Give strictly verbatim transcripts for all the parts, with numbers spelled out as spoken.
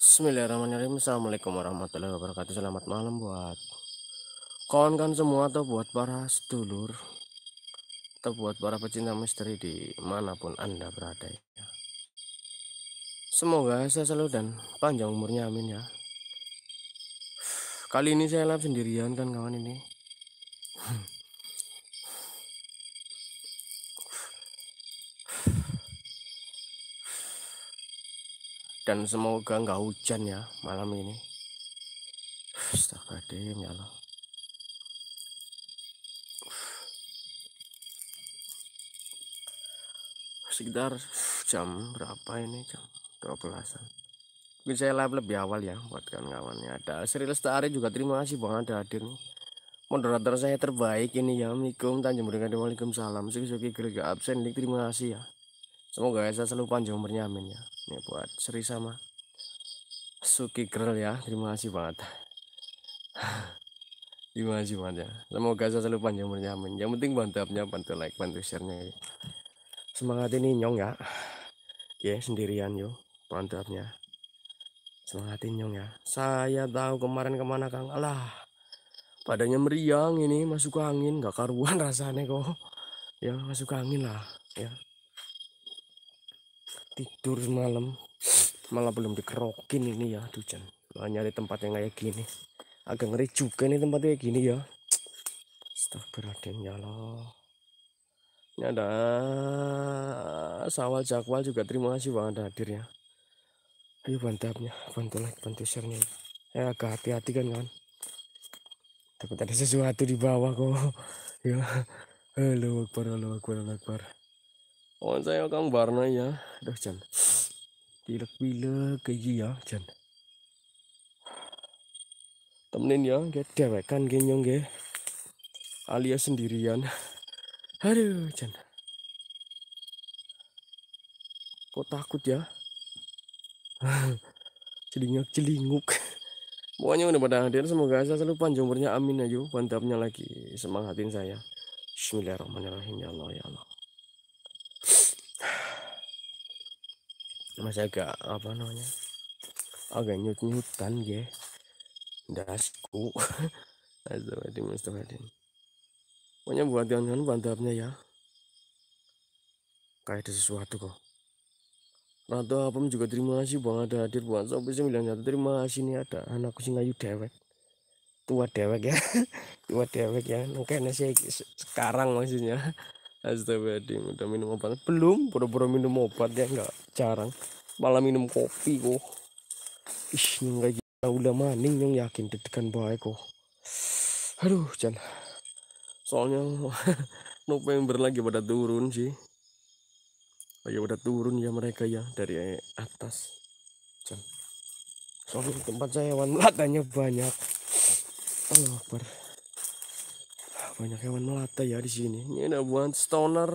Bismillahirrahmanirrahim. Assalamualaikum warahmatullahi wabarakatuh. Selamat malam buat kawan-kawan semua, atau buat para sedulur, atau buat para pecinta misteri dimanapun anda berada. Semoga saya selalu dan panjang umurnya, amin ya. Kali ini saya live sendirian kan kawan ini. Dan semoga nggak hujan ya malam ini. Astagfirullahaladzim ya Allah. Sekitar jam berapa ini, jam dua belasan. Mungkin saya live lebih awal ya buat kawan-kawannya. Ada Sri Lestari juga, terima kasih bang ada hadir. Moderator saya terbaik ini ya. Assalamualaikum Tanjung Beringan. Waalaikumsalam. Suki-suki gak absen. Terima kasih ya. Semoga saya selalu panjang umurnya, amin ya. Ini buat Sri sama Suki Girl ya, terima kasih banget. Terima kasih banget ya. Semoga saya selalu panjang umurnya, amin. Yang penting bantu upnya, bantu like, bantu sharenya ya. Semangat ini nyong ya. Oke, sendirian yo, bantu upnya. Semangat ini nyong ya. Saya tahu kemarin kemana Kang. Alah, badannya meriang ini, masuk angin, gak karuan rasanya kok. Ya masuk angin lah ya. Tidur semalam malah belum dikerokin ini ya, hujan. Nah, nyari tempat yang kayak gini agak ngeri juga nih, tempatnya kayak gini ya. Astagfirullahaladzim ya Allah. Ini ada Sawal Jakwal juga, terima kasih bang ada hadir ya. Ayo bantapnya, bantu like, bantu share nya ya. Agak hati-hati kan kan, takut ada sesuatu di bawah kok ya. Halo Akbar, halo Akbar, halo Akbar. Oh saya Kang Barno ya. Aduh Jan, pilek-pilek kayak gini ya Jan. Temenin ya, kayak dewekan genyong ge, alias sendirian. Aduh Jan, kok takut ya. Celingak-celinguk. Pokoknya udah pada hadir. Semoga saya selalu panjang umurnya, amin ayo. Mantapnya lagi, semangatin saya. Bismillahirrahmanirrahim ya Allah ya Allah. Masih agak apa namanya, agak nyut-nyutan ya dasku. Astagfirullahaladzim. Pokoknya buat jangan bantuannya ya, kayak ada sesuatu kok. Ratu Apem juga terima kasih bang ada hadir. Buat Sopi sembilan puluh satu terima kasih nih. Ada anakku sing ayu dewek, tua dewek ya. Tua dewek ya, nengkene sih sekarang maksudnya. Astagfirullahaladzim, udah minum obat belum? Pura-pura minum obat ya, nggak jarang malah minum kopi kok. Ih nyong kayak gila udah maning nyong, yakin dedekan baik kok. Aduh Jan, soalnya November lagi pada turun sih, lagi pada turun ya mereka ya dari atas Jan. Soalnya tempat saya hewan melatanya banyak. Allah Akbar, banyak hewan melata ya di sini. Ini ada buat stoner,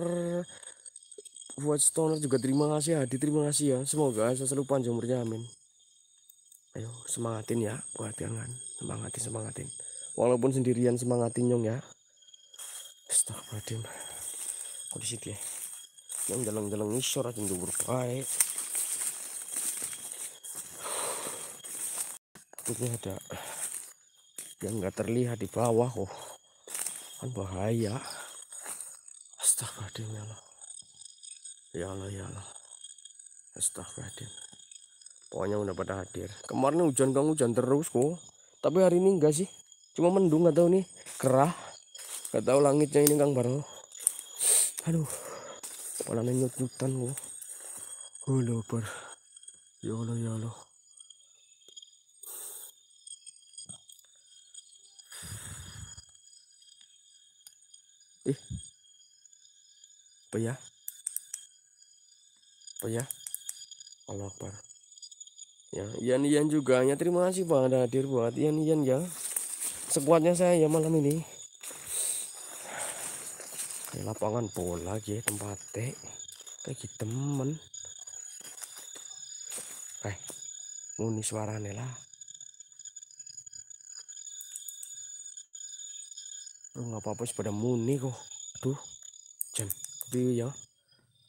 buat stoner juga terima kasih Hadi, terima kasih ya. Semoga saya selalu panjang umurnya, amin. Ayo semangatin ya, buat jangan semangatin semangatin. Walaupun sendirian semangatin nyong ya. Astagfirullahaladzim. Kok di situ ya? Yang jalan-jalan ngisor aja udah berbaik. Takutnya ada yang nggak terlihat di bawah kok. Oh, kan bahaya. Astagfirullahaladzim ya Allah ya Allah ya Allah. Astagfirullahaladzim. Pokoknya udah pada hadir. Kemarin hujan kang hujan terus kok, tapi hari ini enggak sih, cuma mendung, nggak tahu nih, kerah, nggak tahu langitnya ini Kang Barno. Aduh kepala nyut-nyutan kok. Halo Bar ya Allah ya Allah. Ih, apa ya? Apa ya? Allah Akbar. Ya, Ian Ian juga ya, terima kasih bang ada hadir buat Ian Ian ya. Sekuatnya saya ya malam ini. Di lapangan bola ya tempat teh, kayak temen. Eh, muni suarane lah. Nggak apa-apa pada muni kok. Aduh Jan tapi ya.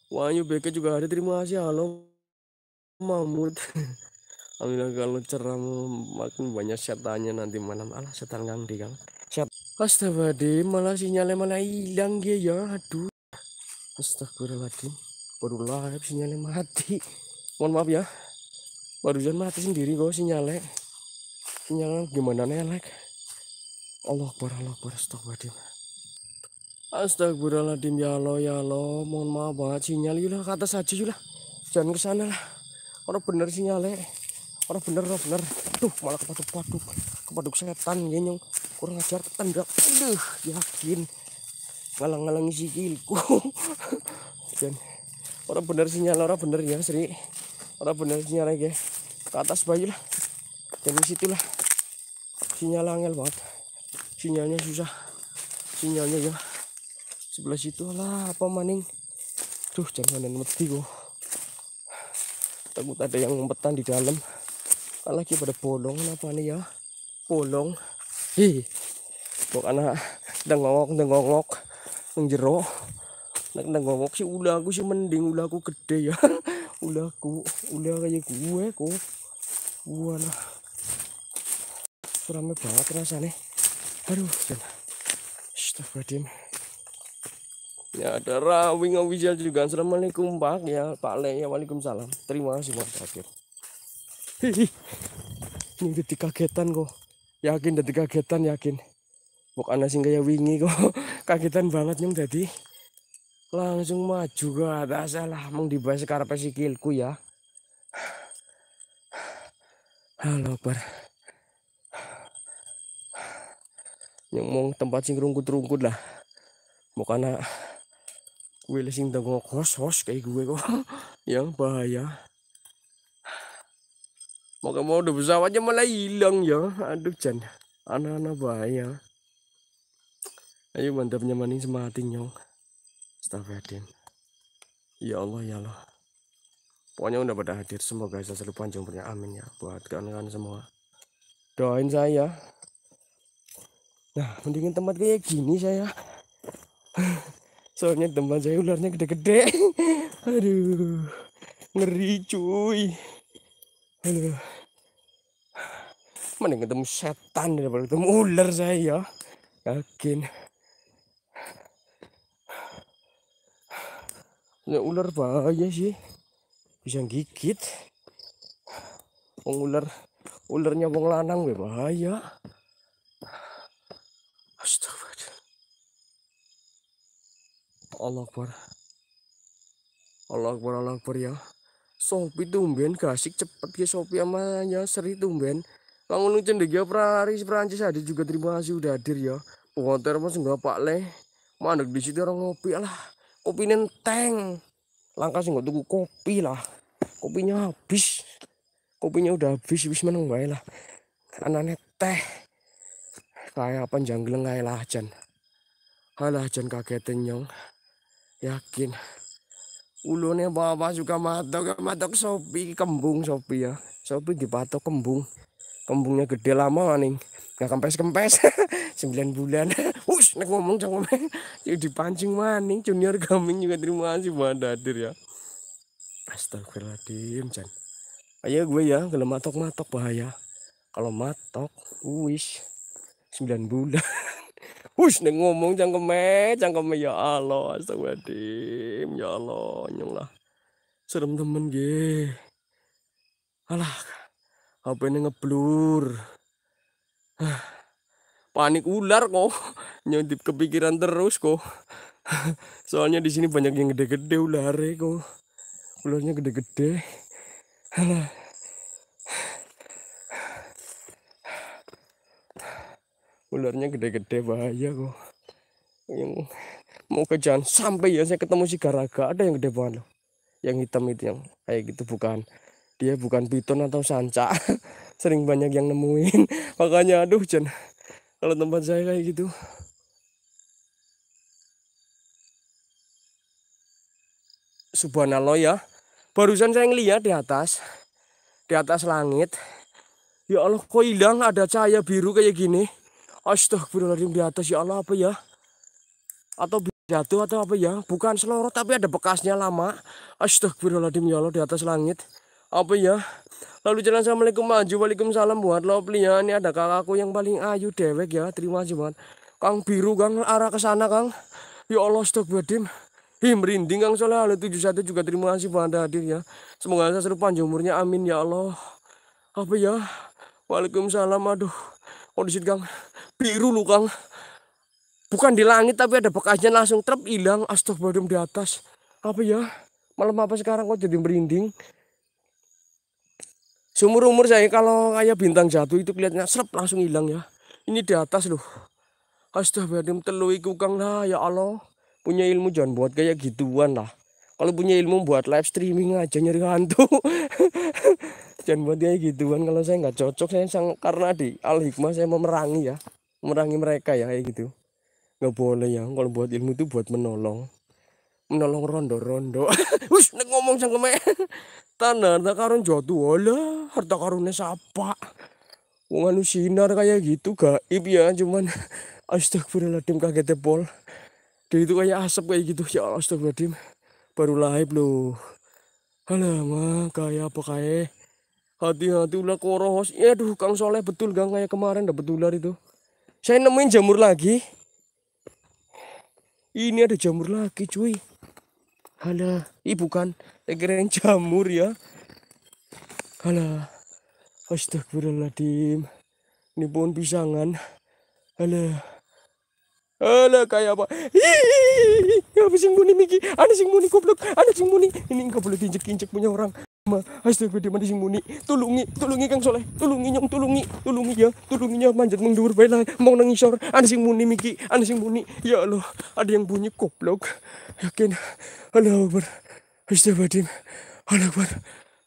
Wahyu B K juga ada, terima kasih. Halo Mahmud. Alhamdulillah kalau cerah makin banyak setannya nanti malam. Alah setan gang di gang. Astagfirullah, malah sinyalnya malah hilang dia ya. Aduh. Astagfirullahaladzim. Barulah sinyalnya mati. Mohon maaf ya. Barusan mati sendiri kok sinyalnya. Sinyalnya gimana nelek. Allah Akbar, Allah Akbar, astagfirullah. Astagfirullahaladzim, ya Allah, ya Allah, mohon maaf banget sinyal. Yulah ke atas aja yulah, jangan ke sana lah. Orang bener sinyalnya, orang bener, orang bener. Tuh malah kepaduk-paduk, kepaduk setan genyong, kurang ajar ketendang. Aduh, yakin ngalang-ngalangi sikilku. Dan orang bener sinyal, orang bener ya Sri, orang bener sinyalnya ya. Ke atas bayu lah, jangan situlah. Sinyal angel banget, sinyalnya susah, sinyalnya ya. Sebelah situ lah apa maning. Duh jangan mati kok. Takut ada yang ngumpetan di dalam. Kan lagi pada bolong apa nih ya? Bolong. Hi. Kok anak dengok-dengok njero. Nek dengok sih udah aku sih mending udah aku gede ya. Udah aku udah kayak gue kok. Gua lah. Suramnya banget rasanya. Aduh, jangan. Astagfirullahaladzim. Ya ada Rawing Official juga. Assalamualaikum Pak ya, Pak Le ya. Waalaikumsalam. Terima kasih Mas Akhir. Hihi. Ini detik kagetan kok. Yakin detik kagetan yakin. Bok ana sing kaya wingi kok. Kagetan banget nyung dadi. Langsung maju ke atas lah mung dibas karepe sikilku ya. Halo Bar. Nyung mung tempat sing rungkut-rungkut lah. Bok ana gue lesing dengok hos-hos kayak gue kok yang bahaya. Maka mau udah pesawatnya malah hilang ya. Aduh jan anak-anak bahaya. Ayo mantapnya maning sematin nyong. Astagfirullahaladzim. Ya Allah ya Allah. Pokoknya udah pada hadir, semoga saya selalu panjang umurnya, amin ya buat kawan-kawan semua. Doain saya. Nah mendingin tempat kayak gini saya. Soalnya teman saya ularnya gede-gede. Aduh ngeri cuy. Aduh mending ketemu setan daripada ketemu ular saya. Yakin ya, ular bahaya sih, bisa gigit. Wong ular ularnya wong lanang we bahaya. Astaga Allah Akbar, Allah Akbar, Allah Akbar ya. Sopi tumben gasik cepet ya Sopi amanya Seri tumben. Langun cendega Praris Perancis ada juga, terima kasih udah hadir ya. Pengonter mas enggak Pak Le. Mandek di situ orang ngopi lah. Kopi nenteng. Langkah sih enggak tunggu kopi lah. Kopinya habis. Kopinya udah habis habis meneng bae lah. Anane teh. Kayak apa janggeleng kae lah jan. Halah jan kagetin nyong. Yakin ulune bapak suka matok matok Sopi kembung Sopi ya. Sopi dipatok kembung, kembungnya gede lama nih nggak kempes kempes sembilan bulan. Us nek ngomong cang ngomong dipancing maning. Junior Gaming juga terima kasih banget hadir ya. Astagfirullahaladzim jan. Ayo gue ya kalau matok matok bahaya. Kalau matok wis sembilan bulan. Hush nek ngomong cangkeme, cangkeme ya Allah, astagfirullahaladzim, ya Allah, nyong lah. Serem temen ge. Alah, H P-ne ngeblur. Panik ular kok, nyodip kepikiran terus kok. Soalnya di sini banyak yang gede-gede ulare kok. Ularnya gede-gede. Alah. Ularnya gede-gede bahaya kok. Yang mau ke jangan sampai ya saya ketemu si garaga, ada yang gede banget loh. Yang hitam itu yang kayak gitu, bukan. Dia bukan piton atau sanca. Sering banyak yang nemuin. Makanya aduh Jan. Kalau tempat saya kayak gitu. Subhanallah ya. Barusan saya ngeliat di atas. Di atas langit. Ya Allah kok hilang, ada cahaya biru kayak gini. Astagfirullahaladzim di atas ya Allah, apa ya? Atau jatuh atau apa ya? Bukan selorot tapi ada bekasnya lama. Astagfirullahaladzim ya Allah di atas langit. Apa ya? Lalu jalan assalamualaikum maju, waalaikumsalam buat Loplinya. Ini ada kakakku yang paling ayu dewek ya, terima kasih banget. Kang biru Kang, arah ke sana Kang. Ya Allah stok badim. Ih merinding Kang soalnya. Tujuh satu juga terima kasih banget hadir ya. Semoga saya seru panjang umurnya, amin ya Allah. Apa ya? Waalaikumsalam, aduh. Kondisi Kang biru lu Kang. Bukan di langit tapi ada bekasnya langsung trep hilang. Astagfirullahaladzim di atas. Apa ya? Malam apa sekarang kok jadi merinding? Seumur-umur saya kalau kayak bintang jatuh itu kelihatannya serap langsung hilang ya. Ini di atas loh. Astagfirullahaladzim telui kukang lah ya Allah. Punya ilmu jangan buat kayak gituan lah. Kalau punya ilmu buat live streaming aja nyari hantu. Jangan buat kayak gituan, kalau saya nggak cocok. Saya sang, karena di Al-Hikmah saya memerangi ya. Memerangi mereka ya kayak gitu. Nggak boleh ya kalau buat ilmu itu buat menolong. Menolong rondo-rondo. Wush ngomong sang kemeh. Tanah harta karun jatuh, alah harta karunnya siapa? Wong anu sinar kayak gitu gaib ya, cuman astagfirullahaladzim kaget pol. Dia itu kayak asap kayak gitu ya Allah, astagfirullahaladzim. Baru live loh. Alamak kayak apa kayak? Hati-hati ulah koros. Ya aduh Kang Soleh betul Kang, kayak kemarin dapat ular itu. Saya nemuin jamur lagi. Ini ada jamur lagi cuy. Halah, ih bukan, saya kirain jamur ya. Halah, astagfirullahaladzim. Ini pohon pisangan. Halah, halah kayak apa? Hihihi, apa sih muni Miki? Ada sing muni goblok, ada sing muni. Ini nggak boleh diinjek-injek punya orang. Astagfirullahaladzim, ada sing muni. Tulungi, tulungi Kang Soleh, tulungi nyong, tulungi, tulungi ya, tulunginya manjat mundur baiklah, mau nangisor. Ada sing muni Miki, ada sing muni. Ya Allah, ada yang bunyi goblok. Yakin Allah Akbar, astagfirullahaladzim, Allah Akbar.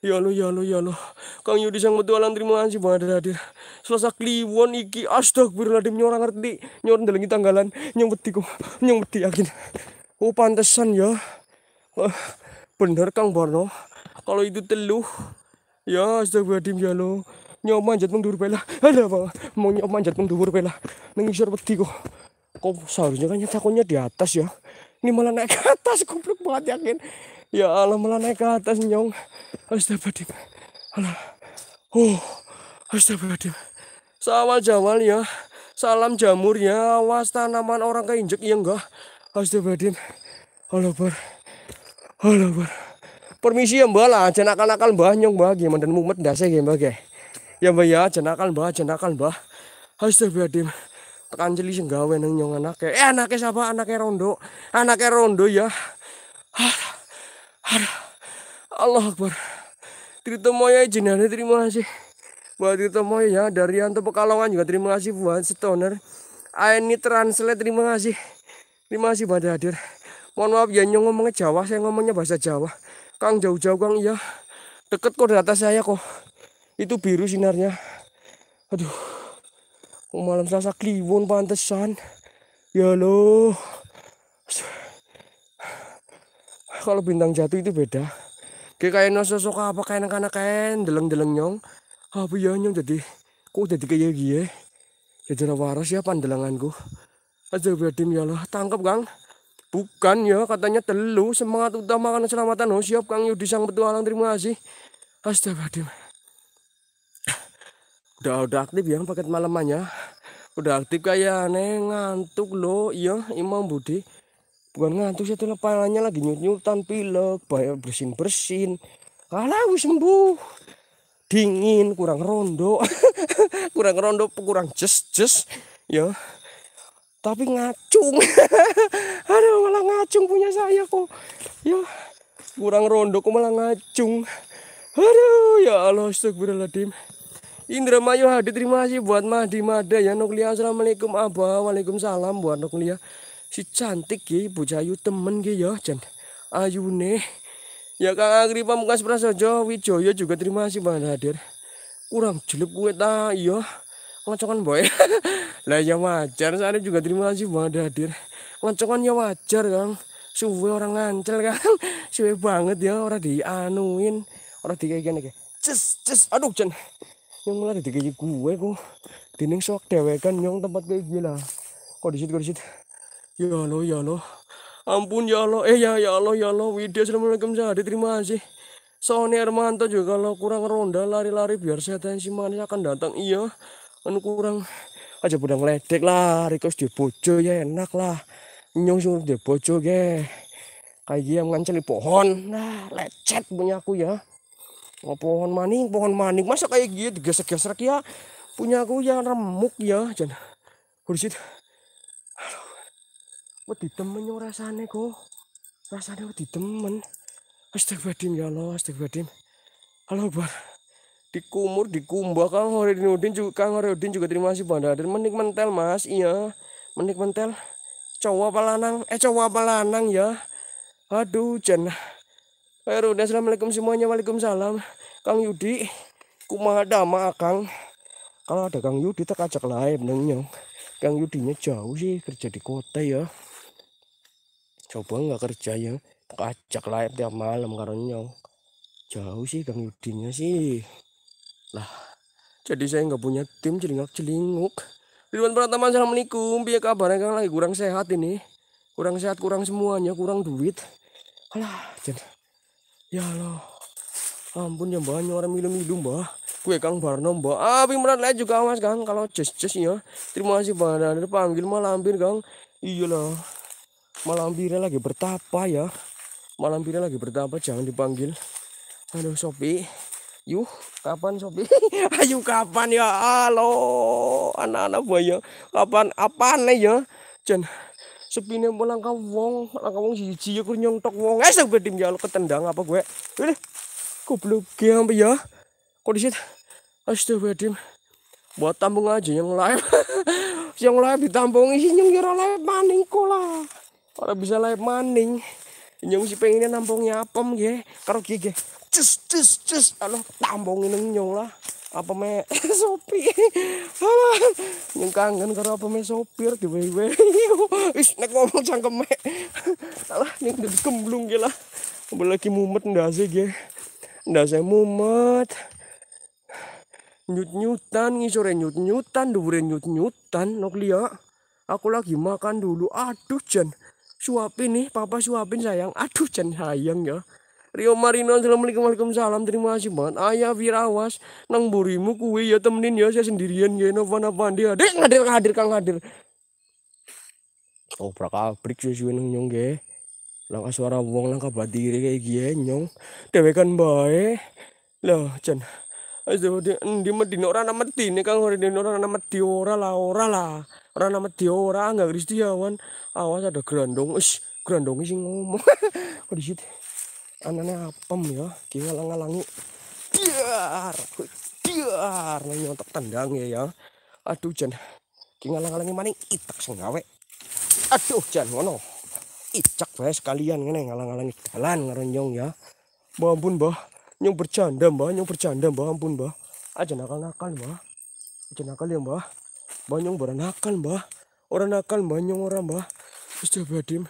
Ya Allah, ya Allah, ya Allah. Kang Yudi sang petualang terima kasih banget hadir. Selasa kliwon iki astagfirullahaladzim, nyorang ngerti, nyorang dalengi tanggalan, nyong beti kok, nyong beti yakin. Oh pantesan ya, bener Kang Barno. Kalau itu teluh, ya astagfirullahaladzim ya Allah. Nyok manjat mundur baiklah, ada apa? Mau nyok manjat mundur baiklah, nangisor beti kok. Kok seharusnya kan takutnya di atas ya. Ini malah naik ke atas, goblok banget yakin. Ya Allah malah naik ke atas nyong. Astagfirullahaladzim. Allah. Oh, astagfirullahaladzim. Sawal jawal ya. Salam jamur ya. Awas tanaman orang keinjek ya enggak. Astagfirullahaladzim. Allah Akbar. Allah Akbar. Permisi ya mbak lah. Jangan nakal-nakal mbak nyong mbak. Gimana dan mumet dasar ya mbak ya. Ya mbak ya. Jangan nakal mbak. Jangan nakal mbak. Astagfirullahaladzim. Tekan jeli senggawe nang nyong anaknya. Eh anaknya siapa? Anaknya Rondo. Anaknya Rondo ya. Allah Akbar. Tirta Moya jenane terima kasih. Buat Tirta Moya dari Anto Pekalongan juga terima kasih, buat Stoner. Aini translate terima kasih. Terima kasih pada hadir. Mohon maaf ya nyong ngomongnya Jawa, saya ngomongnya bahasa Jawa. Kang jauh-jauh Kang iya. Deket kok di atas saya kok. Itu biru sinarnya. Aduh. Oh, malam Selasa Kliwon pantesan. Ya loh. Kalau bintang jatuh itu beda. Kayak kayak sosok apa kayak anak-anak kayak deleng-deleng nyong. Apa ya nyong jadi kok jadi kayak gini. Jadi waras ya pandelanganku. Aja biadim ya Allah, tangkap Kang. Bukan ya katanya telu, semangat utama karena keselamatan. Oh siap Kang Yudi sang petualang terima kasih. Astagfirullahaladzim. Udah udah aktif ya paket malamannya. Udah aktif kayak aneh ngantuk lo. Iya Imam Budi. Bukan ngantuk sih itu kepalanya lagi nyut-nyutan pilek. Banyak bersin-bersin. Alah wis sembuh. Dingin kurang rondo. Kurang rondo kurang jes-jes. Ya. Tapi ngacung. Aduh malah ngacung punya saya kok. Ya. Kurang rondo kok malah ngacung. Aduh ya Allah astagfirullahaladzim. Indra Mayu hadir terima kasih buat Mahdi Mada ya Nuklia. Assalamualaikum Abah. Waalaikumsalam buat Nuklia. Si cantik ya Bu Jayu temen ya Jan Ayune. Ya Kang Agri Pamungkas Prasojo Wijoyo juga terima kasih banget hadir. Kurang jelek gue ta iya. Ngocongan boy. Lah ya wajar, saya juga terima kasih banget hadir. Ngocongan ya wajar Kang. Suwe orang ngancel Kang. Suwe banget ya orang dianuin. Orang dikaikan kayak Cis cis aduh Jan. Yang mulai dikegi gue kok dining sok dewekan nyong tempat kayak gila kok disit kok disit ya Allah ya Allah ampun ya Allah eh ya ya Allah ya Allah Widya assalamualaikum saya terima kasih Sony Hermanto juga kalau kurang ronda lari-lari biar setan si manis akan datang. Iya, kan kurang aja budang ledek lah, Rikos di bojo ya enak lah, nyong suruh di bojo ge, kayak dia nganceli pohon, nah lecet punya aku ya, oh, pohon maning, pohon maning, masa kayak gitu digesek-gesek ya, punya aku ya remuk ya, jangan, kursit, aduh, wedi temen yo rasane kok, rasane wedi temen, astagfirullahaladzim ya Allah, astagfirullahaladzim, Allah bar. Dikumur, dikumbah, Kang Horidin juga, Kang Horidin juga terima kasih Bang Daden. Menik mentel mas, iya, menik mentel. Cowok apa lanang, eh cowok apa lanang ya. Aduh, jangan. Ayo udah, assalamualaikum semuanya, waalaikumsalam. Kang Yudi, kumaha dama Kang. Kalau ada Kang Yudi, tak ajak live nengnyong. Kang Yudinya jauh sih, kerja di kota ya. Coba nggak kerja ya, tak ajak live tiap malam karo nyong. Jauh sih Kang Yudinya sih. Lah, jadi saya nggak punya tim celingak-celinguk. Ridwan Pratama, assalamualaikum. Biar kabarnya Kang lagi kurang sehat ini, kurang sehat, kurang semuanya, kurang duit. Alah, jen. Ya Allah, ampun yang banyak orang milu-milu mbah. Kue Kang Barno mbah. Ah, Pimran lain juga mas Kang. Kalau jess-jess ya, terima kasih banget. Panggil Malampir Kang. Iyalah, Malampirnya lagi bertapa ya. Malampirnya lagi bertapa, jangan dipanggil. Aduh Sopi. Yuh, kapan Sobi? Ayo kapan ya? Halo, anak-anak buaya. Kapan? Apaan ya? Jan, sepine pulang ke wong, pulang ke wong siji ya, kurang nyontok wong. Eh, sobat tim ya, lo ketendang apa gue? Ini, goblok ya, apa ya? Kok disit? Astagfirullahaladzim. Buat tampung aja yang live. Yang live ditampung, yang kira live maning kok lah. Orang bisa live maning. Yang si pengennya nampungnya apem ya, karo gigi. Cus, cus, cus, aduh tambongin nyong lah, apa me sopir, alah nyong kangen karo apa me sopir di wewe, is nek ngomong cangkem me, alah nih udah dikemblung gila, lagi mumet ndase ge, ndase mumet, nyut nyutan ngisore nyut nyutan, dure nyut nyutan, nok lia, aku lagi makan dulu, aduh Jan, suapin nih, papa suapin sayang, aduh Jan sayang ya. Rio Marino, assalamualaikum, waalaikumsalam, terima kasih banget. Ayah Virawas, nang burimu kue ya temenin ya, saya sendirian ya, napa-napa dia, dek ngadir, ngadir, Kang ngadir. Oh, prakabrik sesuai nang nyong ge, langkah suara wong, langkah badiri kayak gie nyong, dewekan bae, lah Jan, aduh dia, dia mati, orang nama mati, nih Kang Horidin orang nama mati, ora lah, ora lah, orang nama mati, ora nggak Kristiawan, awas ada grandong, ish, grandong sih ngomong, kok di situ. Anaknya apem ya, kira ngalang-ngalangi biar, biar nyontok tendang ya ya. Aduh Jan, kira ngalang-ngalangi maning itak sengawe. Aduh Jan, ngono, icak bae sekalian ngene ngalang-ngalangi dalan ngerenyong ya. Mbah ampun mbah, nyong bercanda mbah, nyong bercanda mbah ampun mbah. Aja nakal-nakal mbah, aja nakal ya mbah. Mbah nyong beranakal mbah, orang nakal mbah nyong orang mbah. Astagfirullahaladzim.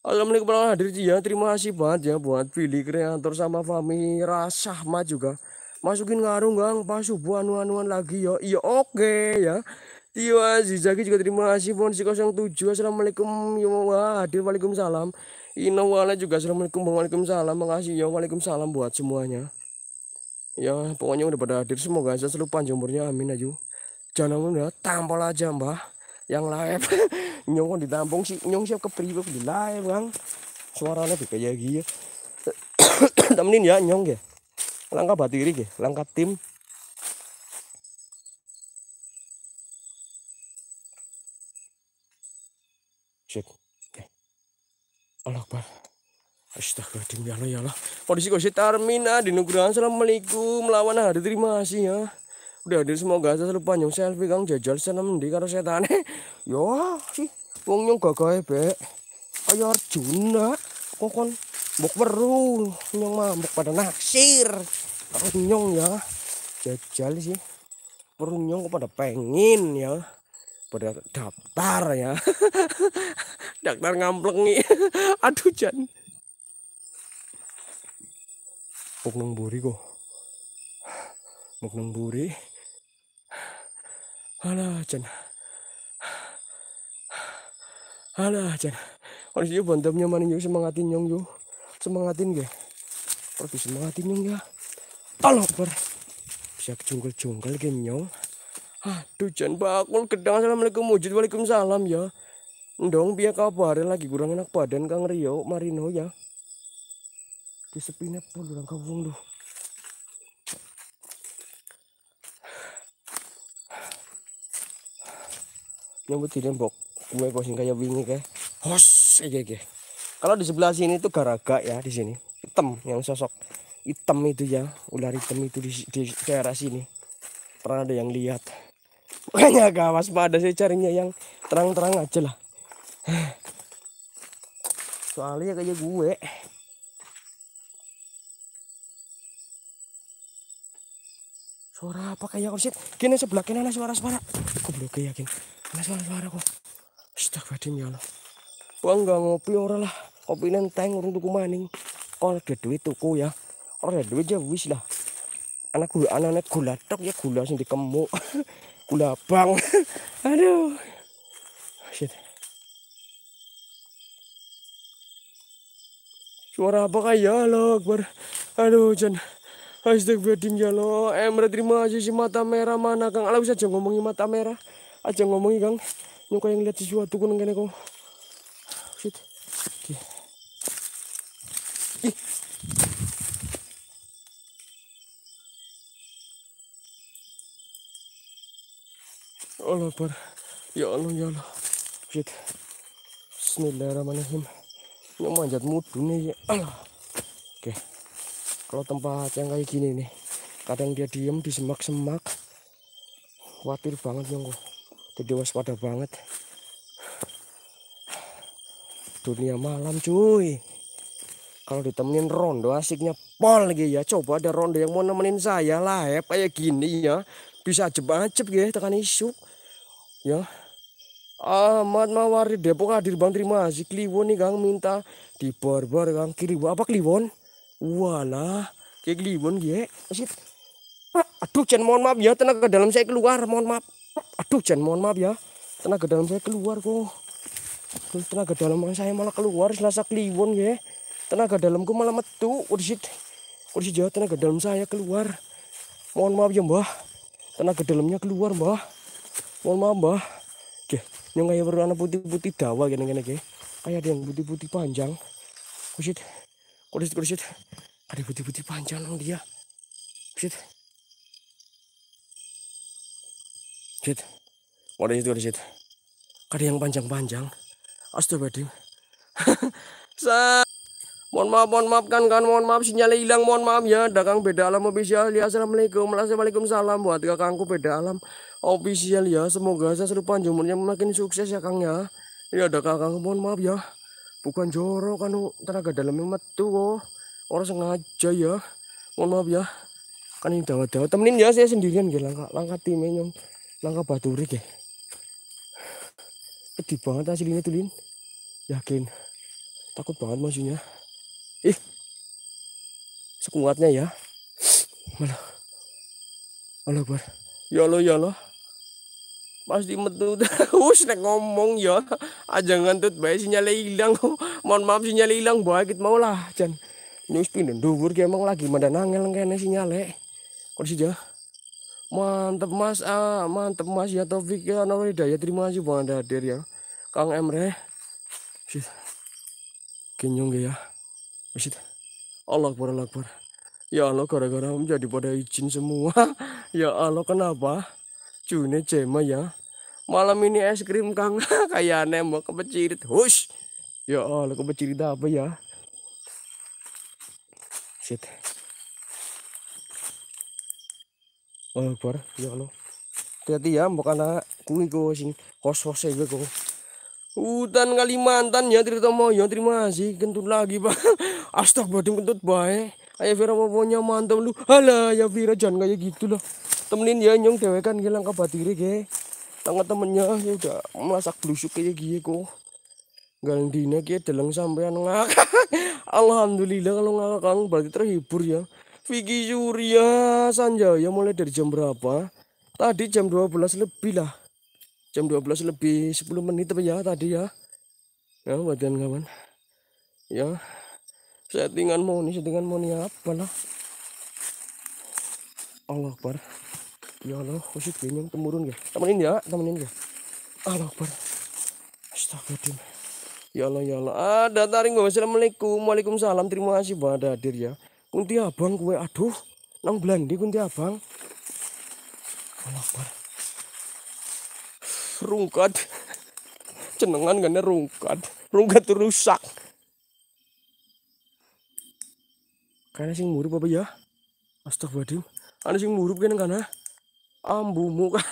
Assalamualaikum warahmatullahi wabarakatuh. Terima kasih banget ya buat Billy Kreator sama Fami Rasahma juga. Masukin ngarung Gang pas subuh anu-anuan lagi ya. Iya oke okay, ya. Tio Azizaki juga terima kasih Ponsi nol tujuh. Assalamualaikum ya hadir. Waalaikumsalam. Inawala juga assalamualaikum. Waalaikumsalam. Makasih ya. Waalaikumsalam buat semuanya. Ya pokoknya udah pada hadir, semoga aja selalu panjang umurnya. Amin aja. Jangan udah tampol aja mbah. Yang live nyong ditampung sih, nyong siap ke pribuk di live Kang, suaranya kayak gini temenin ya nyong ya, langkah batiri ya, langkah tim shit ya. Allah Akbar, astagfirullahaladzim ya Allah ya Allah. Kondisi kondisi Tarmina di Nugrahan, assalamualaikum lawan hadir, terima kasih ya. Udah hadir, semoga saya selalu panjang selfie Kang jajal sana mendi karo setan. Yo sih wong nyong gagahe bek. Ayo Arjuna kok kon mbok weru nyong mambok pada naksir. Karo nyong ya jajal sih. Weru nyong kok pada pengin ya. Pada daftar ya. Daftar ngamplengi. Aduh Jan. Pok nang buri kok. Mok nang buri. Alah Jan, alah Jan, harusnya bantamnya maning yuk semangatin nyong yuk, semangatin ge, Perlu semangat ini enggak. Tolong ber. Bisa kejungkel-jungkel genyong. Aduh jan bakul gedang. Assalamualaikum wujud. Waalaikumsalam ya. Ndong biar kabar lagi kurang enak badan Kang Rio Marino ya. Disepinep pun orang kawung lu. Nyambut di tembok. Gue kosing kayak wingi kayak. Hos, oke oke. Kalau di sebelah sini itu garaga ya, di sini. Hitam yang sosok hitam itu ya, ular hitam itu di, di daerah sini. Pernah ada yang lihat. Makanya gawas pada saya carinya yang terang-terang aja lah. Soalnya kayak gue suara apa kayak korset gini sebelah kena ada suara-suara aku belum yakin ada suara-suara kok astagfirullahaladzim ya Allah gua nggak ngopi orang lah kopi nenteng urung tuku maning kalau ada duit tuku ya kalau ada duit ya wis lah anak gue anak-anak gula tok ya gula sendiri kemuk gula bang aduh shit suara apa kayak Allah Akbar aduh jen astagfirullahaladzim ya Allah. Emre terima aja si mata merah mana Kang. Alah bisa aja ngomongin mata merah. Aja ngomongin Kang. Nyuka yang lihat sesuatu kan kene kok. Shit. Oke. Ih. Allah Akbar. Ya Allah ya Allah. Shit. Bismillahirrahmanirrahim. Yang manjat mudune ya Allah. Oke. Kalau tempat yang kayak gini nih, kadang dia diem di semak-semak, khawatir banget nyongko, jadi waspada banget. Dunia malam cuy, kalau ditemenin rondo asiknya pol lagi ya. Coba ada rondo yang mau nemenin saya lah ya, kayak gini ya, bisa ajeb-ajeb ya tekan isu, ya. Ahmad Mawari Depok hadir bang terima kasih Kliwon nih Kang minta di barbar Kang Kliwon apa Kliwon? Walah, kayak Kliwon ya. Aduh, jangan mohon maaf ya, tenaga dalam saya keluar, mohon maaf. Aduh, jangan mohon maaf ya, tenaga dalam saya keluar kok. Tenaga dalam saya malah keluar, selasa Kliwon ya. Tenaga dalamku malah metu, ursit. Ursit jauh, tenaga dalam saya keluar. Mohon maaf ya mbah, tenaga dalamnya keluar mbah. Mohon maaf mbah. Oke, yang kayak berwarna putih-putih dawa gini-gini kayak. Kayak ada yang putih-putih panjang. Ursit. Kulit kulit ada putih-putih panjang dong dia, kulit, kulit, kulit itu kulit, ada yang panjang-panjang, astagfirullahaladzim, sa, mohon maaf mohon maaf kan kan mohon maaf sinyalnya hilang mohon maaf ya, dagang beda alam official ya assalamualaikum, assalamualaikum salam buat kakangku beda alam official ya, semoga saya seluruh panjang umurnya makin sukses ya Kang ya, ya ada kakangku mohon maaf ya. Bukan jorok anu tenaga dalamnya metu kok. Orang sengaja ya. Mohon maaf ya. Kan ini dawa-dawa temenin ya saya sendirian ya langkah langkah timnya nyong. Langkah baturik ya. Pedih banget aslinya tulin. Yakin. Takut banget maksudnya. Ih. Sekuatnya ya. Mana? Allah Akbar. Ya Allah ya Allah. Pasti metu terus nek ngomong ya aja ngentut bae sinyalnya hilang mohon maaf sinyalnya hilang bakit mau lah jan nyus pindah dhuwur ki emang lagi mandan angel kene sinyale kursi aja mantep mas ah mantep mas ya Taufik ya Nur Hidayah terima kasih Bang hadir ya Kang Emre kenyong ya masjid Allah Akbar Allah Akbar ya Allah gara-gara menjadi pada izin semua ya Allah kenapa June Cema ya malam ini es krim Kang kayak nembak kepecirit hush ya Allah kepecirit apa ya shit Allah Akbar ya Allah hati-hati ya mbak anak kui kok sing kos-kos aja kok hutan Kalimantan ya terutama ya terima kasih kentut lagi Pak astagfirullah kentut baik ayo Vira pokoknya mantap lu halah ya Vira jangan kayak gitu lah temenin ya nyong dewe kan hilang kabar diri ke tangga temennya ya udah melasak blusuk kayak gini kok galang dina kayak dalang sampean ngakak alhamdulillah kalau ngakak Kang berarti terhibur ya Vicky Surya Sanjaya mulai dari jam berapa tadi jam dua belas lebih lah jam dua belas lebih sepuluh menit apa ya tadi ya ya badan kawan ya Settingan mau nih, settingan mau nih apa lah? Allah Akbar. Ya Allah, khusyuk bingung temurun ya. Temenin ya, temenin ya. Allah Akbar. Astagfirullahaladzim. Ya Allah, ya Allah. Ada taring gua. Assalamualaikum. Waalaikumsalam. Terima kasih pada hadir ya. Kunti abang gue, aduh. Nang Belandi kunti abang. Allah Akbar. Rungkat. Cenengan karena rungkat. Rungkat rusak. Karena sing murup apa ya? Astagfirullahaladzim. Ada sing murup kan karena ambumu kan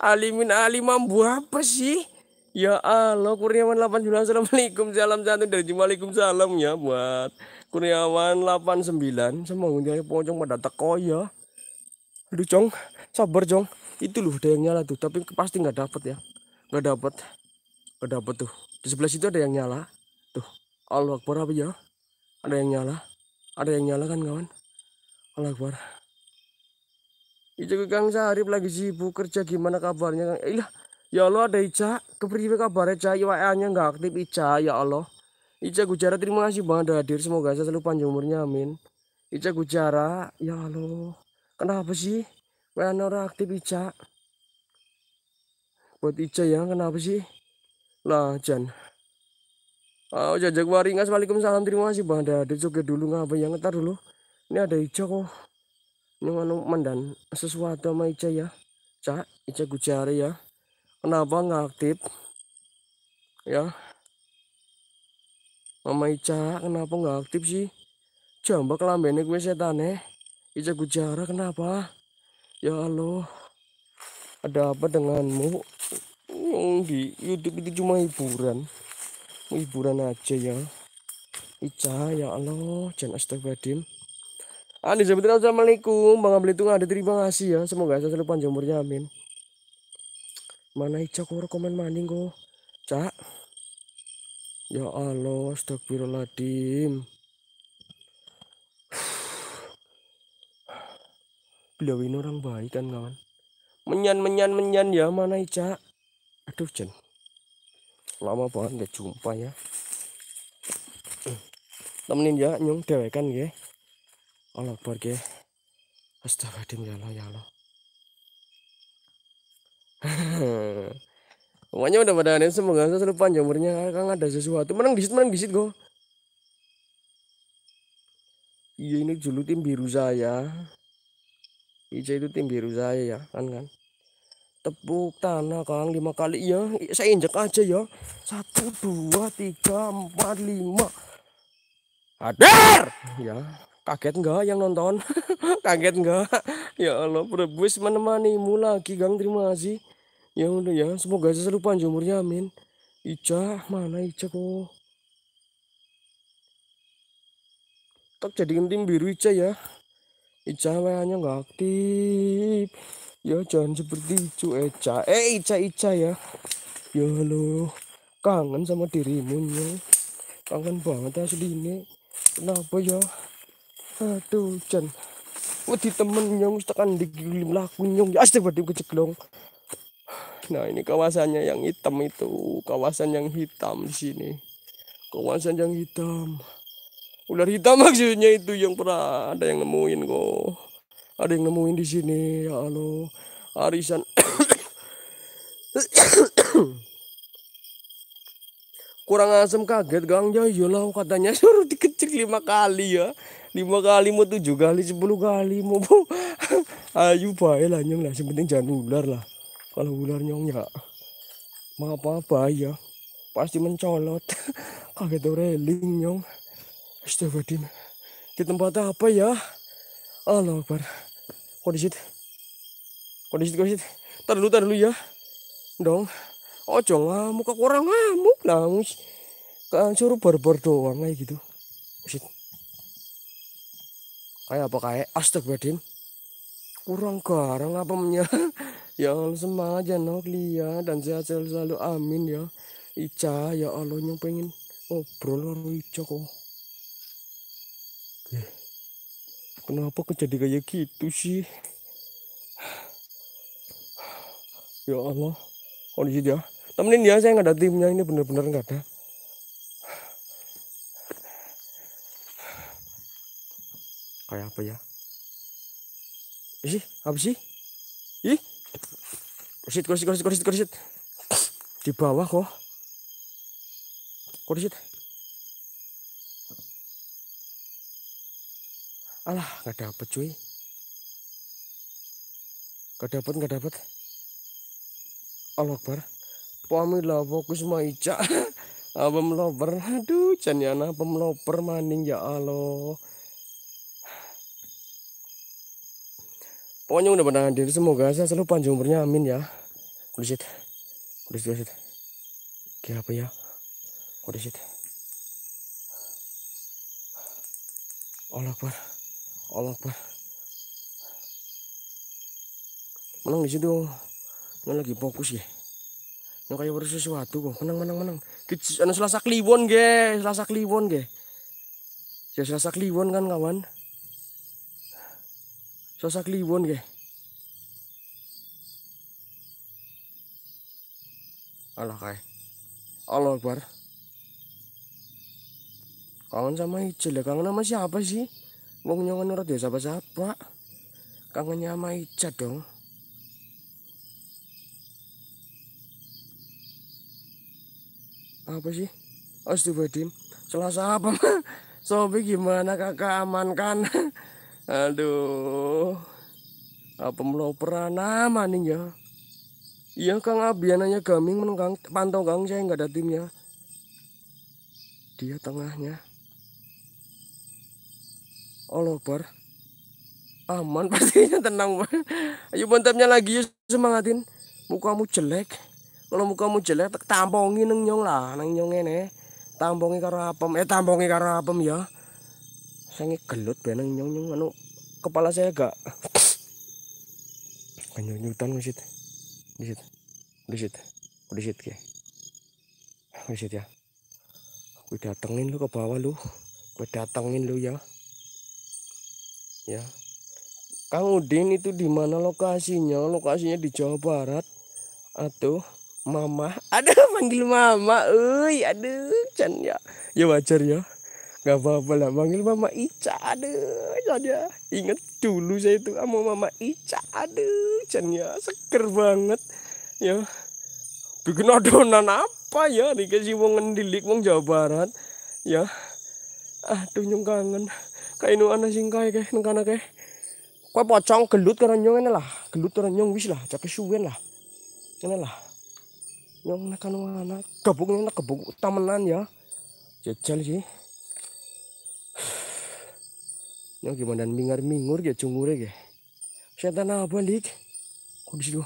alimin alim ambu apa sih? Ya Allah Kurniawan delapan sembilan. Assalamualaikum. Salam santun dari Waalaikumsalam ya buat Kurniawan delapan sembilan. Semoga dia pocong pada teko ya. Aduh cong, sabar cong. Itu loh ada yang nyala tuh, tapi pasti nggak dapat ya. Nggak dapat. Nggak dapat tuh. Di sebelah situ ada yang nyala. Tuh. Allah Akbar apa ya? Ada yang nyala. Ada yang nyala kan kawan? Allah Akbar. Ica Kang Sarip lagi sibuk kerja, gimana kabarnya? Ilah, ya Allah ada Ica, kepriwe kabarnya Ica, I W A-nya nggak aktif Ica, ya Allah. Ica Gujara terima kasih banget hadir, semoga saya selalu panjang umurnya, amin. Ica Gujara, ya Allah, kenapa sih W A-nya orang aktif Ica? Buat Ica ya, kenapa sih? Lah Jan. Oh jajak waringas, waalaikumsalam, terima kasih bang, ada juga dulu ngapa yang ngetar dulu. Ini ada Ica kok, ini anu mandan sesuatu sama Ica ya, Cak Ica Gujara ya, kenapa nggak aktif ya, mama Ica kenapa nggak aktif sih, jambak lambene gue setane, Ica Gujara kenapa, ya Allah, ada apa denganmu, di YouTube itu cuma hiburan. Hiburan aja ya Ica, ya Allah, jangan astagfirullahaladzim. Ani sebetulnya assalamualaikum Bang Abelitung ada terima kasih ya, semoga saya selalu panjang umurnya, amin. Mana Ica kok komen maning kok Cak, ya Allah, astagfirullahaladzim. Beliau ini orang baik kan kawan. Menyan menyan menyan ya, mana Ica. Aduh Jen, lama banget nggak jumpa ya, temenin ya nyong dewekan ya. Allah Akbar ya. Astagfirullahaladzim, ya Allah, ya Allah. Pokoknya udah pada aneh, semoga selalu panjang umurnya. Kang ada sesuatu menang disit menang disit go. Iya ini dulu tim biru saya. Ica itu tim biru saya ya kan kan. Tepuk tanah Kang lima kali ya, saya injek aja ya, satu dua tiga empat lima hadir ya, kaget nggak yang nonton? Kaget nggak? Ya Allah, berebus menemanimu lagi Kang, terima kasih ya, udah ya, semoga saya selalu panjang umurnya, amin. Ica mana Ica kok tak jadikan tim biru Ica ya, Ica W A-nya nggak aktif. Ya jangan seperti itu Ica. Eh Ica Ica ya. Ya lo kangen sama dirimu ya. Kangen banget asli ini. Kenapa ya? Aduh Jan. Wedi temen nyong tekan digilim laku nyong. Ya astagfirullah kejeglong. Nah ini kawasannya yang hitam itu. Kawasan yang hitam di sini. Kawasan yang hitam. Ular hitam maksudnya itu yang pernah ada yang nemuin kok. Ada yang nemuin di sini, ya Allah, arisan. Kurang asem kaget, Kang. Ya iyalah, katanya suruh dikecek lima kali ya, lima kali mau tujuh kali, sepuluh kali mau. Ayo baiklah nyong lah, yang penting jangan ular lah. Kalau ular nyong ya, mau apa apa ya, pasti mencolot. Kaget reling nyong. Astagfirullahaladzim. Di tempat apa ya? Allah Akbar. Kok disit? Kok disit? Kok disit? Tar dulu, tar dulu ya. Dong. Ojo ngamuk, kurang ngamuk. Namus. Kan suruh barbar doang kayak gitu. Disit. Kayak apa kayak? Astagfirullahaladzim. Kurang garang apa menya? Ya Allah, semangat ya nok liya dan sehat selalu, amin ya. Ica, ya Allah yang pengen ngobrol karo Ica kok. Kenapa kejadi kayak gitu sih? Ya Allah, kondisi dia. Temenin dia, saya nggak ada timnya ini, bener-bener nggak ada. Kayak apa ya? Ih, apa sih? Ih. Kursit, kursit, kursit, kursit, kursit. Di bawah kok. Kursit. Alah, nggak dapet cuy. Nggak dapet, nggak dapet. Allah Akbar. Pamilah fokus maica. Apa meloper? Aduh, janyana pemeloper maning ya Allah. Pokoknya udah bertahan diri, semoga saya selalu panjang umurnya, amin ya. Kulisit, kulisit, kulisit. Kayak apa ya? Kulisit. Allah Akbar, Allah Akbar. Menang di situ, menang lagi fokus ya. Nang kayak baru sesuatu kok, menang, menang, menang. Anu Selasa Kliwon ge, Selasa Kliwon ge. Ya Selasa Kliwon kan kawan. Selasa Kliwon ge. Allah kae. Allah Akbar. Kangen sama Ijel ya, kangen sama siapa sih? Wong nyongan ora dhewe sapa-sapa. Kangen sama Ijel dong. Apa sih? Astagfirullahaladzim. Selasa apa? Sobi gimana kakak amankan? Aduh, apa meloperan nama nih ya? Iya Kang Abiananya gaming menengkang pantau Kang, saya nggak ada timnya. Dia tengahnya. Allah Akbar. Aman pastinya, tenang banget. Ayo bantapnya lagi yuk, semangatin. Mukamu jelek. Kalau mukamu jelek tampongi neng nyong lah, neng nyong ini. Tampongi karo apem, eh tampongi karo apem ya. Saya gelut benang nyong nyong anu kepala saya gak kenyunyutan ngesit ngesit ngesit ngesit kayak ngesit ya. Gue datengin lu ke bawah lu, gue datengin lu ya ya. Kang Udin itu di mana lokasinya? Lokasinya di Jawa Barat. Atuh mama, ada manggil mama, uy, aduh can ya, ya wajar ya. Gak apa-apa lah, manggil Mama Ica, aduh, ya. Ingat dulu saya itu sama Mama Ica, aduh, ya, seger banget, ya. Bikin adonan apa ya, dikasih wong ngendilik, wong Jawa Barat, ya. Aduh, nyong kangen, kayak ini anak singkai, kayak ini kanak, kayak. Kue pocong, gelut karena nyong ini lah, gelut karena nyong wis lah, cakep suwen lah, ini lah. Nyong nakan anak, gebuknya nak gebuk temenan ya, jajal sih. Nyong gimana dan mingar-mingur ya cungure ya. Setan apa lik? Kok disitu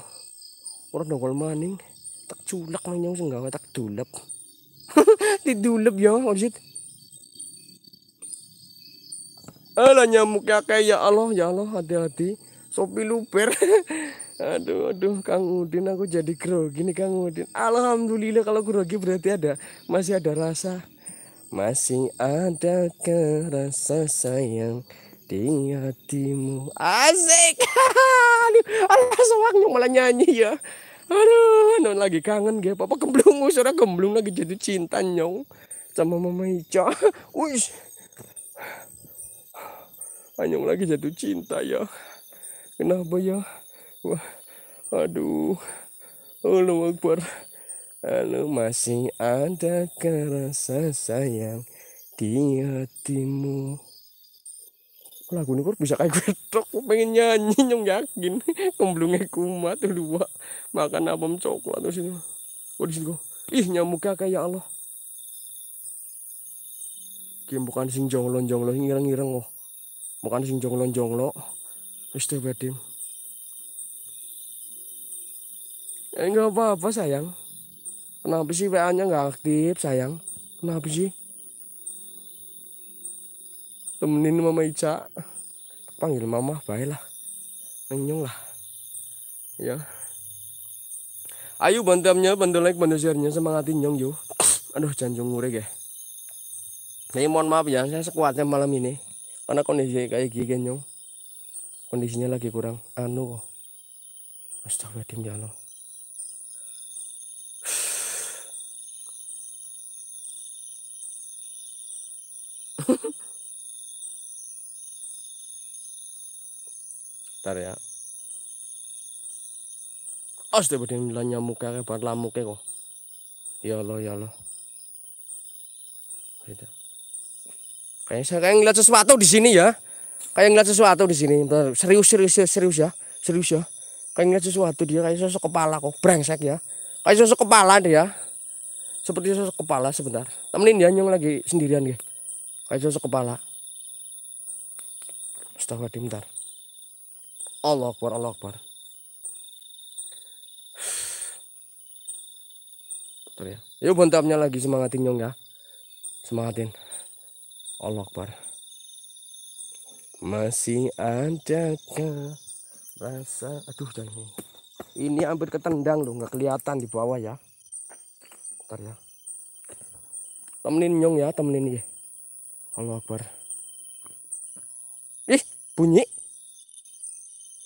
orang nongkol maning tak culak nang nyong senggawa tak dulep. Didulep ya kok disitu. Alah nyamuknya kayak ya Allah ya Allah, hati-hati. Sopi luper. Aduh aduh Kang Udin, aku jadi grogi nih Kang Udin. Alhamdulillah kalau grogi berarti ada masih ada rasa. Masih ada rasa sayang di hatimu. Asik. Aduh, alah sewaknya malah nyanyi ya. Aduh, non lagi kangen ge. Papa kemblung, suara kemblung lagi jatuh cinta nyong sama Mama Ica. Wis. Anyong lagi jatuh cinta ya. Kenapa ya? Wah. Aduh. Allahu Akbar. Lalu masih ada rasa sayang di hatimu. Lagu ini kok bisa kayak gue truk, pengen nyanyi nyong yakin. Kemblungnya kumat dulu, makan apem coklat terus ini. Oh di sini kok. Ih nyamuknya kayak Allah. Kim bukan sing jonglon jonglon ngirang ngirang kok. Bukan sing jonglon jonglon. Astagfirullahaladzim. Eh nggak apa-apa sayang. Kenapa sih W A-nya nggak aktif sayang? Kenapa sih? Temenin Mama Ica, panggil Mama, baiklah, nyong lah, ya. Ayo bantamnya, bantu like, bantu share-nya, semangatin nyong yo. Aduh, janjung ngurek ya. Saya mohon maaf ya, saya sekuatnya malam ini, karena kondisi kayak gini nyong, kondisinya lagi kurang anu kok. Astagfirullahaladzim ya Allah. Bentar ya. Astagfirullah, nyamuk kayak ban lamuk kok. Ya Allah, ya Allah. Gitu. Kayaknya saya kayak ngeliat sesuatu di sini ya. Kayak ngeliat sesuatu di sini. Serius, serius, serius ya. Serius ya. Kayak ngeliat sesuatu dia, kayak sosok kepala kok. Brengsek ya. Kayak sosok kepala dia. Seperti sosok kepala sebentar. Temenin dia nyong lagi sendirian ya. Kayak sosok kepala. Astagfirullah, bentar. Allah Akbar, Allah Akbar. Betul ya. Yuk bontapnya lagi, semangatin nyong ya. Semangatin. Allah Akbar. Masih adakah rasa. Aduh jangan ini. Ini hampir ketendang loh, nggak kelihatan di bawah ya. Bentar ya. Temenin nyong ya, temenin ya. Allah Akbar. Ih, bunyi.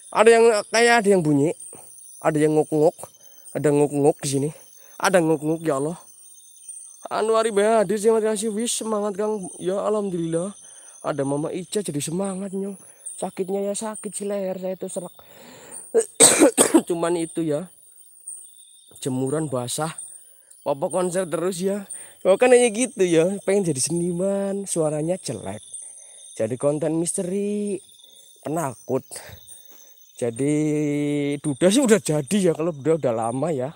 Ada yang kayak ada yang bunyi, ada yang nguk-nguk, ada nguk-nguk di sini, ada nguk-nguk ya Allah. Anwari Bahadir yang dikasih wis semangat Kang, ya alhamdulillah. Ada Mama Ica jadi semangat nyong. Sakitnya ya sakit si leher saya itu serak. Cuman itu ya, jemuran basah. Papa konser terus ya. Makanya gitu ya, pengen jadi seniman, suaranya jelek. Jadi konten misteri, penakut. Jadi duda sih udah jadi ya, kalau duda udah lama ya.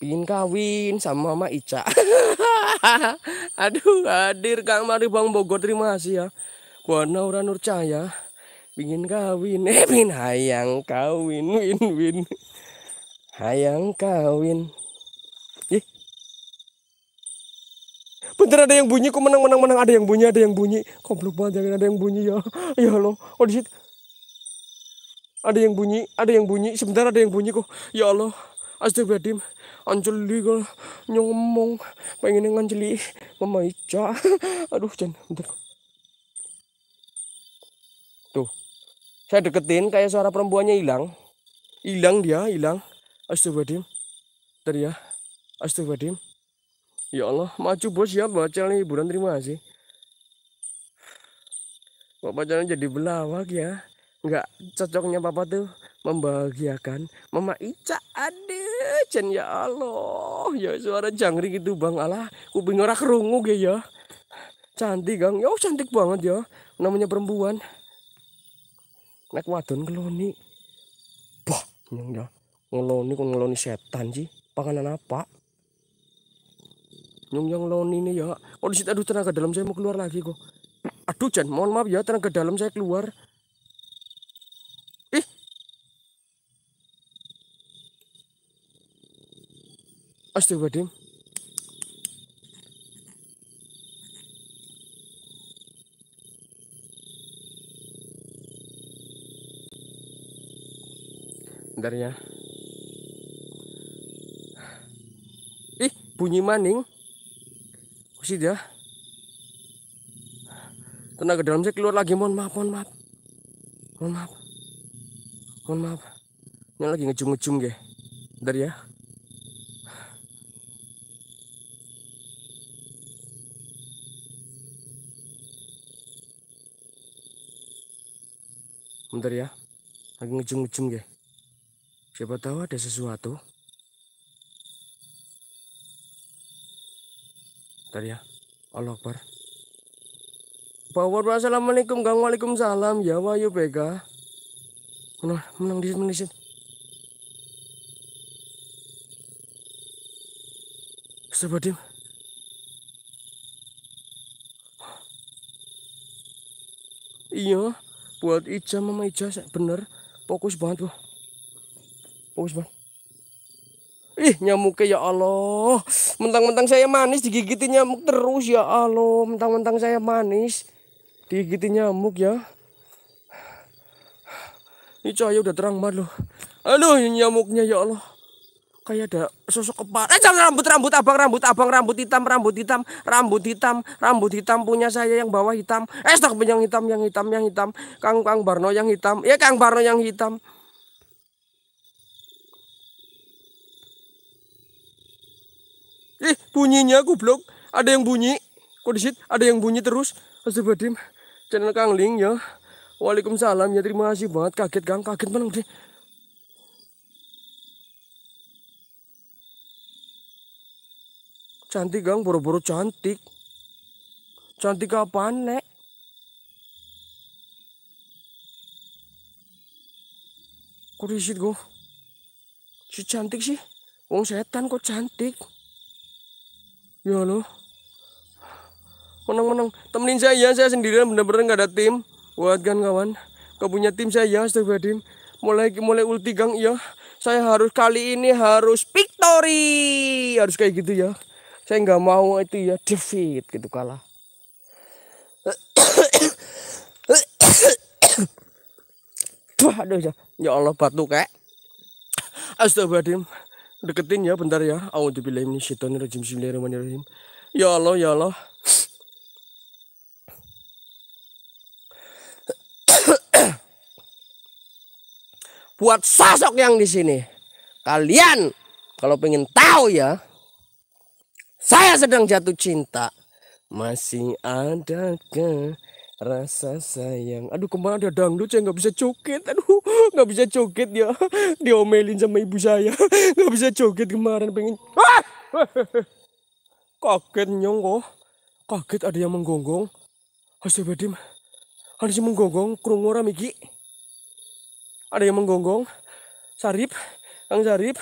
Pingin kawin sama Mama Ica. Aduh, hadir Kang Mari Bang Bogor, terima kasih ya. Buat Naura Nurcaya, pingin kawin, eh pingin hayang kawin, win win, hayang kawin. Ih, bentar ada yang bunyi, kok menang menang menang ada yang bunyi, ada yang bunyi, goblok banget jangan ada yang bunyi ya, ya loh, oh di situ. Ada yang bunyi, ada yang bunyi, sebentar ada yang bunyi kok. Ya Allah, astagfirullahaladzim. Anjeli kok nyong ngomong, pengen nganjeli Mama Ica. Aduh, jangan, bentar. Tuh. Saya deketin kayak suara perempuannya hilang. Hilang dia, hilang. Astagfirullahaladzim. Bentar ya. Astagfirullahaladzim. Ya Allah, maju bos ya, buat channel hiburan, terima kasih. Bapak channel jadi belawak ya. Enggak cocoknya papa tuh membahagiakan Mama Ica. Aduh Jan, ya Allah ya, suara jangkrik itu Bang, alah kuping ora krungu ge ya. Cantik Kang, ya cantik banget ya, namanya perempuan. Nek wadon ngeloni. Bah, nyong ya. Ngeloni kok ngeloni setan sih. Pakanan apa? Nyong yang ngeloni ini ya. Oh di situ, aduh tenaga dalam saya mau keluar lagi kok. Aduh Jan, mohon maaf ya, tenaga dalam saya keluar. Astagfirullahaladzim. Bentar ya. Ih, bunyi maning. Usit ya. Tenaga dalam saya keluar lagi, mohon maaf, mohon maaf. Mohon maaf. Mohon maaf. Ini lagi ngejum-ngejum ge. Bentar ya. Bentar ya, lagi ngejum-ngejum ya. Siapa tahu ada sesuatu. Bentar ya, Allah Akbar. Power, assalamualaikum Kang, waalaikumsalam ya, Wahyu Bega. Menang, menang disit, menang disit. Astagfirullahaladzim. Iya. Buat Ica, Mama Ica, bener fokus banget loh, fokus banget. Ih nyamuknya ya Allah, mentang-mentang saya manis digigitin nyamuk terus ya Allah, mentang-mentang saya manis digigitin nyamuk ya. Ini cahaya udah terang banget loh. Aduh nyamuknya ya Allah, kayak ada sosok kepala. Eh jangan, rambut rambut abang, rambut abang, rambut hitam, rambut hitam, rambut hitam, rambut hitam punya saya yang bawah hitam. Eh stok yang hitam, yang hitam, yang hitam. Kang Kang Barno yang hitam. Ya Kang Barno yang hitam. Ih bunyinya goblok. Ada yang bunyi. Kok disit? Ada yang bunyi terus. Astagfirullahaladzim. Channel Kang Ling ya. Waalaikumsalam, ya terima kasih banget. Kaget Kang, kaget banget deh. Cantik Kang, boro-boro cantik. Cantik apaan, Nek? Kok riset gue? Si cantik sih. Wong setan kok cantik. Ya loh. Menang-menang. Temenin saya, saya sendirian bener-bener gak ada tim. Buat kan kawan. Gak punya tim saya, astagfirullahaladzim. Mulai mulai ulti Gang ya. Saya harus kali ini harus victory. Harus kayak gitu ya. Saya gak mau itu ya defeat gitu kalah. Duh, aduh, ya Allah batuk kek. Astagfirullahaladzim. Deketin ya bentar ya. Auzubillahiminasyaitonirrajim. Bismillahirrahmanirrahim. Ya Allah, ya Allah. Buat sosok yang di sini, kalian kalau pengen tahu ya, saya sedang jatuh cinta. Masih adakah rasa sayang? Aduh, kemarin ada dangdut saya nggak bisa joget. Aduh, nggak bisa joget ya. Diomelin sama ibu saya. Nggak bisa joget kemarin pengen. Ah! Kaget nyong. Kaget ada yang menggonggong. Astagfirullahaladzim. Ada yang menggonggong. Krungu ora iki. Ada yang menggonggong. Sarip. Kang Sarip.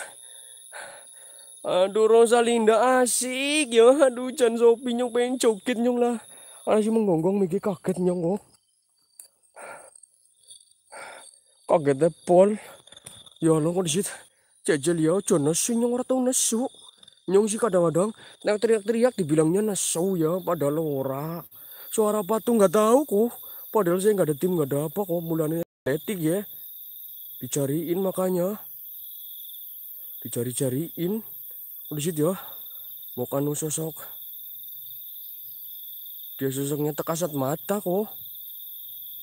Aduh, Rosalinda asik ya. Aduh, Jan Sopi nyong pengen joget nyong lah. Ada sih menggonggong mikir kaget nyong. Kaget deh Paul. Ya Allah kok disit. Jajal ya jono sih nyong ora tau nesu. Nyong sih kadang-kadang nek teriak-teriak dibilangnya nesu ya padahal ora. Suara patung nggak tahu kok. Padahal saya nggak ada tim nggak ada apa kok mulanya etik ya. Dicariin makanya. Dicari-cariin. Kok disit ya. Mau kanu sosok. Dia sosoknya tekasat mata kok.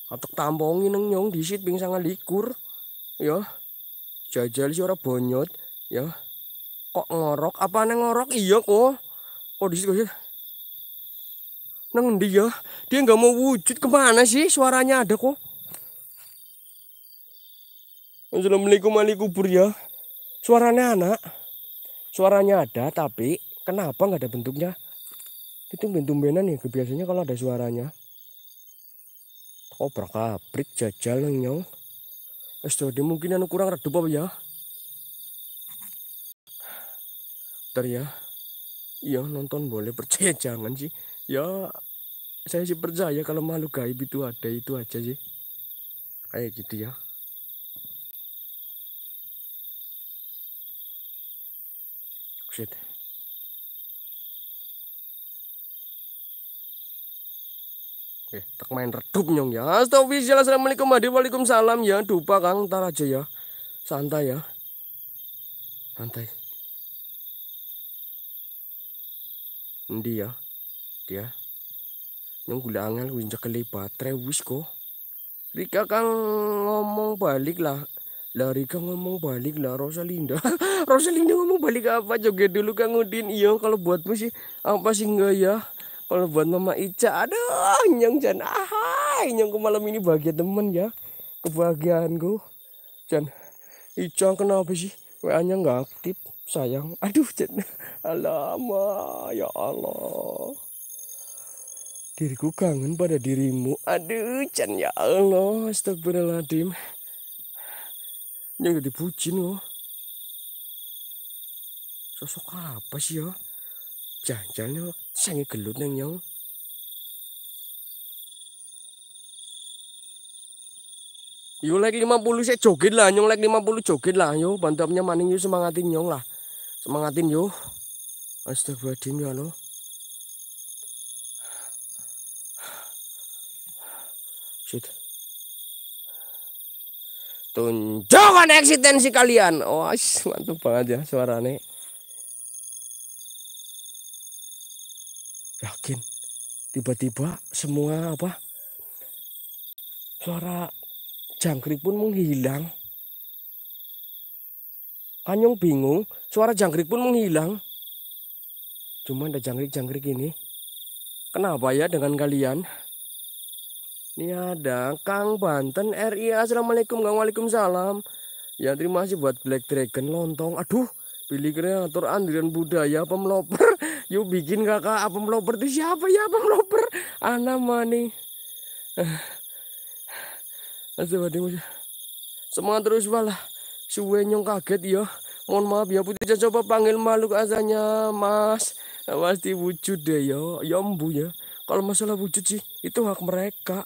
Atak tampongin nyong disit ping sangat likur. Ya. Jajal si ora bonyot, ya. Kok ngorok? Apa neng ngorok? Iya kok. Kok disit kok ya. Nang endi ya? Dia nggak mau wujud kemana sih? Suaranya ada kok. Assalamualaikum warahmatullahi wabarakatuh. Suaranya anak. Suaranya ada tapi kenapa nggak ada bentuknya? Itu bentuk-bentuknya nih, biasanya kalau ada suaranya. Oh, berakabrik jajal nyong. Astagfirullah, mungkin anu kurang redup apa ya? Bentar ya. Iya, nonton boleh, percaya jangan sih. Ya, saya sih percaya kalau makhluk gaib itu ada, itu aja sih. Kayak gitu ya. Shit. Oke, tak main redup nyong ya. Astagfirullah, assalamualaikum warahmatullahi wabarakatuh ya. Dupa Kang, ntar aja ya. Santai ya. Santai. Endi ya. Dia. Nyong gula angel kuwi njekeli baterai wis kok. Rika Kang ngomong balik lah. Lah Rika ngomong balik lah Rosalinda. Rosalinda ngomong balik apa? Joget dulu Kang Udin. Iya, kalau buatmu sih apa sih enggak ya? Kalau buat Mama Ica, aduh nyong Jan, ahai nyong ke malam ini bahagia temen ya, kebahagiaanku Jan, Ica kenapa sih, W A-nya nggak aktif, sayang, aduh Jan, alamak ya Allah, diriku kangen pada dirimu, aduh Jan ya Allah, astagfirullahaladzim, nyong udah dipucin loh, sosok apa sih ya? Jajalnya sange gelut neng nyong. Yo like lima puluh saya joget lah nyong, like lima puluh joget lah yo, bantuannya maning yo, semangatin nyong lah. Semangatin yo. Astagfirullahaladzim ya lo. Shit. Tunjukkan eksistensi kalian. Oh, mantap banget ya suaranya. Yakin tiba-tiba semua apa suara jangkrik pun menghilang. Kanyong bingung, suara jangkrik pun menghilang. Cuma ada jangkrik-jangkrik ini. Kenapa ya dengan kalian? Niada, Kang Banten R I. Assalamualaikum, Kang. Waalaikumsalam. Ya terima kasih buat Black Dragon lontong. Aduh, pilih kreator andiran budaya pemloper. Yuk bikin kakak apa pemloper itu siapa ya pemloper? Ana mani. Semangat terus walah. Suwe nyong kaget ya. Mohon maaf ya putih, coba panggil makhluk asalnya Mas. Pasti wujud deh ya, ya mbu ya. Kalau masalah wujud sih itu hak mereka.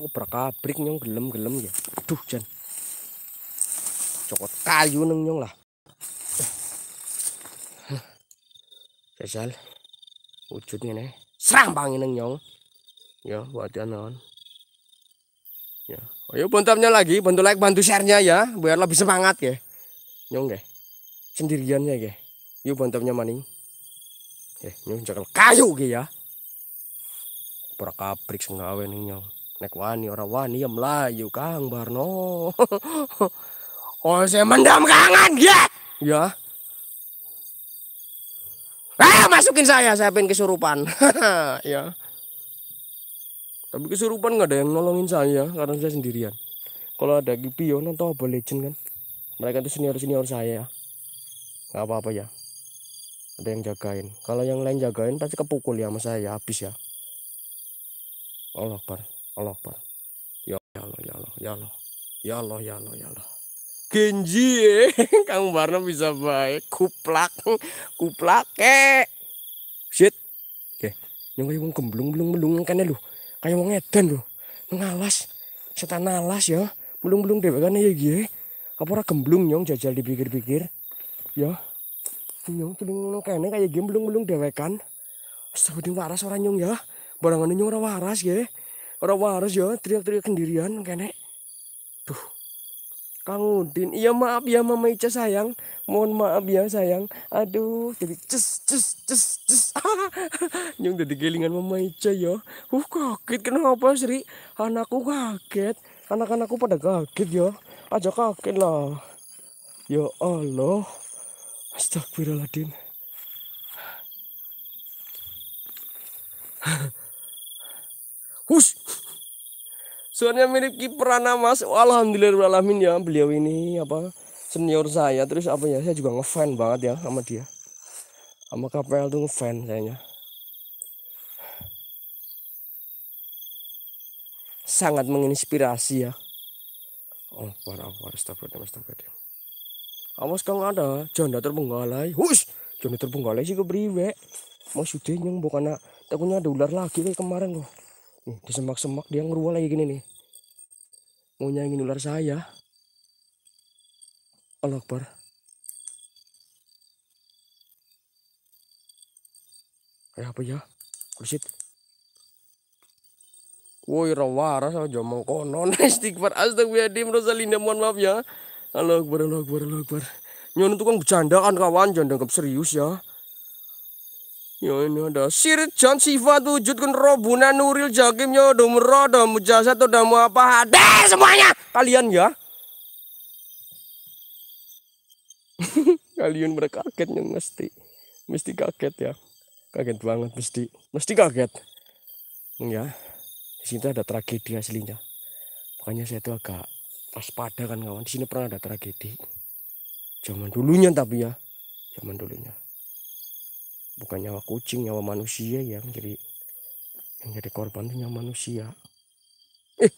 Obrak-abrik nyong gelem-gelem ya. Aduh jan. Cokot kayu neng nyong lah. Sesal. Wujud ngene. Srambangi neng nyong. Ya, wadian naon. Ya. Ayo bentarnya lagi, bantu like, bantu share-nya ya, biar lebih semangat ya. Nyong nggih. Sendiriannya nggih. Yuk bentarnya maning. Eh, nyong cokot kayu ge ya. Obrak-abrik sengawe neng nyong. Nek wani ora wani ya melayu Kang Barno. Oh saya mendam kangen ya. Ya. Ah masukin saya, saya pengen kesurupan. Ya. Tapi kesurupan nggak ada yang nolongin saya karena saya sendirian. Kalau ada Gipion atau Abel Legend kan, mereka itu senior senior saya ya. Nggak apa-apa ya. Ada yang jagain. Kalau yang lain jagain pasti kepukul ya sama saya habis ya. Allah Akbar. Allah, ya Allah, ya Allah, ya Allah, ya Allah, ya Allah, ya Allah. Genji, Kang Barno bisa baik. Kuplak, kuplak, eh. Shit, oke. Yang kayak wong gemblung, belung, belung, kan lu. Kayak wong edan lu. Ngalas, setan alas ya. Belung, belung deh, kan ya gie. Apa orang gemblung nyong jajal dipikir-pikir, ya. Nyong tuh kayaknya kayak gie belung, belung deh kan. Astagfirullah waras orang nyong ya. Barangan nyong orang waras ya. Orang waras ya teriak-teriak sendirian kene. Duh. Kang Udin, iya maaf ya Mama Ica sayang. Mohon maaf ya sayang. Aduh, jadi ces ces ces ces. Nyung jadi gelingan Mama Ica ya. Uh kaget kenapa Sri? Anakku kaget. Anak-anakku pada kaget ya. Aja kaget lah. Ya Allah. Astagfirullahaladzim. Hush. Suaranya mirip Kiprana Mas. Alhamdulillahirrahmanirrahim ya. Beliau ini apa senior saya. Terus apa ya, saya juga ngefan banget ya sama dia. Sama K P L tuh ngefan sayanya. Sangat menginspirasi ya. Oh, warah-warah astagfirullah astagfirullah. Awas Kang ada janda terbenggalai. Hush, janda terbenggalai sih kepriwe. Maksudnya yang bukan takutnya ada ular lagi kayak kemarin kok. Nih, di semak-semak dia ngerual lagi gini nih. Mau nyangin ular saya. Allah Akbar. Kayak apa ya? Kursit. Woi, rawaras aja mau konon. Istighfar astagfirullahaladzim. Rosalinda mohon maaf ya. Allah Akbar, Allah Akbar, Allah Akbar. Nyon itu kan bercanda kan kawan, jangan dianggap serius ya. Ya ini ada sirjan sifat wujudkan robuna nuril jakimnya domro damu jasa atau damu apa ada semuanya kalian ya. Kalian berkaget yang mesti mesti kaget ya, kaget banget mesti mesti kaget ya. Di sini ada tragedi aslinya, makanya saya tuh agak waspada kan kawan. Di sini pernah ada tragedi zaman dulunya tapi ya zaman dulunya. Bukan nyawa kucing, nyawa manusia yang jadi yang jadi korban itu nyawa manusia. Eh.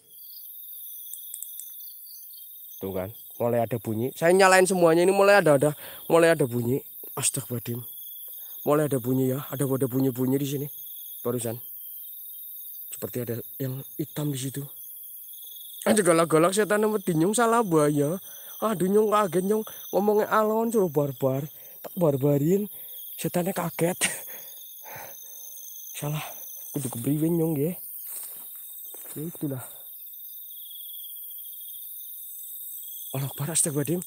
Tuh kan, mulai ada bunyi. Saya nyalain semuanya ini mulai ada ada, mulai ada bunyi. Astagfirullahaladzim. Mulai ada bunyi ya, ada ada bunyi-bunyi di sini. Barusan. Seperti ada yang hitam di situ. Aja galak-galak setan nama dinyung salah bahaya. Aduh nyung kaget nyung ngomongnya alon suruh barbar. Tak barbarin. Setannya kaget. Salah. Kudu kebriwe nyong nggih. Ya itulah. Allah Akbar astagfirullah.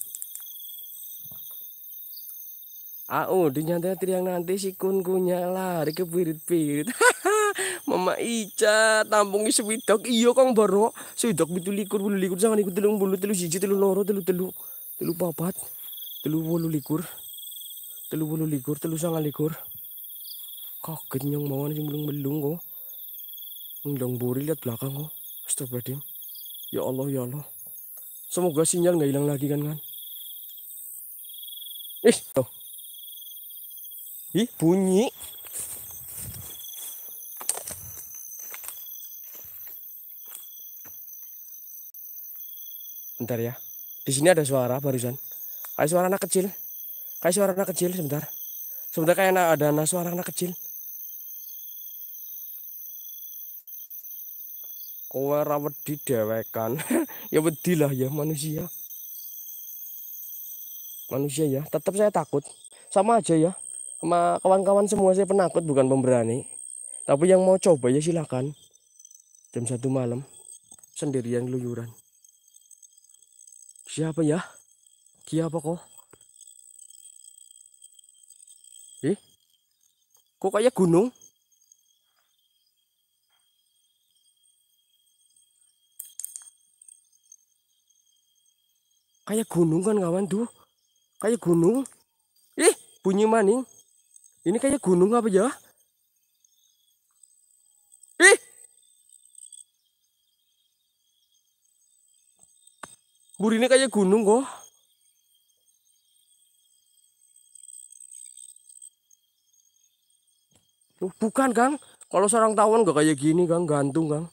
Au, dinyantai tiang nanti si kunkunya lari ke pirit-pirit. Mama Ica tampungi swidok. Iya Kang Barno. Swidok pitulikur, pitulikur jangan ikut telung bulu, telu siji, telu loro, telu telu, telu papat, telu wolu likur, telu wolu likur, telu sangal likur. Kaget nyong mawon sing belung-belung kok. Ndang buri lihat belakang kok. Astagfirullahaladzim. Ya Allah, ya Allah. Semoga sinyal nggak hilang lagi kan kan. Ih, toh. Ih, bunyi. Bentar ya, di sini ada suara barusan, kayak suara anak kecil, kayak suara anak kecil sebentar, sebentar kayak ada suara anak kecil. Kowe ra wedi dewekan, ya wedi lah ya manusia, manusia ya. Tetap saya takut, sama aja ya, sama kawan-kawan semua saya penakut bukan pemberani. Tapi yang mau coba ya silakan. Jam satu malam, sendirian keluyuran. Siapa ya? Siapa kok? Eh? Kok kayak gunung? Kayak gunung kan kawan tuh? Kayak gunung? Ih, eh, bunyi maning. Ini kayak gunung apa ya? Ih! Eh. Burine kayak gunung kok. Bukan Kang, kalau sarang tawon nggak kayak gini Kang, gantung Kang.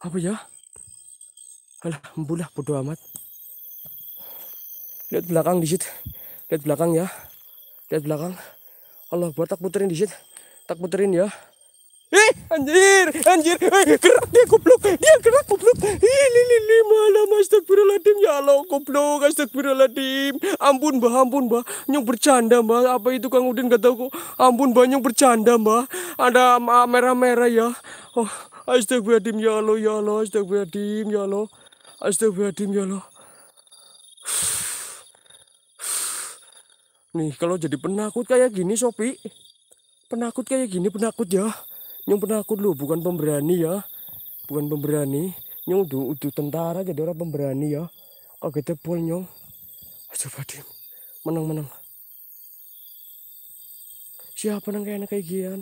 Apa ya? Alah, embulah bodo amat. Lihat belakang dikit, lihat belakang ya, lihat belakang. Allah buat tak puterin dikit, tak puterin ya. Eh, anjir, anjir, eh, gerak dia goblok, dia gerak goblok. Ih, lili lili malam, astagfirullahaladzim, ya Allah goblok, astagfirullahaladzim. Ampun mbak, ampun mbak, nyong bercanda mbak, apa itu Kang Udin gak tahu kok. Ampun mbak, nyong bercanda mbak, ada merah-merah ya. Oh, astagfirullahaladzim, ya Allah, ya Allah, astagfirullahaladzim, ya Allah, astagfirullahaladzim, ya Allah. Nih, kalau jadi penakut kayak gini, Sopi. Penakut kayak gini, penakut ya. Nyong penakut loh, bukan pemberani ya, bukan pemberani. Nyong udah, udah tentara jadi orang pemberani ya. Kaget pol nyong. Coba diem, menang menang. Siapa nang kayak kayak gian?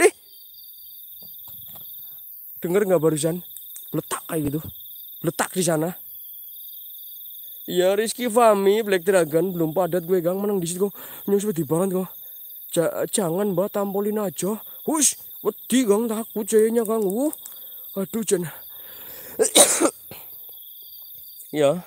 Eh, dengar nggak barusan? Letak kayak gitu, letak di sana. Ya Rizky Fahmi, Black Dragon belum padat gue gang menang di situ. Nyong sudah dibalan kok. Jangan mbak, tampolin aja. Hush, wedi Kang, takut jayanya Kang. Uh, aduh jen. Ya,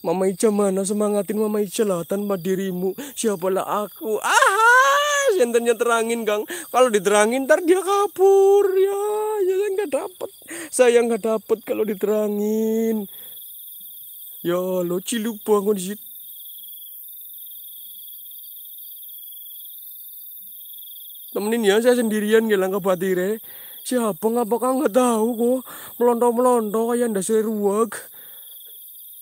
Mama Ica mana, semangatin Mama Ica lah, tanpa dirimu siapalah aku. Ah, senternya terangin Kang. Kalau diterangin ntar dia kabur ya. Ya saya nggak dapat, saya nggak dapat kalau diterangin. Ya lo ciluk bangun di situ. Temenin ya, saya sendirian ngilang ke batire. Siapa ngapa Kang nggak tahu kok. Melonto-melonto kayak ndak seruak.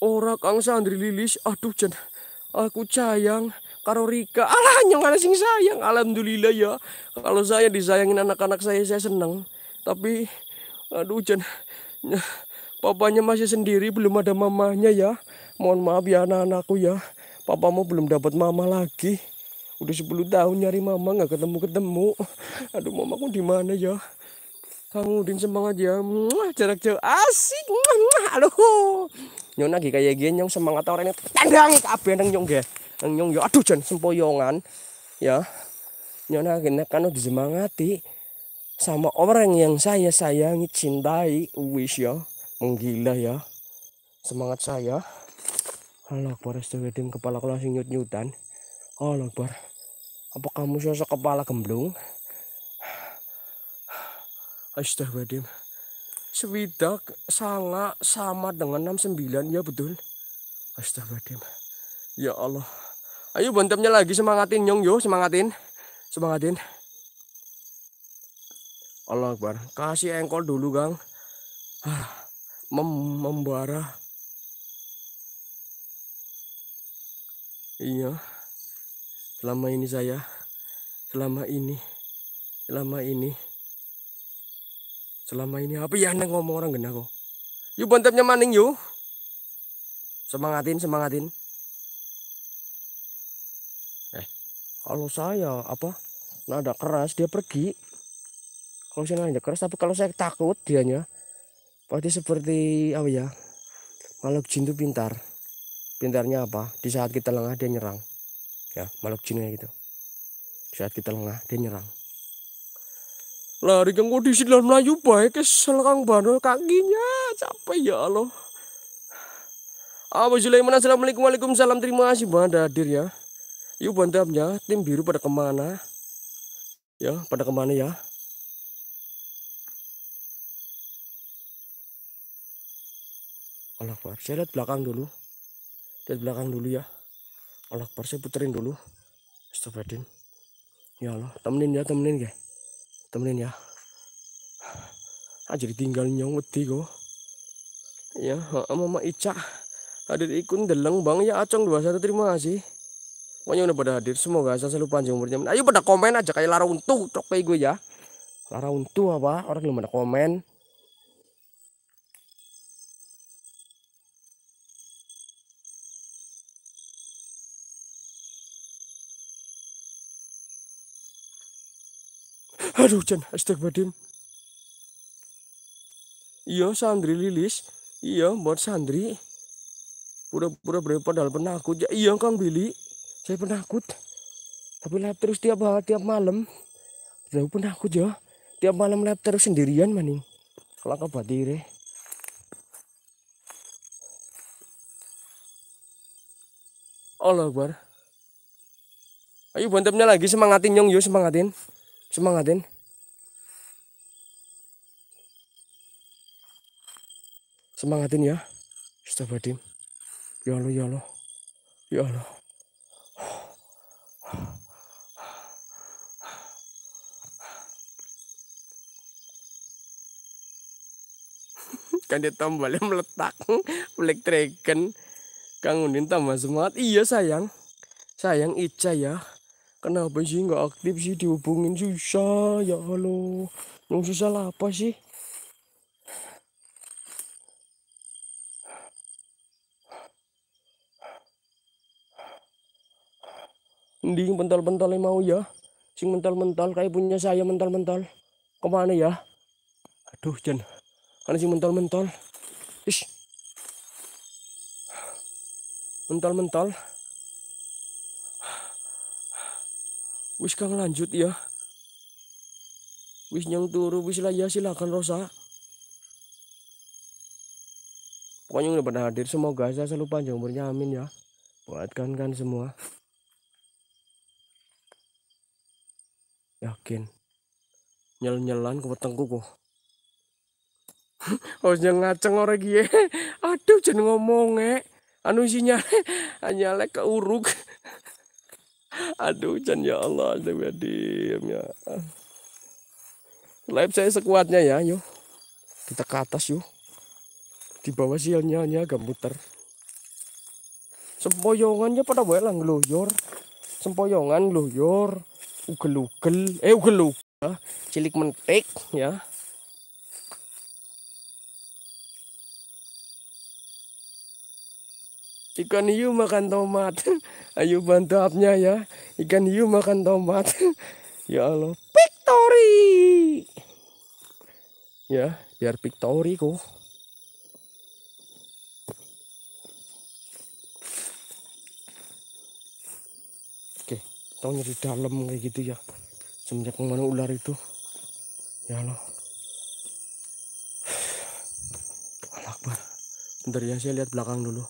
Ora Kang Sandri Lilis. Aduh jen. Aku sayang karo Rika. Alah nyong ana sing sayang. Alhamdulillah ya. Kalau saya disayangin anak-anak saya saya senang. Tapi aduh jen. Papanya masih sendiri belum ada mamanya ya. Mohon maaf ya anak-anakku ya. Papamu belum dapat mama lagi. Udah sepuluh tahun nyari mama nggak ketemu-ketemu. Aduh mamaku di mana ya? Kang Udin semangat ya. Jarak jauh asik. Aduh. Nyong lagi kayak gini nyong semangat orangnya tandangi kabeh nang nyong nggih. Nang nyong ya aduh jan sempoyongan ya. Nyong lagi kan disemangati sama orang yang saya sayangi, cintai. Wis ya. Menggila ya. Semangat saya. Allah Akbar astagfirullahaladzim kepala kula sing nyut-nyutan. Allah Akbar. Apa kamu sosok kepala gemblung? Astagfirullahaladzim. Swidak sangat sama dengan enam puluh sembilan ya betul. Astagfirullahaladzim. Ya Allah. Ayo bantamnya lagi semangatin nyong yo, semangatin. Semangatin. Allah Akbar. Kasih engkol dulu, Kang. Mem membara. Iya. Selama ini saya, selama ini, selama ini selama ini apa ya neng ngomong orang genah kok. Yuk bantepnya maning yuk. Semangatin semangatin. Eh, kalau saya apa nada keras dia pergi. Kalau saya nada keras tapi kalau saya takut dianya pasti seperti apa ya? Makhluk jin itu pintar. Pintarnya apa? Di saat kita lengah dia nyerang. Ya, makhluk jinnya gitu. Di saat kita lengah dia nyerang. Lari kanggo di sini Melayu baik kesel kang bandel kakinya capek ya Allah. Assalamualaikum warahmatullahi salam terima kasih Banda hadir ya. Yuk bandamnya tim biru pada kemana? Ya pada kemana ya? Allah Akbar. Saya lihat belakang dulu. Lihat belakang dulu ya. Allah Akbar saya puterin dulu. Astagfirullahaladzim. Ya Allah temenin ya temenin ya. Temenin ya, aja ditinggal nyaweti kok. Ya, Mama Ica hadir ikun deleng bang ya acong dua puluh satu terima kasih. Pokoknya udah pada hadir semoga saya selalu panjang umurnya. Ayo pada komen aja kayak lara untu tok kayak gue ya. Lara untu apa orang belum pada komen. Aduh, Jan, astagfirullahaladzim. Iya, Sandri Lilis. Iya, buat Sandri. Pura-pura padahal penakut. Ya, iya, Kang Billy. Saya penakut. Tapi live terus tiap hari, tiap malam. Saya penakut ya. Tiap malam live terus sendirian, maning. Kalau kau batire. Allah Akbar. Ayo bantapnya lagi, semangatin nyong yo, semangatin. Semangatin. Semangatin ya. Astagfirullahaladzim. Ya Allah, ya Allah. Ya Allah. Kan dia tombolnya meletak. Black Dragon. Kang Undin tambah semangat. Iya sayang. Sayang Ica ya. Kenapa sih nggak aktif sih dihubungin susah ya Allah. Yang susah lah apa sih? Mending mental-mentalnya mau ya, sing mental-mental kayak punya saya mental-mental. Kemana ya? Aduh Jan, karena sing mental-mental, ish, mental-mental. Wis kang lanjut ya. Wis nyang turu wis lah ya silakan Rosa. Pokoknya udah pada hadir semoga saya selalu panjang umurnya amin ya. Buat kan kan semua. Yakin. Nyel-nyelan kepetengku kok. Harusnya ngaceng orang gie. Aduh jangan ngomong eh. Anu isinya nyalek keuruk. Aduh Jan ya Allah diam ya. Live saya sekuatnya ya yuk. Kita ke atas yuk. Di bawah sialnya nya agak muter. Sempoyongannya pada bae lang gloyor. Sempoyongan gloyor. Ugel-ugel eh ugel-ugel ya. Cilik mentik ya. Ikan hiu makan tomat. Ayo bantapnya ya. Ikan hiu makan tomat. Ya Allah, Victory. Ya, biar Victory kok. Oke, taunya di dalam kayak gitu ya. Semenjak kemana ular itu. Ya Allah. Allah Akbar. Bentar ya, saya lihat belakang dulu.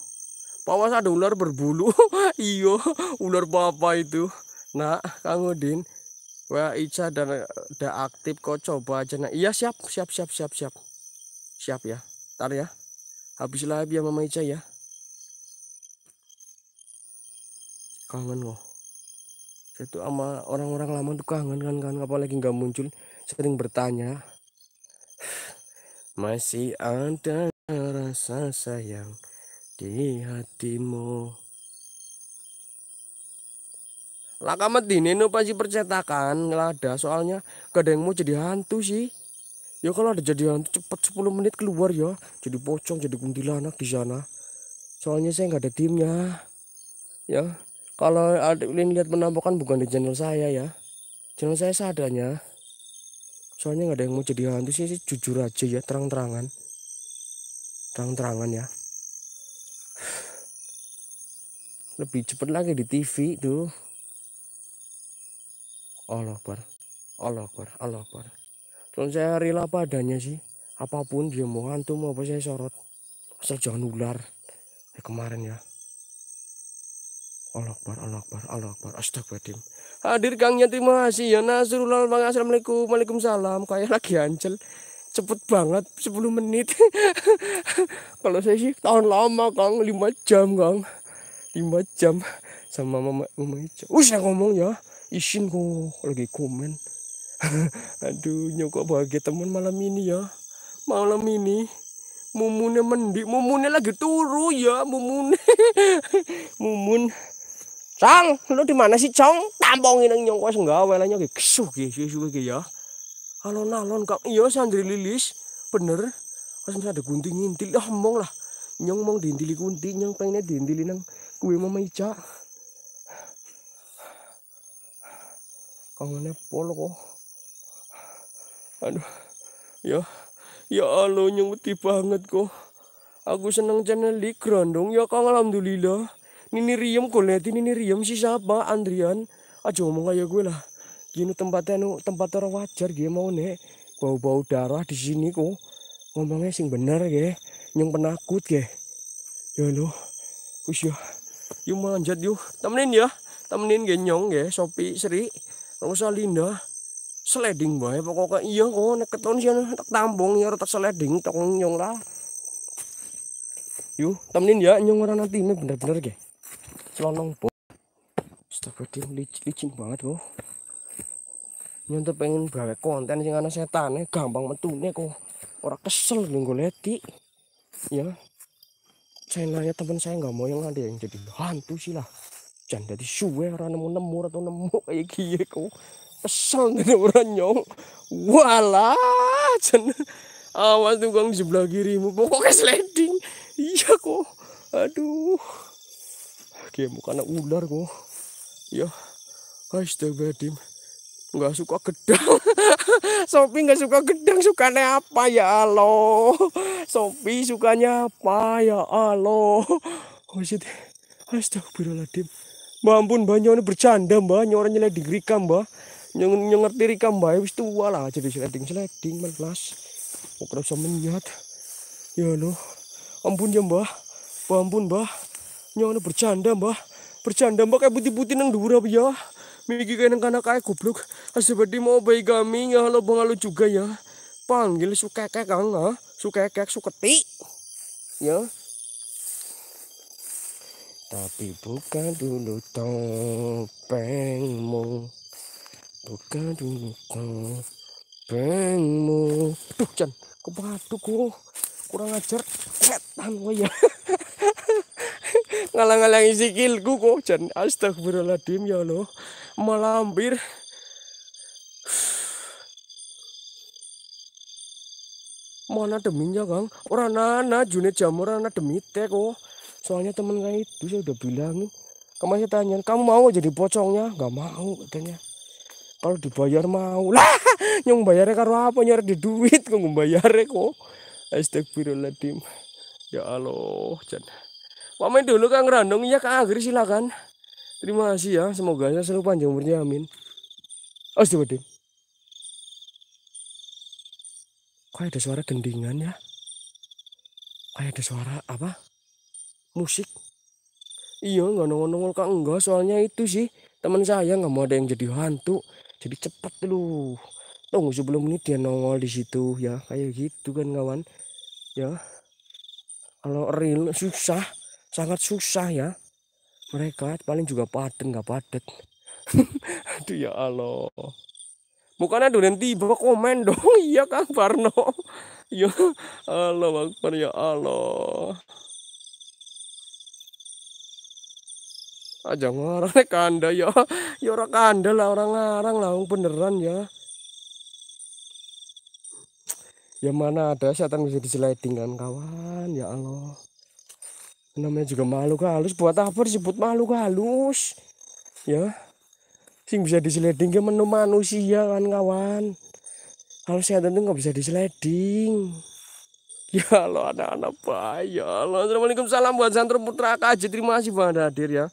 Pawas ada ular berbulu. Iyo, ular apa itu? Nah, Kang Udin, Wah Ica dan da aktif kok coba aja. Nah, iya siap, siap, siap, siap, siap, siap ya. Tar ya, habis live ya Mama Ica ya. Kangen loh. Itu sama orang-orang lama tuh kangen kan kan, apalagi nggak muncul. Sering bertanya. Masih ada rasa sayang di hatimu. Lah kamet dineno pasti percetakan ngelada, soalnya kadang mau jadi hantu sih. Ya kalau ada jadi hantu cepat sepuluh menit keluar ya. Jadi pocong, jadi kuntilanak di sana. Soalnya saya nggak ada timnya. Ya, kalau ada kalian lihat penampakan bukan di channel saya ya. Channel saya seadanya. Soalnya nggak ada yang mau jadi hantu sih, sih jujur aja ya, terang-terangan. Terang-terangan ya. Lebih cepat lagi di T V tuh. Allah Akbar, Allah Akbar, Allah Akbar. Cuman saya rela padanya sih. Apapun dia mau hantu mau apa saya sorot. Asal jangan ular. Ya kemarin ya. Allah Akbar, Allah Akbar, Allah Akbar. Astagfirullahaladzim. Hadir Kangnya terima kasih ya Nasrullah. Assalamualaikum, waalaikumsalam. Kayak lagi ancel. Cepet banget sepuluh menit. Kalau saya sih tahun lama Kang, lima jam Kang. lima jam sama mama mama Ica. Usah ngomong ya. Isin kok lagi komen. Aduh nyokok bahagia temen malam ini ya. Malam ini Mumunnya mendik, Mumunnya lagi turu ya, Mumun. Mumun. Cang, lu di mana sih, Cong? Tampongin nang nyongko wis nggawe lan nyok gesuh ge suwe ge ya. Alon-alon kok iya sandri lilis, bener. Wis ada gunting ngintil lah omong lah. Nyong mong diintili kunti, nyong pengen diintili nang kuwe mama Ica. Kangennya pol kok. Aduh. Ya. Ya Allah nyuti banget kok. Aku seneng channel di Grandong ya Kang, alhamdulillah. Nini riem kok liatin Nini riem si siapa Andrian. Aja ngomong kayak gue lah. Gini tempatnya nu tempat orang wajar dia mau nek. Bau-bau darah di sini kok. Ngomongnya sing bener ge. Nyong penakut ge. Ya loh. Wis yo. Yuk manjat yuk. Temenin ya. Temenin ge nyong ge Sopi Sri. Rosalinda sliding bae pokoknya iya kok nek keton sian tak tambung ya tak sliding tak nyong lah. Yuk, temenin ya nyong ora nanti ini bener-bener ge. Celonong po. Astagfirullah licin banget kok. Nyong tuh pengen gawe konten sing ana setane gampang metune kok. Ora kesel nggo leti. Ya. Channelnya temen saya nggak mau yang ada yang jadi hantu sih lah. Janda di suwe orang nemu-nemu atau nemu kayak gini kok kesel nih orang nyong walah janda awas tukang di sebelah kirimu pokoknya sliding iya kok aduh kayak bukan ular kok ya astagfirullahaladzim nggak suka gedang Sopi nggak suka gedang sukanya apa ya Allah Sopi sukanya apa ya Allah oh shit astagfirullahaladzim Mbak ampun mbak nyonya bercanda mbak nyonya nyeleding Rika mbak nyong ngerti Rika mbak habis tua lah jadi seleding-seleding malas kok bisa melihat ya loh ampun ya mbak mbak ampun mbak nyonya bercanda mbak bercanda mbak kayak putih-putih nang dura ya miki kayak nang kayak goblok seperti mau bayi kami ya lo bang lo juga ya panggil sukekek kang ha sukekek suketi ya tapi buka dulu topengmu, buka dulu topengmu. Duh, Chan, kepadukku kurang ajar, setan waya. Ngalang-ngalangi sikilku kok, Chan. Astagfirullahaladzim ya Allah, malah hampir. Mana deminya, Kang? Orang nana june jamur, orang demite kok. Soalnya temen saya itu saya udah bilangin kemarin saya tanya kamu mau jadi pocongnya nggak mau katanya kalau dibayar mau lah nyong bayarnya karo apa nyari di duit kok bayarnya kok astagfirullahaladzim ya Allah Jan pamit dulu Kang Grandong ya Kang Agri silakan terima kasih ya semoga saya selalu panjang umurnya amin astagfirullahaladzim kok ada suara gendingan ya kayak ada suara apa musik iya nggak nongol-nongol Kak enggak soalnya itu sih teman saya nggak mau ada yang jadi hantu jadi cepet lu tunggu sebelum ini dia nongol di situ ya kayak gitu kan kawan ya kalau real susah sangat susah ya mereka paling juga padet nggak padet aduh ya Allah bukannya durian tiba komen dong iya Kang Parno ya Allah Akbar ya Allah aja ngarang nek kanda ya. Ya ora kanda lah, orang ngarang lah beneran ya. Ya mana ada setan bisa disliding kan kawan, ya Allah. Namanya juga makhluk halus, buat apa disebut makhluk halus? Ya. Sing bisa disliding ke menu manusia kan kawan. Kalau setan itu nggak bisa disliding. Ya Allah, anak-anak baik ya Allah. Assalamualaikum, salam buat Santro Putra K J. Terima kasih banget hadir ya.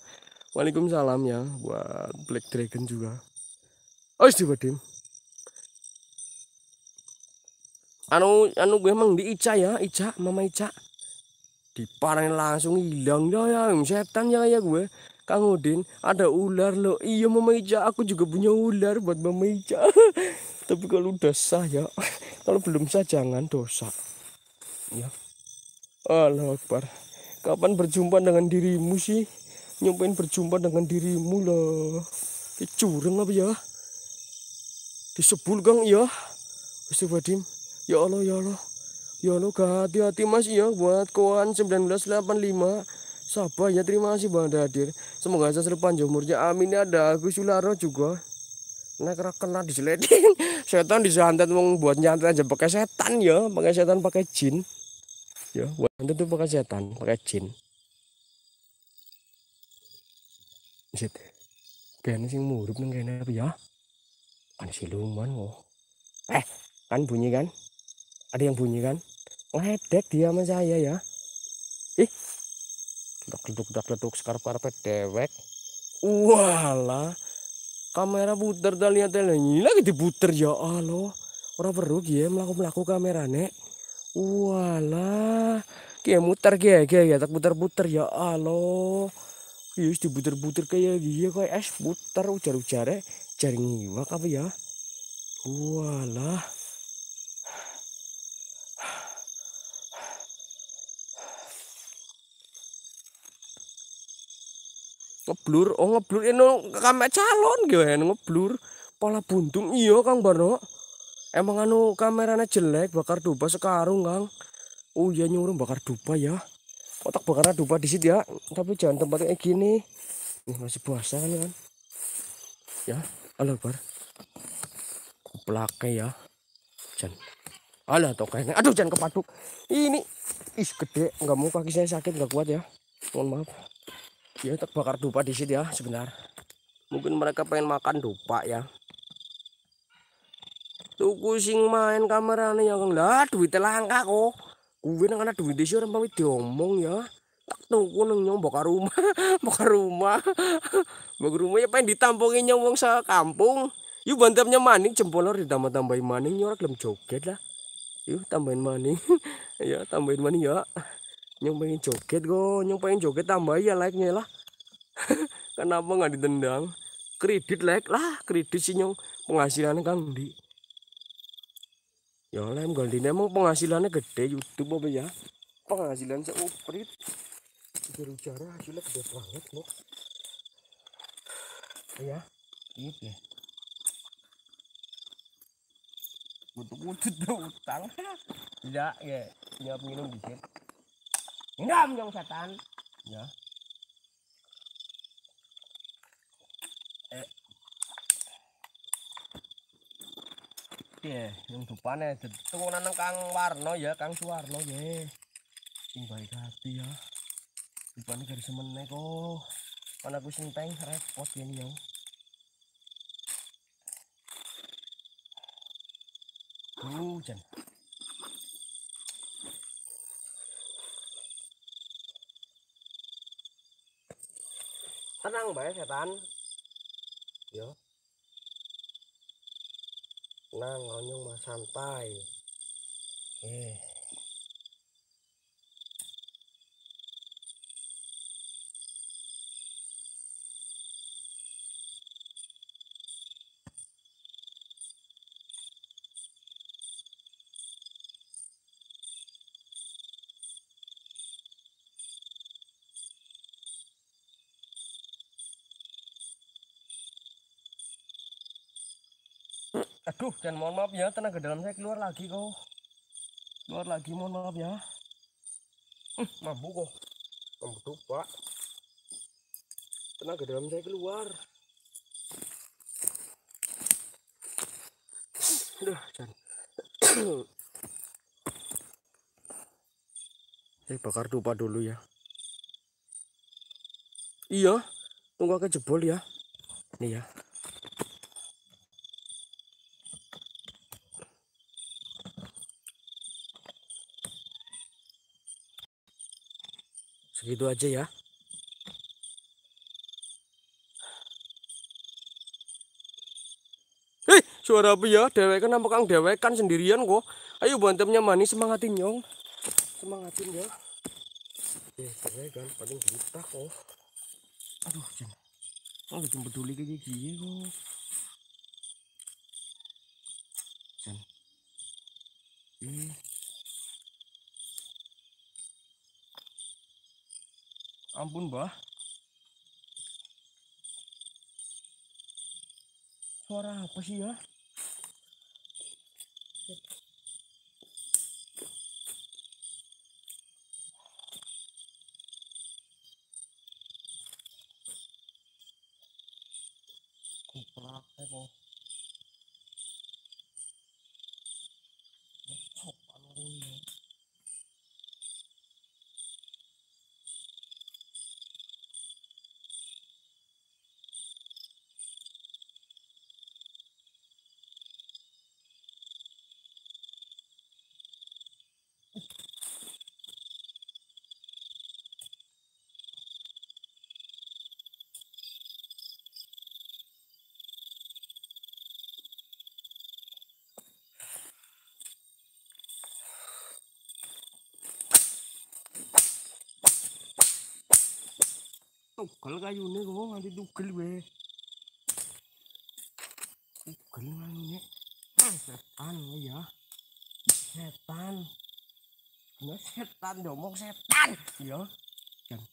Waalaikumsalam ya buat Black Dragon juga. Oh istibadim. Anu anu gue emang di Ica ya, Ica, Mama Ica. Diparangin langsung hilang dah ya, setan ya ya gue. Kang Udin, ada ular loh. Iya Mama Ica, aku juga punya ular buat Mama Ica. Tapi kalau udah sah ya, kalau belum sah jangan, dosa. Ya. Allahu Akbar. Kapan berjumpa dengan dirimu sih? Nyobain berjumpa dengan dirimu loh. Dicurang apa ya? Disebul Kang ya. Istighfarim. Ya Allah, ya Allah, ya Allah, hati-hati mas ya buat kawan seribu sembilan ratus delapan puluh lima Sabah ya, terima kasih banget hadir. Semoga saya selalu panjang umurnya, amin. Ada aku Sularo juga. Nah kena kena diseleding, setan disantet, mau buat nyantet aja pakai setan ya, pakai setan pakai jin, ya buat nyantet tuh pakai setan, pakai jin. Set, kayaknya sih murid nengkayaknya apa ya? Kan siluman kok, eh kan bunyi kan? Ada yang bunyi kan? Ngedek dia sama saya ya. Ih. Leduk-leduk-leduk sekarpet dewek. Walah. Kamera puter dah lihat telenya lagi diputer ya Allah. Ora perlu ya mlaku-mlaku kamerane. Walah. Ki muter ki ya tak puter-puter ya Allah. Ki wis diputer-puter kaya iki kaya es puter ujar-ujare jaring nyiwak apa ya. Walah. Ngeblur, oh ngeblur ini kamera calon gak ngeblur pola buntung iya Kang Barno. Emang anu kameranya jelek bakar dupa sekarung Kang. Oh iya nyuruh bakar dupa ya. Kotak bakar dupa di situ ya. Tapi jangan tempatnya kayak gini. Ini masih puasa kan kan. Ya, Allah Akbar. Kuplake ya. Jangan. Alah tokainya. Aduh jangan kepaduk. Ini is gede, enggak mau kaki saya sakit enggak kuat ya. Mohon maaf. Ya tak bakar dupa di sini ya sebentar. Mungkin mereka pengen makan dupa ya. Tuku sing main kamerane ya Kang. Lah duite langka kok. Kuwi nang ana duwite sih ora pamit diomong ya. Tak tuku nang nyong bakar rumah, bakar rumah. Bakar rumah ya pengen ditampungi nyong wong sekampung. Yuk bantapnya maning jempol lor ditambah-tambahin maning ora gelem joget lah. Yuk tambahin maning. Ya tambahin maning ya. Nyong pengen joget kok, nyong pengen joget tambah ya like-nya lah. Kenapa nggak ditendang? Kredit like lah, kredit sih nyong penghasilannya Kang Di. Ya lah Kang Di emang penghasilannya gede YouTube apa ya? Penghasilan seuprit. Berbicara hasilnya gede banget loh. Ya, gitu ya. Butuh-butuh utang. Tidak ya, nyap minum dikit. Enggak menjong setan ya. Eh. Deh, yang dupane ditukunan nang Kang Warno ya, Kang Suwarno ya. Sing baik hati ya. Dupane garis meneh kok. Kan aku sing peng repot ini yo. Hujan. Tenang bae setan. Ya. Nang ngonyong mah santai. Eh. Aduh, dan mohon maaf ya, tenaga dalam saya keluar lagi kok. Keluar lagi, mohon maaf ya. Uh, mabuk kok. Mabuk Pak. tenaga dalam saya keluar. Udah, jangan. Saya bakar dupa dulu ya. Iya, tunggu aku jebol ya. Nih ya. Segitu aja ya. Hei, suara apa ya? Dewekan apa kang dewekan sendirian kok. Ayo bantemnya manis, semangatin nyong. Semangatin ya. Eh, dewekan paling buta kok. Aduh, jeng. Aku jemput dulu kayak gini kok. Jeng. Eh. Ampun, Mbah. Suara apa sih ya? Kuprak kok. Tugel kayune kok nganti tugel weh. Tugel ngene. Setan ya. Setan. Ya setan ngomong setan ya. Jan.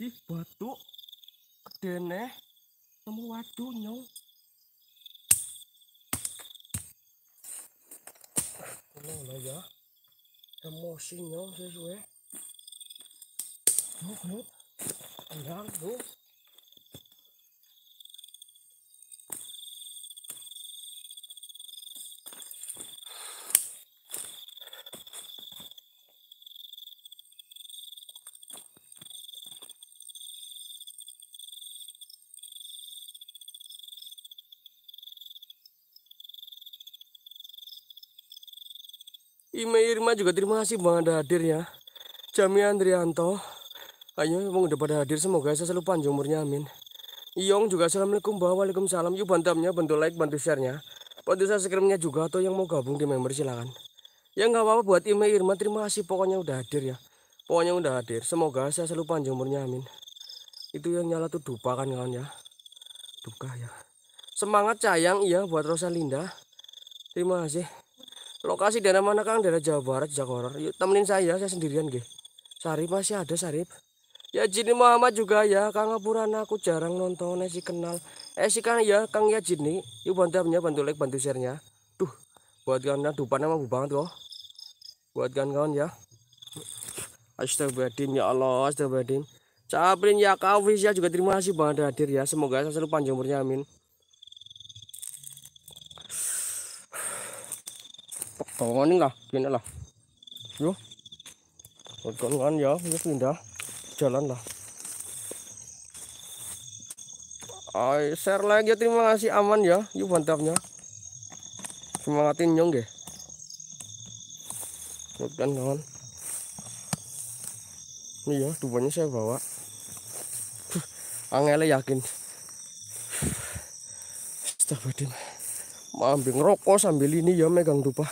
Ih batu kedene nemu waduh nyong. Nah ya, emosi nyong sesuai. Nuk nuk, ayang tuh. Ima Irma juga terima kasih Bang ada hadir ya. Jami Andrianto. Ayo emang udah pada hadir, semoga saya selalu panjang umurnya, amin. Iyong juga assalamualaikum, waalaikumsalam. Yuk bantamnya, bantu like, bantu sharenya, bantu subscribe-nya juga, atau yang mau gabung di member silakan. Ya nggak apa-apa buat Ima Irma, terima kasih pokoknya udah hadir ya. Pokoknya udah hadir, semoga saya selalu panjang umurnya, amin. Itu yang nyala tuh dupa kan kawan ya. Duka ya. Semangat sayang iya buat Rosalinda. Terima kasih. Lokasi daerah mana kang? Daerah Jawa Barat, Jakarta. Yuk temenin saya, saya sendirian gih. Sarip masih ada Sarip. Ya Jini Muhammad juga ya, Kang Apurana aku jarang nonton, eh si kenal. Eh si kan ya, Kang ya Jini. Yuk bantu apanya, bantu like, bantu sharenya. Duh, buat kawan-kawan dupannya mampu banget loh. Buat kawan-kawan ya. Astagfirullahaladzim ya Allah, astagfirullahaladzim. Caprin ya Kawis ya juga terima kasih banget hadir ya. Semoga saya selalu panjang umurnya, amin. Tolongin lah, gini lah. Yuk, tolongan ya, yuk pindah, jalan lah. Ay, share lagi ya, terima kasih aman ya, yuk mantapnya. Semangatin nyong deh. Bukan kawan. Nih ya, dupanya saya bawa. Angele yakin. Astagfirullahaladzim. Ambil ngerokok sambil ini ya, megang dupa.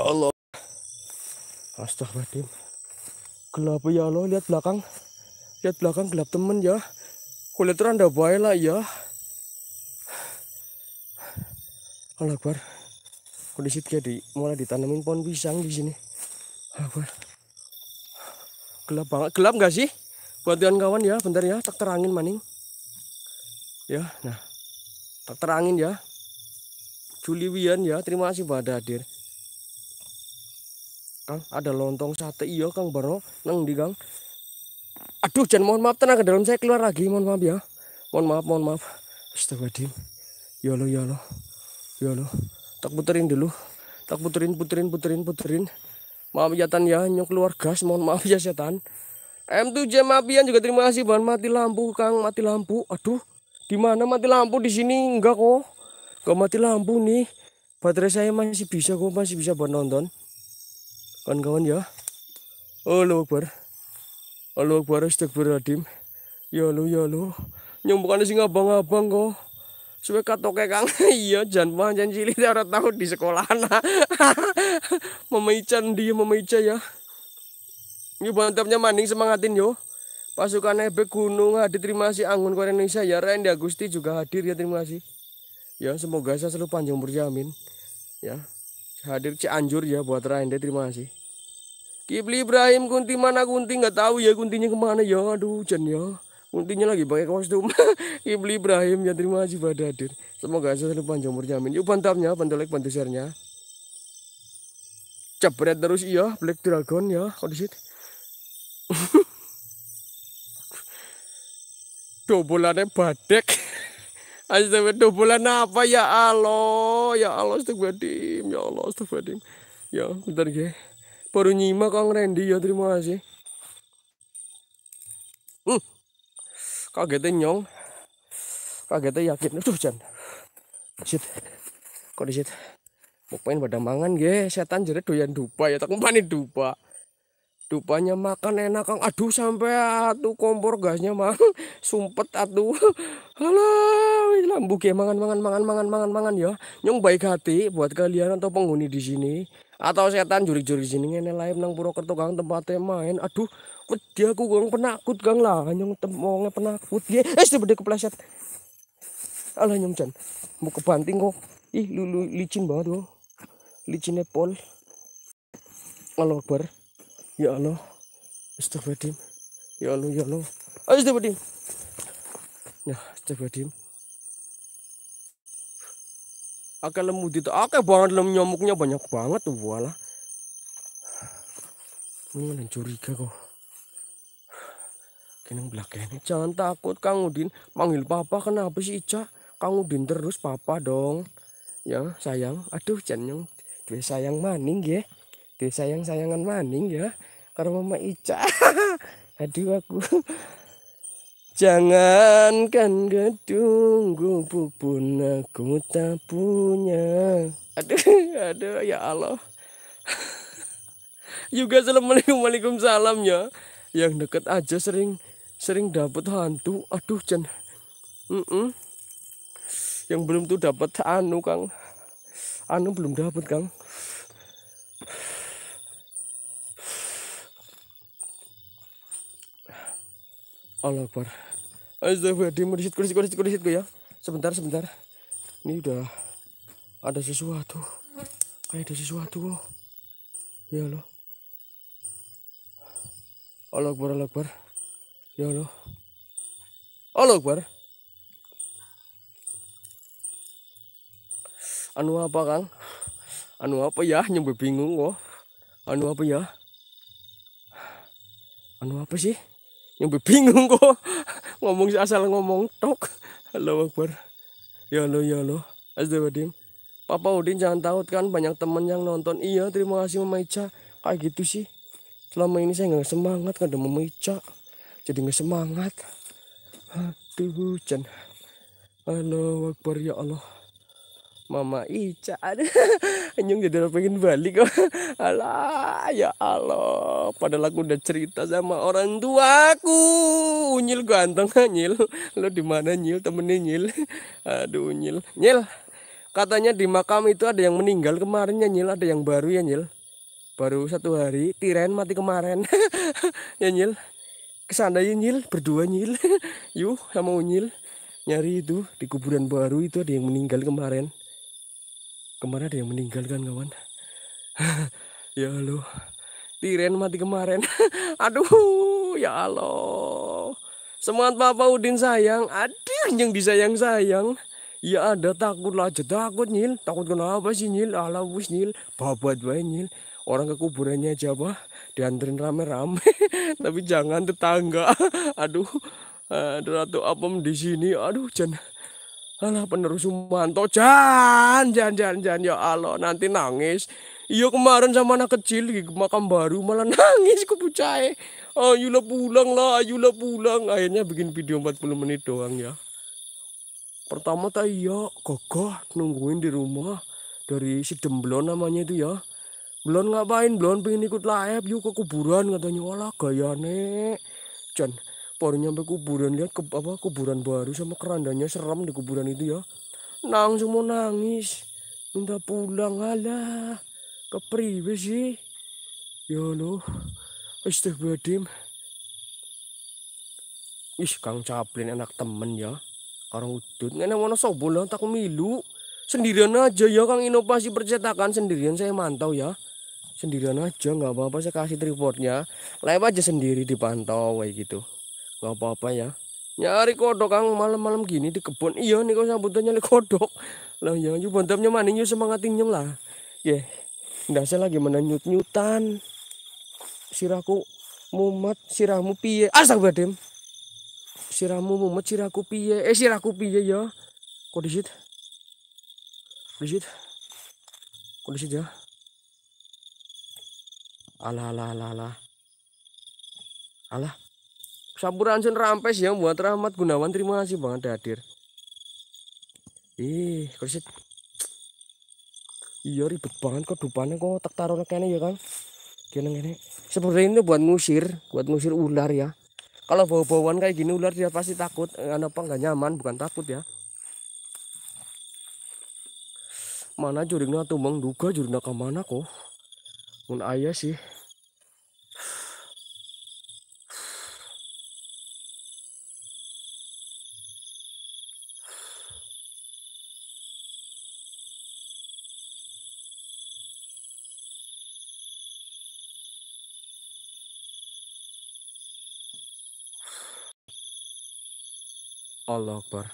Allah, astagfirullahaladzim. Gelap ya Allah, lihat belakang, lihat belakang gelap temen ya. Kulit teranda baik lah ya. Allah Akbar. Kondisi jadi mulai ditanamin pohon pisang di sini. Allah Akbar. Gelap banget, gelap nggak sih? Buat kawan ya, bentar ya, tak terangin maning. ya. Nah, terangin ya, Juliwian ya, terima kasih Mbak Dadir. Kang, ada lontong sate iyo Kang Baro, neng di Kang. Aduh, jangan, mohon maaf, tenaga dalam saya keluar lagi, mohon maaf ya, mohon maaf, mohon maaf. Astagfirullahaladzim, ya lo, ya lo, ya lo, tak puterin dulu, tak puterin, puterin, puterin, puterin. Maaf ya Tan ya, nyok keluar gas, mohon maaf ya setan. M tujuh Mapian juga terima kasih, bahan mati lampu Kang, mati lampu. Aduh, di mana mati lampu di sini? Enggak kok, enggak mati lampu nih. Baterai saya masih bisa kok, masih bisa buat nonton. Kawan-kawan ya. Halo Akbar. Halo Akbar, astagfirullahaladzim. Ya lo, ya lo. Nyombokan sing abang-abang kok. Suwe katoke Kang. Iya, jan pancen cilik ora tau di sekolahan. Memeican dia, memeica ya. Ini mantapnya maning, semangatin yo. Pasukan Ebek Gunung hadir, terima kasih. Anggun Korea Indonesia ya, Randy Agusti juga hadir ya, terima kasih. Ya, semoga saya selalu panjang berjamin. Ya, hadir Cianjur ya buat Randy, terima kasih. Kibli Ibrahim, kunti mana kunti, nggak tahu ya kuntinya kemana ya, aduh Jan ya. Kuntinya lagi pakai kostum. Kibli Ibrahim ya, terima kasih buat hadir. Semoga saya selalu panjang berjamin. Yuk mantapnya, bantu like, bantu share-nya. Jebret terus iya, Black Dragon ya, kondisit. Dobolannya badek. Astaga, dobolan apa ya Allah, ya Allah astagfirullahaladzim, ya Allah astagfirullahaladzim. Ya, bentar ya. Baru nyimak Kang Randy ya, terima kasih. Hmm. Kagetnya nyong. Kagetnya yakin. Aduh, Jan. Sit. Kok disit. Mau pengen pada mangan ge, setan jadi doyan dupa ya, tak kumpani dupa. Dupanya makan enak Kang, aduh sampai atuh kompor gasnya mang sumpet atuh. Halah, lambuk ya, mangan mangan mangan mangan mangan mangan ya. Nyong baik hati buat kalian atau penghuni di sini atau setan juri-juri di sini ngene lae nang Purwokerto Kang, tempatnya main. Aduh, wedi aku Kang, penakut Kang lah, nyong temone penakut ge. Eh, sebede kepleset. Alah nyong Jan, mau kebanting kok. Ih, lulu licin banget loh. Licinnya pol. Allah Akbar. Ya Allah, astagfirullahaladzim. Ya Allah, ya Allah, astagfirullahaladzim. Nah, astagfirullahaladzim. Akeh lemu itu, akeh banget lem, nyamuknya banyak banget tuh, walah. Ini curiga kok. Kenang belakangnya, jangan takut Kang Udin. Manggil papa, kenapa sih Ica? Kang Udin terus papa dong. Ya sayang, aduh Jan, dia sayang maning ya. Dia sayang-sayangan maning ya karena Mama Ica. Aduh aku. Jangankan gedung gubuk pun aku tak punya. Aduh, aduh ya Allah. Juga assalamualaikum, waalaikumsalam ya. Yang deket aja sering sering dapat hantu. Aduh Jan. Mm -mm. Yang belum tuh dapat anu Kang. Anu belum dapat Kang. Allah Akbar. Astagfirullahaladzim, di situ kursi kursi kursi ya. Sebentar sebentar. Ini udah ada sesuatu. Kayak ada sesuatu loh. Ya Allah. Allah Akbar, Allah Akbar. Ya Allah. Allah Akbar. Anu apa Kang? Anu apa ya? Nyampe bingung kok. Anu apa ya? Anu apa sih? Yang bingung kok ngomong asal ngomong tok. Halo Akbar. Ya Allah, ya Allah, astagfirullahaladzim. Papa Udin jangan takut kan, banyak teman yang nonton. Iya, terima kasih Mama Ica. Kayak gitu sih. Selama ini saya nggak semangat karena Mama Ica. Jadi nggak semangat. Aduh, Jan. Halo Akbar, ya Allah. Mama Ica. Nyong jadi pengen balik kok. Alah, ya Allah. Padahal aku udah cerita sama orang tuaku. Nyil ganteng, Nyil. Lo di mana Nyil? Temennya Nyil. Aduh, Nyil. Nyil. Katanya di makam itu ada yang meninggal kemarin ya Nyil, ada yang baru ya Nyil. Baru satu hari, Tiren mati kemarin. Ya Nyil. Kesana ya Nyil, berdua Nyil. Yuh, sama Unyil. Nyari itu di kuburan baru itu ada yang meninggal kemarin. Kemarin ada yang meninggal kan kawan. Ya Allah, Tiren mati kemarin. Aduh, ya Allah. Semangat Papa Udin sayang. Aduh. kalian yang disayang-sayang. Ya ada takutlah aja, takut Nyil. Takut kenapa sih Nyil? Alah wis Nyil, babat wae Nyil. Orang ke kuburannya aja bah, dianterin rame-rame. Tapi jangan tetangga. Aduh, Ratu Apem di sini. Aduh, Jan. Alah penerus Sumanto, Jan, Jan, Jan, Jan. Ya Allah, nanti nangis. Iya kemarin sama anak kecil di makam baru malah nangis kebucai. Ayulah pulang lah, ayulah pulang. Akhirnya bikin video empat puluh menit doang ya. Pertama tak iya gagah nungguin di rumah dari si Demblon namanya itu ya. Blon ngapain? Blon pengen ikut live yuk ke kuburan katanya. Walah gayane. Jan baru nyampe kuburan lihat ke apa kuburan baru sama kerandanya serem di kuburan itu ya. Nang semua nangis minta pulang alah. Kepriwe sih, ya lo, astagfirullahaladzim. Ih, Kang Caplin anak temen ya, orang udut. Nggak mau sobol lah, tak milu. Sendirian aja ya, Kang Inovasi Percetakan sendirian saya mantau ya. Sendirian aja, nggak apa-apa saya kasih tripodnya. Live aja sendiri dipantau kayak gitu, nggak apa-apa ya. Nyari kodok Kang malam-malam gini di kebun. Iya nih kau sambutannya nyari kodok. Lah ya, yuk bantamnya maning yuk semangatin nyeng lah, yeah. Dasar lagi menenyut-nyutan. Sirahku mumet, sirahmu piye? Astagfirullahaladzim. Sirahmu mumet, sirahku piye? Eh sirahku piye ya? Kok disit? Disit? Kok disit ya? Alah alah alah alah. Alah. Sampurasun rampes ya buat Rahmat Gunawan, terima kasih banget hadir. Ih, kok disit? Iya ribet banget kedupannya kok tak taruh kene ya Kang. Gini-gini. Sebenarnya ini buat ngusir, buat ngusir ular ya. Kalau bawa-bawaan kayak gini ular dia pasti takut, kenapa nggak nyaman, bukan takut ya. Mana jurigna tuh Bang Duga jurigna ke mana kok? Mun ayah sih. Allah Akbar.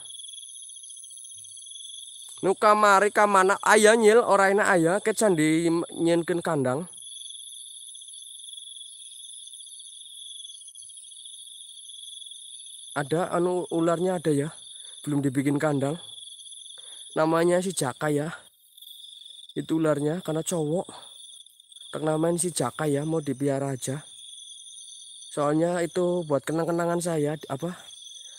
Nuka mari ka mana aya Nyil oraina aya kecan di nyenkeun kandang. Ada anu ularnya ada ya. Belum dibikin kandang. Namanya si Jaka ya. Itu ularnya karena cowok. Tak namain si Jaka ya, mau dipiara aja. Soalnya itu buat kenang-kenangan saya apa?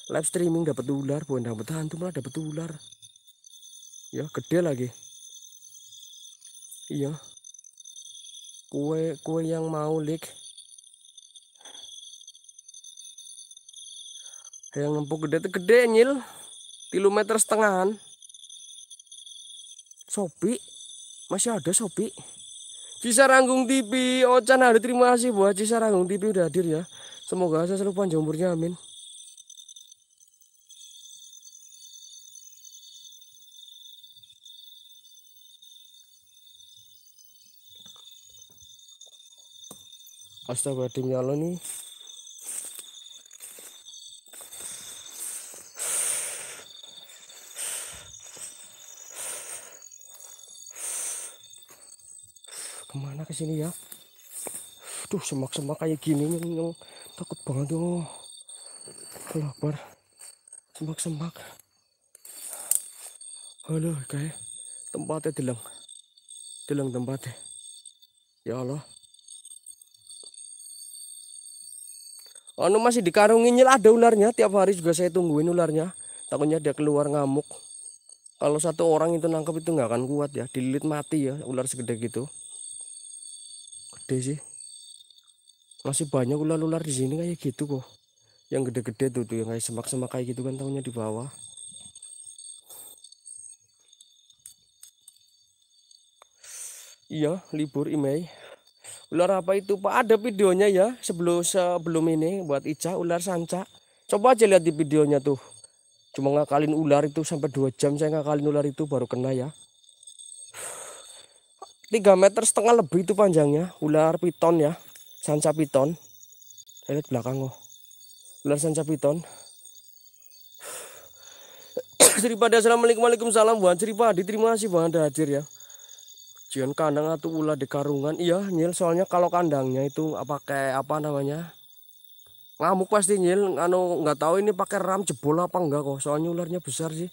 Live streaming dapat ular, bukan dapat hantu malah dapat ular. Ya, gede lagi. Iya. Kue kue yang mau lik. Yang empuk gede itu gede Nyil. Kilometer setengahan. Sopi. Masih ada Sopi. Cisaranggung T V. Ocan ada terima kasih buat Cisaranggung T V udah hadir ya. Semoga saya selalu panjang umurnya, amin. Astagfirullahaladzim ya Allah nih. Kemana kesini ya? Duh semak-semak kayak gini yang takut banget dong. Lapar. Semak-semak. Halo kayak tempatnya deleng. Deleng tempatnya. Ya Allah. Anu masih dikarungin Nyil, ada ularnya tiap hari juga saya tungguin ularnya, takutnya dia keluar ngamuk. Kalau satu orang itu nangkep itu nggak akan kuat ya, dililit mati ya ular segede gitu. Gede sih, masih banyak ular-ular di sini kayak gitu kok, yang gede-gede tuh tuh yang kayak semak-semak kayak gitu kan tahunya di bawah. Iya libur Imei. Ular apa itu Pak? Ada videonya ya sebelum sebelum ini buat Ica ular sanca. Coba aja lihat di videonya tuh. Cuma ngakalin ular itu sampai dua jam saya ngakalin ular itu baru kena ya. tiga meter setengah lebih itu panjangnya ular piton ya. Sanca piton. Saya lihat belakang kok. Ular sanca piton. Sripadi, assalamualaikum. Waalaikumsalam Buan Sripadi, terima kasih Bang Anda hadir ya. Jion kandang atau ulah di karungan. Iya Nyil, soalnya kalau kandangnya itu pakai apa namanya, ngamuk pasti Nyil. Anu nggak tahu ini pakai ram jebol apa enggak kok, soalnya ularnya besar sih.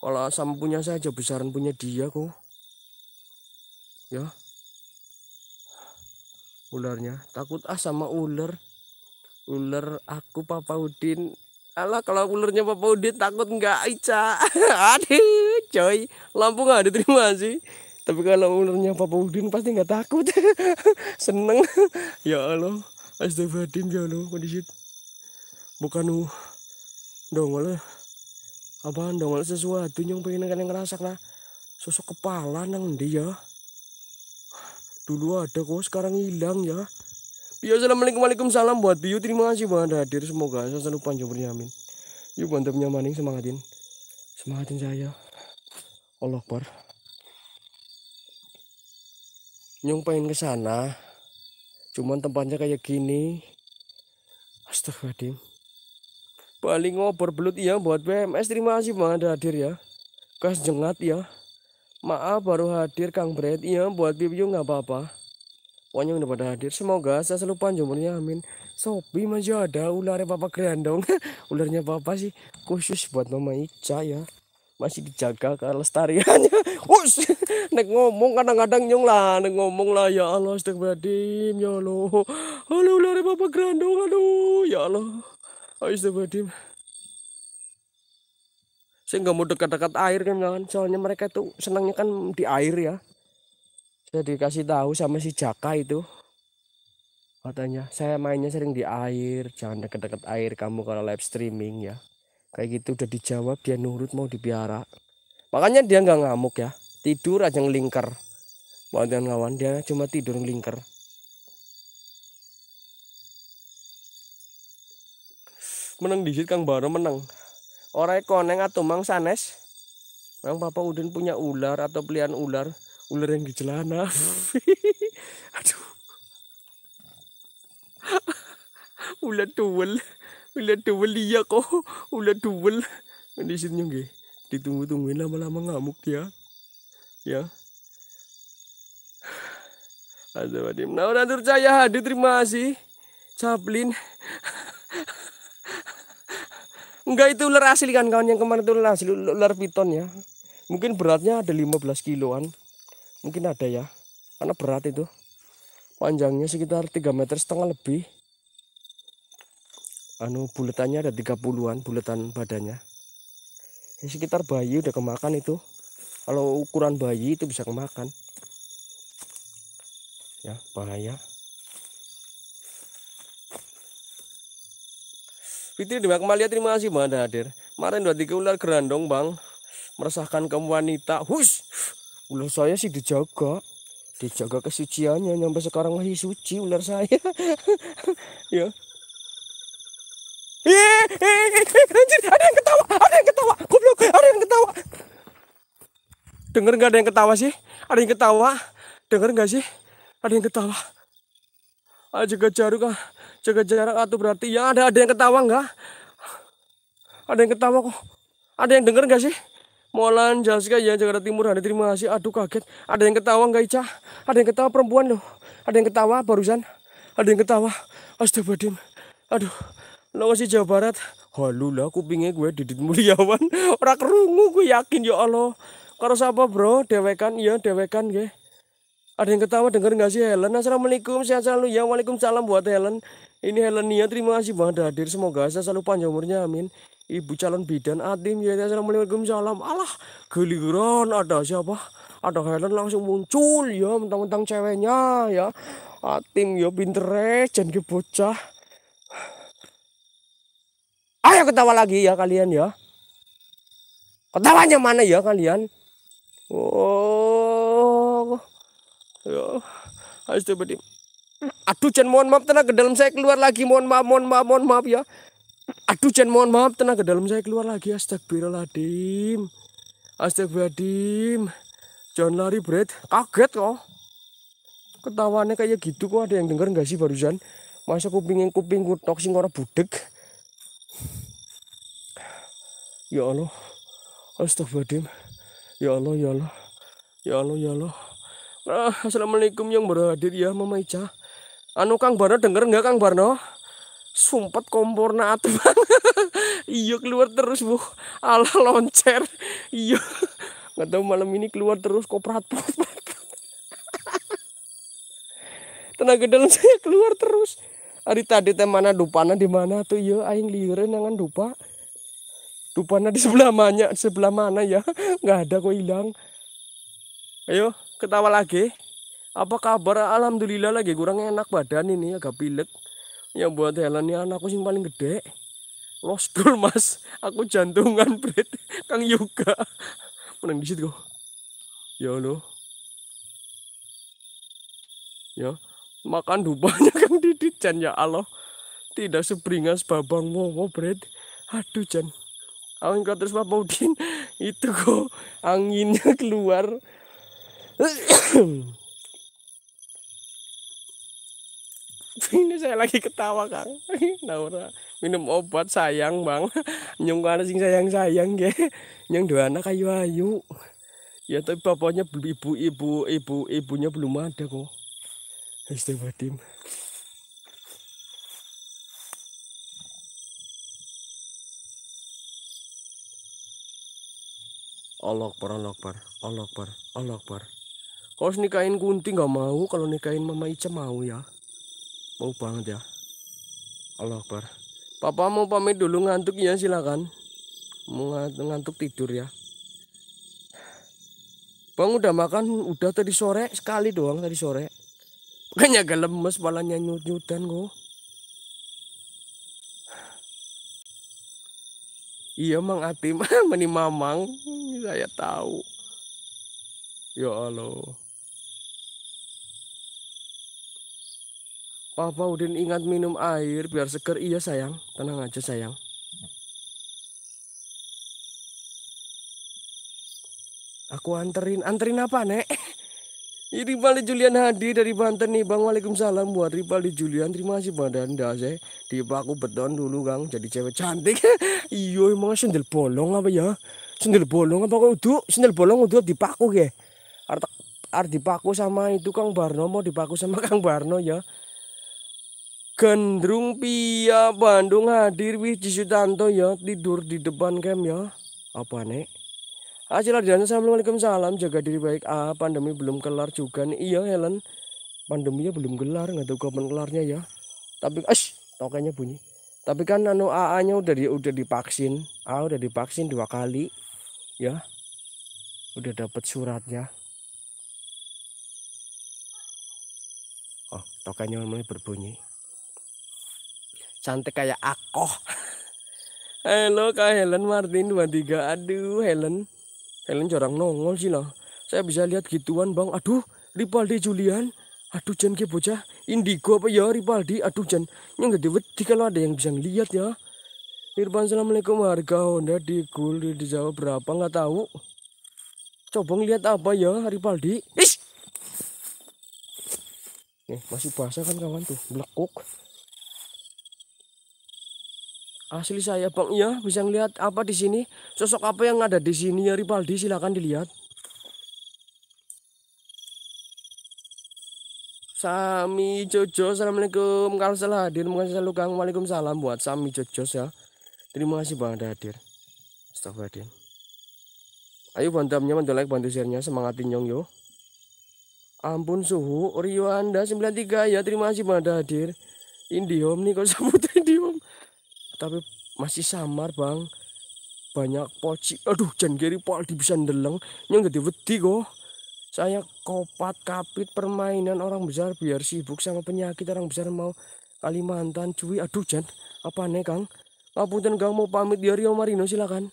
Kalau sama punya saya aja besaran punya dia kok ya ularnya. Takut ah sama ular. Ular aku Papa Udin. Alah kalau ularnya Papa Udin takut nggak Ica. Aduh coy, lampu nggak ada, terima sih. Tapi kalau ularnya Papa Udin pasti nggak takut. Seneng. Ya Allah, astagfirullahaladzim ya Allah, kondisi. Bukan uh, dongol, apa dongol sesuatu yang pengen kalian ngerasak nah. Sosok kepala nang dia. Dulu ada kok, sekarang hilang ya. Biyo, assalamualaikum, waalaikumsalam buat Biyo, terima kasih banget hadir. Semoga saya selalu panjang berjamin. Yuk mantap nyamanin, semangatin, semangatin saya. Allah Akbar. Nyong pengen ke sana, cuman tempatnya kayak gini. Astagfirullahaladzim. Paling ngobrol belut ya buat B M S, terima kasih banget hadir ya. Kas jengat ya. Maaf baru hadir Kang Bret ya, buat Biyo nggak apa-apa. Pokoknya udah pada hadir, semoga saya selalu panjang umurnya, amin. Sobi masih ada ularnya Papa Grandong. Ularnya Papa sih khusus buat Mama Ica ya. Masih dijaga kelestariannya. Us, nek ngomong kadang-kadang nyong lah, nek ngomong lah ya Allah, astagfirullahaladzim ya Allah. Halo ular Papa Grandong, aduh ya Allah. Astagfirullahaladzim. Saya nggak mau dekat-dekat air kan, kan, soalnya mereka tuh senangnya kan di air ya. Saya dikasih tahu sama si Jaka itu, katanya saya mainnya sering di air, jangan dekat-dekat air kamu kalau live streaming ya. Kayak gitu udah dijawab, dia nurut mau dipiara. Makanya dia nggak ngamuk ya. Tidur aja ngelingker. Bantuan ngawan dia cuma tidur ngelingker. Menang dikit Kang Baro menang. Orang koneng atau mang sanes. Mang Papa Udin punya ular atau peliharaan ular. Ular yang di celana. Aduh. Ular tuwel. Ular double iya kok, ular double di sini nggih. Ditunggu-tungguin lama-lama ngamuk ya. Ya. Astagfirullahaladzim. Nah, natur saya hadir, terima kasih. Caplin. Enggak, itu ular asli kan kawan, yang kemarin itu ular asli, ular piton ya. Mungkin beratnya ada lima belas kiloan. Mungkin ada ya. Karena berat itu. Panjangnya sekitar tiga meter setengah lebih. Anu buletannya ada tiga puluhan, buletan badannya ya, sekitar bayi udah kemakan itu. Kalau ukuran bayi itu bisa kemakan ya, bahaya. Fitri Demak Malia, terima kasih Bang Anda hadir. Kemarin dua tiga ular gerandong Bang, meresahkan kaum wanita. Hush, ular saya sih dijaga, dijaga kesuciannya, nyampe sekarang masih suci ular saya. Ya. Iya, anjir, ada yang ketawa, ada yang ketawa, goblok, ada yang ketawa. Dengar nggak ada yang ketawa sih? Ada yang ketawa, dengar nggak sih? Ada yang ketawa. Ah, jaga jarak, ah, jaga jarak atau berarti ya ada ada yang ketawa nggak? Ada yang ketawa kok? Ada yang dengar nggak sih? Molan Jaska ya Jakarta Timur, ada terima kasih. Aduh kaget, ada yang ketawa nggak Ica? Ada yang ketawa perempuan loh, ada yang ketawa barusan, ada yang ketawa. Astagfirullahaladzim, aduh. Lokasi Jawa Barat, halu lah kupingnya gue Didit Mulyawan, orang kerungu gue yakin ya Allah. Kalau siapa bro, dewekan ya dewekan gue. Ada yang ketawa denger nggak sih Helen? Assalamualaikum, sehat selalu ya. Waalaikumsalam buat Helen. Ini Helen Nia, terima kasih banget hadir. Semoga saya selalu panjang umurnya, amin. Ibu calon bidan Atim ya. Assalamualaikum salam. Allah geliran ada siapa? Ada Helen langsung muncul ya, mentang-mentang ceweknya ya. Atim ya pintere, jangan bocah. Ayo ketawa lagi ya kalian ya. Ketawanya mana ya kalian? Oh. Ya. Astagfirullah. Aduh Jan, mohon maaf tenang ke dalam saya keluar lagi. Mohon maaf, mohon maaf, mohon maaf ya. Aduh Jan, mohon maaf tenang ke dalam saya keluar lagi. Astagfirullahaladzim. Astagfirullahaladzim. Jangan lari Bret. Kaget kok. Ketawanya kayak gitu kok, ada yang denger nggak sih barusan? Masa kupingin kuping kutok sing ora budek. Ya Allah, astagfirullahaladzim. Ya Allah, ya Allah, ya Allah, ya Allah. Nah, assalamualaikum yang berhadir ya Mama Ica. Anu Kang Barno denger nggak Kang Barno? Sumpet komporna atuh. Iya keluar terus bu, ala loncer. Iya, nggak tahu malam ini keluar terus koprat. Tenaga dalam saya keluar terus. Hari tadi temana dupana di mana tuh ya? Aing liurin nangan dupa. Dupana di sebelah mana? Sebelah mana ya? Nggak ada kok hilang. Ayo ketawa lagi. Apa kabar? Alhamdulillah lagi kurang enak badan ini agak pilek. Yang buat Helen ini anakku sing paling gede. Lost goal mas. Aku jantungan bret. Kang Yoga. Menang di situ kok. Ya Allah. Ya makan dupanya Kang Didit Jan ya Allah. Tidak seberingas babang wowo bret. Aduh Jan. Angin terus Pak Udin. Itu kok anginnya keluar. Ini saya lagi ketawa Kang Naura minum obat sayang bang nyungkan sing sayang-sayang ya yang dua anak ayu-ayu ya tapi bapaknya ibu ibu ibu ibunya belum ada kok. Astagfirullahaladzim. Allah Akbar, Allah Akbar, Allah Akbar, Allah Akbar. Kalau nikahin Kunti nggak mau, kalau nikahin Mama Ica mau ya, mau banget ya. Allah Akbar. Papa mau pamit dulu ngantuk ya silakan. Mau ngantuk tidur ya. Bang udah makan, udah tadi sore sekali doang tadi sore. Makanya agak lemes, balanya nyut-nyutan kok. Iya Mang Atim, meni Mamang, saya tahu. Ya Allah. Papa Udin ingat minum air biar seger. Iya sayang, tenang aja sayang. Aku anterin, anterin apa nek? Ripaldi Julian hadir dari Banten nih Bang. Waalaikumsalam buat Ripaldi Julian. Terima kasih buat Anda saya. Tiba aku beton dulu Kang jadi cewek cantik. Iyo emang sendal bolong apa ya? Sendal bolong apa kok uduk? Sendal bolong uduk dipaku ya. Artek art dipaku sama itu Kang Barno mau dipaku sama Kang Barno ya. Gendrung Pia Bandung hadir Wiji Sutanto ya tidur di depan kem ya. Apa nek? Hasil adiannya assalamualaikum salam jaga diri baik. Ah pandemi belum kelar juga nih. Iya Helen pandeminya belum kelar nggak tahu kapan kelarnya ya tapi ash tokenya bunyi tapi kan nano A A nya udah di udah divaksin ah udah divaksin dua kali ya udah dapet suratnya. Oh tokenya mulai berbunyi cantik kayak aku. Halo Kak Helen Martin dua tiga. Aduh Helen Helen jarang nongol sih lah. Saya bisa lihat gituan bang. Aduh, Ripaldi Julian. Aduh Jan ke bocah. Indigo apa ya Ripaldi. Aduh Jan. Yang gede wedi kalau ada yang bisa ngeliat ya. Irfan assalamualaikum. Harga Honda di Gul di Jawa berapa nggak tahu. Coba ngeliat apa ya Ripaldi. Ish. Nih masih basah kan kawan tuh. Blekuk. Asli saya bang ya bisa ngelihat apa di sini sosok apa yang ada di sini ya Ripaldi silakan dilihat. Sami Jojo assalamualaikum Kalsel hadir terima kasih selalu Kang. Waalaikumsalam buat Sami Jojo ya terima kasih bang ada hadir. Astagfirullahaladzim. Ayo bantu amnya bantu like bantu share nya semangatin nyong yo. Ampun suhu Rio Anda sembilan tiga ya terima kasih bang ada hadir. Indihome nih kok sebut Indihome tapi masih samar bang banyak poci. Aduh Jan Geri Paldi bisa ndeleng yang gede wedi kok. Saya kopat kapit permainan orang besar biar sibuk sama penyakit orang besar mau Kalimantan cuy. Aduh Jan apa nih Kang ngapunten Kang mau pamit ya Rio Marino silakan.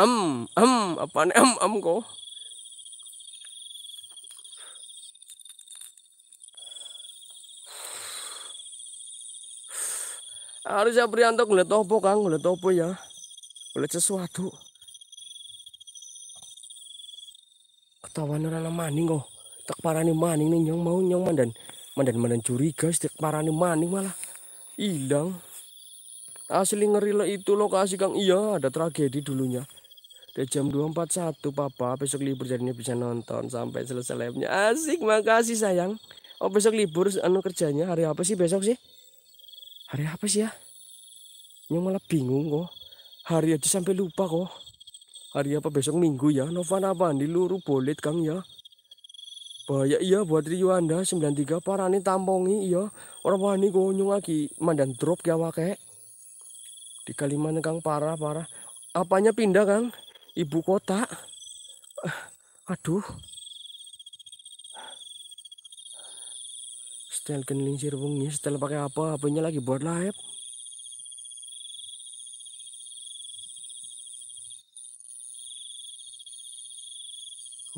Am um, am um, apa nih am um, am um, kok. Harusnya Prianto ngeliat opo Kang, ngeliat opo ya. Ngeliat sesuatu. Ketahuan orang maning kok. Tak parani maning nih nyong mau nyong mandan. Mandan-mandan curiga, tak parani maning malah hilang. Asli ngeri lah itu lokasi Kang. Iya, ada tragedi dulunya. Dari jam dua empat puluh satu Papa, besok libur jadinya bisa nonton sampai selesai live-nya. Asik, makasih sayang. Oh, besok libur anu kerjanya hari apa sih besok sih? Hari apa sih ya? Yang malah bingung kok. Hari aja sampai lupa kok. Hari apa besok Minggu ya? Novan apa di luru bolet Kang ya? Bahaya iya buat Rio Anda sembilan tiga parani tampongi iya. Orang wani gonyong lagi mandan drop ya wake. Di Kalimantan Kang parah-parah. Apanya pindah Kang? Ibu kota. Aduh. Setel kenelingsir bungi. Setel pakai apa? H P-nya lagi buat live.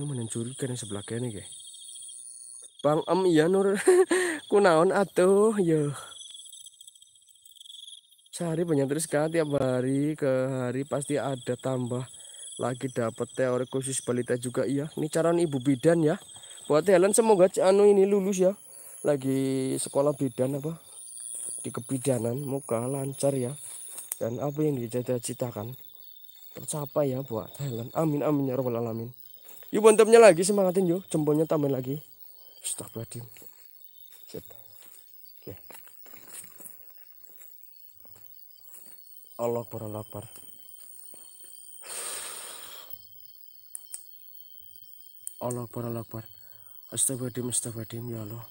Ini mencurigakan yang sebelah kene kayak. Bang Em iya Nur. Kunaon atuh yo. Sehari banyak terus kan, tiap hari ke hari pasti ada tambah lagi dapat teori khusus balita juga iya. Ini calon ibu bidan ya. Buat Helen semoga anu ini lulus ya. Lagi sekolah bidan apa di kebidanan, moga lancar ya. Dan apa yang dicita-citakan tercapai ya buat Helen. Amin amin ya rabbal alamin. Yuk mantapnya lagi, semangatin yuk, jempolnya tambahin lagi. Astagfirullahaladzim. Oke. Allah para lapar. Allah para lapar. Astagfirullahaladzim, astagfirullahaladzim, ya Allah.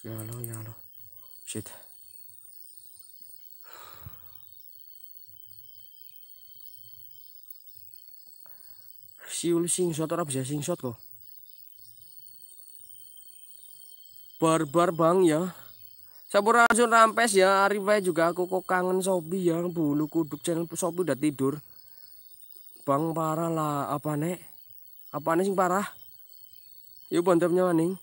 Ya Allah, ya Allah. Shit. Siul singshot, orang bisa singshot kok. Barbar bang ya. Sampurasun rampes ya, Arifai juga aku kok kangen Sobi yang bulu kuduk channel Sobi udah tidur. Bang parah lah, apa nek? Apa nih sing parah? Yuk bantapnya maning.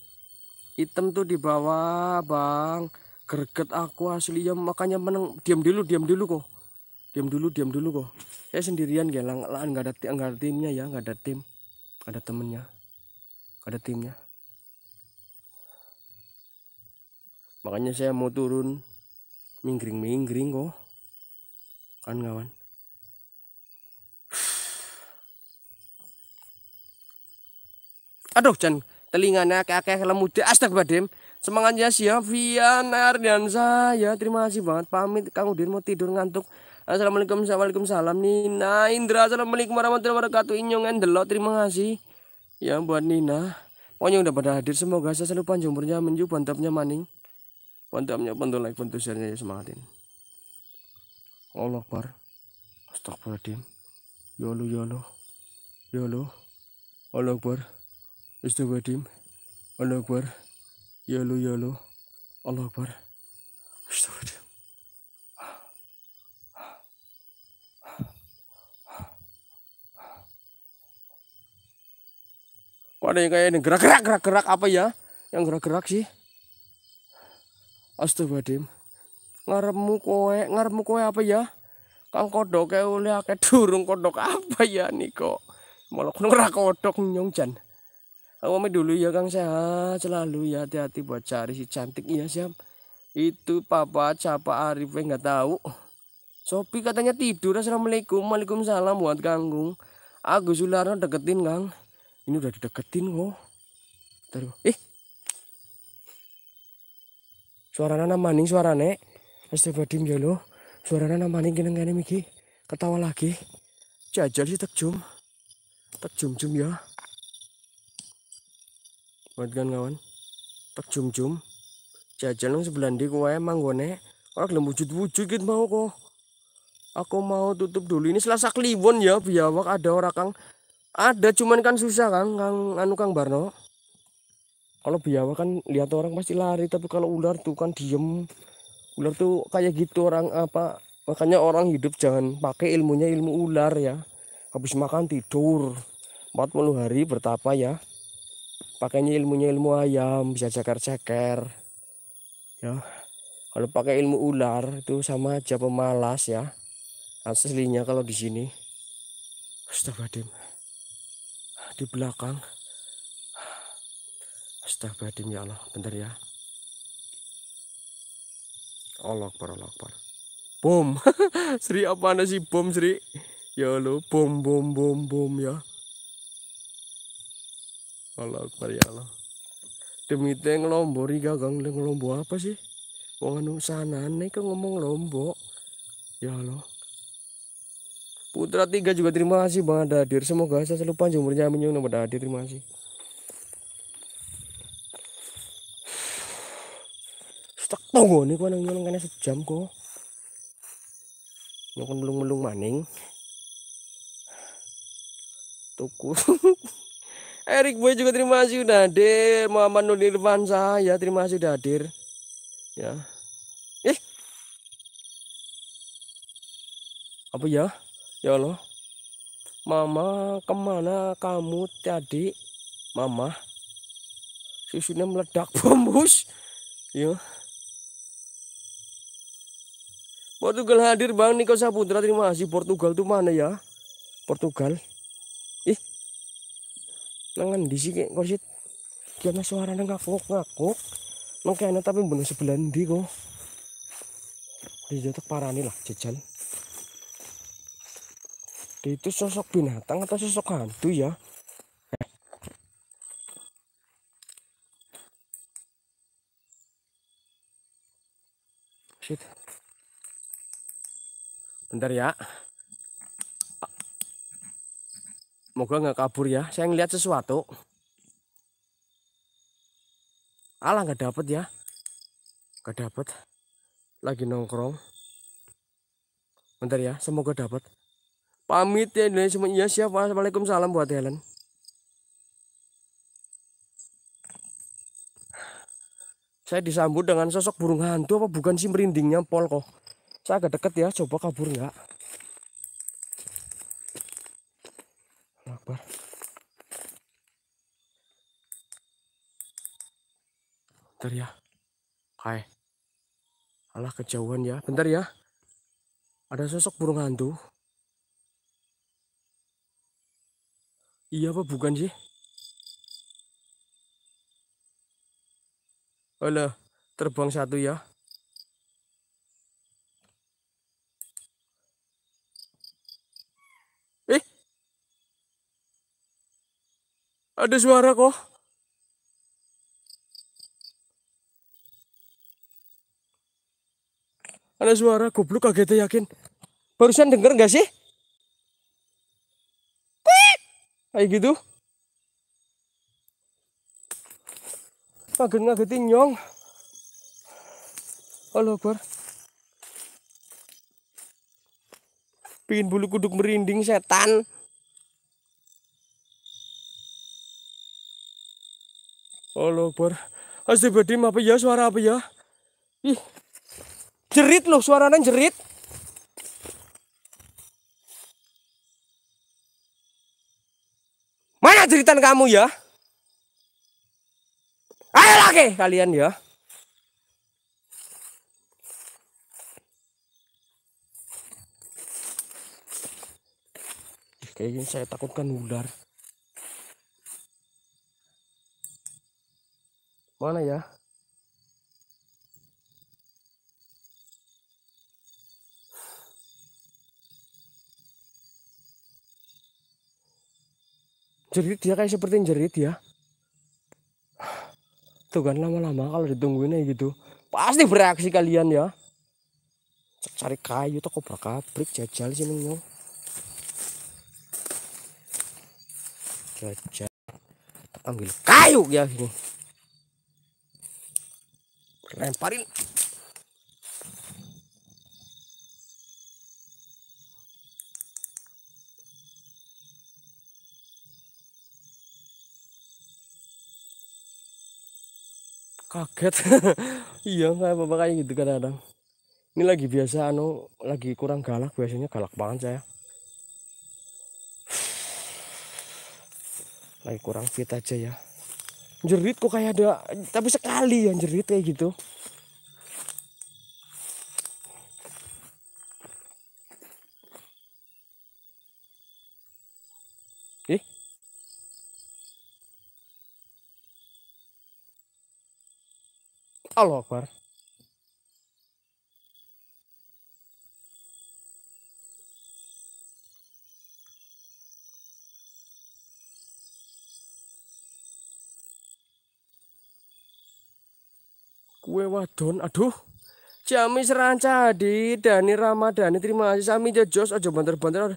Item tuh di bawah, bang. Gerget aku asli ya, makanya meneng. Diam dulu, diam dulu kok. Diam dulu, diam dulu kok. Saya sendirian gelang, lah nggak ada, nggak ada timnya ya, nggak ada tim, ada temennya, ada timnya. Makanya saya mau turun minggring-minggring kok. Kan kawan. Aduh, Jan, telinganya kakek lemude astagfirullahaladzim. Semangatnya siap Vianar dan saya. Terima kasih banget pamit. Kang Udin mau tidur ngantuk. Assalamualaikum, assalamualaikum, salam Nina Indra. Assalamualaikum warahmatullahi wabarakatuh. Inyong endelok, terima kasih. Ya buat Nina. Pokoknya udah pada hadir, semoga saya selalu panjang umurnya, menju bantapnya maning. Bantuannya bantu like, bantu share-nya ya, semangatin. Allah Akbar. Astagfirullahaladzim. Ya Allah, ya Allah. Ya Allah. Allah Akbar. Astagfirullahaladzim. Allah Akbar. Ya Allah, ya Allah. Allah Akbar. Astagfirullahaladzim. Kok ada yang kayak ini gerak-gerak, gerak-gerak apa ya? Yang gerak-gerak sih. Astagfirullahaladzim. Ngarepmu kowe, ngarepmu kowe apa ya? Kang kodok oleh akeh durung kodok apa ya niko? Malah ora kodok nyong Jan. Awame dulu ya Kang, sehat selalu ya, hati-hati buat cari si cantik iya siap. Itu Papa Capa Arif enggak tahu. Sopi katanya tidur. Assalamualaikum. Waalaikumsalam buat Kanggung. Agus Sularno deketin Kang. Ini udah dideketin kok. Terus eh suarana namaning suarane. Astagfirullahaladzim ya lo. Suarana namaning kenengane miki. Ketawa lagi. Jajal sih tekjum. Tekjum-jum ya. Buat kan kawan. Tekjum-jum. Jajal nang sebelah ndi kowe manggone. Ora gelem wujud-wujud gitu mau kok. Aku mau tutup dulu ini Selasa Kliwon ya biawak ada ora Kang. Ada cuman kan susah Kang, Kang anu Kang Barno. Kalau biawak kan lihat orang pasti lari, tapi kalau ular tuh kan diem. Ular tuh kayak gitu orang apa, makanya orang hidup jangan pakai ilmunya ilmu ular ya. Habis makan tidur empat puluh hari bertapa ya. Pakainya ilmunya ilmu ayam, bisa ceker-ceker ya. Kalau pakai ilmu ular itu sama aja pemalas ya aslinya. Kalau di sini astagfirullahaladzim di belakang. Astagfirullahaladzim ya Allah, bentar ya. Allah Akbar, Allah Akbar. Bom. Sri apaan sih bom Sri? Ya lo bom bom bom bom ya. Allah Akbar ya Allah. Demite ngelombok iki Kang, ngelombok apa sih? Wong anu sanane kok ngomong lombok. Ya Allah. Putra tiga juga terima kasih Bang Hadir. Semoga saya selalu panjang umurnya. Amin ya Bang Hadir. Terima kasih. Tak tahu nih kok nang nyolong kena sejam kok. Nyokon melung-melung maning. Tuku. Erik Boy juga terima kasih udah hadir. Muhammad Nur Irfan saya terima kasih udah hadir. Ya. Eh. Apa ya? Ya Allah. Mama, kemana kamu tadi? Mama. Susunya meledak bombus. Ya. Portugal hadir Bang Niko Saputra terima kasih. Portugal tuh mana ya? Portugal. Ih. Nangan di sini kok sih. Dia mah suaranya ngakuk-ngakuk. Nang kene tapi bener sebelah ndi kok. Di jatuh parani lah jajan. Dia itu sosok binatang atau sosok hantu ya? Shit. Bentar ya, moga nggak kabur ya. Saya ngeliat sesuatu. Alah nggak dapet ya, nggak dapet. Lagi nongkrong. Bentar ya, semoga dapet. Pamit ya Indonesia semuanya. Siap, assalamualaikum, salam buat Helen. Saya disambut dengan sosok burung hantu apa bukan sih, merindingnya pol kok. Saya agak deket ya, coba kabur nggak? Akbar. Bentar ya, hai. Alah kejauhan ya, bentar ya. Ada sosok burung hantu. Iya apa bukan sih? Alah, terbang satu ya. Ada suara kok. Ada suara goblok, kaget yakin. Barusan denger gak sih? Kayak gitu. Kaget-ngagetin nyong. Halo, Bar. Bikin bulu kuduk merinding setan. Allah Akbar. Astagfirullahaladzim, apa ya, suara apa ya? Ih. Jerit loh, suaranya jerit. Mana jeritan kamu ya? Ayo lagi kalian ya. Kayaknya saya takutkan ular. Mana ya? Jerit dia kayak seperti jerit ya. Tuh kan lama-lama kalau ditungguin kayak gitu, pasti bereaksi kalian ya. Cari kayu tuh kobrak-kabrik jajal sini nyong. Jajal. Ambil kayu ya sini. Lemparin. Kaget. Iya kayak apa kayak gitu kadang-kadang. Ini lagi biasa anu lagi kurang galak, biasanya galak banget saya. Lagi kurang fit aja ya. Jerit kok kayak ada, tapi sekali yang jerit kayak gitu. Eh. Allah Akbar. kue wadon. Aduh, Ciamis rancadi Dani Ramadhani terima kasih sami jos aja banter-banter.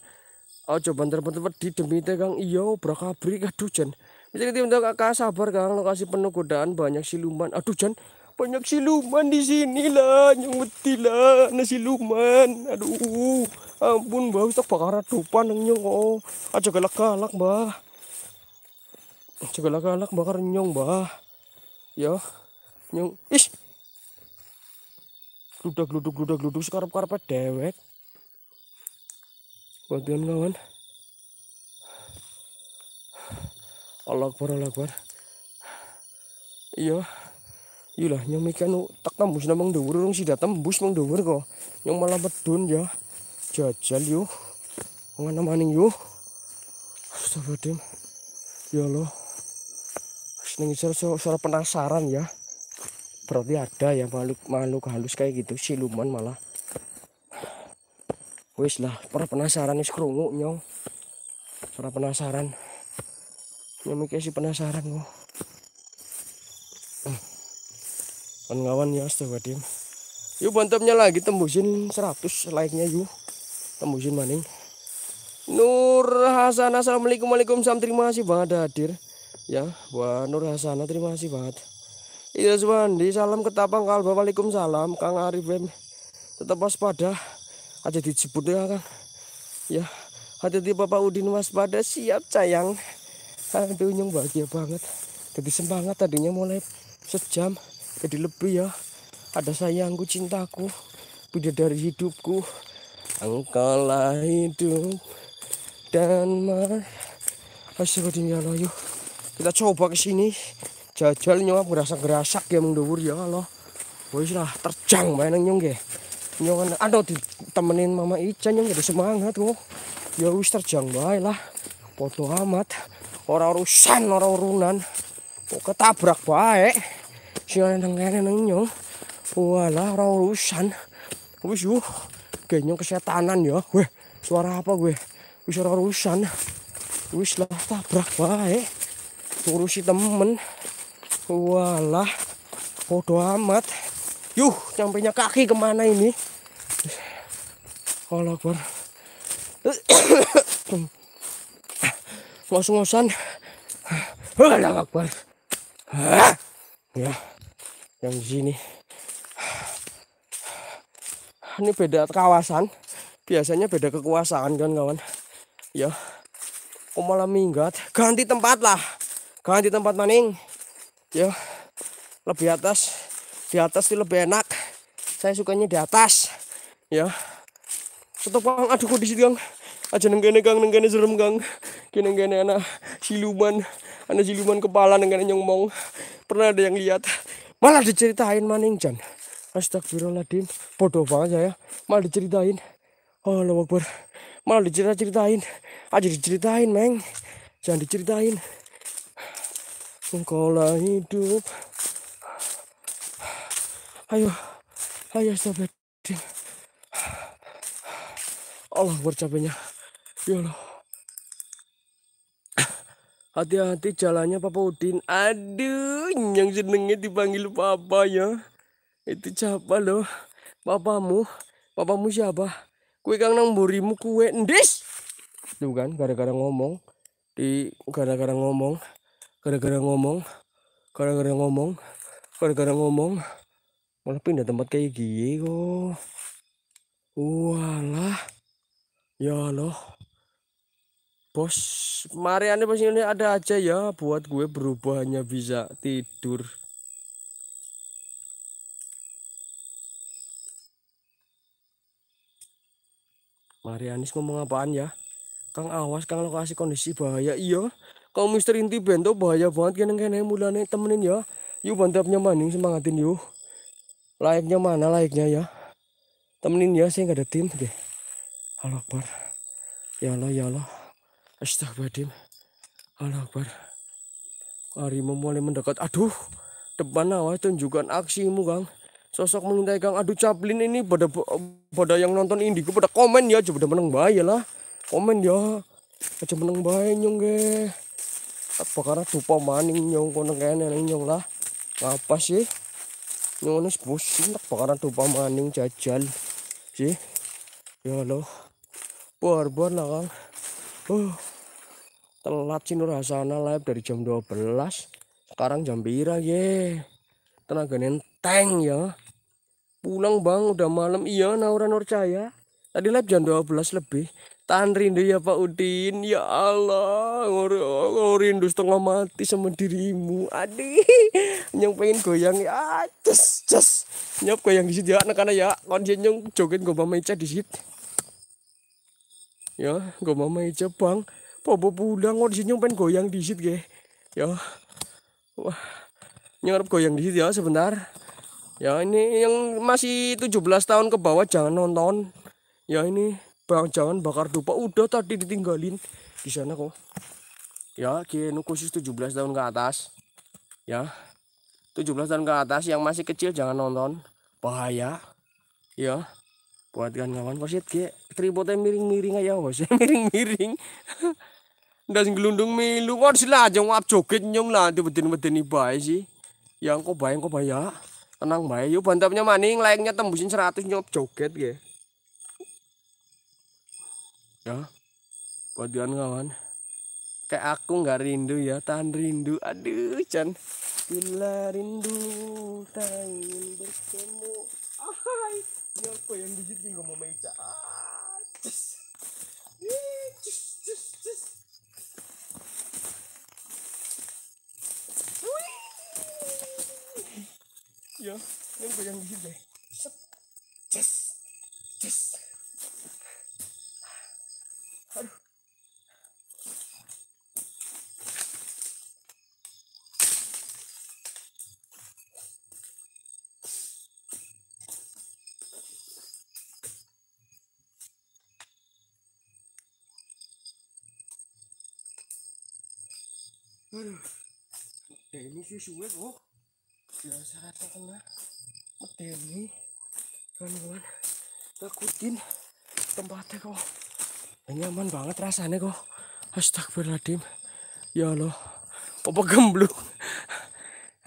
Aja banter-banter wedi demi teh Kang. Iya, brakabrik aduh Jan. Misalnya tim kakak sabar Kang, lokasi penuh godaan banyak siluman. Aduh Jan, banyak siluman di sini lah, nyemetilah nasi siluman. Aduh, ampun Mbah, tak bakar adupan nyong. Oh, aja galak-galak Mbah. Aja galak-galak bakar nyong Mbah. Ya, nyong. Ish. Gluduk-gluduk-gluduk-gluduk sekarep-karepet dewek. Bantuan kawan. Allah Akbar, Allah Akbar. Iya. Yulah nyong mikan tak tembus nang dhuwur rung sida tembus nang dhuwur kok. Nyong malah medun ya. Jajal yo. Ngono maning yo. Astagfirullahaladzim. Ya Allah. Seneng suara penasaran ya. Berarti ada ya makhluk-makhluk halus kayak gitu, siluman malah. Wis lah, para penasaran wis krungu nyong. Para penasaran. Nyong iki si penasaran kok. Kawan-kawan ya, astagfirullahaladzim. Yuk bantapnya lagi tembusin seratus like-nya yuk. Tembusin maning. Nur Hasanah, assalamualaikum waalaikumsalam. Terima kasih banget hadir. Ya, wah Nur Hasanah terima kasih banget. Iya Suwandi, salam ketapang kalba waalaikumsalam. Kang Arif Bem. Tetap waspada. Aja dijebut ya Kang. Ya, hati-hati Bapak Udin waspada siap sayang. Aduh nyong bahagia banget. Jadi semangat tadinya mulai sejam. Jadi lebih ya. Ada sayangku, cintaku, bidadari hidupku. Engkaulah hidup dan mah. Astagfirullah yuk. Kita coba ke sini. Jajal nyong gerasak-gerasak ya mendhuwur ya Allah. Wis lah terjang main nyong nggih. Nyong anu ditemenin Mama Ica nyong jadi semangat kok. Ya wis terjang wae lah. Bodo amat. Ora urusan, ora urunan. Kok ketabrak bae. Sian nang-nang nyong. Walah ora urusan. Wis yo genyong kesetanan ya. Weh, suara apa gue? Wis ora urusan. Wis lah tabrak bae. Urusi temen. Walah bodo amat. Yuh, nyampenya kaki kemana ini? Allah Akbar. Ngos-ngosan. Allah Akbar. Ya, yang di sini. Ini beda kawasan. Biasanya beda kekuasaan kan kawan. Ya. Kok malah minggat. Ganti tempat lah. Ganti tempat maning. Ya, lebih atas, di atas itu lebih enak. Saya sukanya di atas. Ya, setopang aduh kok di sini Kang. Aja nenggene Kang, nenggene serem Kang. Kene nenggene anak siluman, anak siluman kepala nenggene nyomong. Pernah ada yang lihat, malah diceritain maning Jan. Astagfirullahaladzim, bodoh banget saya. Malah diceritain, oh Allah Akbar. Malah diceritain, aja diceritain Meng. Jangan diceritain. Engkaulah hidup. Ayo, ayo sahabat. Allah bercapainya. Ya Allah. Hati-hati jalannya Papa Udin. Aduh, yang senengnya dipanggil Papa ya. Itu siapa loh? Papamu, papamu siapa? Kue Kang nang burimu kue endis. Tuh kan, gara-gara ngomong, di gara-gara ngomong. Gara-gara ngomong, gara-gara ngomong, gara-gara ngomong, malah pindah tempat kayak gini kok. Walah, ya Allah, bos, Marianne pasti ini ada aja ya buat gue berubah hanya bisa tidur. Marianne ngomong apaan ya? Kang awas, Kang lokasi kondisi bahaya, iya. Kau Mister Inti bento bahaya banget kene-kene mulane temenin ya. Yuk bantapnya maning semangatin yuk. Layaknya mana layaknya ya. Temenin ya saya nggak ada tim deh. Allah Akbar. Ya Allah ya Allah. Astagfirullahaladzim. Allah Akbar. Harimau mulai mendekat. Aduh. Depan awas tunjukkan aksimu Kang. Sosok mengintai Kang. Aduh Chaplin ini pada pada yang nonton indigo pada komen ya. Coba meneng bahaya lah. Komen ya. Aja meneng bahaya nyong ge. Apa karena tupa maning nyong kono kene nyong lah. Ngapa sih? Nunis pusing tak bakaran tuh pamaning jajal sih. Ya Allah, buar-buar lah Kang. Uh, telat sih nurasana live dari jam dua belas. Sekarang jam pira ye? Tenaga nenteng ya. Pulang Bang, udah malam. Iya, naura nurcaya. Tadi live jam dua belas lebih. Tahan rindu ya Pak Udin. Ya Allah, ngor rindu setengah mati sama dirimu. Aduh, nyong pengen goyang ya. Cus, cus. Nyop goyang di situ ya anak-anak ya. Kon nyong joget gomba meja di situ. Ya, gomba meja Bang. Popo pulang kon nyong pengen goyang di situ ge. Ya. Wah. Nyong harap goyang di situ ya sebentar. Ya ini yang masih tujuh belas tahun ke bawah jangan nonton. Ya ini Bang, jangan bakar dupa, udah tadi ditinggalin di sana kok. Ya, kini khusus tujuh belas tahun ke atas. Ya. tujuh belas tahun ke atas yang masih kecil jangan nonton. Bahaya. Ya. Buatkan kawan wasit ge, tripodnya miring-miring aja, Bos. Miring-miring. Ndas ngelundung milu, kon silajeng wap joget nyong lah dibeden-bedeni bae sih. Yang kok bayang kok bahaya. Tenang bae, yuk bantapnya maning, layaknya tembusin seratus nyop joget ge. Ya, buat kawan-kawan, kayak aku nggak rindu ya, tahan rindu, aduh, Chan. Bila rindu, tak ingin bertemu. Ahai, nyoko yang digigit nggak mau meja. Ah, cus, cus, cus, cus. Ya, nyoko yang digigit deh. Cus, cus. Aduh, ya ini susunya kok biasa rata kena medeni kawan-kawan, takutin tempatnya kok. Ini aman banget rasanya kok. Astagfirullahaladzim, ya Allah, apa gemblung.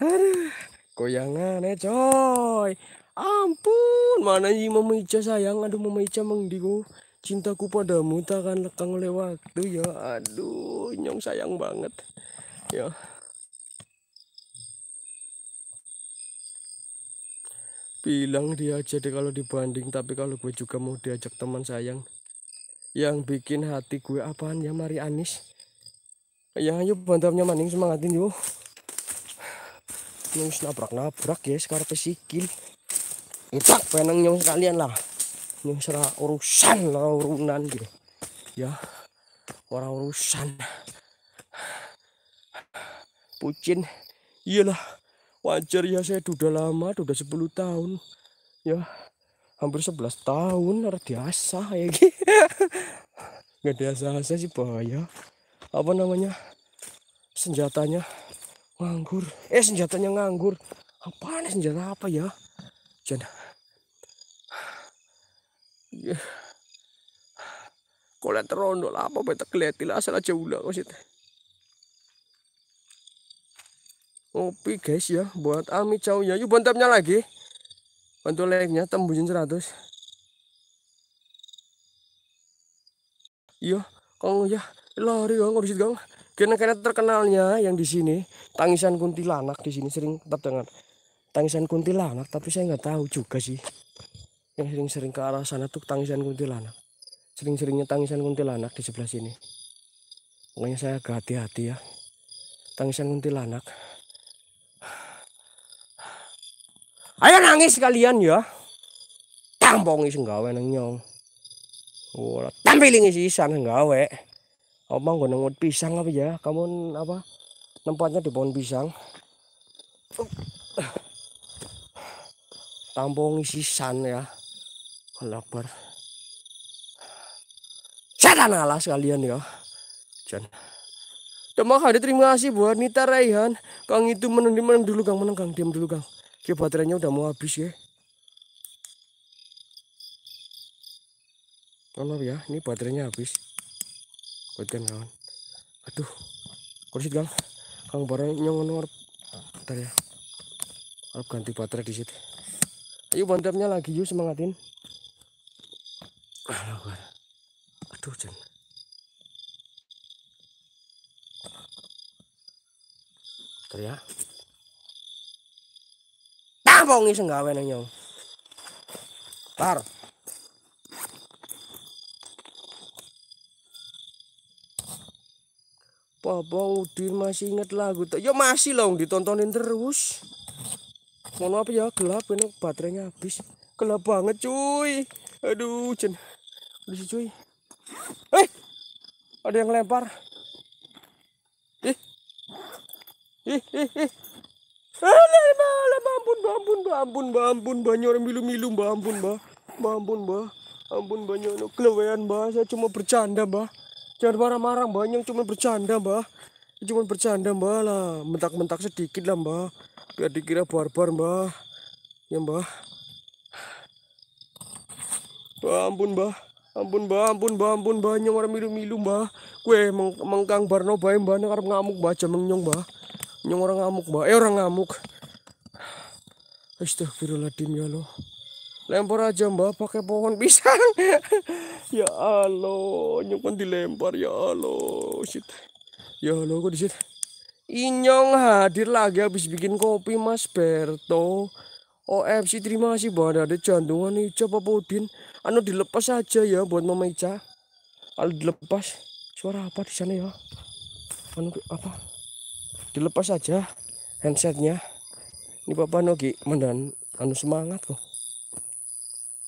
Aduh, goyangan ya coy. Ampun, mana sih Mama Ica sayang. Aduh Mama Ica mengdiku, cintaku padamu takkan lekang oleh waktu ya. Aduh, nyong sayang banget. Ya. Bilang dia aja deh kalau dibanding, tapi kalau gue juga mau diajak teman sayang. Yang bikin hati gue apaan ya Mari Anis. Ya yuk bantapnya maning, semangatin yuk. Nyong nabrak-nabrak ya sekarang pesikil. Utak penang nyong sekalian lah. Nyong serah urusan lah, urunan gitu. Ya. Orang urusan. Pucin, iyalah wajar ya, saya duda lama, duda sepuluh tahun ya, hampir sebelas tahun harus biasa ya gitu. Nggak biasa sih, bahaya apa namanya senjatanya nganggur, eh senjatanya nganggur apaan, senjata apa ya Jan ya, kolet rondol apa betek kelihatilah asal aja ulang sih. Ngopi guys ya, buat Ami Chow ya, yuk bantapnya lagi, bantu like-nya tembusin seratus. Iya, kong ya, lari kong di situ kong. Karena terkenalnya yang di sini tangisan kuntilanak di sini sering tetap dengan tangisan kuntilanak, tapi saya nggak tahu juga sih. Yang sering-sering ke arah sana tuh tangisan kuntilanak. Sering-seringnya tangisan kuntilanak di sebelah sini. Makanya saya agak hati-hati ya. Tangisan kuntilanak. Ayo nangis kalian ya. Tampongi sing gawe nang nyong. Ora tampilingi sisan gawe. Omong nggo nengut pisang apa ya? Kamu apa? Tempatnya di pohon pisang. Tampongi sisan ya. Kelaper. Setan alas kalian ya. Jan. Terima kasih, terima kasih buat Nita Raihan. Kang itu meneng meneng dulu Kang, meneng Kang, diam dulu Kang. Oke, baterainya udah mau habis ya. Maaf ya, ini baterainya habis. Buatkan kawan. Aduh, kursi Kang. Kang barang nyong nor. Bentar ya. Kalau ganti baterai di situ. Ayo bantapnya lagi, yuk semangatin. Aduh, Jen. Terus ya. Tampung iseng gawe nang yo. Par. Papa Udin masih inget lagu tuh. Ya masih loh, ditontonin terus. Mau apa ya, gelap ini baterainya habis. Gelap banget cuy. Aduh, Jen. Udah sih cuy. Eh, ada yang lempar. Ih, ih, ih, ih. Alah, malah ampun, ampun, ampun, ampun, banyak orang milu-milu, ampun, bah, ampun, bah, ampun banyak orang kelewean, bah. Saya cuma bercanda, bah. Jangan marah-marah, banyak cuma bercanda, bah. Cuma bercanda, bah lah. Mentak-mentak sedikit lah, bah. Biar dikira barbar, bah. Ya, bah. Bah, ampun, bah. Ampun mbak, ampun mbak, ampun mbak, nyong orang milu-milu mbak. Kue meng mengkang Barno bae mbak, nang arep ngamuk mbak, jameng nyong mbak. Nyong orang ngamuk mbak, eh orang ngamuk. Astagfirullahaladzim ya Allah. Lempar aja mbak, pakai pohon pisang. Ya Allah, nyong kan dilempar ya Allah. Shit. Ya Allah, kok disit. Inyong hadir lagi habis bikin kopi Mas Berto. O F C terima kasih banget, ada jantungan nih coba Udin. Anu dilepas aja ya buat Mama Ica. Kalau dilepas suara apa di sana ya? Anu apa? Dilepas aja handsetnya. Ini Papa Nogi mendan anu semangat kok.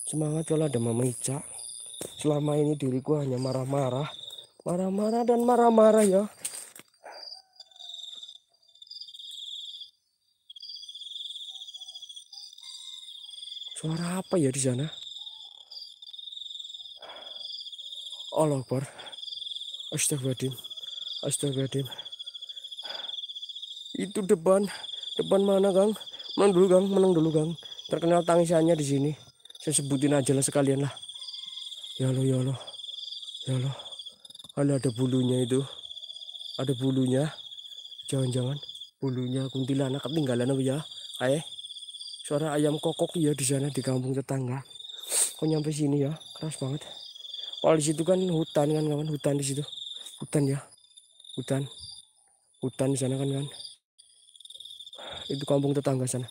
Semangat kalau ada Mama Ica. Selama ini diriku hanya marah-marah, marah-marah dan marah-marah ya. Suara apa ya di sana? Allah Akbar. Astagfirullahaladzim. Astagfirullahaladzim. Itu depan, depan mana Kang? Menang dulu Kang, menang dulu Kang. Terkenal tangisannya di sini. Saya sebutin aja lah sekalian lah. Ya Allah, ya Allah, ya Allah. Ada bulunya itu, ada bulunya. Jangan-jangan bulunya kuntilanak ketinggalan apa ya? Ayo. Suara ayam kokok ya di sana di kampung tetangga. Kok nyampe sini ya? Keras banget. Kalau di situ kan hutan kan kawan, hutan di situ. Hutan ya. Hutan. Hutan di sana kan kan. Itu kampung tetangga sana.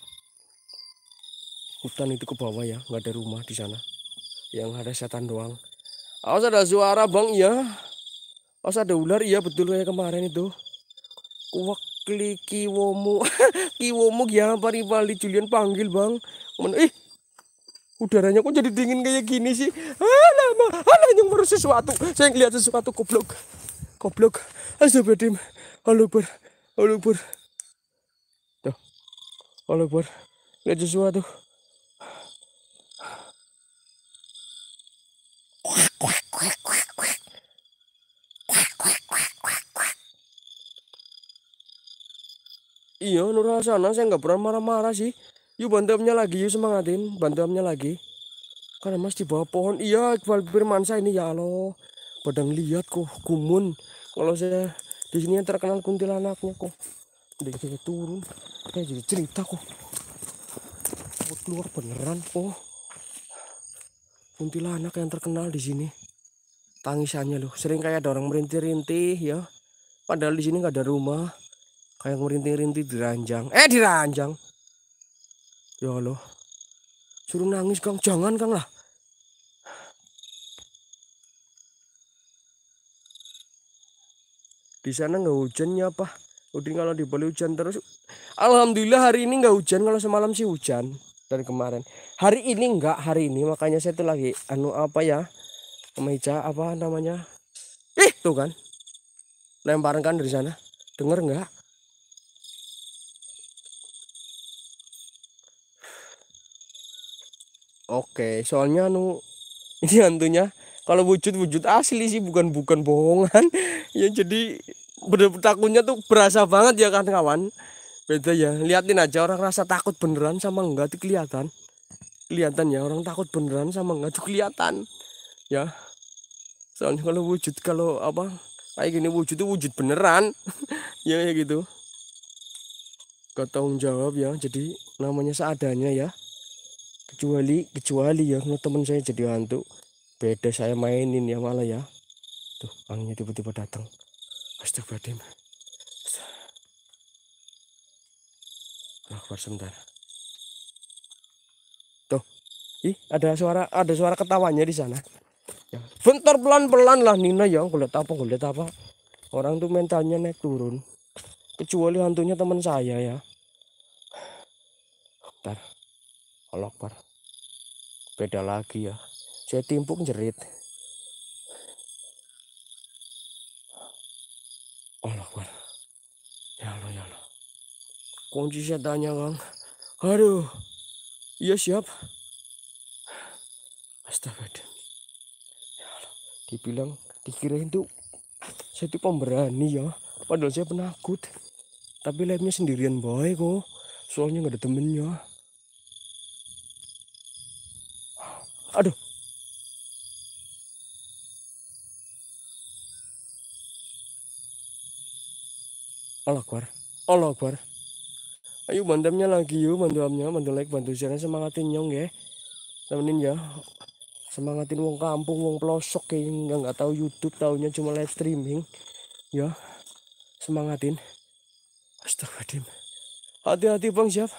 Hutan itu ke bawah ya, nggak ada rumah di sana. Yang ada setan doang. Awas ada suara, Bang, iya. Awas ada ular, iya betul kayak kemarin itu. Kuak. Klik kiwomu, kiwomu ya pari pali Julian panggil bang. Men, ih, udaranya kok jadi dingin kayak gini sih. Alah, ma, alah yang baru sesuatu. Saya ngeliat sesuatu goblok, goblok. Astagfirullahaladzim. Halo ber, halo ber. Tuh, halo ber. Lihat sesuatu. Iya, Nurah sana saya nggak pernah marah-marah sih. Yuk bantamnya lagi, yuk semangatin bantamnya lagi. Karena Mas di bawah pohon. Iya, Iqbal Firmansyah ini ya Allah. Padang lihat kok gumun. Kalau saya di sini yang terkenal kuntilanaknya kok. Dia turun. Eh jadi cerita kok. Kok keluar beneran kok. Kuntilanak yang terkenal di sini. Tangisannya loh. Sering kayak ada orang merintih-rintih ya. Padahal di sini nggak ada rumah. Kayak merintih-rintih diranjang. Eh diranjang. Ya Allah. Suruh nangis Kang. Jangan Kang lah. Di sana nggak hujannya apa? Udin kalau di Bali hujan terus. Alhamdulillah hari ini nggak hujan. Kalau semalam sih hujan dari kemarin. Hari ini nggak, hari ini makanya saya tuh lagi anu apa ya? Meja apa namanya? Ih, tuh kan. Lemparan kan dari sana. Dengar nggak? Oke, soalnya anu ini hantunya kalau wujud-wujud asli sih, bukan bukan bohongan. Ya jadi bener-bener takutnya tuh berasa banget ya kan kawan. Beda ya. Liatin aja orang rasa takut beneran sama enggak tuh kelihatan. Kelihatan ya orang takut beneran sama enggak tuh kelihatan. Ya. Soalnya kalau wujud kalau apa kayak gini wujud tuh wujud beneran. Ya ya gitu. nggak tanggung jawab ya, jadi namanya seadanya ya, kecuali kecuali ya kalau teman saya jadi hantu beda saya mainin ya malah ya. Tuh anginnya tiba-tiba datang. Astagfirullahaladzim. Lakukan sebentar. Tuh, ih ada suara ada suara ketawanya di sana. Bentar pelan-pelan lah Nina ya, nggak lihat apa nggak lihat apa. Orang tuh mentalnya naik turun. Kecuali hantunya teman saya ya. Bentar. Lokbar. Beda lagi ya. Saya timpuk jerit. Lokbar. Ya Allah ya Allah. Kunci setannya Kang. Aduh. Iya siap. Astagfirullah. Ya Allah. Dibilang dikirain tuh saya tuh pemberani ya. Padahal saya penakut. Tapi labnya sendirian boy kok. Soalnya nggak ada temennya. Aduh. Allah Akbar. Allah Akbar. Ayo bantamnya lagi yuk, bantu amnya, bantu like, bantu share, semangatin nyong ya. Temenin ya. Semangatin wong kampung, wong pelosok kayak enggak enggak tahu YouTube, taunya cuma live streaming. Ya. Semangatin. Astagfirullahaladzim. Hati-hati Bang, siap.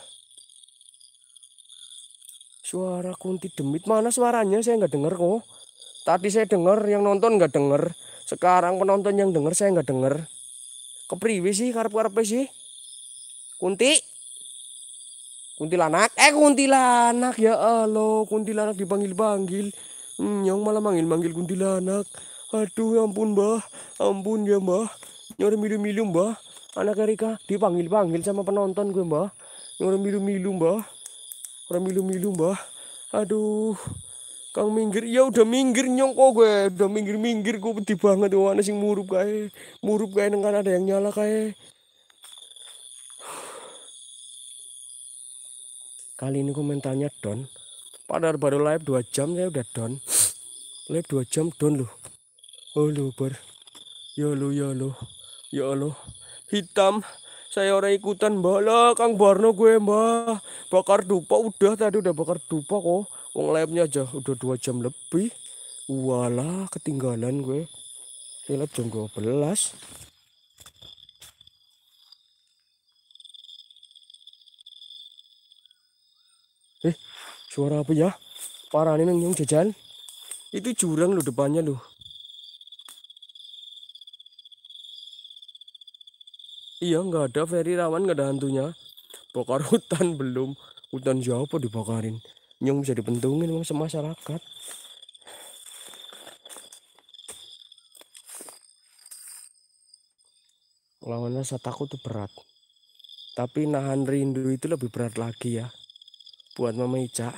Suara kunti demit, mana suaranya? Saya nggak dengar kok. Tadi saya dengar, yang nonton nggak dengar. Sekarang penonton yang dengar saya nggak dengar. Kepriwe sih, karep-karepe sih. Kunti, kuntilanak, eh kuntilanak ya Allah, kuntilanak dipanggil-panggil. Hmm, yang malah manggil-manggil kuntilanak. Aduh, ampun mbah, ampun ya mbah. Nyore milu-milu mbah, anak Erika dipanggil-panggil sama penonton gue mbah. Nyore milu-milu mbah. Orang milu-milu mbah. Aduh. Kang minggir. Ya udah minggir nyong kok gue. Udah minggir-minggir gue pedih banget. Oh ada yang murup kayak. Murup kayak dengan ada yang nyala kayak. Kali ini komentarnya down. Padahal baru live dua jam saya udah down. Live dua jam down loh. Oh loh bar. Ya loh ya loh. Ya loh. Hitam. Saya orang ikutan mbak lah Kang Barno gue mbak. Bakar dupa udah tadi udah bakar dupa kok. Wong live-nya aja udah dua jam lebih. Walah ketinggalan gue. Live jam dua belas. Eh suara apa ya? Parah nih yang jajan. Itu jurang loh depannya loh. Iya nggak ada Ferry Rawan, nggak ada hantunya. Bakar hutan belum. Hutan siapa dibakarin? Nyong bisa dipentungin memang semasyarakat. Lawan rasa takut tuh berat. Tapi nahan rindu itu lebih berat lagi ya. Buat Mama Ica.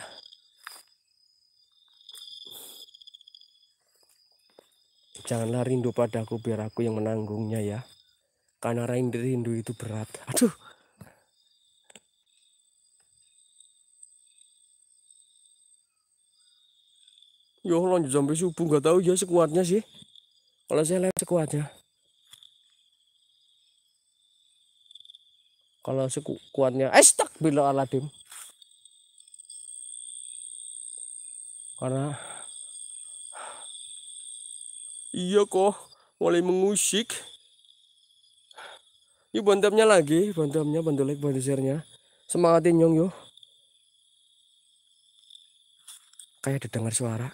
Janganlah rindu padaku biar aku yang menanggungnya ya. Karena rindu itu berat. Aduh. Yo lanjut sampai subuh nggak tahu ya sekuatnya sih. Kalau saya lihat sekuatnya. Kalau sekuatnya, astagfirullahaladzim. Karena iya kok mulai mengusik. Yuk bantamnya lagi, bantamnya, bantu like, bantu share-nya. Semangatin nyong yuk. Kayak didengar suara.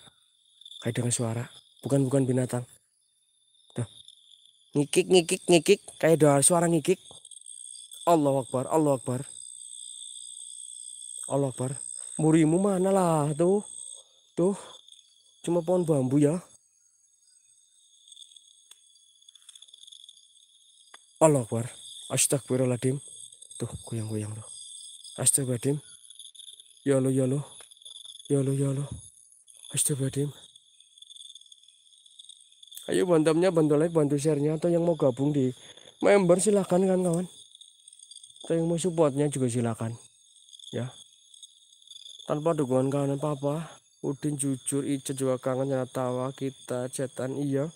Kayak dengar suara. Bukan bukan binatang. Tuh. Ngikik, ngikik, ngikik. Kayak dengar suara ngikik. Allahu Akbar, Allahu Akbar. Allahu Akbar. Murimu mana lah tuh. Tuh. Cuma pohon bambu ya. Allahu Akbar. Astagfirullahaladzim. Tuh goyang-goyang loh. Astagfirullahaladzim. Ya Allah ya Allah. Ya Allah ya Allah. Astagfirullahaladzim. Ayo bantamnya, bantu like, bantu share-nya. Atau yang mau gabung di member silakan kan kawan. Atau yang mau supportnya juga silakan. Ya. Tanpa dukungan kawan papa. Udin jujur, Ica juga kangen nyatawa kita cetan iya.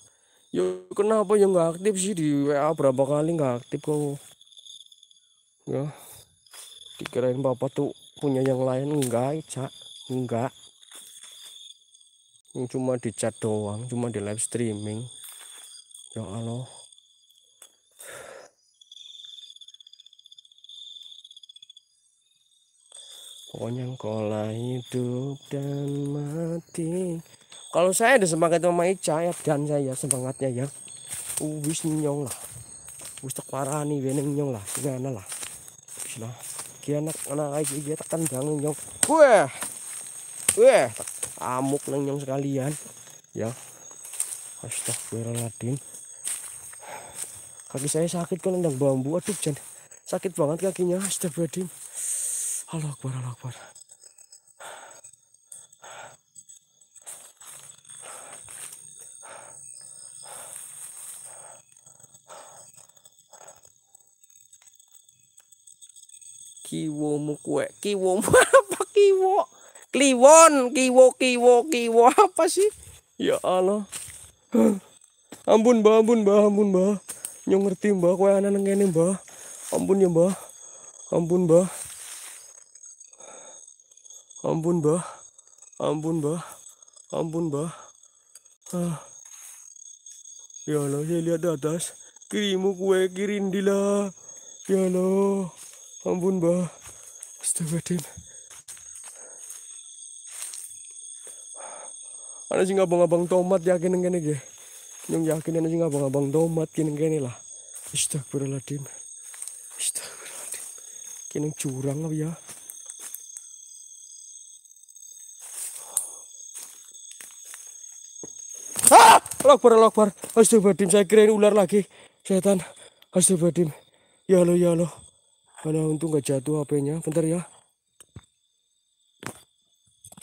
Yo kenapa yang nggak aktif sih di W A berapa kali nggak aktif kok? Ya Dikirain bapak tuh punya yang lain. Enggak, Cak. Enggak. Ini cuma di chat doang, cuma di live streaming. Ya Allah. Pokoknya engkaulah hidup dan mati. Kalau saya ada semangat sama Ica ya, dan saya semangatnya ya. Uwis nyong lah. Wis tak parani weneng nyong lah. Gimana lah. Lah. Ki anak-anak iki iki tekan jangan nyong. Weh. Weh. Amuk nang nyong sekalian ya. Astagfirullahaladzim, kaki saya sakit kan nendang bambu. Aduh Jan, sakit banget kakinya. Astagfirullahaladzim. Allahu Akbar, Allahu Akbar. Kiwomu kue, kiwomu apa kiwo? Kliwon, kiwo, kiwo, kiwo apa sih? Ya Allah. Ampun mbah, ampun mbah, ampun mbah. Nyong ngerti mbah, kowe ana nang kene mbah. Ampun ya mbah. Ampun mbah. Ampun mbah. Ampun mbah. Ampun mbah. Ah. Ya Allah, ya lihat di atas. Kirimu kue kirindila. Ya Allah. Ampun mbah. Astagfirullah. Ana sing abang-abang tomat yakin nang kene nggih. Nyong yakin ana sing abang-abang tomat ki nang kene lah. Astagfirullahaladzim. Astagfirullahaladzim. Ki nang curang apa ya? Ah! Lokbar, lokbar. Astagfirullahaladzim, saya kirain ular lagi. Setan. Astagfirullahaladzim. Ya Allah, ya Allah. Ana untung gak jatuh H P-nya. Bentar ya.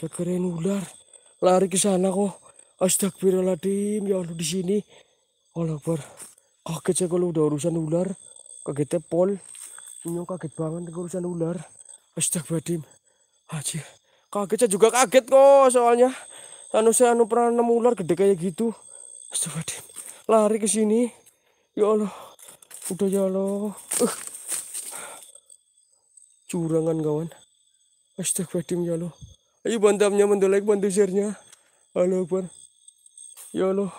Saya kirain ular. Lari ke sana kok. Astagfirullahaladzim. Ya Allah di sini. Allah Akbar. Kaget saya kalau udah urusan ular. Kagetnya pol. Nyong kaget banget ke urusan ular. Astagfirullahaladzim. Haji. Kaget saya juga kaget kok soalnya. Anu saya anu pernah nemu ular gede kayak gitu. Astagfirullahaladzim. Lari ke sini. Ya Allah. Udah ya Allah. Uh. Curangan kawan. Astagfirullahaladzim ya Allah. Ayo bantamnya bantu like, bantu share-nya. Halo, Akbar. Ya Allah.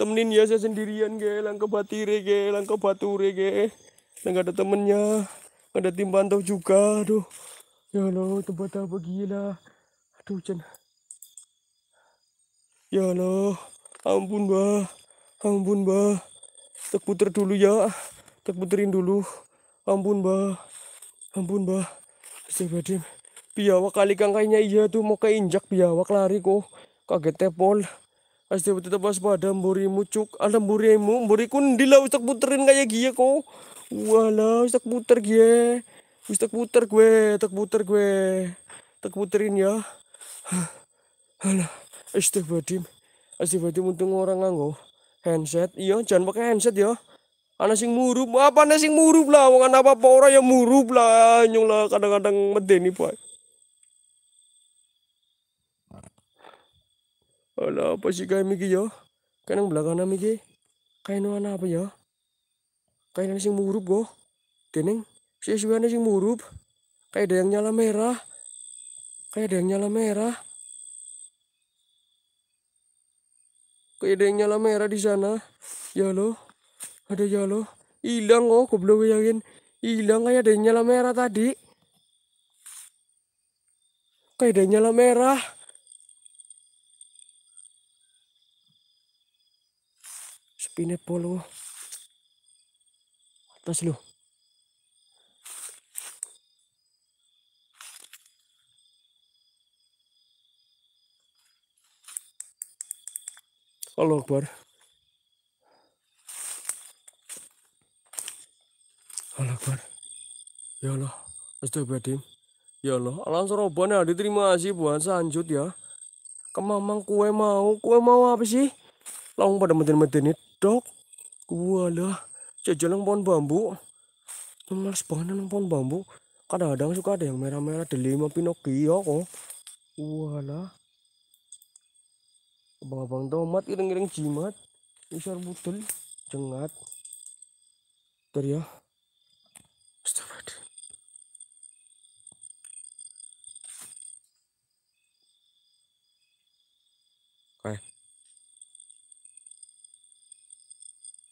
Temenin ya saya sendirian, ge. Langka batire, ge. Langka bature, ge. Nggak ada temennya. Nggak ada tim pantau juga. Aduh. Ya Allah, tempat apa gila. Aduh, Jan. Ya Allah. Ampun, bah. Ampun, bah. Tak puter dulu ya. Tak puterin dulu. Ampun, bah. Ampun, bah. Astagfirullahaladzim. Biawak kali kang kayaknya iya tuh mau keinjak biawak lari kok. Kaget tepol. Astagfirullah tetap waspada mburimu cuk. Ala mburimu mburiku ndila wis tak puterin kayak gie kok. Walah wis tak puter gie. Wis tak puter gue, tak puter gue. Tak puterin ya. Alah astagfirullah. Astagfirullah untung orang nganggo handset. Iya jangan pakai handset ya. Ana sing murup, apa ana sing murup lah wong ana apa ora ya murup lah nyung lah kadang-kadang medeni bae. Ala apa sih kami iki ya? Kanang belakang nami iki. Kaino ana apa ya? Kaino sing murup go. Dening siswane sing murup. Kayak ada yang nyala merah. Kayak ada yang nyala merah. Kayak ada yang nyala merah di sana. Ya loh. Ada ya loh. Hilang kok oh, goblok yakin. Hilang kayak ada yang nyala merah tadi. Kayak ada yang nyala merah. Spinet polo atas loh. Allahu Akbar. Allah Akbar. Ya Allah. Astagfirullahaladzim. Ya Allah. Alam seroban ya. Diterima kasih buat sanjut ya. Kemamang kue mau. Kue mau apa sih? Langsung pada meten-meten dok. Kue lah. Jajan yang pohon bambu. Males banget yang pohon bambu. Kadang-kadang suka ada yang merah-merah. Delima Pinocchio kok. Kue lah. Abang-abang tomat. Iring-iring jimat. Isar budel. Jengat. Bentar ya.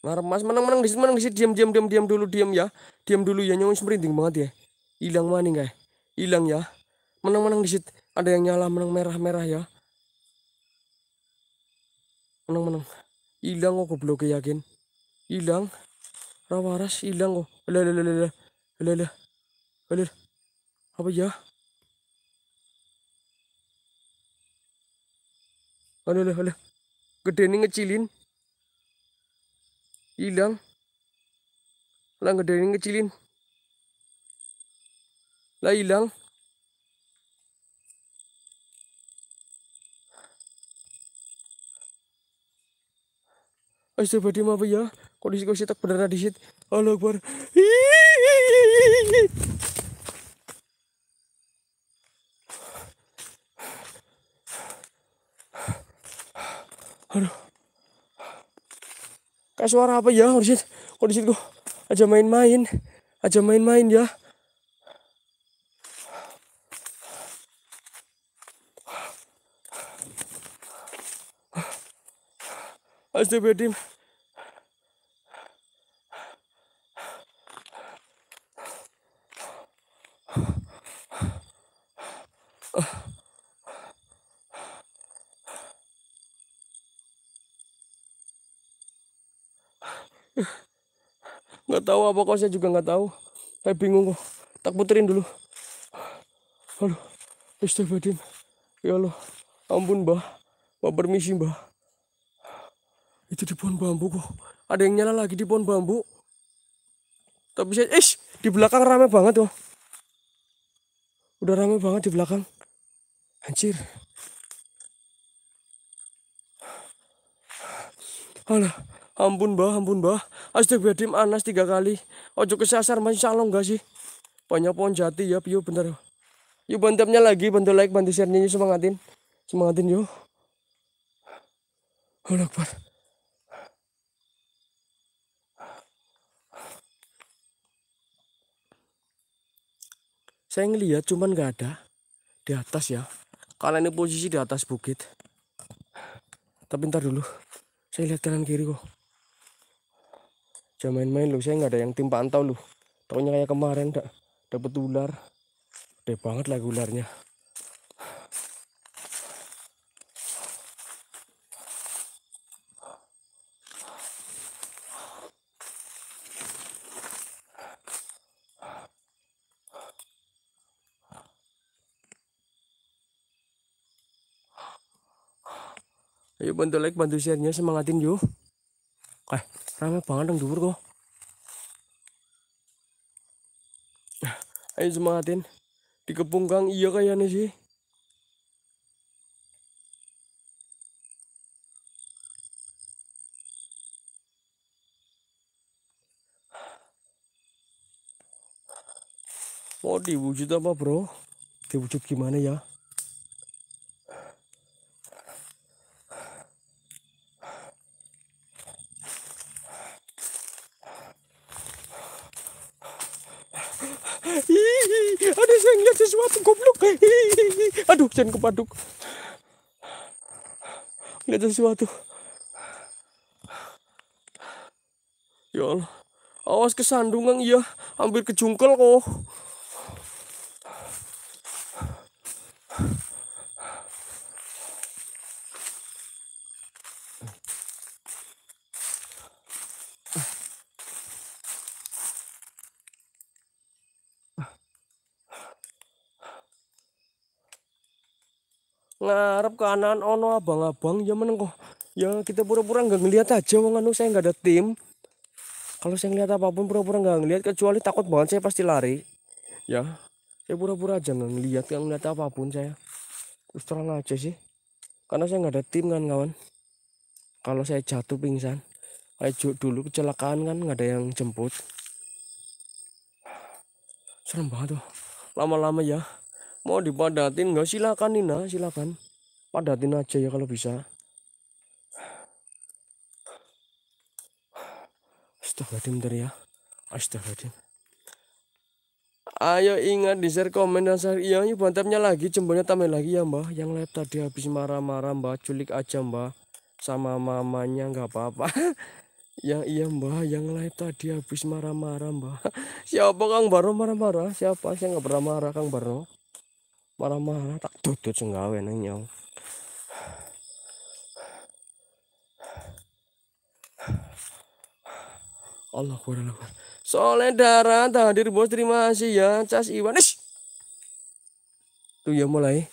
Marah mas menang-menang di situ, menang di situ, diam diam diam diam dulu diam ya, diam dulu ya, nyawanya merinding banget ya, hilang maning guys, hilang ya, menang-menang di situ, ada yang nyala menang merah-merah ya, menang-menang, hilang kok goblok yakin, hilang, rawaras hilang kok, lele lele lele lele lele, apa ya? Aduh, aduh, aduh. Gede ini ngecilin, hilang, lah gede ini ngecilin, lah hilang, astagfirullahaladzim apa ya, kondisi kondisi tak benar di situ, Allah Akbar, aduh, kayak suara apa ya? Kok di situ, kok di situ kok aja main-main, aja main-main ya. Astagfirullahaladzim. Nggak tahu apa kok, saya juga nggak tahu, saya bingung kok, tak puterin dulu. Halo, astagfirullahaladzim, ya Allah, ampun mbah, mbah permisi mbah. Itu di pohon bambu kok, ada yang nyala lagi di pohon bambu. Tapi saya, ish, di belakang rame banget kok, udah rame banget di belakang, anjir. Alah, ampun mbah, ampun mbah, astagfirullahaladzim, anas tiga kali, ojo kesasar masih salong gak sih, banyak pohon jati ya, yuk bentar, yuk bantapnya lagi, bantu like, bantu share nya, semangatin, semangatin yuk, Allah Akbar, saya ngelihat cuman gak ada, di atas ya, kalian ini posisi di atas bukit, tapi ntar dulu, saya lihat kanan kiri kok. Jangan main-main loh, saya nggak ada yang tim pantau loh. Taunya kayak kemarin dak dapat ular. Gede banget lagi ularnya. Ayo bantu like, bantu share-nya, semangatin yuk. Eh, ramai banget yang dubur kok. Ayo semangatin. Dikepung Kang, iya kayaknya sih. Mau diwujud apa bro? Diwujud gimana ya? Ada saya ngeliat sesuatu goblok. Aduh, jangan kepaduk. Lihat sesuatu. Ya Allah. Awas kesandungan iya, hampir kejungkel kok. Ngarep kanan ono abang-abang ya meneng kok ya, kita pura-pura nggak ngelihat aja wong anu, saya nggak ada tim. Kalau saya ngelihat apapun pura-pura nggak ngelihat, kecuali takut banget saya pasti lari ya, saya pura-pura aja nggak ngelihat, nggak ngelihat apapun saya, terus terang aja sih, karena saya nggak ada tim kan kawan. Kalau saya jatuh pingsan kayak dulu kecelakaan kan, nggak ada yang jemput, serem banget tuh. Lama-lama ya, mau dipadatin nggak? Silakan Nina, silakan padatin aja ya kalau bisa. Astagfirullahaladzim bentar ya, astagfirullahaladzim. Ayo ingat di share, komen, dan share iya. Yuk bantapnya lagi, jempolnya tambah lagi ya mbah. Yang live tadi habis marah-marah mbah, culik aja mbah sama mamanya nggak apa-apa. Yang iya mbah, yang live tadi habis marah-marah mbah. Siapa Kang Barno marah-marah? Siapa? Saya nggak pernah marah Kang Barno. Marah-marah tak duduk senggawe nang nyong. Allah kuarallah. Soledara hadir bos, terima kasih ya Cas Iwan. Ish. Tuh ya mulai.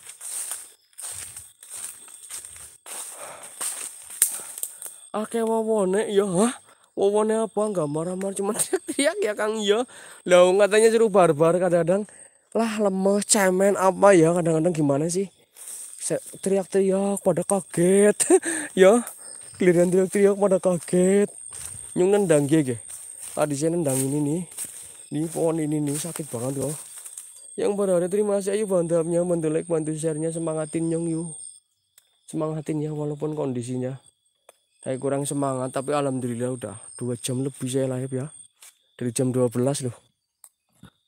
Oke wawone ya, hah? Wawone apa? Enggak marah-marah, cuma teriak ya Kang ya. Lah katanya suruh barbar kadang-kadang. Lah lemes, cemen apa ya kadang-kadang gimana sih? Teriak-teriak pada kaget. Ya, keliran teriak-teriak pada kaget. Nyung nendang gege. Tadi saya nendang ini nih. Ini pohon ini nih sakit banget loh. Yang berada terima kasih ayo bantu upnya, bantu like, bantu share-nya, semangatin nyong yuk. Semangatin ya walaupun kondisinya saya kurang semangat, tapi alhamdulillah udah dua jam lebih saya live ya. Dari jam dua belas loh.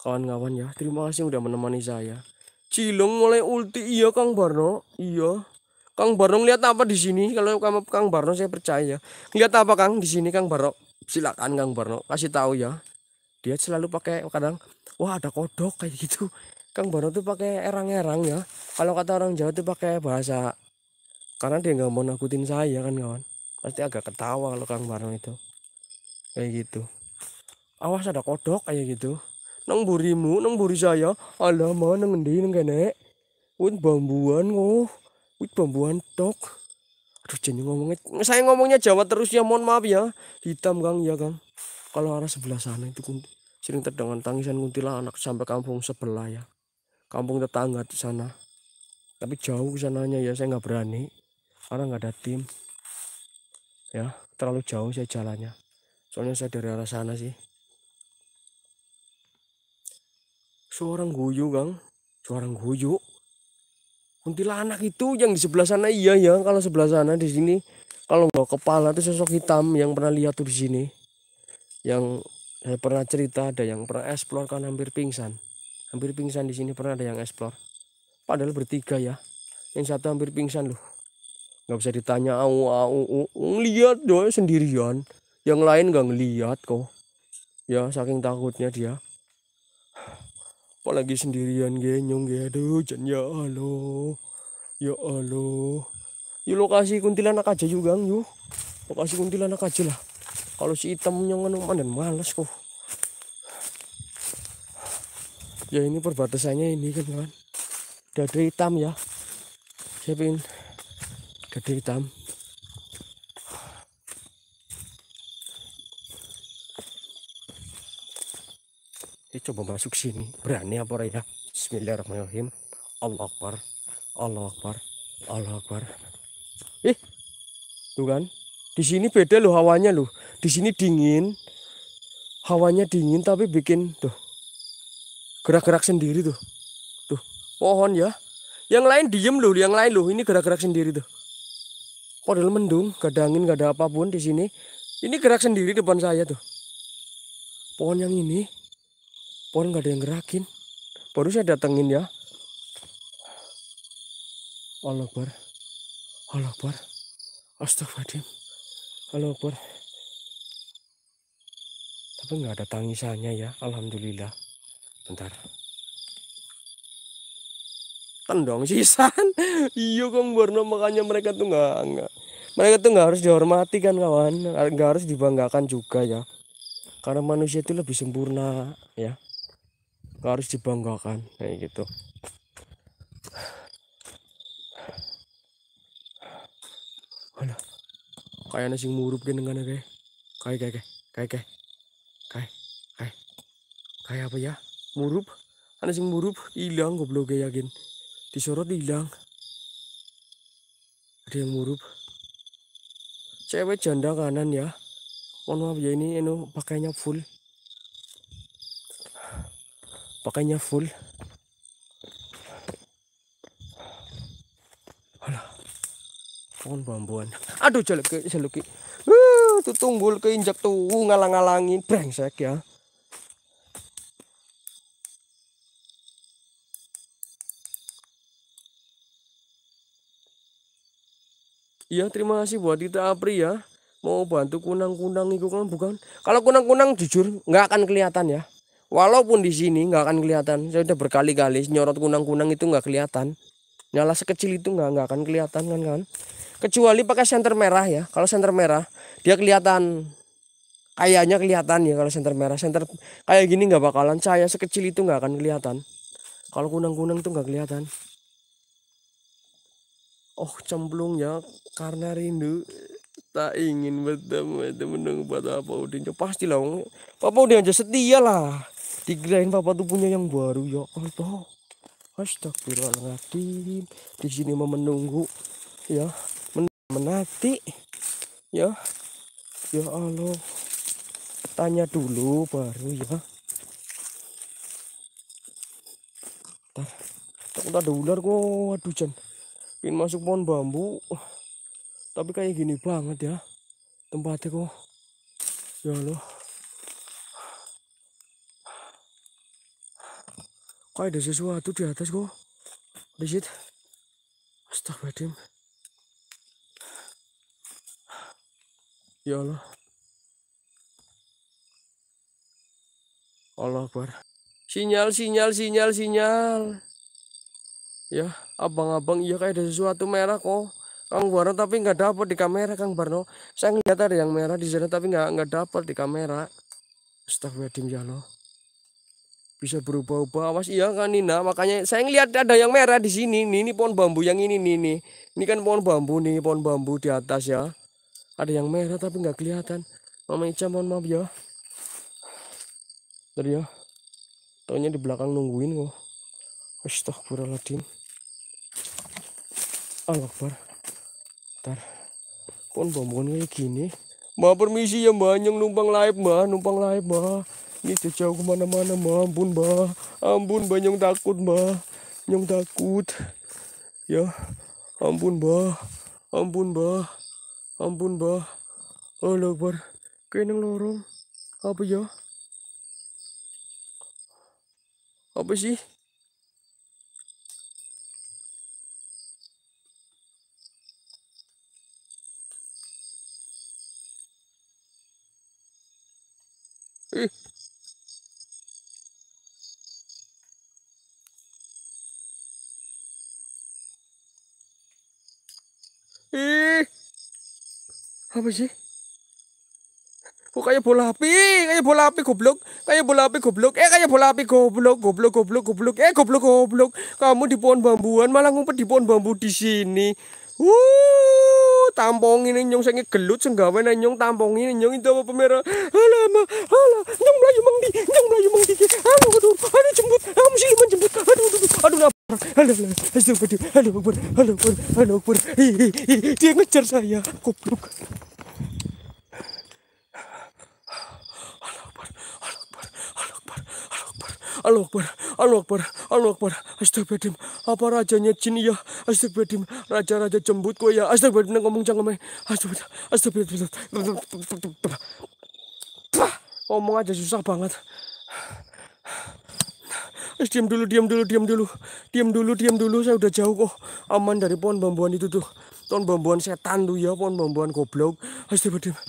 Kawan-kawan ya, terima kasih udah menemani saya. Cilung mulai ulti iya Kang Barno. Iya. Kang Barno lihat apa di sini? Kalau kamu Kang Barno saya percaya. Lihat apa Kang di sini Kang Barno? Silakan Kang Barno kasih tahu ya. Dia selalu pakai kadang wah ada kodok kayak gitu. Kang Barno tuh pakai erang-erang ya. Kalau kata orang Jawa tuh pakai bahasa, karena dia nggak mau nakutin saya kan kawan. Pasti agak ketawa kalau Kang Barno itu kayak gitu. Awas ada kodok kayak gitu. Nang burimu, nang buri saya. Alah mana ngendi nang kene. Wit bambuan kok. Wit bambuan tok. Aduh jeneng ngomongnya. Saya ngomongnya Jawa terus ya, mohon maaf ya. Hitam Kang ya Kang. Kalau arah sebelah sana itu sering terdengar tangisan kuntilanak sampai kampung sebelah ya. Kampung tetangga di sana. Tapi jauh sananya ya, saya nggak berani. Karena nggak ada tim. Ya terlalu jauh saya jalannya, soalnya saya dari arah sana sih. Seorang guyu Kang, seorang guyu. Kuntilanak itu yang di sebelah sana iya ya. Kalau sebelah sana di sini, kalau nggak kepala itu sosok hitam yang pernah lihat tuh di sini. Yang saya pernah cerita ada yang pernah eksplor kan hampir pingsan, hampir pingsan di sini pernah ada yang eksplor. Padahal bertiga ya, yang satu hampir pingsan loh. Nggak bisa ditanya, au au ngelihat doang sendirian, yang lain nggak ngelihat kok ya, saking takutnya dia, apalagi sendirian genyong ge. Aduh ya Allah ya Allah. Yuk lokasi kuntilanak aja juga yuk, lokasi kuntilanak aja lah. Kalau si hitam nyong dan males kok ya. Ini perbatasannya ini kan kan dada hitam ya, saya pengen dada hitam. Ini coba masuk sini, berani apa orang ya? Bismillahirrahmanirrahim. Allah Akbar, Allah Akbar, Allah Akbar. Ih, tuh kan? Di sini beda loh hawanya loh. Di sini dingin, hawanya dingin tapi bikin tuh gerak-gerak sendiri tuh. Tuh pohon ya. Yang lain diem loh, yang lain loh. Ini gerak-gerak sendiri tuh. Padahal mendung, gak ada angin, gak ada apapun di sini. Ini gerak sendiri depan saya tuh. Pohon yang ini, pohon gak ada yang gerakin. Baru saya datengin ya. Allah Akbar, Allah Akbar, astagfirullahaladzim, Allah Akbar. Tapi gak ada tangisannya ya, alhamdulillah. Bentar. Tendong sisan. Iya Kang Barno, makanya mereka tuh nggak nggak mereka tuh nggak harus dihormati kan kawan, nggak harus dibanggakan juga ya, karena manusia itu lebih sempurna ya, nggak harus dibanggakan kayak gitu. Alah kayaknya sing murup gini kan kayak kayak kayak kayak kayak kayak kayak kayak apa ya murup, ada sing murup hilang goblok ya yakin. Disorot hilang. Ada yang murup. Cewek janda kanan ya. Mohon maaf ya ini eno pakainya full. Pakainya full. Alah. Pohon bambuan. Aduh jelek jelek. Uh, tuh tunggul keinjak tuh ngalang-ngalangin brengsek ya. Iya terima kasih buat Tita Apri ya. mau bantu kunang-kunang itu kan bukan. Kalau kunang-kunang jujur nggak akan kelihatan ya. Walaupun di sini nggak akan kelihatan. Saya udah berkali-kali nyorot kunang-kunang itu nggak kelihatan. Nyala sekecil itu nggak nggak akan kelihatan kan kan. Kecuali pakai senter merah ya. Kalau senter merah dia kelihatan. Kayaknya kelihatan ya kalau senter merah. Senter kayak gini nggak bakalan, cahaya sekecil itu nggak akan kelihatan. Kalau kunang-kunang tuh nggak kelihatan. Oh cemplung ya, karena rindu tak ingin bertemu temenung pada Papa Udin. Pasti lah, Papa Udin aja setia lah. Dikirain Papa tuh punya yang baru ya Allah. Astagfirullahaladzim. Di sini mau menunggu ya, men menanti ya. Ya Allah. Tanya dulu baru ya. Bentar. Takut ada ular kok. Waduh Jan. Ingin masuk pohon bambu, tapi kayak gini banget ya tempatnya kok. Ya Allah, kok ada sesuatu di atas kok. Disit, astagfirullahaladzim. Ya Allah, Allah Akbar. Sinyal, sinyal, sinyal, sinyal. Ya, abang-abang, iya kayak ada sesuatu merah kok, Kang Barno, tapi nggak dapat di kamera, Kang Barno. Saya ngeliat ada yang merah di sana, tapi nggak nggak dapat di kamera. Astagfirullahaladzim ya Allah. Bisa berubah-ubah, awas iya kan Nina. Makanya saya ngeliat ada yang merah di sini. Nih, ini pohon bambu yang ini nih nih. Ini kan pohon bambu nih, pohon bambu di atas ya. Ada yang merah tapi nggak kelihatan. Mama Ica mohon maaf ya. Bentar ya. Taunya di belakang nungguin kok. Astagfirullahaladzim. Allah Akbar. Bentar. Pohon bambuan kayak gini. Mbak permisi ya mbak, yang numpang live mbak, numpang live mbak. Ini jauh kemana-mana mbak, ampun mbak. Ampun mbak, yang takut mbak. Yang takut. Ya, ampun mbak. Ampun mbak. Ampun mbak. Allah Akbar. Kayak neng lorong. Apa ya? Apa sih? Ih. Ih. Apa sih? Kok kayak bola api, kayak bola api goblok, kayak bola api goblok, eh kayak bola api goblok, goblok goblok goblok, eh goblok goblok. Kamu di pohon bambuan malah ngumpet di pohon bambu di sini. Wuh, tampongin nyong sange gelut senggawe nyong tampongin nyong itu apa pemerah. Alamak, alah, nyong melayu mangdi, nyong melayu mangdi. Aduh, aduh, aduh jemput, kamu sih liman jemput. Aduh, aduh, aduh. Aduh, astagfirullah. Aduh, aduh, aduh, aduh, aduh. Dia ngejar saya, goblok. Allah Akbar, Allah Akbar, Allah Akbar. Astagfirullahaladzim, apa rajanya jin ya? Astagfirullahaladzim, raja-raja jembut kok ya? Astagfirullahaladzim, ngomong canggung. Astagfirullahaladzim, astagfirullahaladzim. Ngomong aja susah banget. Diam dulu, diam dulu, diam dulu. Diam dulu, diam dulu, saya udah jauh kok. Aman dari pohon bambuan itu tuh. Pohon bambuan setan tuh ya, pohon bambuan goblok. Astagfirullahaladzim.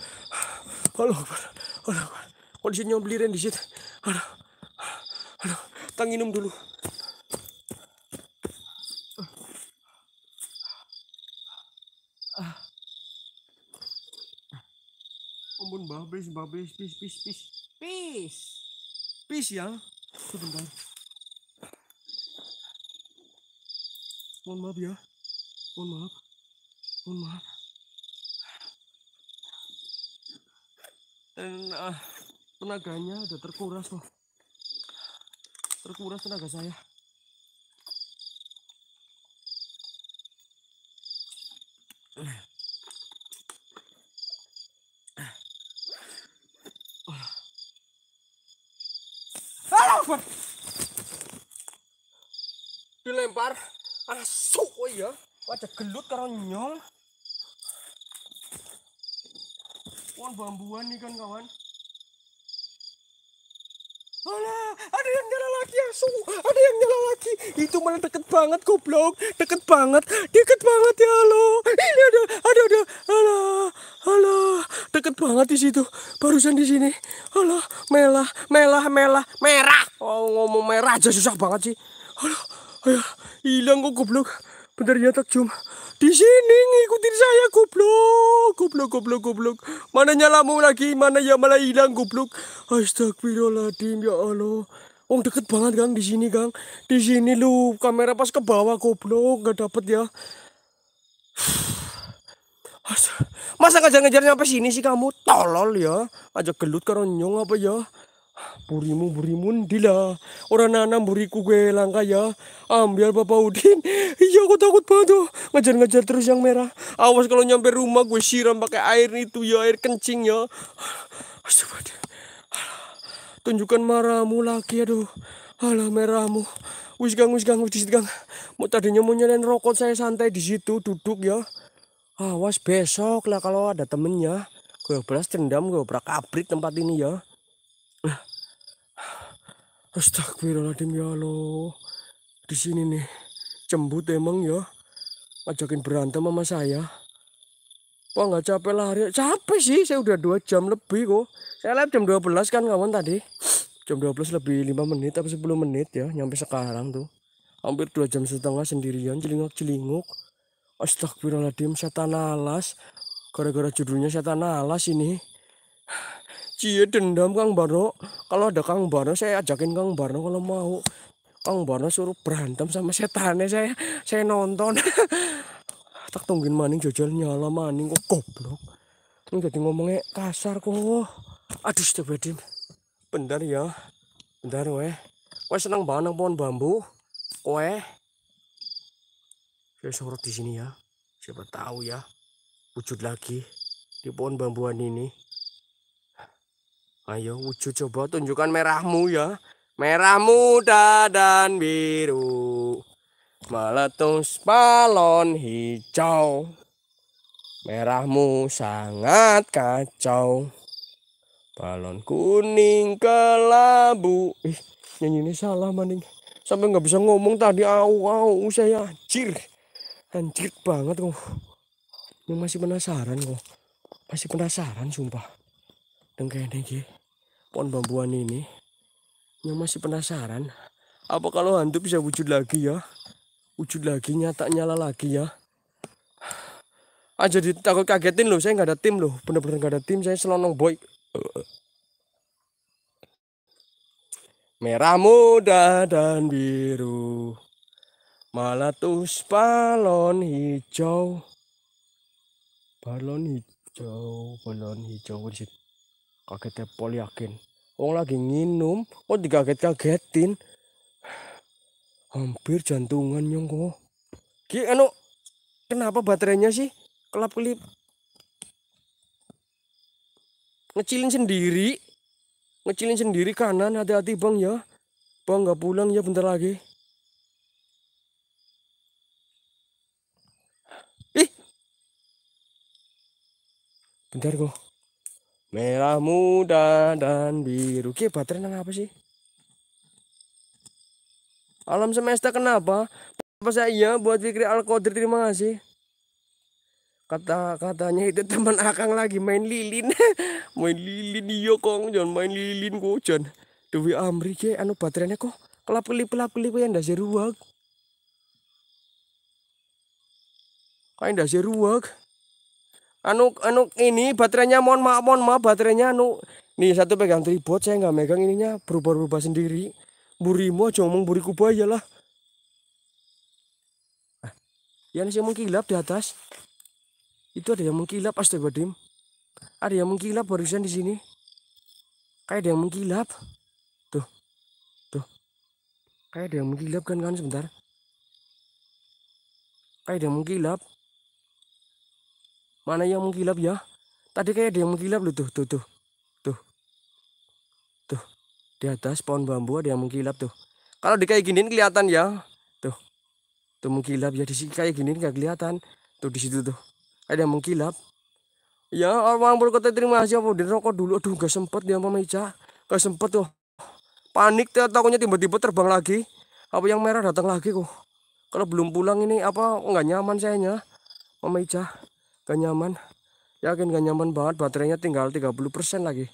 Allah Akbar, Allah Akbar. Kondisi nyoblirin di situ. Aduh. Aduh, tanginum dulu. Ampun mbah, please mbah, please, please, please, please, please, please ya. Sebentar. Mohon maaf ya, mohon maaf, mohon maaf. Dan uh, tenaganya udah terkuras loh. Terkuras tenaga saya. Alah, dilempar asu oh ya, wajah gelut karo nyong. Pohon bambuan nih kan kawan. Alah, ada yang nyala lagi langsung, ada yang nyala lagi. Itu mana deket banget goblok, deket banget, deket banget ya lo. Ini ada, ada, ada. Alah, alah, deket banget di situ. Barusan di sini. Alah, melah, melah, melah, merah. Oh, ngomong merah aja susah banget sih. Alah, alah, hilang kok goblok. Benarnya takjub. Di sini ngikutin saya goblok, goblok, goblok, goblok. Mana nyalamu lagi, mana ya malah hilang goblok. Astagfirullahaladzim ya Allah. Wong deket banget Kang di sini Kang. Di sini lu kamera pas ke bawah goblok nggak dapet ya. Masa ngejar-ngejar sampai sini sih kamu tolol ya. Aja gelut karo nyong apa ya. Burimu burimun dila orang nanam buriku gue langka ya ambil Bapak Udin. Iya aku takut banget tuh ngejar-ngejar terus yang merah. Awas kalau nyampe rumah gue siram pakai air itu ya, air kencing ya. Tunjukkan marahmu lagi aduh. Alah merahmu. Wis gang wis gang wis disit gang. Mau tadinya mau nyalain rokok saya santai di situ duduk ya. Awas besok lah kalau ada temennya. Gue belas dendam gue berak-abrik tempat ini ya. Astagfirullahaladzim ya Allah. Di sini nih cembut emang ya. Ajakin berantem sama saya. Wah nggak capek lari. Capek sih saya udah dua jam lebih kok. Saya live jam dua belas kan kawan tadi. Jam dua belas lebih lima menit tapi sepuluh menit ya. Nyampe sekarang tuh hampir dua jam setengah sendirian celingok-celingok. Astagfirullahaladzim setan alas. Gara-gara judulnya setan alas ini. Cie dendam Kang Barno. Kalau ada Kang Barno saya ajakin Kang Barno kalau mau. Kang Barno suruh berantem sama setannya saya. Saya nonton. Tak tungguin maning jajal nyala maning kok goblok. Ini jadi ngomongnya kasar kok. Aduh setebadim. Bentar ya. Bentar weh. Weh senang banget nang pohon bambu. Weh. Saya sorot di sini ya. Siapa tahu ya. Wujud lagi di pohon bambuan ini. Ayo wujud coba tunjukkan merahmu ya. Merah muda dan biru meletus balon hijau. Merahmu sangat kacau. Balon kuning kelabu. Ih nyanyinya salah maning. Sampai nggak bisa ngomong tadi au au saya anjir. Anjir banget kok. Ini masih penasaran kok. Masih penasaran sumpah. Dan kayaknya gitu. Pohon bambuan ini yang masih penasaran apa kalau hantu bisa wujud lagi ya, wujud lagi nyata nyala lagi ya. Ah jadi takut kagetin loh, saya nggak ada tim loh, bener-bener nggak ada tim, saya selonong boy. Merah muda dan biru meletus balon hijau, balon hijau, balon hijau wujud. Kagetnya pol yakin. Wong lagi nginum, kok dikaget-kagetin. Hampir jantungan nyong kok. Ki anu kenapa baterainya sih kelap-kelip? Ngecilin sendiri. Ngecilin sendiri kanan, hati-hati Bang ya. Bang nggak pulang ya bentar lagi. Ih. Bentar kok. Merah muda dan biru. Oke, baterai nang apa sih? Alam semesta kenapa? Apa saya iya buat Fikri Al-Qadir terima kasih. Kata-katanya itu teman Akang lagi main lilin. Main lilin iya Kong, jangan main lilin kok, jangan. Dewi Amri ke anu baterainya kok kelap-kelip-kelip yang ndak seruak. Kayak ndak seruak. Anu, anu ini baterainya mohon maaf, mohon maaf baterainya anu. Nih satu pegang tripod, saya nggak megang ininya, berubah-ubah sendiri. Burimu aja ngomong buriku bahaya lah. Ah, yang saya mengkilap di atas. Itu ada yang mengkilap, astagfirullahaladzim. Ada yang mengkilap barusan di sini. Kayak ada yang mengkilap. Tuh, tuh. Kayak ada yang mengkilap kan kan sebentar. Kayak ada yang mengkilap. Mana yang mengkilap ya? Tadi kayak ada yang mengkilap loh tuh, tuh, tuh, tuh, tuh, di atas pohon bambu ada yang mengkilap tuh. Kalau di kayak gini kelihatan ya, tuh, tuh mengkilap ya di sini kayak gini nggak kelihatan, tuh di situ tuh ada yang mengkilap. Ya orang berkata terima kasih apa di rokok dulu, aduh gak sempet dia sama Ica, gak sempet tuh. panik teh, takutnya tiba-tiba terbang lagi. Apa yang merah datang lagi kok. Kalau belum pulang ini apa nggak nyaman sayanya. Mama Ica nggak nyaman. Yakin nggak nyaman banget, baterainya tinggal tiga puluh persen lagi.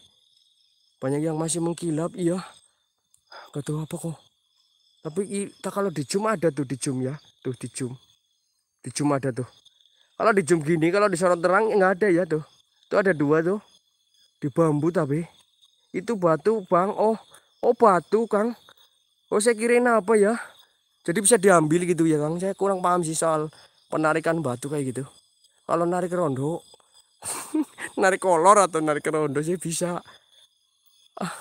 Banyak yang masih mengkilap, iya. Gak tahu apa kok. Tapi kita kalau di zoom ada tuh, di zoom ya. Tuh di zoom. Di zoom ada tuh. Kalau di zoom gini, kalau disorot terang nggak ada ya tuh. Itu ada dua tuh. Di bambu tapi. Itu batu, Bang. Oh, oh batu, Kang. Oh saya kirain apa ya, jadi bisa diambil gitu ya Kang. Saya kurang paham sih soal penarikan batu kayak gitu. Kalau narik rondo narik kolor atau narik rondo sih bisa. Ah,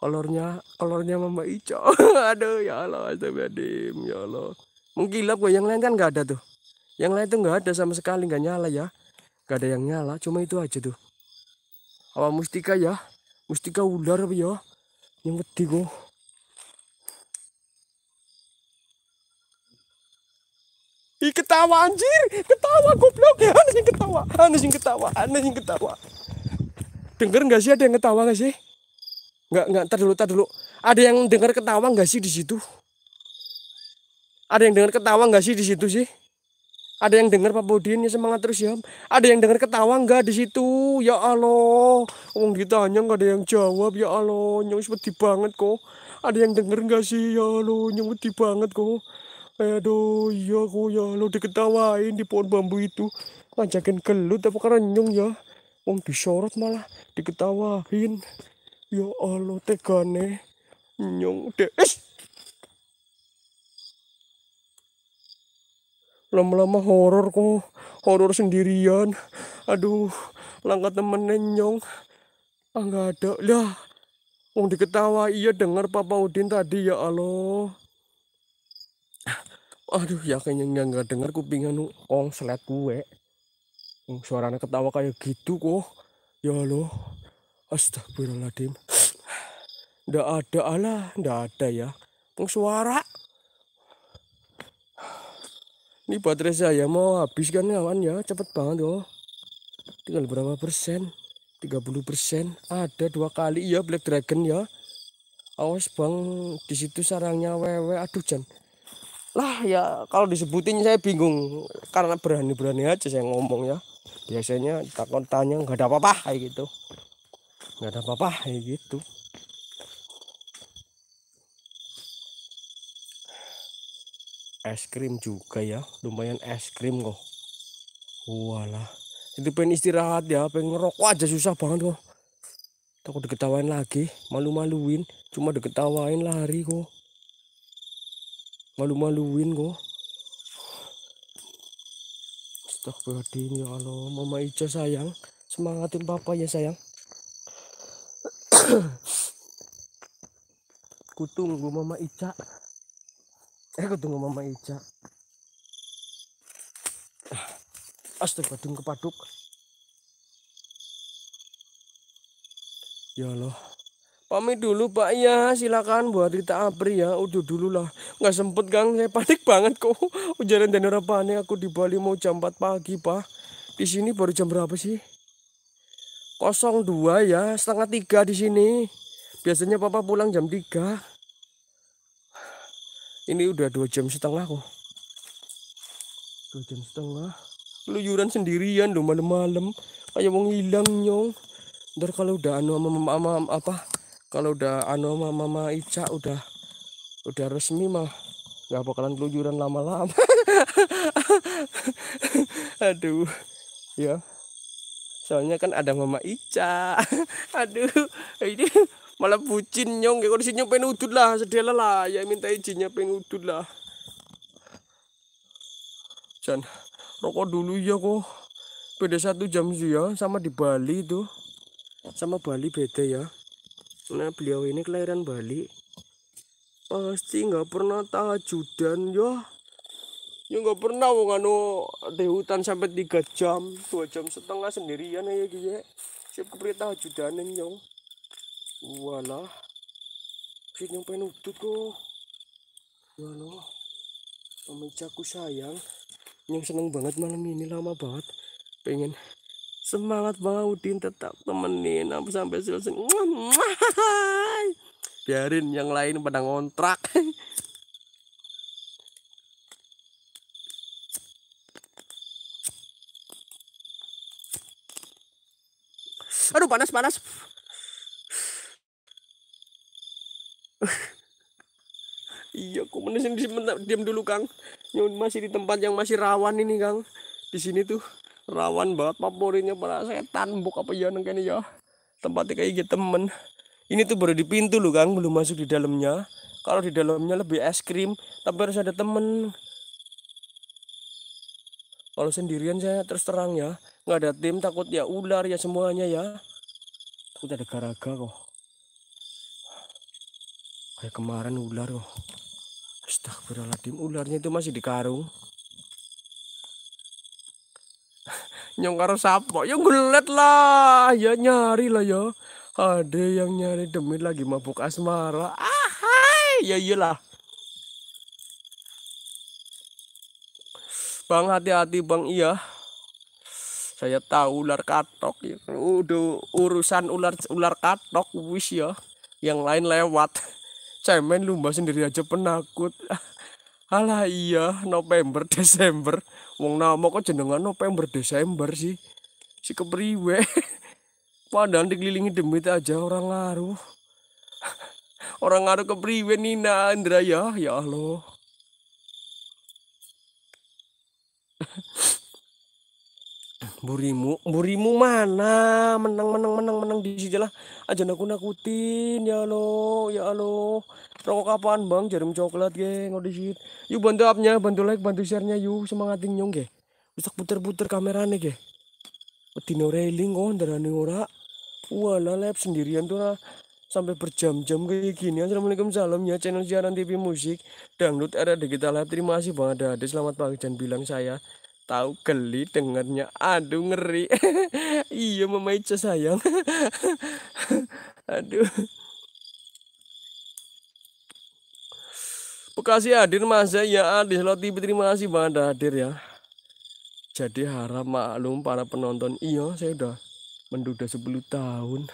kolornya kolornya Mama Ica. Aduh ya Allah, astagfirullahaladzim ya Allah, mengkilap gue. Yang lain kan nggak ada tuh, yang lain tuh nggak ada sama sekali, nggak nyala ya, nggak ada yang nyala, cuma itu aja tuh. Apa mustika ya, mustika ular apa ya yang gede kok. Ih, ketawa anjir, ketawa goblok. Ada yang ketawa, ada yang ketawa, ada yang ketawa. Dengar nggak sih, ada yang ketawa nggak sih? Nggak, nggak, tar dulu, tar dulu. Ada yang dengar ketawa nggak sih di situ? Ada yang dengar ketawa nggak sih di situ sih? Ada yang dengar Pak Bodin ya, semangat terus ya. Ada yang dengar ketawa nggak di situ? Ya Allah, ngomong ditanya nggak ada yang jawab. Ya Allah, nyong seperti banget kok. Ada yang dengar nggak sih? Ya Allah, nyong seperti banget kok. Aduh, iya kok ya, lo diketawain di pohon bambu itu. Ngajakin gelut apa kerenyong ya. Wong disorot malah diketawain. Ya Allah, tegane nyong deh. Lama-lama horor kok, horor sendirian. Aduh, langkah temennya nyong. Ah, nggak ada lah. Wong diketawa, iya dengar Papa Udin tadi ya Allah. Aduh ya kayaknya nggak dengar kupingan ong selet gue. Suaranya ketawa kayak gitu kok. Ya Allah, astagfirullahaladzim. Nggak ada Allah, nggak ada ya. Ong suara. Ini baterai saya mau habis kan kawan ya, cepet banget loh. Tinggal berapa persen? tiga puluh persen. Ada dua kali ya Black Dragon ya. Awas Bang, di situ sarangnya wewe. Aduh Jan. Lah ya kalau disebutin saya bingung karena berani-berani aja saya ngomong ya. Biasanya takut tanya nggak ada apa-apa kayak gitu, nggak ada apa-apa kayak gitu. Es krim juga ya, lumayan es krim kok. Walah, itu pengen istirahat ya, pengen ngerokok aja susah banget kok. Takut diketawain lagi, malu-maluin, cuma diketawain lari kok. Malu-maluin kok. Astagfirullahaladzim ya Allah. Mama Ica sayang, semangatin Papa ya sayang. Kutunggu Mama Ica. Eh kutunggu Mama Ica. Astagfirullahaladzim kepaduk. Ya Allah, pamit dulu Pak ya, silakan buat Rita Apri ya. Udah dulu lah, nggak sempet Kang, saya panik banget kok. Ujaran dan orang panik, aku di Bali mau jam empat pagi Pak. Di sini baru jam berapa sih? nol dua ya, setengah tiga di sini. Biasanya Papa pulang jam tiga. Ini udah dua jam setengah kok. Dua jam setengah. Keluyuran sendirian loh malam-malam. Kayak mau hilang nyong. Ntar kalau udah anu sama mama apa? Kalau udah anu sama Mama Ica udah udah resmi mah nggak bakalan kelujuran lama-lama. Aduh ya, soalnya kan ada Mama Ica. Aduh ini malah bucin nyong, kalau disini pengen udut lah, sedela lah ya, minta izinnya pengen udut lah. Jan rokok dulu ya kok, beda satu jam sih ya sama di Bali tuh, sama Bali beda ya. Nah beliau ini kelahiran Bali, pasti nggak pernah tahajudan ya. Ya nggak pernah wong anu di hutan sampai tiga jam, dua jam setengah sendirian ya gitu. Siap kepri tahajudanan nyong. Walah, sih nyong pengen udut kok. Ya Allah, Mama Icaku sayang. Nyong seneng banget malam ini, lama banget pengen. Semangat Bang Udin tetap temenin sampai selesai. biarin yang lain pada ngontrak. Aduh, panas panas. Iya, aku menesin di diam dulu, Kang. Nyun masih di tempat yang masih rawan ini, Kang. Di sini tuh rawan banget favoritnya para setan bok apa ya nang kene ya. Tempatnya kayak gitu, temen. Ini tuh baru di pintu loh, Kang, belum masuk di dalamnya. Kalau di dalamnya lebih es krim, tapi harus ada temen. Kalau sendirian saya terus terang ya, nggak ada tim, takut ya ular ya semuanya ya. Takut ada garaga kok. Kayak kemarin ular kok. Astagfirullahaladzim, ularnya itu masih di karung. Nyong karo sapo, ya gulet lah, ya nyari lah ya. Ada yang nyari demit lagi mabuk asmara. Ah, hai, ya iyalah. Bang, hati-hati Bang, iya. Saya tahu ular katok ya. Udah urusan ular ular katok wis ya. Yang lain lewat. Cemen lumba sendiri aja penakut. Alah iya, November Desember. Wong nama kok jenengan November Desember sih. Si kepriwe. Padahal dikelilingi demit aja orang ngaruh. Orang ngaruh kepriwe Nina Andra ya. Ya Allah. Burimu, burimu mana? Menang, menang, menang, menang di sini lah. Aja aku nakutin, ya lo, ya lo. Rokok apaan Bang? Jarum coklat, geng, ngodisit. Yuk bantu upnya, bantu like, bantu sharenya, yuk semangatin nyong, geng. Bisa puter-puter kamerane, geng. Petino railing, oh, ndarani ora. Wala lab sendirian tuh lah. Sampai berjam-jam kayak gini. Assalamualaikum, salam ya channel siaran T V musik dangdut era digital live. Terima kasih Bang Ada. Selamat pagi, jangan bilang saya tahu geli dengarnya, aduh ngeri. Iya Mama Ica sayang. Aduh. Bekasi hadir masa ya Adis Lotipi, terima kasih Bang Anda hadir ya. Jadi harap maklum para penonton, iya saya udah menduda sepuluh tahun.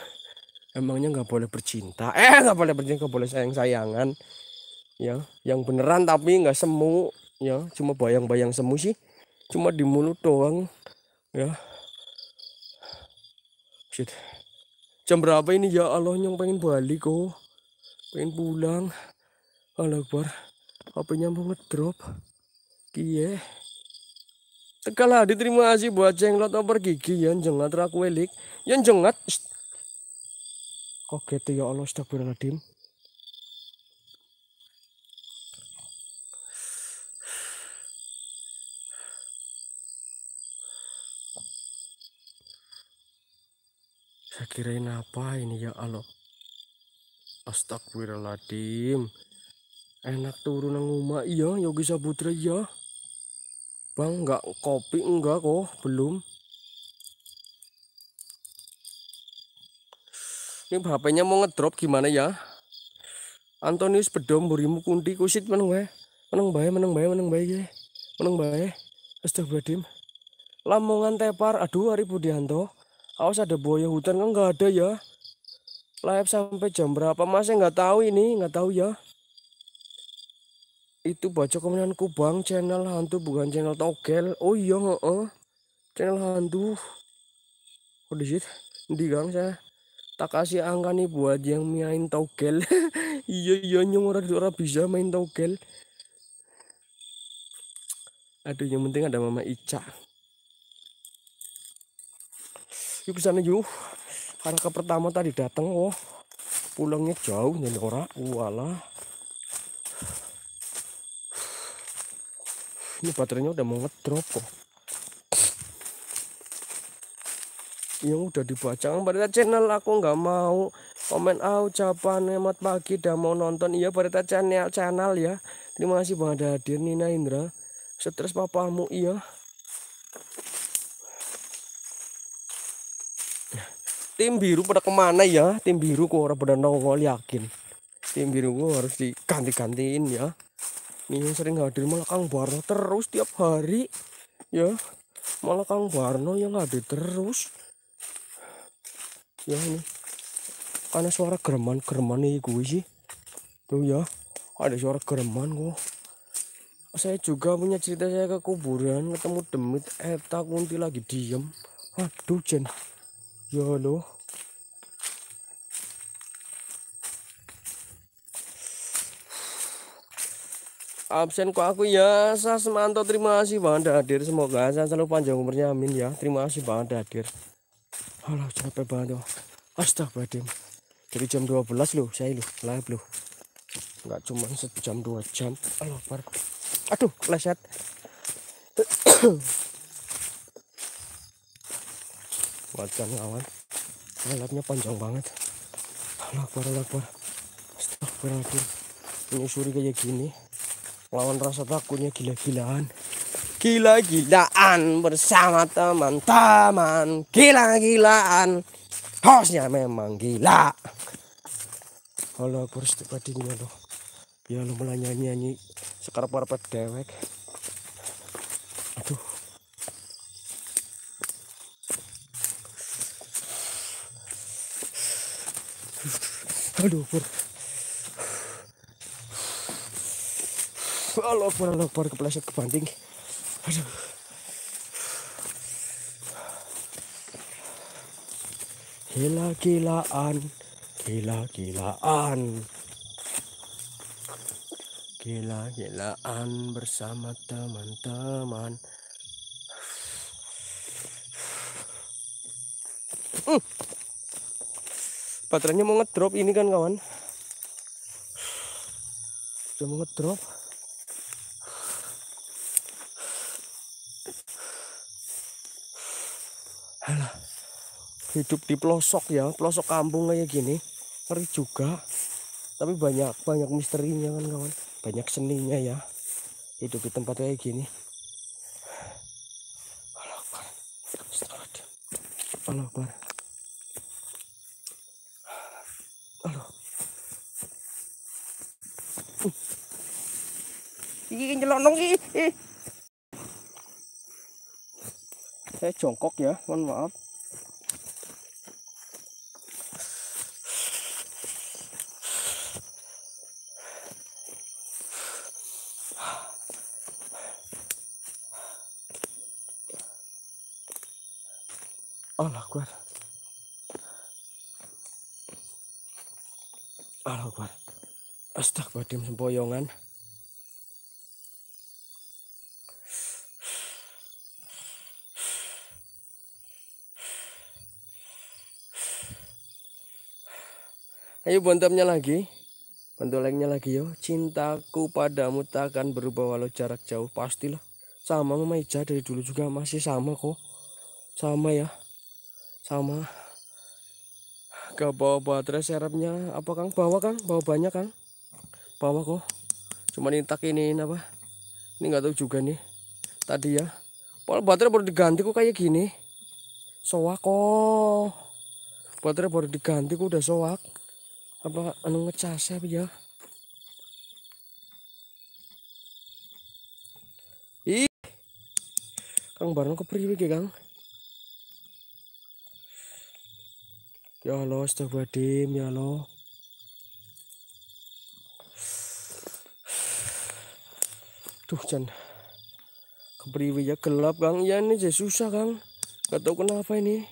Emangnya nggak boleh bercinta? Eh nggak boleh bercinta, nggak boleh sayang-sayangan. Ya, yang beneran tapi nggak semu ya, cuma bayang-bayang semu sih. Cuma di mulut doang ya. Shit. Jam berapa ini ya Allah, yang pengen balik kok, pengen pulang. Alakbar H P-nya mau ngedrop. Kiye Tegal Hadi, terima kasih buat jenglot over gigi yang jengat rakwelik yang jengat. Oke tuh ya Allah, astagfirullahaladzim. Saya kirain apa ini ya Allah. Astagfirullahaladzim. Enak turun nang rumah iya Yogi Saputra ya. Bang nggak kopi enggak kok, belum. Ini H P-nya mau ngedrop gimana ya? Antonius bedom burimu kunti kusit meneng wae. Meneng bae, meneng bae, meneng bae ya. Meneng bae. Astagfirullahaladzim. Lamongan Tepar, aduh Ari Budianto. Awas ada buaya hutan kan, nggak ada ya. Live sampai jam berapa masih nggak tahu ini, nggak tahu ya. Itu baca komenanku Bang, channel hantu bukan channel togel. Oh iya, heeh. Channel hantu. Oh disit, di Gang saya tak kasih angka nih buat yang main togel. Iya iya nyong ora bisa main togel. Aduh, yang penting ada Mama Ica. Yuk kesana yuk, karena pertama tadi datang, oh pulangnya jauh dari orang, walah. Ini baterainya udah mau ngedrop kok. Yang udah dibaca pada channel aku nggak mau komen ah ucapan emat pagi udah mau nonton iya pada channel channel ya. Terima kasih Bang Ada hadir Nina Indra. Stres papamu iya. Tim biru pada kemana ya? Tim biru kok orang pada nongol, yakin tim biru gue harus diganti-gantiin ya. Ini sering hadir malah Kang Barno terus tiap hari ya, malah Kang Barno yang hadir terus ya. Ini karena suara gereman-gereman nih gue sih Tuh ya, ada suara gereman kok. Saya juga punya cerita saya ke kuburan, ketemu demit, eta kunti lagi diem. Aduh Jen. Ya loh. Absen kok aku ya. Sasmanto, terima kasih banget hadir. Semoga saya selalu panjang umurnya, amin ya. Terima kasih banget hadir. Alah capek banget. Astagfirullahaladzim. Jadi jam dua belas loh, saya loh, live loh. Enggak cuma sejam dua jam. Alah par. Aduh, leset. Wajan kawan. Lapnya panjang banget. Lapar, lapar. Astagfirullahaladzim. Menyusuri kayak gini. Lawan rasa takutnya gila-gilaan. Gila-gilaan bersama teman-teman. Gila-gilaan. Hostnya memang gila. Kalau aku harus dibadinya loh. Ya lo mulai nyanyi-nyanyi. Sekarang parpet dewek. Aduh. Aduh, pur. Halo, pur, halo, pur, kepleset kebanting. Aduh. Gila-gilaan. Gila-gilaan. Gila-gilaan bersama teman-teman. Hmm. Baterainya mau ngedrop ini kan kawan. Sudah mau ngedrop. Alah. Hidup di pelosok ya, pelosok kampung kayak gini. Ngeri juga. Tapi banyak banyak misterinya kan kawan. Banyak seninya ya hidup di tempat kayak gini. Halo Bar. Halo. Iki nyelonong iki. Saya jongkok ya, mohon maaf. Allah kuat, Allah kuat, astagfirullahaladzim sempoyongan. Ayo bontemnya lagi, pentolengnya lagi yo. Cintaku padamu takkan berubah walau jarak jauh, pastilah. Sama Mama Ija dari dulu juga masih sama kok, sama ya. Sama gak bawa baterai serepnya apa Kang? Bawa Kang, bawa banyak Kang, bawa kok, cuma intak ini apa ini nggak tahu juga nih tadi ya. Pol baterai baru diganti kok kayak gini, soak kok, baterai baru diganti kok udah soak apa anu ngecasnya ya. Ih Kang bareng kepriwe ya Kang. Ya Allah, astagfirullahaladzim, ya Allah. Tuh, Jan. Kepriwe ya gelap, Kang. Ya, ini jadi susah, Kang. Gak tau kenapa ini.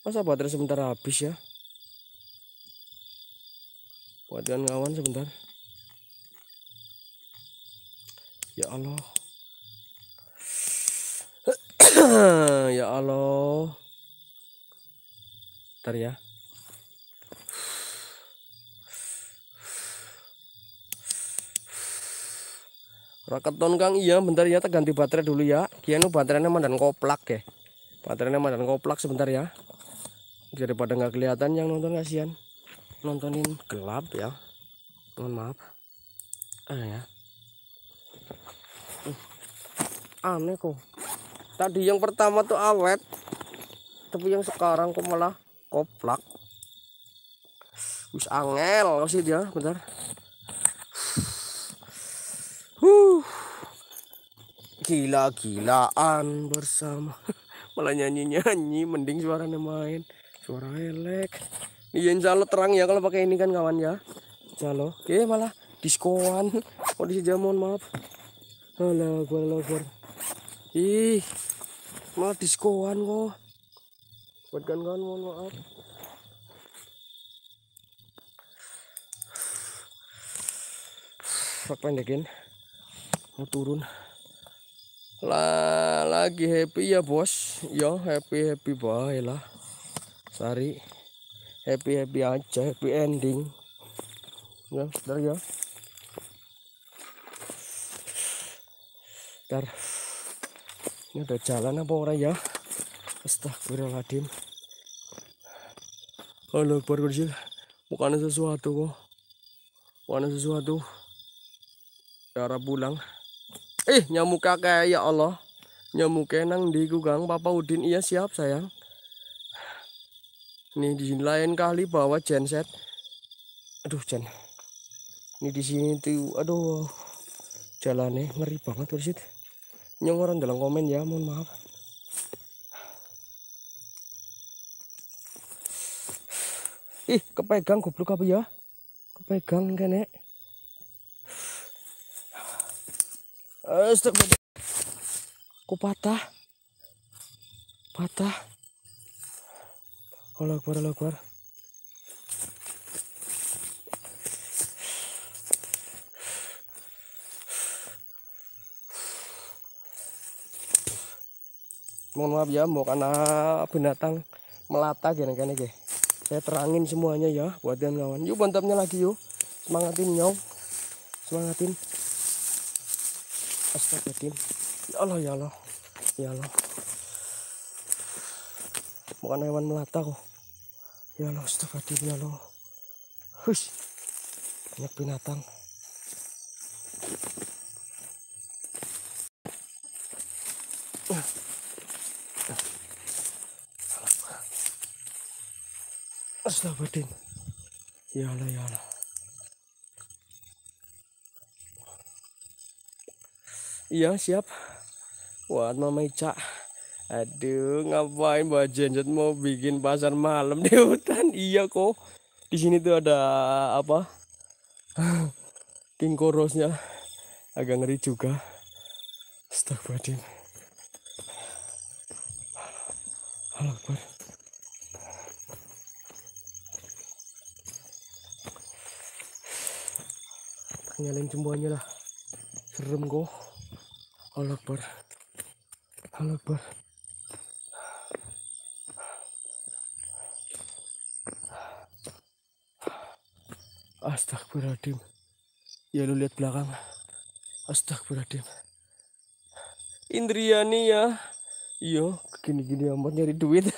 Masa baterai sebentar habis ya? Buatkan kawan sebentar. Ya Allah. Ya Allah. Ya raketon Kang, iya bentar ya, ganti baterai dulu ya. Kianu baterainya mandan koplak deh, baterainya mandan koplak sebentar ya, daripada nggak kelihatan yang nonton, kasihan nontonin gelap ya, mohon maaf. Ah ya aneh kok, tadi yang pertama tuh awet tapi yang sekarang kok malah koplak. Wis angel sih dia, bentar. Huh. Gila-gilaan bersama. Malah nyanyi-nyanyi, mending suaranya main. Suara elek. Ini insya Allah terang ya kalau pakai ini kan kawan ya. Jalo, eh malah diskoan. Kondisi jamon, maaf. Alah, gua logor. Ih, malah diskoan kok. Buat kawan-kawan mohon maaf. Sak pendekin. Mau turun. Lah, lagi happy ya, Bos. Ya, happy-happy bae lah. Sari happy-happy aja, happy ending. Ya, sudah ya. Bentar. Ini ada jalan apa orang ya? Astagfirullahaladzim. Halo, baru kecil. Bukan sesuatu kok. Bukan sesuatu. Cara pulang. Eh, nyamuk kakek ya Allah. Nyamuk kenang di gugang Papa Udin. Iya siap sayang. Ini di lain kali bawa genset. Aduh, Jan. Ini di sini tuh. Aduh. Jalannya ngeri banget tuh situ. Nyong orang dalam komen ya, mohon maaf. Ih, kepegang goblok apa ya? Kepegang kene. Astagfirullah. Ku patah. Patah. Olah keluar, olah keluar. Mohon maaf ya, mau karena binatang melata gini-gini gini. Saya terangin semuanya ya buat kawan-kawan. Yuk bantapnya lagi yuk. Semangatin nyong. Semangatin. Astagfirullahaladzim. Ya Allah, ya Allah. Ya Allah. Bukan hewan melata kok. Ya Allah, astagfirullahaladzim ya Allah. Hush. Banyak binatang. Astagfirullahaladzim. Ya Allah, ya Allah. Iya siap. Buat Mama Ica. Aduh, ngapain Mbak Jenset mau bikin pasar malam di hutan? Iya kok. Di sini tuh ada apa? King Korosnya. Agak ngeri juga. Astagfirullahaladzim. Halo, Pak. Nyalain jumboannya lah, serem kok. Allah Akbar, Allah Akbar. Astagfirullahaladzim. Ya lu lihat belakang. Astagfirullahaladzim. Indriani ya. Yo, gini-gini amat nyari duit.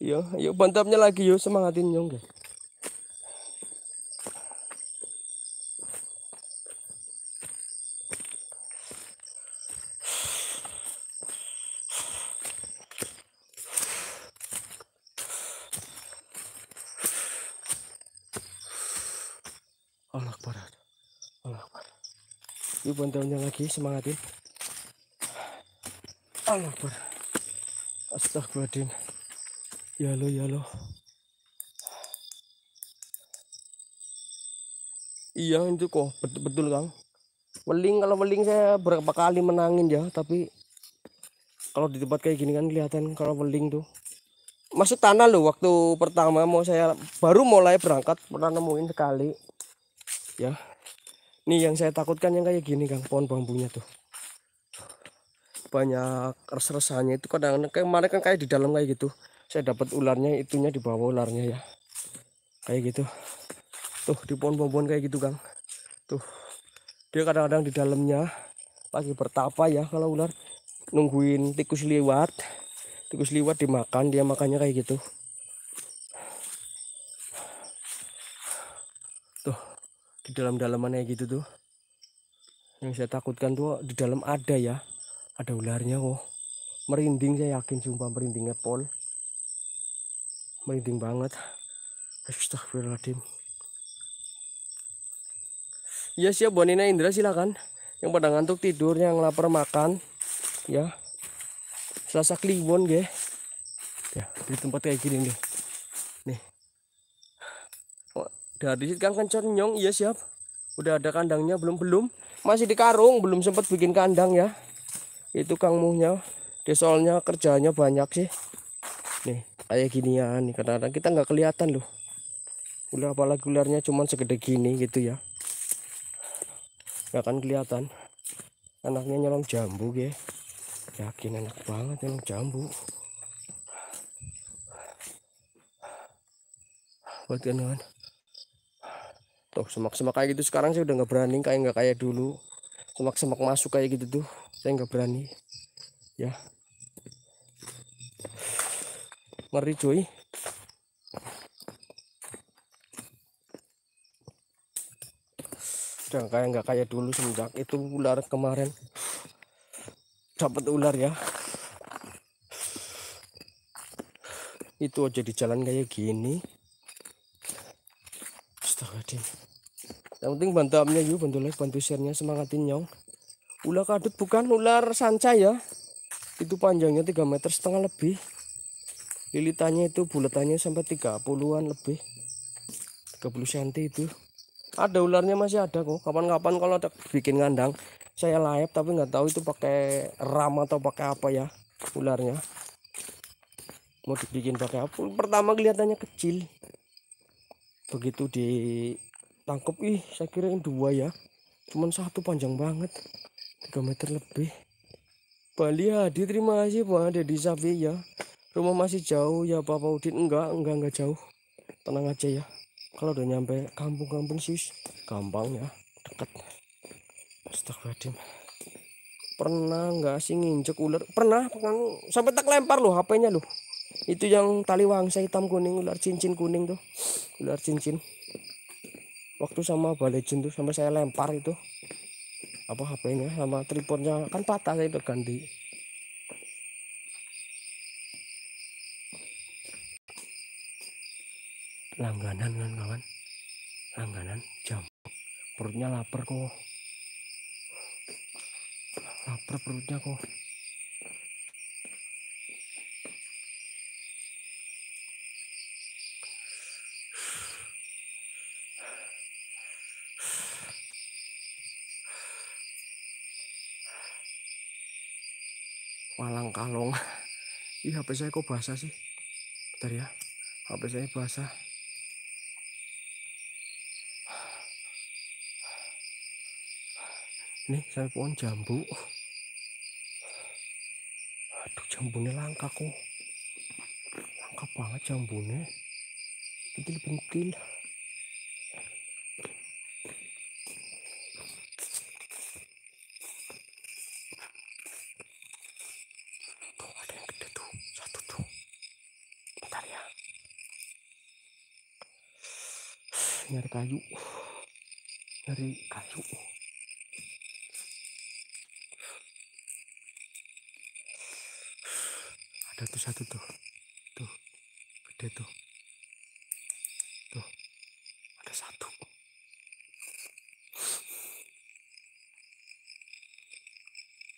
Yo, ayo bantapnya lagi yo, semangatin nyong. Allah Akbar, Allah Akbar. Yuk bantuannya lagi, semangatin. Allah Akbar. Astagfirullahaladzim. Ya lo, ya lo. Iya itu kok, betul, betul Kang. Weling, kalau weling saya berapa kali menangin ya, tapi kalau di tempat kayak gini kan kelihatan kalau weling tuh. Masuk tanah loh waktu pertama mau saya baru mulai berangkat pernah nemuin sekali. Ya, ini yang saya takutkan yang kayak gini Kang, pohon bambunya tuh banyak res-resanya itu kadang-kadang kemarin kan kayak di dalam kayak gitu saya dapat ularnya itunya di bawah ularnya ya kayak gitu tuh di pohon bambuan kayak gitu Kang tuh dia kadang-kadang di dalamnya lagi bertapa ya kalau ular nungguin tikus liwat tikus liwat dimakan dia makannya kayak gitu tuh di dalam-dalamannya gitu tuh yang saya takutkan tuh di dalam ada ya ada ularnya kok merinding saya yakin sumpah merindingnya pol merinding banget. Astagfirullahaladzim. Ya siap Bonina Indra silakan yang pada ngantuk tidur yang lapar makan ya Selasa Kliwon ge ya di tempat kayak gini deh nih dari kan kenconyong. Iya siap, udah ada kandangnya. Belum belum masih di karung, belum sempat bikin kandang ya. Itu Kang Muhnya, desolnya kerjanya banyak sih. Nih kayak ginian nih, kadang-kadang kita nggak kelihatan loh. Ular, apalagi ularnya cuman segede gini gitu ya, nggak akan kelihatan. Anaknya nyolong jambu ya, yakin enak banget nyolong jambu. Buat kan tuh semak-semak kayak gitu sekarang saya udah nggak berani, kayak nggak kayak dulu. Semak-semak masuk kayak gitu tuh saya nggak berani ya, ngeri cuy. Udah kayak nggak kayak dulu semenjak itu ular kemarin dapat ular ya. Itu aja di jalan kayak gini. Yang penting bantu amnya yuk, bantu like, bantu share-nya, semangatin nyong. Ular kadut bukan, ular sanca ya. Itu panjangnya tiga meter setengah lebih. Lilitannya itu bulatannya sampai tiga puluhan lebih. tiga puluh sentimeter itu. Ada ularnya, masih ada kok. Kapan-kapan kalau ada bikin kandang saya layap, tapi nggak tahu itu pakai ram atau pakai apa ya ularnya. Mau dibikin pakai apa? Pertama kelihatannya kecil. Begitu ditangkap, ih saya kirain dua ya, cuman satu, panjang banget tiga meter lebih. Bali Hadi, terima kasih Pak Dedi Sapi ya. Rumah masih jauh ya Papa Udin? Enggak enggak enggak jauh, tenang aja ya. Kalau udah nyampe kampung-kampung sis gampang ya, dekat. Astagfirullahaladzim, pernah nggak sih nginjek ular? Pernah, pernah sampai tak lempar loh H P-nya loh. Itu yang tali wangsa hitam kuning, ular cincin kuning tuh, ular cincin. Waktu sama Balejun tuh sampai saya lempar itu apa H P-nya sama tripodnya, kan patah, saya udah ganti. Langganan kan kawan, langganan jam. Perutnya lapar kok, lapar perutnya kok. Walang kalong. Ih H P saya kok basah sih, bentar ya, H P saya basah. Nih saya pohon jambu, aduh jambunya langka kok, langka banget jambunya, pentil-pentil. Nyari kayu, nyari kayu. Ada tuh satu tuh, tuh gede tuh, tuh ada satu.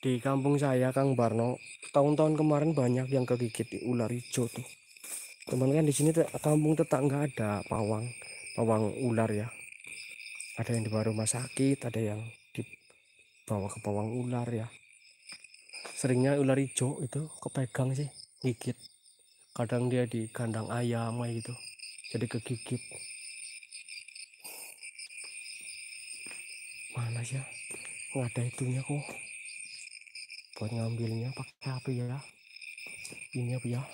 Di kampung saya Kang Barno, tahun-tahun kemarin banyak yang kegigit ular hijau tuh. Teman kan di sini kampung tetangga ada pawang. Pawang ular ya, ada yang dibawa rumah sakit, ada yang dibawa ke pawang ular ya. Seringnya ular hijau itu kepegang sih, gigit. Kadang dia di kandang ayam gitu, jadi kegigit. Mana sih? Nggak ada itunya kok. Buat ngambilnya pakai apa ya? Ini apa ya?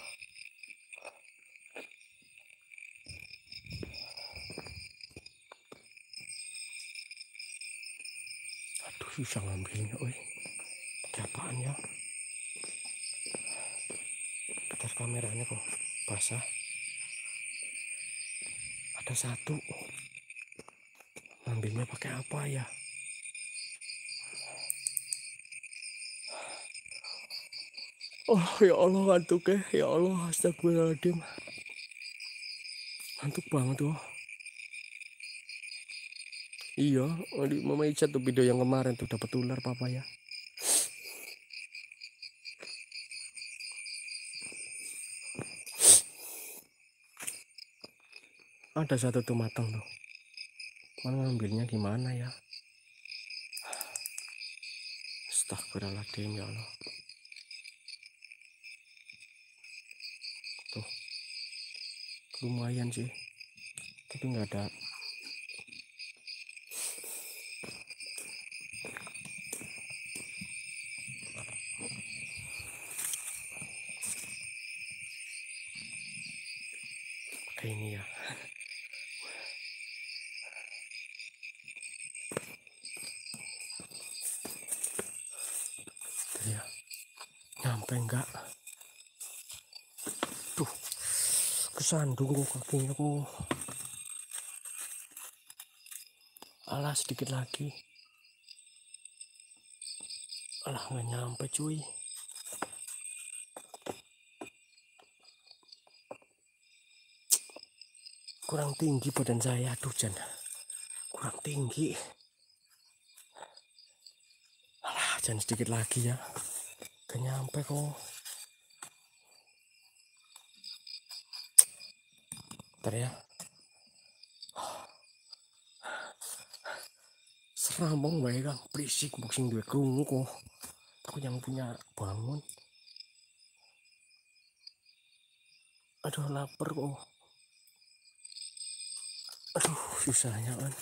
Susah ngambilnya, oi. Apaan ya? Bentar, kameranya kok basah. Ada satu. Ngambilnya pakai apa ya? Oh ya Allah, ngantuk ya, ya Allah, astagfirullahaladzim. Ngantuk banget loh. Iya, Mama Ica tuh video yang kemarin tuh dapat ular papa ya. Ada satu tuh matang tuh. Cuman ngambilnya gimana ya? Astagfirullahaladzim ya Allah. Tuh, lumayan sih, tapi nggak ada. Kayak ini ya. Ya, nyampe enggak? Tuh, kesandung kakinya kok. Alah, sedikit lagi. Alah, nggak nyampe cuy. Kurang tinggi badan saya, aduh Jan, kurang tinggi. Alah, Jan sedikit lagi ya, gak nyampe kok. Bentar ya, serambong baik kan, berisik boxing dua kerungu kok. Aku yang punya bangun. Aduh lapar kok. Aduh, susahnya kan.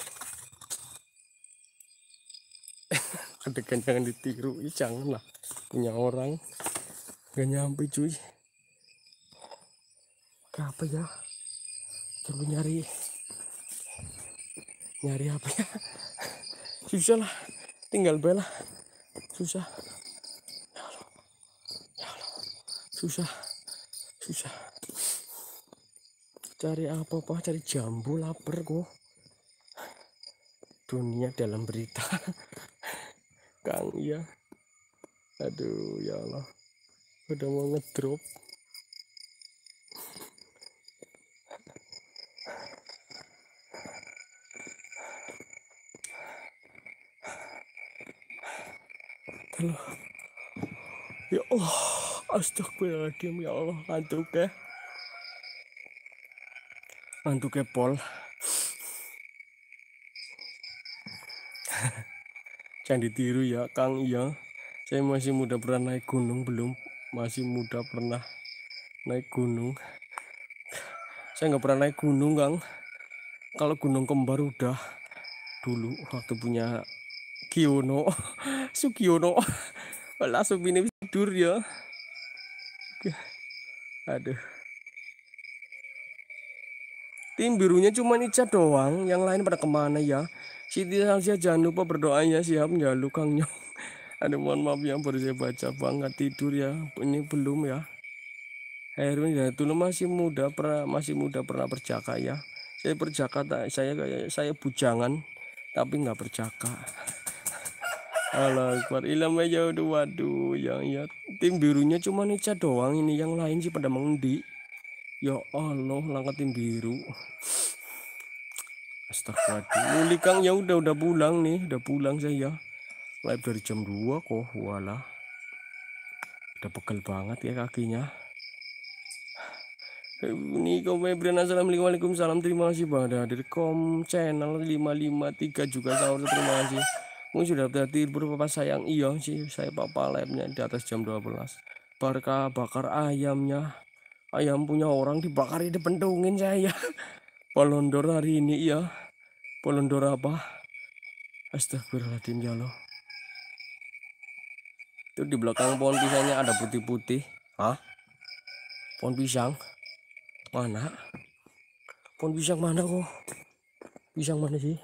Adegan jangan ditiru, janganlah punya orang. Gak nyampe cuy. Apa ya? Coba nyari, nyari apa ya? Susah lah, tinggal bela. Susah. Ya Allah. Ya Allah. Susah, susah. Cari apa pak, cari jambu, lapar kok. Dunia dalam berita Kang ya. Aduh ya Allah, udah mau ngedrop. Aduh. Ya Allah, astagfirullahaladzim ya Allah, ngantuk ya. Mantu kepol. Jangan ditiru ya Kang ya. Saya masih muda pernah naik gunung, belum masih muda pernah naik gunung. Saya nggak pernah naik gunung Kang. Kalau gunung kembar udah dulu waktu punya Kiyono Sukiono. Langsung ini tidur ya. Aduh, tim birunya cuma Ica doang, yang lain pada kemana ya? Siti Salsia jangan lupa berdoa ya, siap ya lu Kang Nyong. Aduh mohon maaf ya, baru saya baca banget tidur ya, ini belum ya. Herwin ya dulu masih muda, pernah masih muda pernah berjaka ya. Saya berjaka, saya kayak saya bujangan, tapi nggak berjaka. Allah Akbar, ilham aja udah waduh, yang ya tim birunya cuma Ica doang, ini yang lain sih pada mengendi. Ya Allah, langkat tim biru. Astagfirullah. Uli Kang ya udah udah pulang nih, udah pulang saya. Live dari jam dua kok, walah. Udah pegel banget ya kakinya. Ini kau Febrian, assalamualaikum, salam terima kasih pada hadir kom channel lima lima tiga juga sahur terima kasih. Mungkin sudah tidur Bapak sayang iya sih, saya Papa live-nya di atas jam dua belas. Barca bakar ayamnya. Ayam punya orang dibakar di depan dongin saya. Polondor hari ini ya. Polondor apa? Astagfirullahaladzim ya Allah. Itu di belakang pohon pisangnya ada putih-putih. Hah? Pohon pisang? Mana? Pohon pisang mana kok? Pisang mana sih?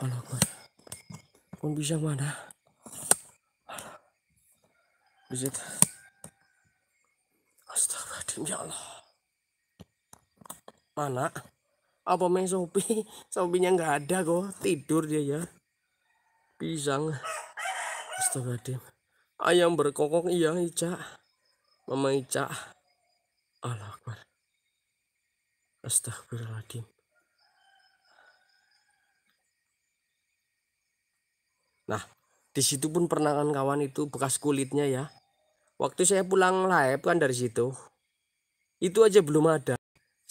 Allah Akbar. Pohon pisang mana? Allah. Buset. Astagfirullahaladzim ya Allah. Mana? Apa main Sopi? Sopinya nggak ada kok, tidur dia ya. Pisang. Astagfirullahaladzim. Ayam berkokok iya Ica. Mama Ica. Allah Akbar. Astagfirullahaladzim. Nah, disitu pun pernah kan kawan itu bekas kulitnya ya. Waktu saya pulang live kan dari situ, itu aja belum ada.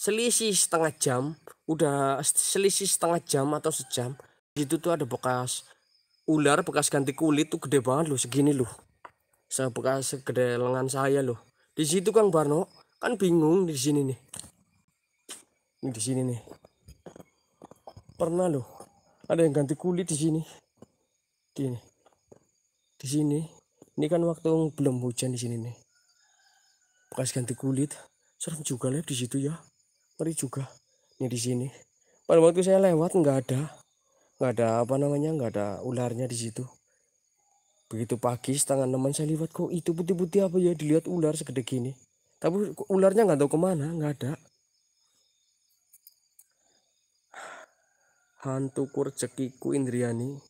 selisih setengah jam, udah selisih setengah jam atau sejam gitu tuh ada bekas ular, bekas ganti kulit tuh gede banget loh, segini loh, sebekas segede lengan saya loh. Di situ Kang Barno kan bingung, di sini nih, ini di sini nih pernah loh ada yang ganti kulit di sini, di sini, di sini. Ini kan waktu belum hujan di sini nih, bekas ganti kulit. Serem juga lihat di situ ya, ngeri juga. Ini di sini pada waktu saya lewat nggak ada, nggak ada apa namanya, nggak ada ularnya di situ. Begitu pagi setengah enam saya lewat, kok itu putih-putih apa ya, dilihat ular segede gini. Tapi ularnya nggak tahu kemana, nggak ada. Hantuku rezekiku Indriani.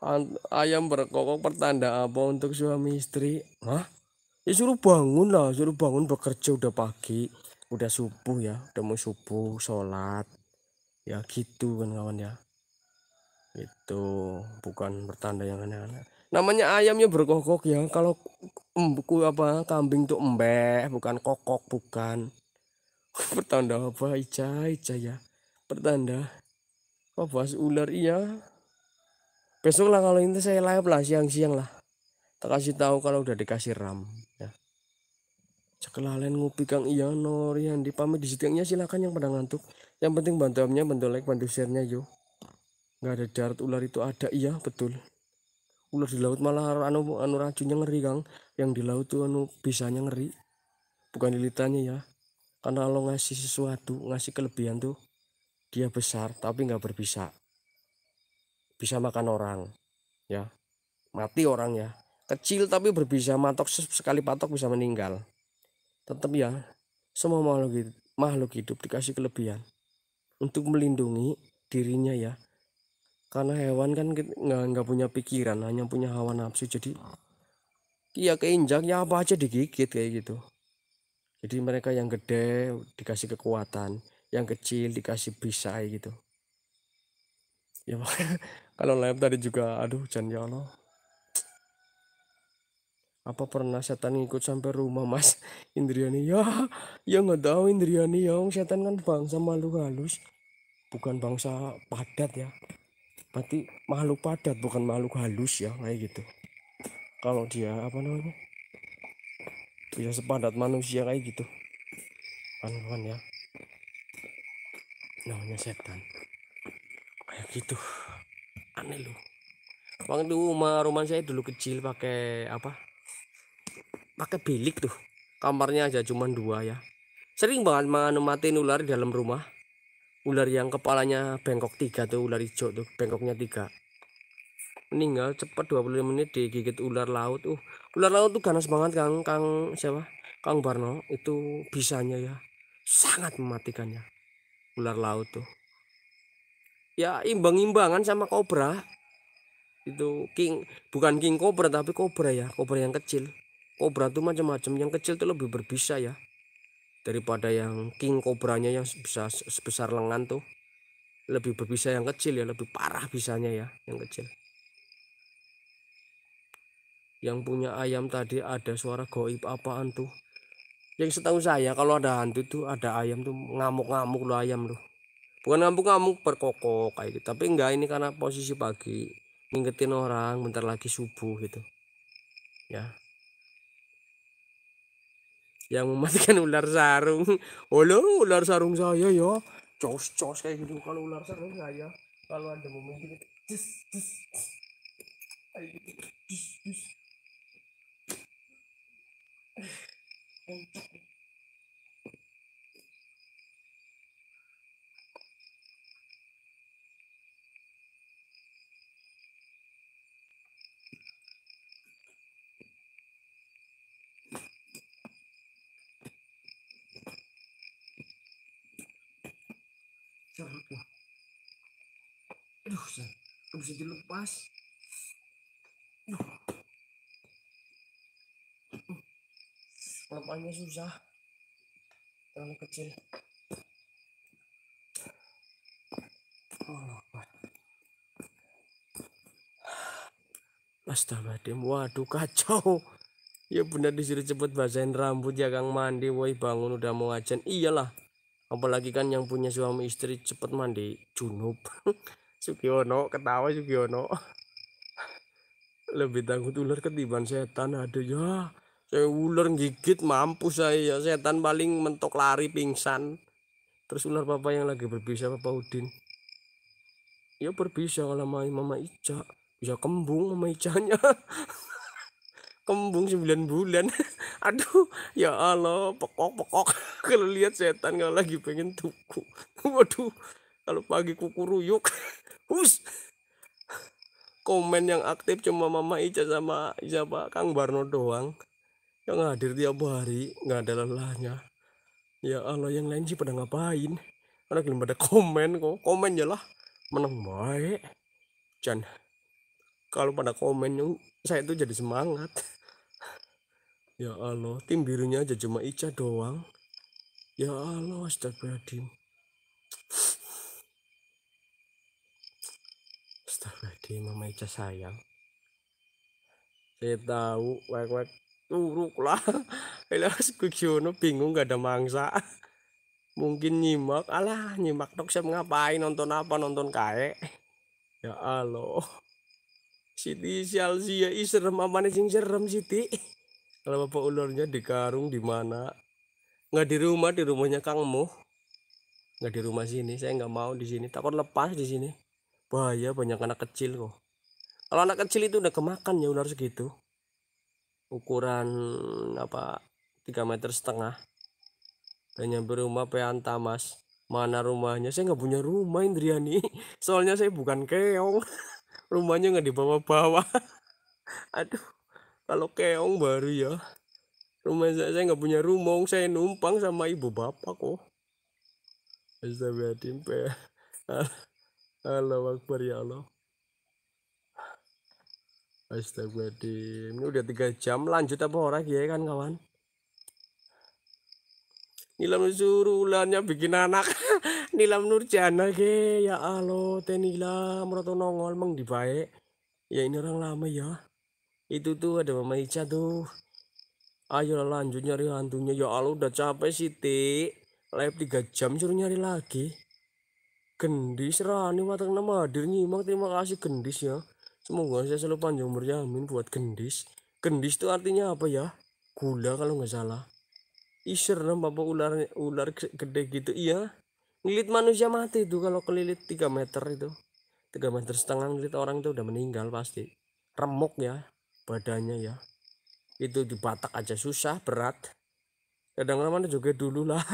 Hantu, ayam berkokok pertanda apa untuk suami istri? Hah? Ya suruh bangun lah, suruh bangun bekerja, udah pagi, udah subuh ya, udah mau subuh, sholat. Ya gitu kan kawan ya. Itu bukan pertanda yang aneh-aneh. Namanya ayamnya berkokok ya. Kalau embuku apa kambing tuh embek, bukan kokok, bukan. Pertanda apa Ica, Ica ya, pertanda apa bahas ular. Iya besok lah kalau ini saya live lah, siang-siang lah tak kasih tahu kalau udah dikasih RAM ya. Cekelalen ngopi Kang Iyanor yang dipamit di sitingnya, silakan yang pada ngantuk, yang penting bantuannya, bantu like, bantu share-nya yo. Nggak ada darat ular itu ada, iya betul. Ular di laut malah anu anu racunnya ngeri Kang, yang di laut tuh anu bisanya ngeri, bukan lilitannya ya. Karena lo ngasih sesuatu, ngasih kelebihan tuh dia besar tapi nggak berbisa, bisa makan orang ya, mati orang ya. Kecil tapi berbisa, matok sekali patok bisa meninggal. Tetap ya, semua makhluk hidup, makhluk hidup dikasih kelebihan untuk melindungi dirinya ya. Karena hewan kan nggak nggak punya pikiran, hanya punya hawa nafsu, jadi dia keinjak ya apa aja digigit kayak gitu. Jadi mereka yang gede dikasih kekuatan, yang kecil dikasih bisa gitu. Ya makanya kalau live tadi juga aduh jangan ya Allah. Apa pernah setan ngikut sampai rumah Mas Indriani? Ya, ya nggak tahu Indriani ya. Setan kan bangsa makhluk halus, bukan bangsa padat ya. Berarti makhluk padat bukan makhluk halus ya kayak gitu. Kalau dia apa namanya? Bisa sepadat manusia kayak gitu kawan-kawan ya, namanya setan kayak gitu. Aneh loh, waktu rumah rumah saya dulu kecil pakai apa, pakai bilik tuh, kamarnya aja cuman dua ya. Sering banget menemati ular di dalam rumah, ular yang kepalanya bengkok tiga tuh, ular hijau tuh bengkoknya tiga, meninggal cepat dua puluh menit digigit ular laut. Uh, ular laut tuh ganas banget Kang, Kang siapa? Kang Barno itu bisanya ya sangat mematikannya. Ular laut tuh. Ya imbang-imbangan sama kobra. Itu king, bukan king kobra tapi kobra ya, kobra yang kecil. Kobra tuh macam-macam, yang kecil tuh lebih berbisa ya. Daripada yang king kobranya yang bisa sebesar lengan tuh. Lebih berbisa yang kecil ya, lebih parah bisanya ya yang kecil. Yang punya ayam tadi ada suara goib apaan tuh? Yang setahu saya kalau ada hantu tuh ada ayam tuh ngamuk-ngamuk lo ayam lo. Bukan ngamuk-ngamuk berkokok kayak gitu. Tapi enggak, ini karena posisi pagi, ngingetin orang bentar lagi subuh gitu. Ya. Yang mematikan ular sarung. Halo, ular sarung saya ya. Cos-cos kayak gitu kalau ular sarung saya. Kalau ada momen gitu. Cis, cis. Kayak gitu. Cis, cis. Aduh, saya bisa dilepas. Aduh. Lepasnya susah, terlalu kecil. Astagfirullahaladzim, waduh kacau. Ya bener, disuruh cepet basahin rambut ya Kang, mandi woi, bangun udah mau ajan. Iyalah, apalagi kan yang punya suami istri cepet mandi junub. Sugiono ketawa, Sugiono lebih takut ular ketiban setan. Aduh ya, saya ular gigit mampus saya ya, setan paling mentok lari pingsan. Terus ular papa yang lagi berbisa, Papa Udin ya berbisa kalau main Mama Ica, bisa kembung Mama Icanya. Kembung sembilan bulan. Aduh ya Allah, pekok-pekok kalau lihat setan kalau lagi pengen tuku. Waduh, kalau pagi kukuruyuk. Hus. Komen yang aktif cuma Mama Ica sama siapa, Kang Barno doang yang hadir tiap hari, nggak ada lelahnya. Ya Allah, yang lain sih pada ngapain, karena belum pada komen kok. Komen ya lah, menang baik Jan kalau pada komen yang saya itu jadi semangat. Ya Allah, tim birunya aja cuma Ica doang. Ya Allah, astagfirullahaladzim. Astagfirullahaladzim, Mama Ica sayang. Saya tahu, wek-wek turuk lah. Elas Kukyono bingung gak ada mangsa. Mungkin nyimak, alah nyimak dok, saya ngapain, nonton apa, nonton kae. Ya Allah. Siti Syalzia serem, amane sing serem Siti. Kalau bapak ularnya di karung di mana? Nggak di rumah, di rumahnya Kang Mo. Nggak di rumah sini, saya nggak mau di sini. Takut lepas di sini. Bahaya, banyak anak kecil kok. Kalau anak kecil itu udah kemakan ya ular segitu. Ukuran apa? tiga meter setengah. Dan nyampe rumah Pean Tamas. Mana rumahnya? Saya nggak punya rumah, Indriani. Soalnya saya bukan keong. Rumahnya nggak dibawa-bawa. Aduh, kalau keong baru ya. Rumah saya, saya nggak punya rumah, saya numpang sama ibu bapak kok. Astagfirullahaladzim. Allahu Akbar ya Allah. Astagfirullahaladzim. Ini udah tiga jam, lanjut apa orang ya kan kawan. Nilam suruh ularnya bikin anak. Nilam Nurjana ge, ya Allah, teh Nilam roto nongol meng dibae. Ya ini orang lama ya. Itu tuh ada Mama Ica tuh. Ayo lanjut nyari hantunya. Ya Allah, udah capek Siti. Live tiga jam suruh nyari lagi. Gendis Rani watang nama hadir nyimak, terima kasih Gendis ya. Semoga saya selalu panjang umurnya, amin buat Gendis. Gendis itu artinya apa ya? Gula kalau nggak salah. Ih serem bapak ular, ular gede gitu. Iya, ngelit manusia mati itu kalau kelilit tiga meter itu. tiga meter setengah ngelit orang itu udah meninggal pasti. Remuk ya badannya ya. Itu di Batak aja susah, berat. Kadang-kadang joget dulu lah.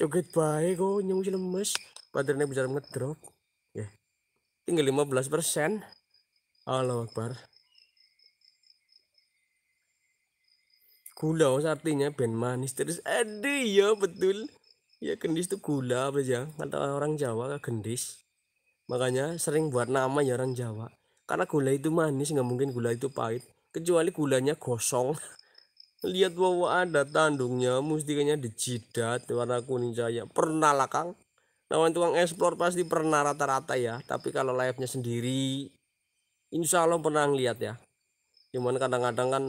Joget baik kok, nyung lemes. Baterainya bisa ngedrop. Ya. Tinggal lima belas persen. Allahu Akbar. Gula artinya ben manis. Terus ada ya betul. Ya gendis itu gula apa ya, kata orang Jawa gendis. Makanya sering buat nama ya orang Jawa. Karena gula itu manis, nggak mungkin gula itu pahit. Kecuali gulanya gosong. Lihat bahwa ada tandungnya, mustikanya dijidat warna kuning cahaya. Pernah lah Kang. Lawan tukang explore pasti pernah rata-rata ya. Tapi kalau live-nya sendiri, insya Allah pernah ngeliat ya. Cuman kadang-kadang kan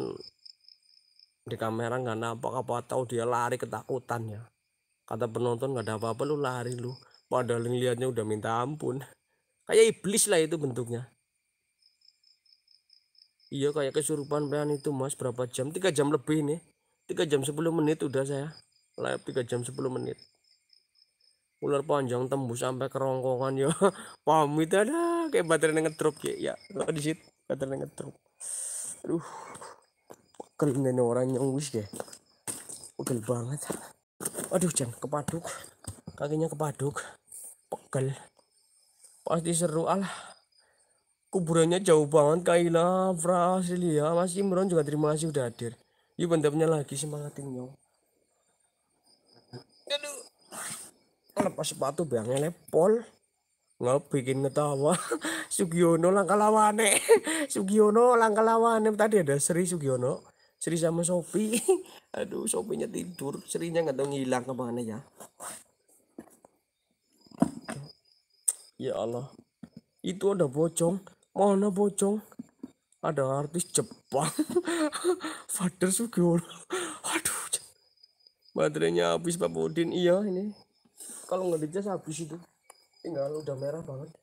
di kamera nggak nampak, apa tahu dia lari ketakutan ya. Kata penonton nggak ada apa-apa, lu lari lu, padahal ngeliatnya udah minta ampun. Kayak iblis lah itu bentuknya. Iya kayak kesurupan Pean itu mas. Berapa jam? tiga jam lebih nih. tiga jam sepuluh menit udah saya live, tiga jam sepuluh menit. Ular panjang tembus sampai kerongkongan ya. Pamit ada kayak baterai ngedrop ya. Ya di situ baterai ngedrop. Aduh, pekel nih orang nyungwis ya. Pekel banget. Aduh Jan, kepaduk kakinya, kepaduk pegel pasti seru. Alah, kuburannya jauh banget. Kaila Frasilia, Mas Imron juga terima kasih udah hadir. Yuk bentapnya lagi, semangatin nyong. Aduh, lepas sepatu bayangnya lepol nggak bikin ngetawa. Sugiono langkah lawane. Sugiono langkah lawane. Tadi ada Sri Sugiono, Sri sama Sophie. Aduh, Sophie-nya tidur, Sri-nya nggak tahu ngilang kemana ya. Ya Allah, itu ada pocong. Mana pocong? ada artis Jepang Father Sugiono. Aduh, baterainya habis Pak Budin. Iya, ini kalau nggak dicas habis itu, tinggal udah merah banget.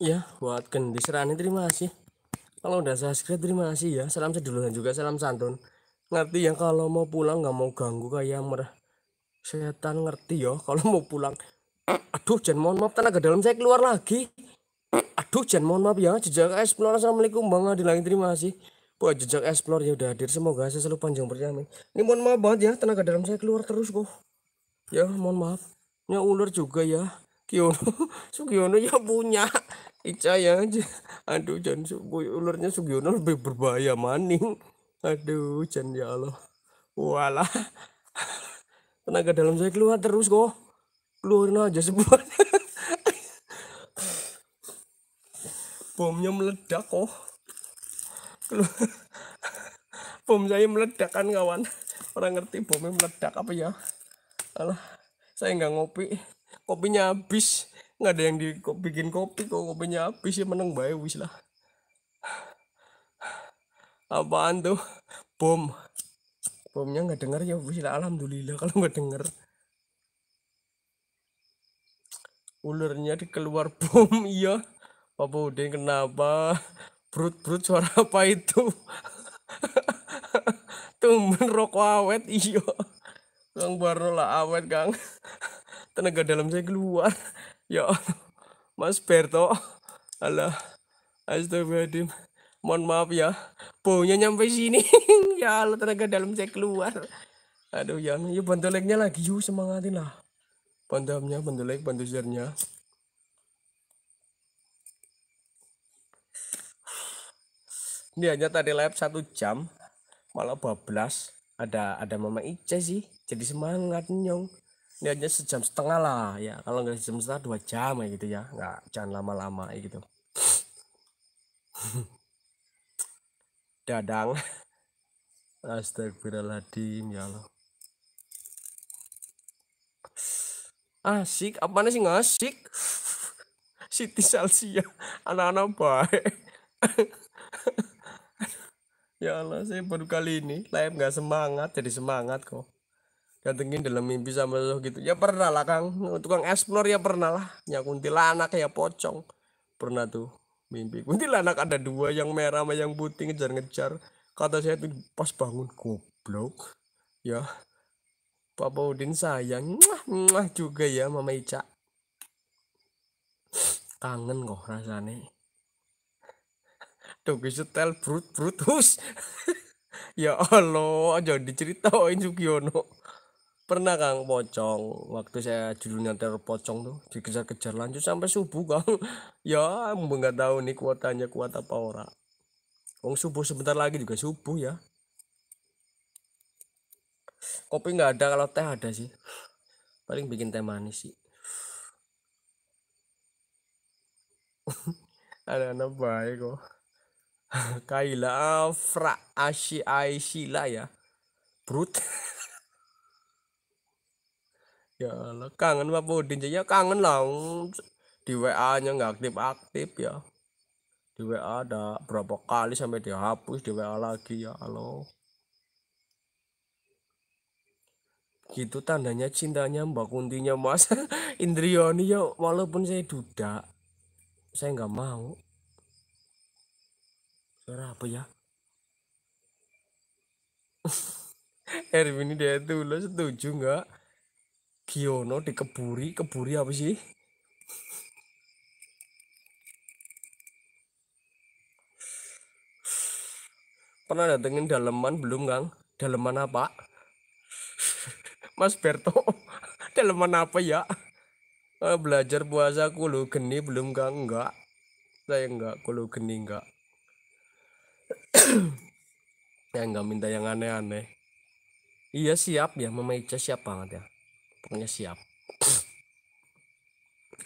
Ya, buat Gendis Rani terima kasih. Kalau udah subscribe terima kasih ya. Salam seduluran juga, salam santun. Ngerti ya kalau mau pulang nggak mau ganggu kayak merah setan, ngerti ya kalau mau pulang. Aduh, jangan mohon maaf, tenaga dalam saya keluar lagi. Aduh, jangan mohon maaf ya. Jejak Explore, assalamualaikum Bang Adi lagi, terima kasih. Buat Jejak Explore ya udah hadir, semoga saya selalu panjang berjami. Ini mohon maaf banget ya, tenaga dalam saya keluar terus kok. Ya, mohon maaf. Ya ular juga ya. Sugiono, Sugiono ya punya Ica ya aja. Aduh, jangan ularnya Sugiono lebih berbahaya maning. Aduh, jangan ya Allah. Walah, tenaga dalam saya keluar terus kok. Keluarin aja sebuah. Bomnya meledak kok. Keluar. Bom saya meledak kan kawan. Orang ngerti bomnya meledak apa ya? Alah, saya nggak ngopi. Kopinya habis, nggak ada yang dibikin kopi kok, kopinya habis ya meneng bae wis lah. Apaan tuh? Bom. Bomnya nggak dengar ya wis lah, alhamdulillah kalau nggak dengar. Ulernya dikeluar bom, iya. Bapak Udin kenapa? Brut-brut suara apa itu? Tumben rokok awet, iya. Kang Barno lah awet, Kang. Tenaga dalam saya keluar ya Mas Berto. Alah, astagfirullahaladzim, mohon maaf ya, baunya nyampe sini. Ya Allah, tenaga dalam saya keluar. Aduh ya, yuk bantu like-nya lagi yuk, semangatin lah, bantu amnya, bantu like, bantu share-nya. Ini hanya tadi live satu jam malah bablas. Ada ada Mama Ica sih, jadi semangat nyong. Ini aja sejam setengah lah ya, kalau nggak sejam setengah dua jam ya gitu ya, nggak jangan lama-lama ya gitu. Dadang, astagfirullahaladzim ya Allah. Asik, apaan sih ngasik? Siti Salsia, anak-anak baik. Ya Allah, saya baru kali ini live nggak semangat, jadi semangat kok. Datengin dalam mimpi sama sosok gitu ya pernah lah Kang, tukang explore ya pernah lah, ya kuntilanak ya pocong pernah tuh mimpi kuntilanak ada dua, yang merah sama yang putih, ngejar-ngejar. Kata saya tuh pas bangun, goblok ya Papa Udin sayang. Mwah, mwah juga ya Mama Ica, kangen kok rasanya. Dogi setel brut-brut hus. Ya Allah, jangan diceritain Sugiono. Pernah Kang pocong, waktu saya judulnya teror pocong tuh dikejar-kejar lanjut sampai subuh Kang. Ya nggak tahu nih kuatannya kuat apa ora. Wong subuh sebentar lagi juga subuh ya. Kopi nggak ada, kalau teh ada sih, paling bikin teh manis sih. Anak-anak baik kok. Kaila Afra Ashi Aishila ya brut. Ya Allah, kangen Bapak Udin ya, kangen lah. Di W A nya nggak aktif-aktif ya. Di W A ada berapa kali sampai dihapus, di W A lagi ya Allah. Gitu tandanya cintanya Mbak Kuntinya Mas Indriani ya, walaupun saya duda. Saya nggak mau. Suara apa ya? Erwin dia tuh lo setuju nggak? Sugiono dikeburi, keburi apa sih? Pernah datengin daleman belum, Kang? Daleman apa? Mas Berto, daleman apa ya? Belajar puasa kulo geni belum, Kang? Enggak. Saya enggak kulo geni, enggak. Ya enggak minta yang aneh-aneh. Iya siap ya, Mama Ica siap banget ya. Pokoknya siap.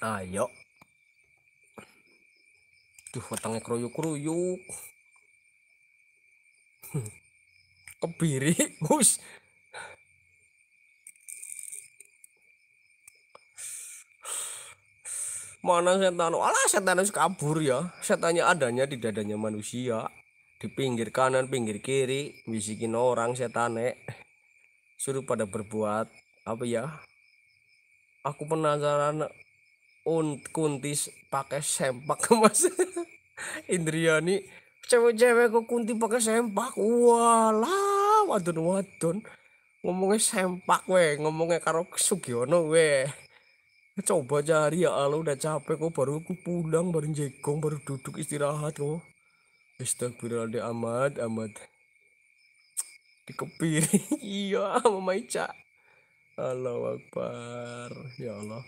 Ayo. Duh, watangnya kroyuk-kroyuk. Kebiri, hus. Mana setan? Alah, setan harus kabur ya. Setannya adanya di dadanya manusia, di pinggir kanan, pinggir kiri, bisikin orang setane. Suruh pada berbuat apa ya? Aku penasaran. Unt kuntis pakai sempak, Mas Indriani. Cewek-cewek kok kunti pakai sempak. Walah, wadon-wadon ngomongnya sempak weh, ngomongnya karo Sugiono weh. Coba cari ya Allah, udah capek kok, baru aku pulang, baru jegong, baru duduk istirahat kok. Astagfirullahaladzim, amat amat dikepiri. Iya, Mama Ica. Allahu Akbar. Ya Allah.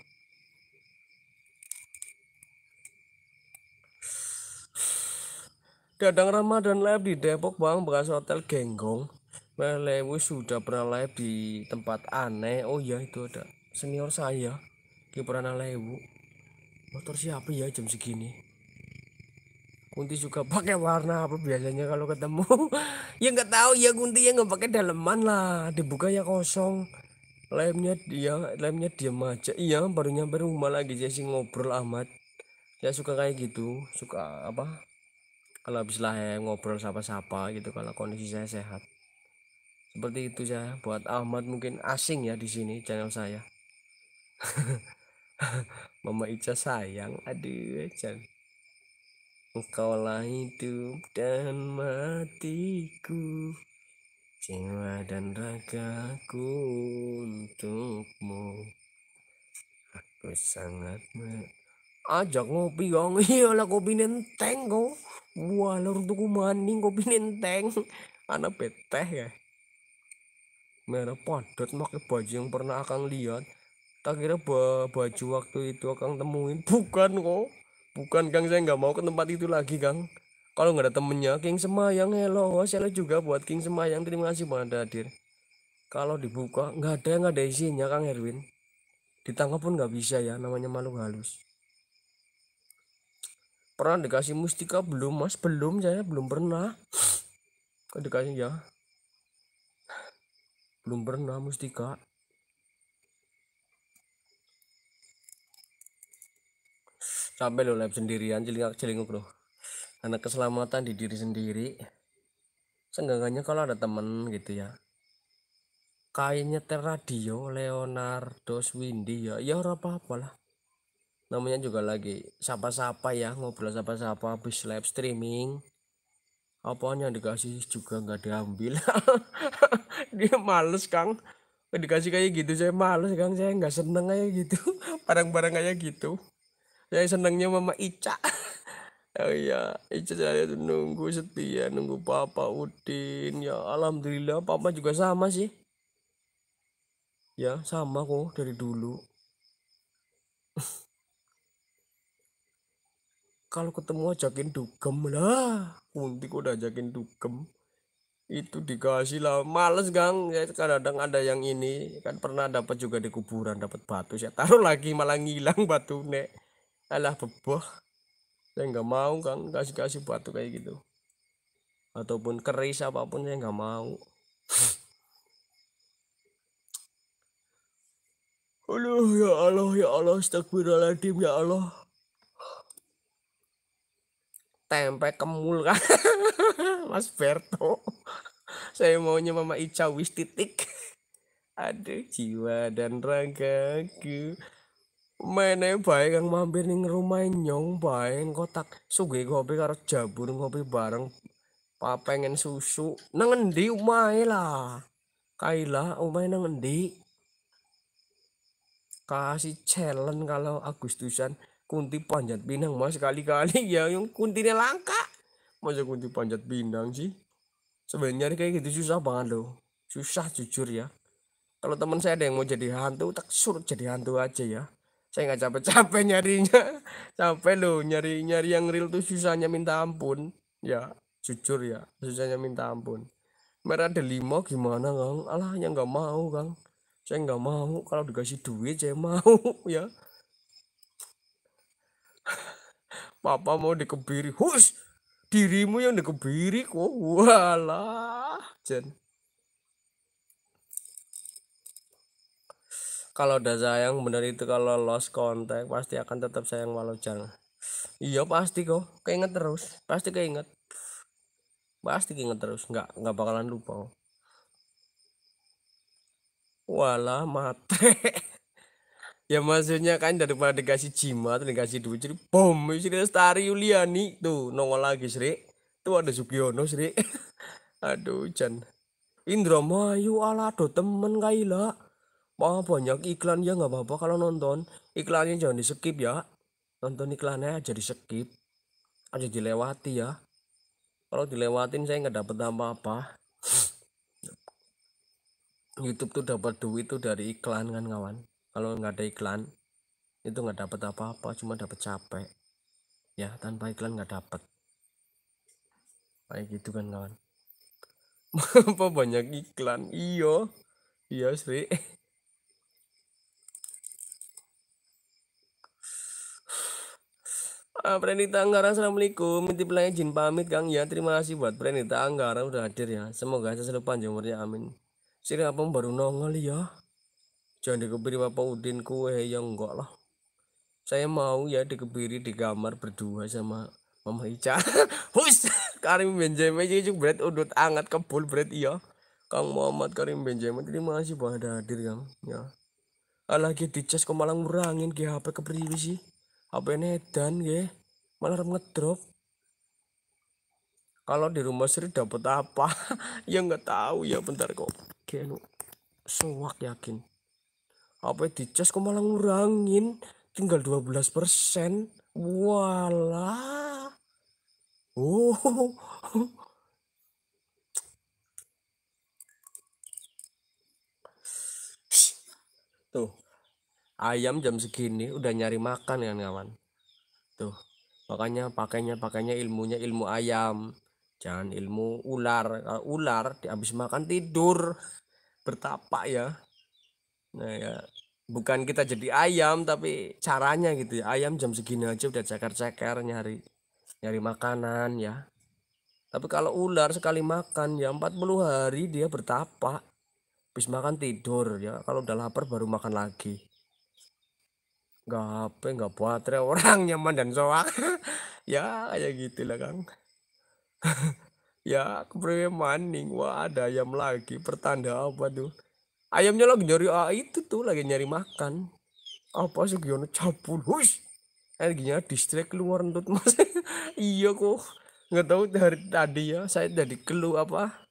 Dadang Ramadan live di Depok Bang, bekas hotel Genggong. Melewu sudah pernah live di tempat aneh. Oh iya, itu ada senior saya. Dia pernah lewu. Motor siapa ya jam segini? Kunti juga pakai warna apa biasanya kalau ketemu? Ya nggak tahu ya, Kunti ya nggak pakai daleman lah. Dibuka ya kosong. Lemnya dia, lemnya diam aja. Iya, baru nyampe rumah lagi sih ngobrol amat. Saya suka kayak gitu, suka apa? Kalau habis lah ngobrol sapa-sapa gitu kalau kondisi saya sehat. Seperti itu saya. Buat Ahmad mungkin asing ya di sini channel saya. Mama Ica sayang, aduh Chan. Engkaulah hidup dan matiku, jiwa dan ragaku untukmu. Aku sangat me ajak ngopi Gong. Iyalah kopi nenteng kok. Wah, lur tuku maning kopi nenteng. Anak beteh ya. Merah padot pakai baju yang pernah Akang lihat. Tak kira baju waktu itu Akang temuin. Bukan kok. Bukan Kang, saya nggak mau ke tempat itu lagi Kang. Kalau nggak ada temennya King Semayang, hello. Hello juga buat King Semayang, terima kasih banget hadir. Kalau dibuka nggak ada yang ada isinya Kang Erwin. Ditangkap pun nggak bisa ya, namanya makhluk halus. Pernah dikasih mustika belum Mas? Belum, saya belum pernah. Kok dikasih ya? Belum pernah mustika. Sampai lo live sendirian, celingak-celinguk loh. Anak keselamatan di diri sendiri. Seenggaknya kalau ada temen gitu ya. Kainnya nyetir radio Leonardo Swindi ya. Ya ora apa-apa lah. Namanya juga lagi sapa-sapa ya, ngobrol sapa-sapa habis live streaming. Apanya dikasih juga nggak diambil. Dia males Kang, dikasih kayak gitu saya males Kang, saya nggak seneng kayak gitu. Barang-barang kayak gitu saya senengnya Mama Ica. Oh iya, Ica saya nunggu setia, nunggu Papa Udin ya. Alhamdulillah Papa juga sama sih ya, sama kok dari dulu. Kalau ketemu ajakin dugem lah. Kunti kok udah ajakin dugem. Itu dikasih lah. Males Gang. Kadang-kadang ada yang ini. Kan pernah dapat juga di kuburan. Dapat batu. Saya taruh lagi malah ngilang batu nek. Alah beboh. Saya nggak mau Kang. Kasih-kasih batu kayak gitu. Ataupun keris apapun saya nggak mau. Aduh ya Allah ya Allah. Astagfirullahaladzim ya Allah. Tempe kemul Kan Mas Berto. Saya maunya Mama Ica wis titik. Aduh, jiwa dan ragaku. Mene bae Kang mampir ning rumah nyong bae kotak. Sugih kopi karo jabur ngopi bareng. Pa pengen susu. Nang endi omahe lah. Kaila omahe nang endi? Kasih challenge kalau Agustusan. Kunti panjat pinang Mas, kali-kali ya yang kuntinya langka. Masa kunti panjat pinang sih? Sebenarnya kayak gitu susah banget loh, susah jujur ya. Kalau teman saya ada yang mau jadi hantu, tak suruh jadi hantu aja ya. Saya nggak capek-capek nyarinya, capek loh nyari nyari yang real tuh susahnya minta ampun ya, jujur ya, susahnya minta ampun. Merah ada lima gimana Kang? Alah yang nggak mau Kang, saya nggak mau, kalau dikasih duit saya mau ya. Papa mau dikebiri, hus dirimu yang dikebiri kok, walah Jen. Kalau udah sayang bener itu, kalau lost contact pasti akan tetap sayang walau jarang. Iya pasti kok, keinget terus, pasti keinget, pasti keinget terus, nggak nggak bakalan lupa. Walah matre. Ya maksudnya kan daripada dikasih jimat, dikasih duit jadi bom. Sri Lestari Yuliani tuh nongol lagi Sri. Tuh ada Sugiono Sri. Aduh Jan. Indramayu ala do temen Kaila. Wah banyak iklan ya, nggak apa-apa kalau nonton. Iklannya jangan di skip ya. Nonton iklannya aja di skip. Aja dilewati ya. Kalau dilewatin saya nggak dapet apa-apa. YouTube tuh dapat duit tuh dari iklan kan kawan. Kalau nggak ada iklan itu nggak dapat apa-apa, cuma dapat capek ya, tanpa iklan nggak dapat kayak gitu kan kawan. Apa banyak iklan, iyo iya Sri. Ah, Prenita Anggara assalamualaikum, minti pelanya jin pamit Kang ya, terima kasih buat Prenita Anggara udah hadir ya, semoga aja selalu panjang umurnya amin. Sri apa baru nongol ya? Jangan dikebiri Bapak Udin kue ya, enggak lah. Saya mau ya dikebiri di kamar berdua sama Mama Ica. Hus Karim Benjamin itu berat udut angat kebul berat iya. Kang Muhammad Karim Benjamin terima kasih banget hadir Kang ya. Lagi dicas kok malah ngurangin ke H P kepriwe sih. H P nedan nggih. Malah ngedrop. Kalau di rumah Sri dapat apa? Ya enggak tahu ya, bentar kok. Keno suwak yakin. Apa dicas kok malah ngurangin, tinggal dua belas persen. Walah. Oh. Tuh. Ayam jam segini udah nyari makan kan kawan. Tuh. Makanya pakainya pakainya ilmunya ilmu ayam. Jangan ilmu ular. Kalau ular habis makan tidur. Bertapak ya. Nah ya, bukan kita jadi ayam tapi caranya gitu ya. Ayam jam segini aja udah ceker-ceker nyari nyari makanan ya. Tapi kalau ular sekali makan ya empat puluh hari dia bertapak. Habis makan tidur ya, kalau udah lapar baru makan lagi. Nggak apa, nggak baterai orang nyaman dan soak. Ya kayak gitulah Kang. Ya kepriwe maning, wah ada ayam lagi, pertanda apa tuh? Ayamnya lagi nyari, ah, itu tuh lagi nyari makan. Apa sih Giono cabul, hush. Energinya distrik keluar entut mas. Iya kok, nggak tahu dari tadi ya. Saya dari keluh apa?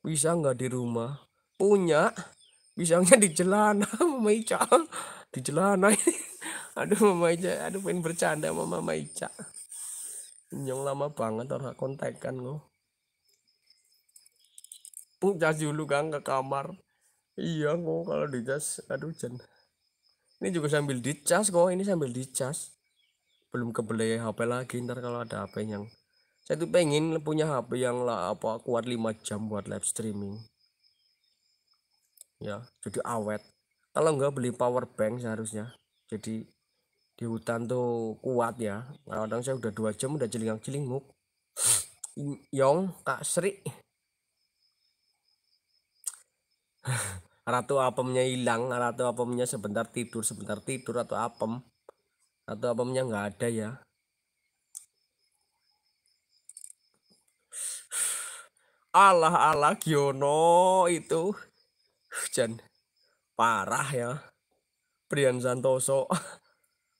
Bisa nggak di rumah? Punya, pisangnya di celana Mama Ica. Di celana. Aduh Mama Ica, aduh pengen bercanda sama Mama Ica. Yang lama banget orang kontekan kok. Puncak dulu Kang ke kamar. Iya kok kalau dicas, aduh Jen. Ini juga sambil dicas kok, ini sambil dicas. Belum kebeli H P lagi, ntar kalau ada H P yang saya tuh pengen punya H P yang lah apa kuat lima jam buat live streaming. Ya, jadi awet. Kalau nggak beli power bank seharusnya. Jadi di hutan tuh kuat ya. Kadang saya udah dua jam udah jelingang-jelinguk. Yong, Kak Sri. Ratu apemnya hilang, ratu apemnya sebentar tidur, sebentar tidur atau apem, ratu apemnya nggak ada ya. Allah Allah Giono itu, Jan parah ya. Brian Santoso,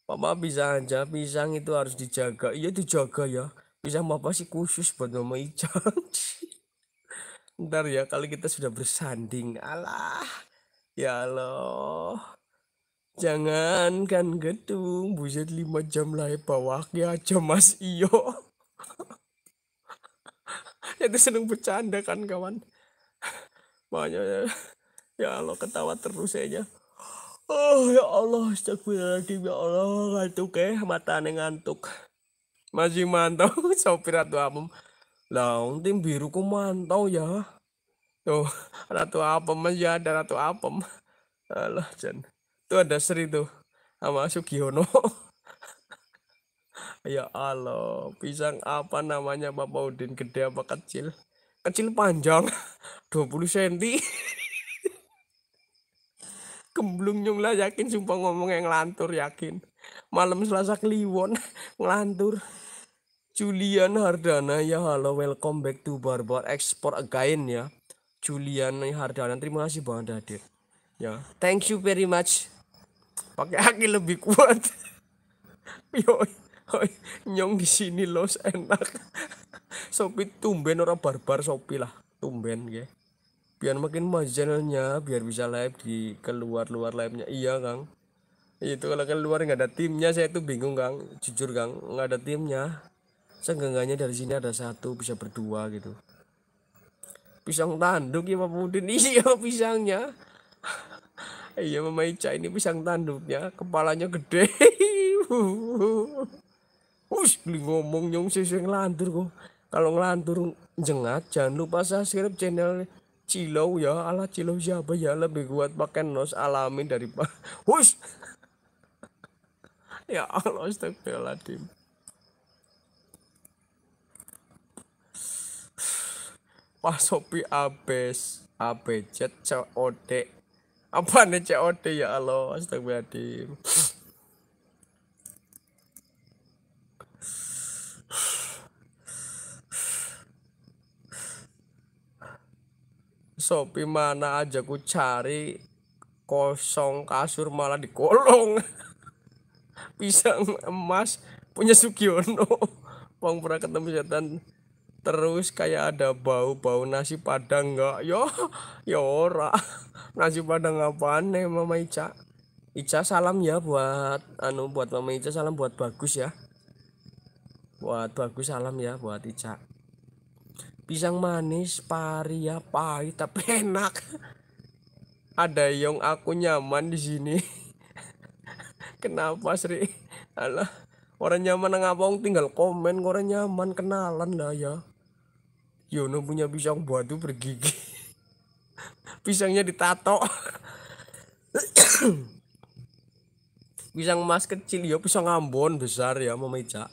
Papa bisa aja pisang itu harus dijaga, iya dijaga ya. Pisang Papa sih khusus buat Mama Ica. Ntar ya kalau kita sudah bersanding, alah ya Allah, jangankan gedung buset lima jam lah bawahnya aja mas iyo. Ya itu seneng bercanda kan kawan. Makanya ya, ya Allah ketawa terus aja. Oh ya Allah, astagfirullahaladzim ya Allah, ngantuk ya, matanya ngantuk. Masih mantau sopir Ratu Apem. Long tim biru ku mantau ya. Tuh Ratu Apem aja ada Ratu Apem. Alah Jan. Tuh ada Sri tuh sama Sugiono. Ya Allah, pisang apa namanya Bapak Udin, gede apa kecil? Kecil panjang dua puluh sentimeter. Gemblung nyunglah, yakin sumpah ngomong yang ngelantur, yakin. Malam Selasa Kliwon ngelantur. Julian Hardana, ya halo, welcome back to Barbar Export again ya. Julian Hardana, terima kasih banget hadir. Ya, thank you very much. Pakai aki lebih kuat. Yo. Hoi, nyong di sini los enak. Sopi tumben orang barbar sopi lah, tumben ya. Biar makin maju channelnya, biar bisa live di keluar-luar live-nya. Iya Kang. Itu kalau keluar nggak ada timnya, saya tuh bingung Kang. Jujur Kang, nggak ada timnya. Seenggaknya dari sini ada satu, bisa berdua gitu. Pisang tanduk ya Pak Udin, iya pisangnya. Iya Mama Ica ini pisang tanduknya, kepalanya gede. Us ngomong nyong sing ngelantur kok. Kalau ngelantur jengat jangan lupa subscribe channel Cilau ya. Ala Cilau siapa ya, lebih kuat pakai nos alami dari Pak. Us. Ya Allah astagfirullahaladzim. Pak Sopi abes abecet C O D. Apa nih C O D ya Allah astagfirullahaladzim. Sopi mana aja ku cari, kosong kasur malah dikolong. Pisang emas punya Sugiono. Bang pernah ketemu setan terus kayak ada bau-bau nasi padang enggak? Yo, yo ora. Nasi padang apaan nih Mama Ica? Ica salam ya buat anu buat Mama Ica, salam buat Bagus ya. Buat Bagus salam ya buat Ica. Pisang manis pari ya, pahit tapi enak. Ada yang aku nyaman di sini. Kenapa Sri? Alah, orang nyaman ngapong tinggal komen, orang nyaman kenalan lah ya. Yono punya pisang batu bergigi. Pisangnya ditato. Pisang emas kecil ya, pisang Ambon besar ya Mama Ica.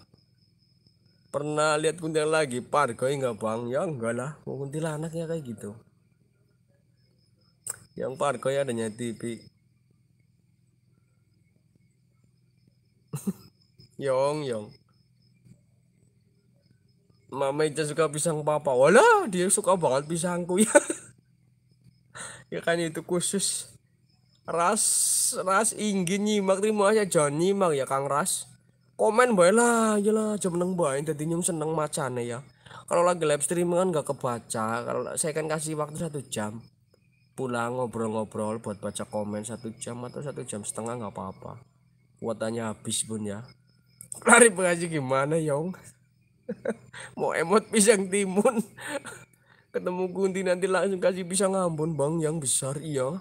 Pernah lihat kuntilanak lagi pargo enggak Bang? Ya enggak lah, mau kuntilanak ya kayak gitu. Yang pargo ya adanya T V. Yong yong. Mama Ica suka pisang papa. Walah, dia suka banget pisangku ya. Ya kan itu khusus ras ras ingin nyimak, terima kasih jangan nyimak ya Kang Ras. Komen bae lah, jelas jam neng bae dadi nyung seneng macane ya. Kalau lagi live stream kan gak kebaca. Kalau saya kan kasih waktu satu jam. Pulang ngobrol-ngobrol buat baca komen satu jam atau satu jam setengah nggak apa-apa. Kuotanya habis pun ya. Klarifikasi gimana, Yong? Mau emot pisang timun. Ketemu Kunti nanti langsung kasih pisang Ambon, Bang, yang besar iya.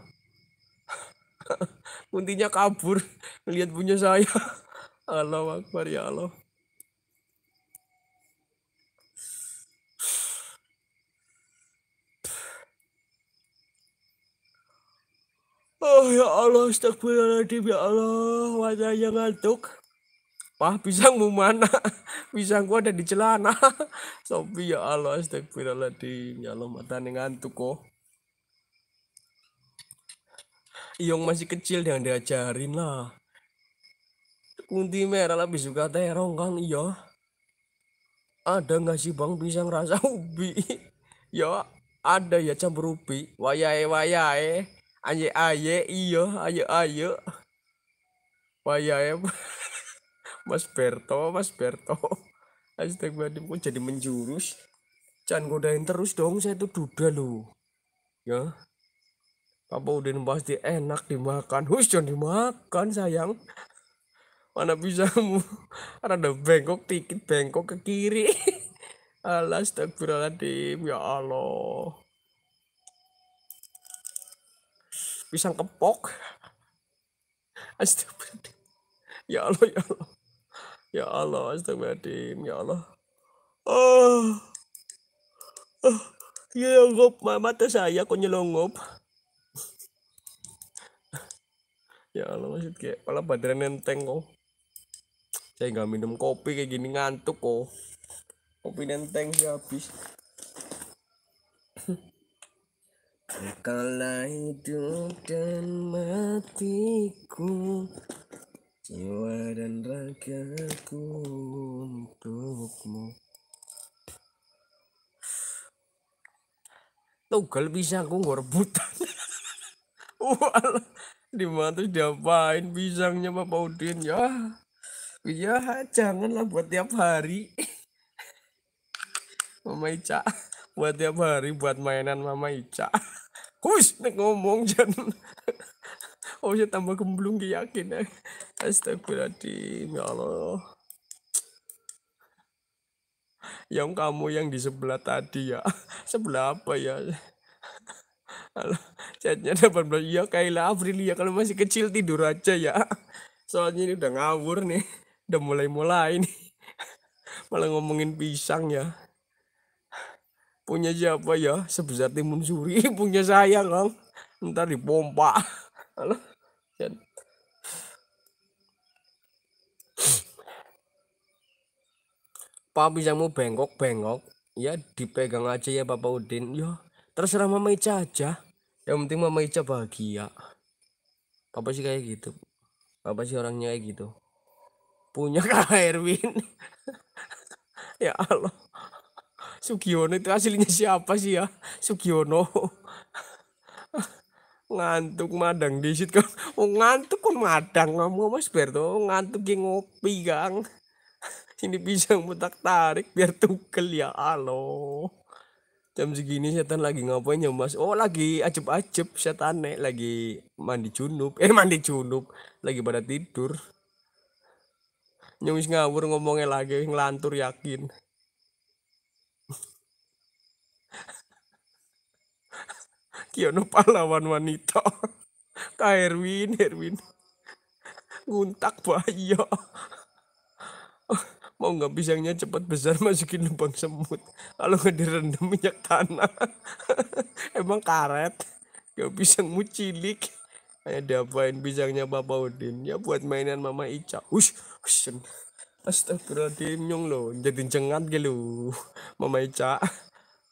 Kuntinya kabur lihat punya saya. Allah Akbar ya Allah. Oh ya Allah, astagfirullahaladzim ya Allah, wajahnya ngantuk. Wah pisangmu mana? Pisangku ada di celana. Sopi ya Allah, astagfirullahaladzim ya Allah, matanya ngantuk kok. Iyong masih kecil yang diajarin lah. Kunti merah lebih suka terong Kang, iya. Ada nggak sih Bang pisang rasa ubi? Ya ada ya, campur ubi. Wayahe wayahe, aye aye, iya ayo ayo. Wayahe Mas Berto, Mas Berto. Astagfirullahaladzim, kok jadi menjurus. Jangan godain terus dong, saya tuh duda loh. Ya. Papa Udin pasti enak dimakan. Hush, jangan dimakan sayang. Mana pisangmu? Rada bengkok dikit, bengkok ke kiri. Alah, astagfirullahaladzim, ya Allah. Pisang kepok. Astagfirullahaladzim. Ya Allah, ya Allah. Ya Allah, astagfirullahaladzim, ya Allah. Oh. Oh, nyelonggop, mata saya kok nyelonggop. Ya Allah, maksud kayak kepala badan nenteng kok. Saya nggak minum kopi kayak gini ngantuk kok. Kopi nenteng sih habis. Kala hidup dan matiku, jiwa dan ragaku untukmu. Tugal bisa aku ngerebutan. Walah, dimana tuh diapain pisangnya Bapak Udin ya? Ya janganlah buat tiap hari. Mama Ica, buat tiap hari buat mainan Mama Ica. Kus, nek ngomong jangan. Oh, saya tambah gemblung yakin ya. Astagfirullahaladzim, ya Allah. Yang kamu yang di sebelah tadi ya. Sebelah apa ya? Alah, chatnya delapan belas. Ya Kayla Afrilia, kalau masih kecil tidur aja ya. Soalnya ini udah ngawur nih. Udah mulai-mulai nih. Malah ngomongin pisang ya. Punya siapa ya? Sebesar timun suri. Punya saya kan. Ntar dipompa. Halo. Pak pisangmu bengkok-bengkok. Ya dipegang aja ya Bapak Udin. Ya terserah Mama Ica aja. Yang penting Mama Ica bahagia. Papa sih kayak gitu. Papa sih orangnya kayak gitu. Punya Kak Erwin. Ya Allah. Sugiono itu aslinya siapa sih ya? Sugiono. Ngantuk madang disit kan. Oh, ngantuk kon madang kamu Mas Berto. Ngantuk ki ngopi, Kang. Ini pisang mutak tarik biar tukel ya Allah. Jam segini setan lagi ngapain ya Mas? Oh, lagi ajeb-ajeb setan nek lagi mandi junub. Eh, mandi junub. Lagi pada tidur. Nyuwis ngawur ngomongnya lagi ngelantur yakin. Kiono pahlawan wanita. Kak Erwin, Erwin. Nguntak bahaya. Mau nggak pisangnya cepat besar masukin lubang semut. Kalau nggak direndam minyak tanah. Emang karet. Ya pisangmu cilik. Kayak diapain pisangnya Bapak Udin. Ya buat mainan Mama Ica. Ush, ush. Astagfirullahaladzim nyong loh. Jadi jengat gitu loh. Mama Ica.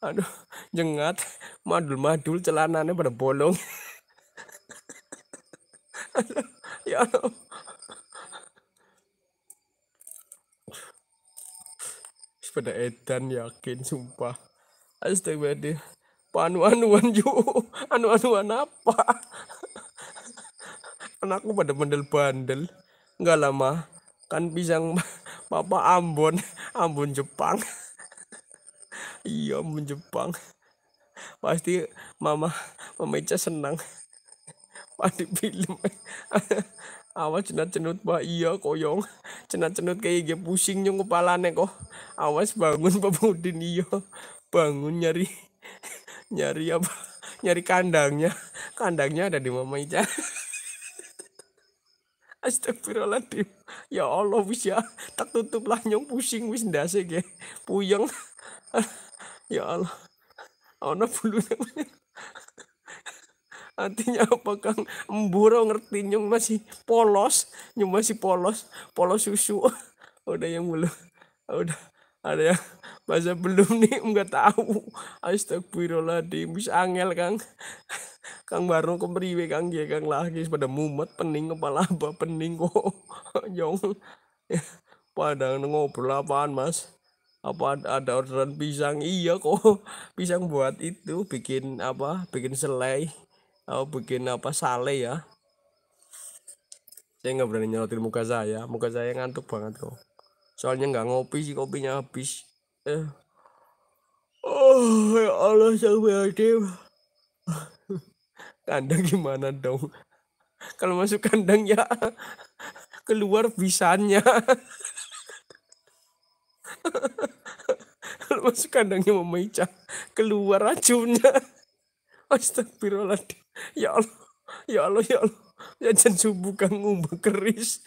Aduh, jengat, madul-madul celananya pada bolong. Aduh, ya Allah. Pada edan yakin, sumpah. Astagfirullah. Panu-anuan yuk. Anu-anuan apa? Anakku pada bandel-bandel. Enggak lama. Kan pisang Papa Ambon. Ambon Jepang. Iya menjepang pasti mama Mama Ica senang pasti film. Awas cenut-cenut Pak, iya koyong cenut-cenut kayak gini pusing nyung kepalane kok. Awas bangun Bapak Udin, iya bangun nyari nyari apa nyari kandangnya kandangnya ada di Mama Ica. Astagfirullahaladzim ya Allah wis ya tak tutup lah nyung pusing wis ndase ge puyeng. Ya Allah, ana bulu namanya. Artinya apa Kang? Emburo ngerti nyung masih polos, nyung masih polos, polos susu. Udah yang belum, udah ada yang masa belum nih enggak tahu. Astagfirullahaladzim, wis angel Kang. Kang Barno kepriwe Kang ya Kang lagi pada mumet pening kepala apa pening kok. Jong. Padahal ngobrol apaan Mas? Apa ada orderan pisang? Iya kok pisang buat itu bikin apa bikin selai atau bikin apa sale ya. Saya nggak berani nyorotin muka saya, muka saya ngantuk banget kok soalnya nggak ngopi sih, kopinya habis eh. Oh ya Allah saya kandang gimana dong kalau masuk kandang ya keluar pisangnya. masuk kandangnya Mama Ica, keluar racunnya. Astagfirullahaladzim. Ya Allah, ya Allah, ya Allah. Ya jangan subuh kang ngubah keris.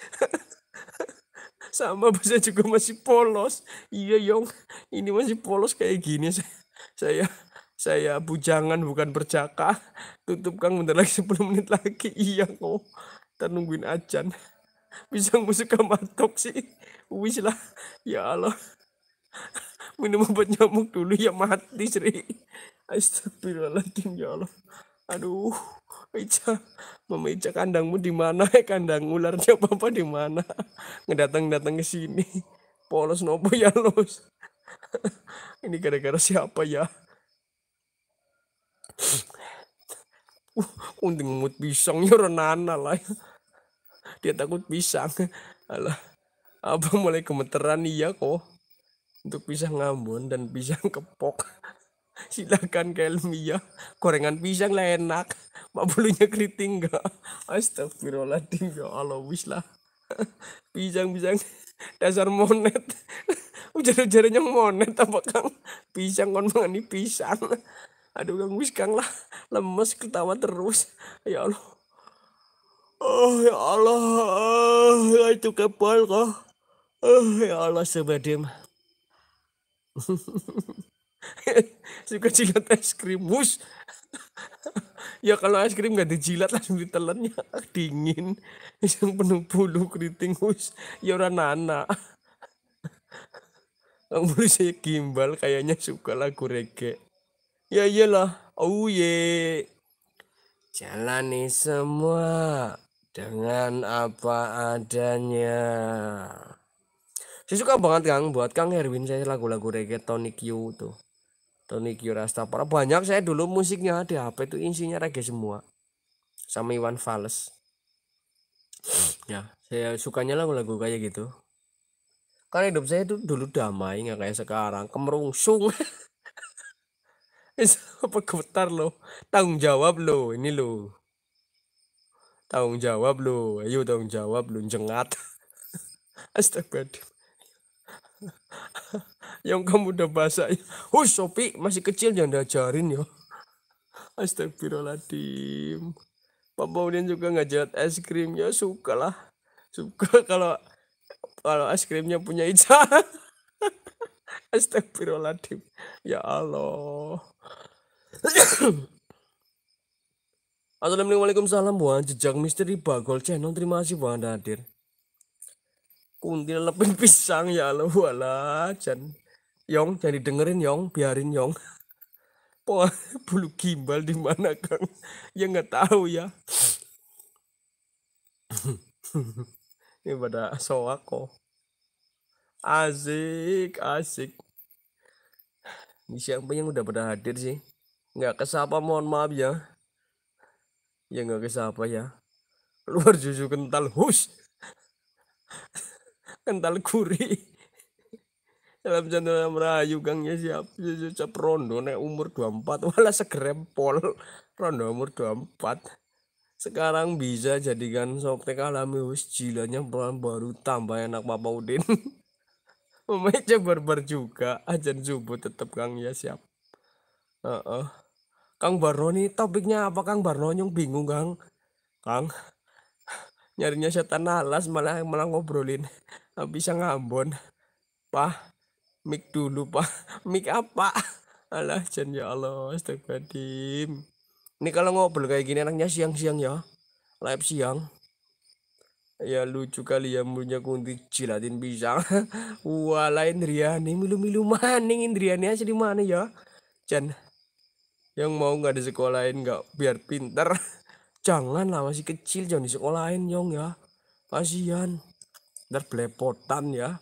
Sama bahasa juga masih polos. Iya Yong, ini masih polos kayak gini. Saya, saya, saya bujangan bukan berjaka. Tutup kang bentar lagi sepuluh menit lagi. Iya kok. Ntar nungguin ajan. Bisa musik matok sih. Wis lah. Ya Allah. Minum obat nyamuk dulu ya mati Sri. Astagfirullahaladzim ya Allah. Aduh, Ica, Mama Ica kandangmu di mana? Kandang ularnya Papa di mana? Ngedatang-datang ke sini. Polos nopo ya los. Ini gara-gara siapa ya? Uh, untung ngemut pisangnya Renana lah. Dia takut pisang. Alah, Abang mulai gemeteran iya kok. Untuk pisang Ambon dan pisang Kepok, silakan ke Elmia. Gorengan pisang lah enak, mak bulunya keriting enggak. Astagfirullahaladzim ya Allah, wis lah. Pisang-pisang dasar monet, ujar-ujaran yang monet apa kang? Pisang kon mangani pisang. Aduh kang wis kang lah, lemes ketawa terus. Ya Allah, oh ya Allah, oh, itu kepal kok. Oh ya Allah sebadem. Suka jilat es krim bus. Ya kalau es krim gak dijilat langsung ditelannya dingin yang penuh bulu keriting bus. Ya orang anak kamu saya gimbal kayaknya suka lagu reggae ya iyalah. Oh ye, jalani semua dengan apa adanya. Saya suka banget Kang, buat Kang Herwin saya lagu-lagu reggae Tony Q tuh. Tony Q Rastafari banyak saya dulu musiknya di H P itu isinya reggae semua. Sama Iwan Fals. Ya, saya sukanya lagu-lagu kayak gitu. Karena hidup saya itu dulu damai nggak kayak sekarang, kemerungsung. Apa gemetar loh, tanggung jawab loh, ini loh. Tanggung jawab loh, ayo tanggung jawab loh jengat. Astagfirullah. Yang kamu udah bahasa ya. Hush Sopi masih kecil jangan diajarin ya. Astagfirullahaladzim. Papa Udin juga ngajat es krim ya, suka lah. Suka kalau kalau es krimnya punya Ica. Astagfirullahaladzim. Ya Allah. Assalamualaikum salam buat Jejak Misteri Bagol Channel. Terima kasih buat Anda hadir. Kuntil lepin pisang ya Allah, walah jan Yong jadi dengerin Yong, biarin Yong. Poh bulu gimbal di mana Kang? Ya nggak tahu ya. Ini pada soak kok. Asik, asik. Ini siapa yang udah pada hadir sih? Nggak kesapa mohon maaf ya. Ya nggak kesapa ya. Luar susu kental hus. Kental gurih. Dalam jantan merayu gangnya siap siap rondo nek umur dua puluh empat wala segerempol rondo umur dua puluh empat sekarang bisa jadikan softtek alami wis jilanya baru tambah enak Papa Udin. Mama Ica barbar juga ajan subuh tetap Kang ya siap. Uh -uh. Kang Barno nih topiknya apa Kang Barno yang bingung Kang Kang nyarinya setan alas malah malah ngobrolin bisa ngambon Pak mik dulu Pak mik apa alah jan ya Allah astagfirullahaladzim. Ini kalau ngobrol kayak gini enaknya siang-siang ya live siang ya lucu kali ya punya kunti jilatin pisang. Wala Indriani milu-milu maning Indriani asli mana ya jan yang mau nggak disekolahin nggak biar pinter. Janganlah masih kecil jangan disekolahin Yong ya. Kasihan. Ntar belepotan ya.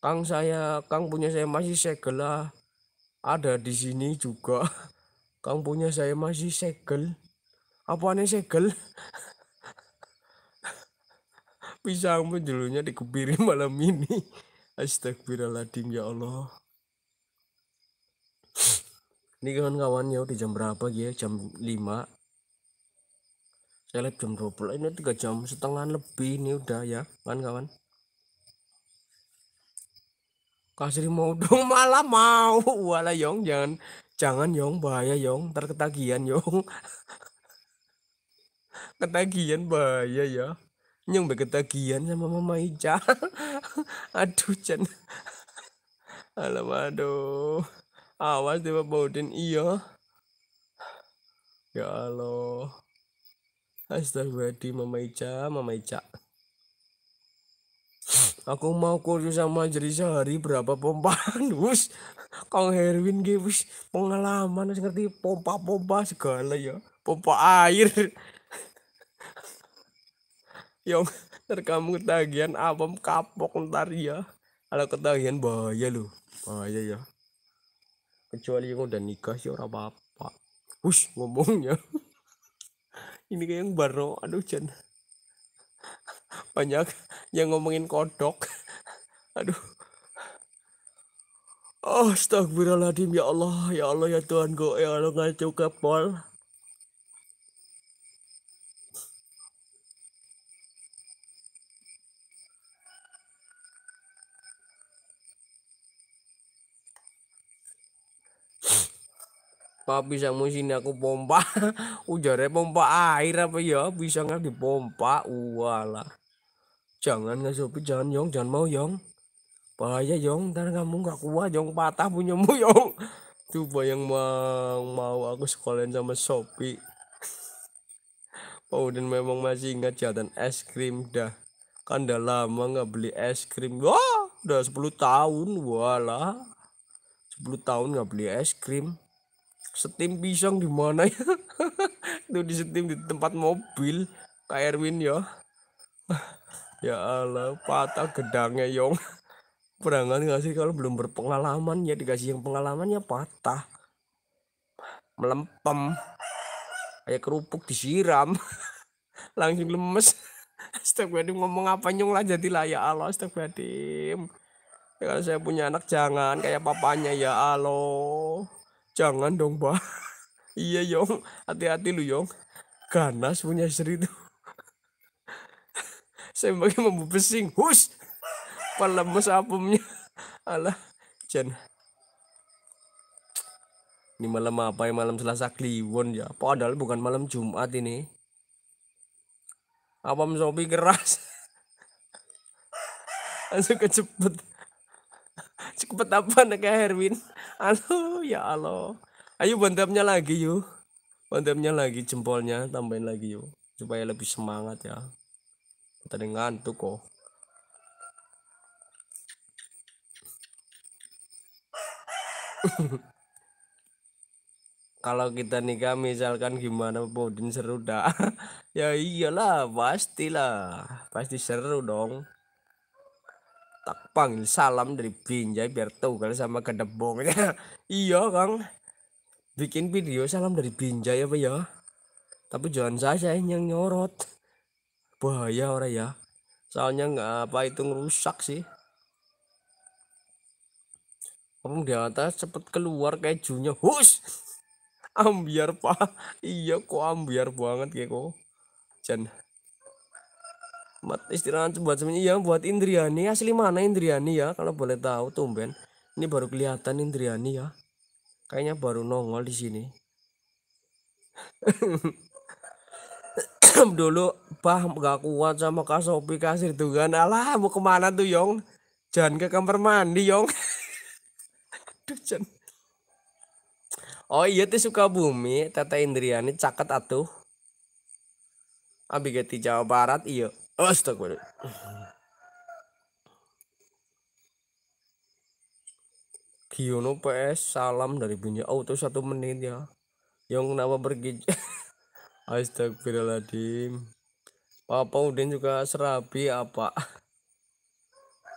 Kang saya, Kang punya saya masih segel lah. Ada di sini juga. Kang punya saya masih segel. Apaan segel? Pisang pun dulunya dikebiri malam ini. Astagfirullahaladzim ya Allah. Ini kawan-kawan ya udah jam berapa ya? Jam lima. Saya live jam dua puluh ini tiga jam setengah lebih ini udah ya kawan-kawan. Kak Sri mau dong, malah mau. Walah Yong, jangan jangan Yong, bahaya Yong, ntar ketagihan Yong. Ketagihan bahaya ya. Nyong be ketagihan sama Mama Ica. Aduh Chan. Alamak aduh. Awas tiba baudin iya. Ya Allah. Astagfirullahaladzim Mama Ica, Mama Ica. Aku mau kursus sama Jerry sehari berapa pompaan, wis. Kang Herwin ge wis pengalaman wis ngerti pompa-pompa segala ya. Pompa air. Yong, ntar kamu ketagihan apem kapok ntar ya. Kalau ketagihan bahaya lu. Bahaya ya. Kecuali yang udah nikah sih ora apa-apa. Hush, ngomongnya. Ini kayak yang baru, aduh Jan. Banyak yang ngomongin kodok. Aduh. Oh, astagfirullahaladzim ya Allah, ya Allah ya Tuhan gue, ya Allah ngaco kapol. Papi sama sini aku pompa. Ujarnya pompa air apa ya? Bisa nggak dipompa? Walah. Jangan nggak sopi, jangan Yong, jangan mau Yong. Bahaya Yong, ntar kamu nggak kuat Yong, patah punyamu Yong. Tuh bayang mau mau aku sekolahin sama Sopi. Oh dan memang masih ingat jahatan es krim dah. Kan dah lama nggak beli es krim. Wah, udah sepuluh tahun, walah. sepuluh tahun nggak beli es krim. Steam pisang di mana ya? Itu di steam di tempat mobil Kak Erwin ya. Ya Allah, patah gedangnya Yong. Berangan nggak sih kalau belum berpengalaman ya, dikasih yang pengalamannya patah. Melempem. Kayak kerupuk disiram. Langsung lemes. Astagfirullahaladzim, ngomong apa Nyong lah jadilah ya Allah, astagfirullahaladzim. Ya, kalau saya punya anak jangan kayak papanya ya Allah. Jangan dong, Mbak. Iya, Yong. Hati-hati lu, Yong. Ganas punya Sri itu. Saya pakai mampu besing. Hus! Pelemes apemnya. Alah, Jan. Ini malam apa ya? Malam Selasa Kliwon ya. Padahal bukan malam Jumat ini. Apam Sopi keras. Langsung kecepet. Cepet apa nak Herwin? Halo ya Allah. Ayo bantapnya lagi yuk. Bantapnya lagi, jempolnya tambahin lagi yuk. Supaya lebih semangat ya. Tadi ngantuk kok. Kalau kita nikah misalkan gimana Bodin, seru dah. Ya iyalah, pastilah. Pasti seru dong. Tak panggil salam dari Binjai biar tahu kalau sama kedebongnya. Iya Kang, bikin video salam dari Binjai apa ya, tapi jangan saya yang nyorot, bahaya orang ya, soalnya nggak apa itu ngerusak sih. Orang di atas cepet keluar kejunya, hus, ambiar pak. Iya kok ambiar banget kayak kok Jan. Istirahat buat semuanya ya, buat Indriani. Asli mana Indriani ya, kalau boleh tahu tumben. Ini baru kelihatan Indriani ya. Kayaknya baru nongol di sini. Dulu bah gak kuat sama Kak Sopi kasir tuh kan. Alah mau kemana tuh Yong? Jangan ke kamar mandi Yong. Aduh Jan. Oh iya tuh Sukabumi, Tata Indriani caket atuh. Abi geti Jawa Barat iya. Astagfirullah. Giono P S salam dari Binjai auto satu menit ya. Yang kenapa pergi? Astagfirullahaladzim. Papa Udin juga serabi apa?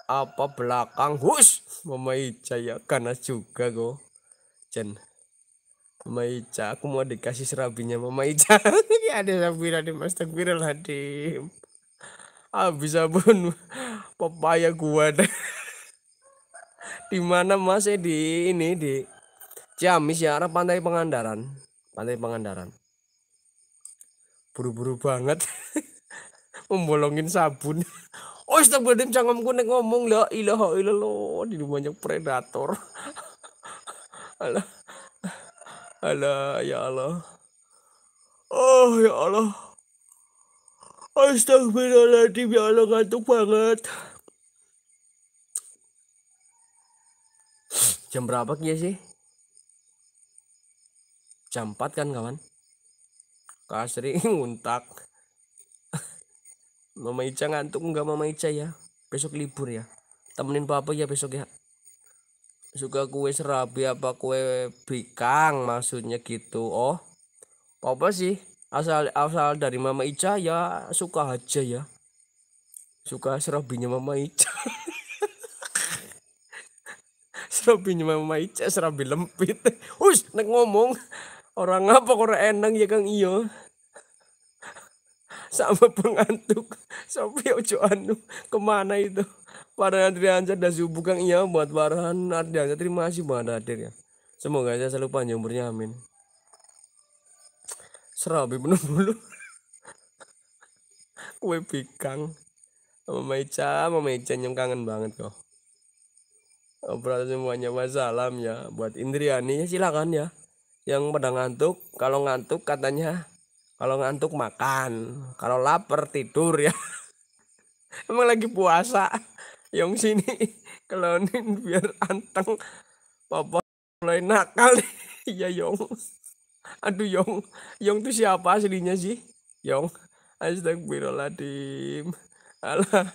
Apa belakang? Hus, Mama Ica ya ganas juga go. Jen. Mama Ica, aku mau dikasih serabinya Mama Ica. Ini ada serabi. Astagfirullahaladzim. Habis abon pepaya gua deh. Di mana Mas? Di ini di Ciamis ya, arah Pantai Pengandaran. Pantai Pengandaran. Buru-buru banget membolongin sabun. Astagfirullahaladzim, cangkem gue ngomong la ilaha illallah, di banyak predator. Alah. Alah, ya Allah. Oh, ya Allah. Astagfirullahaladzim, ya Allah, ngantuk banget. Jam berapa kia sih? Jam empat kan kawan? Kasri nguntak. Mama Ica ngantuk enggak Mama Ica ya? Besok libur ya? Temenin papa ya besok ya? Suka kue serabi apa kue bikang maksudnya gitu. Oh, papa sih asal asal dari Mama Ica ya suka aja ya. Suka serabinya Mama Ica. Serabinya Mama Ica serabi lempit. Us, nek ngomong. Orang apa kok enang ya Kang Iyo? Sama pengantuk. Sampai ojo anu kemana itu? Para Adriansyah dan subuh Kang Iyo buat Farhan Adriansyah terima kasih banget hadir ya. Semoga saya selalu panjang umurnya amin. Serabi penuh bulu. Kue bikang. Mama Ica, Mama Ica nyem kangen banget kok. Obrol semuanya wassalam ya buat Indriani ya silakan ya. Yang pada ngantuk, kalau ngantuk katanya kalau ngantuk makan, kalau lapar tidur ya. Emang lagi puasa. Yang sini kelonin biar anteng. Papa mulai nakal. Iya Yong. Aduh Yong, Yong tuh siapa aslinya sih? Yong. Astagfirullahaladzim. Alah.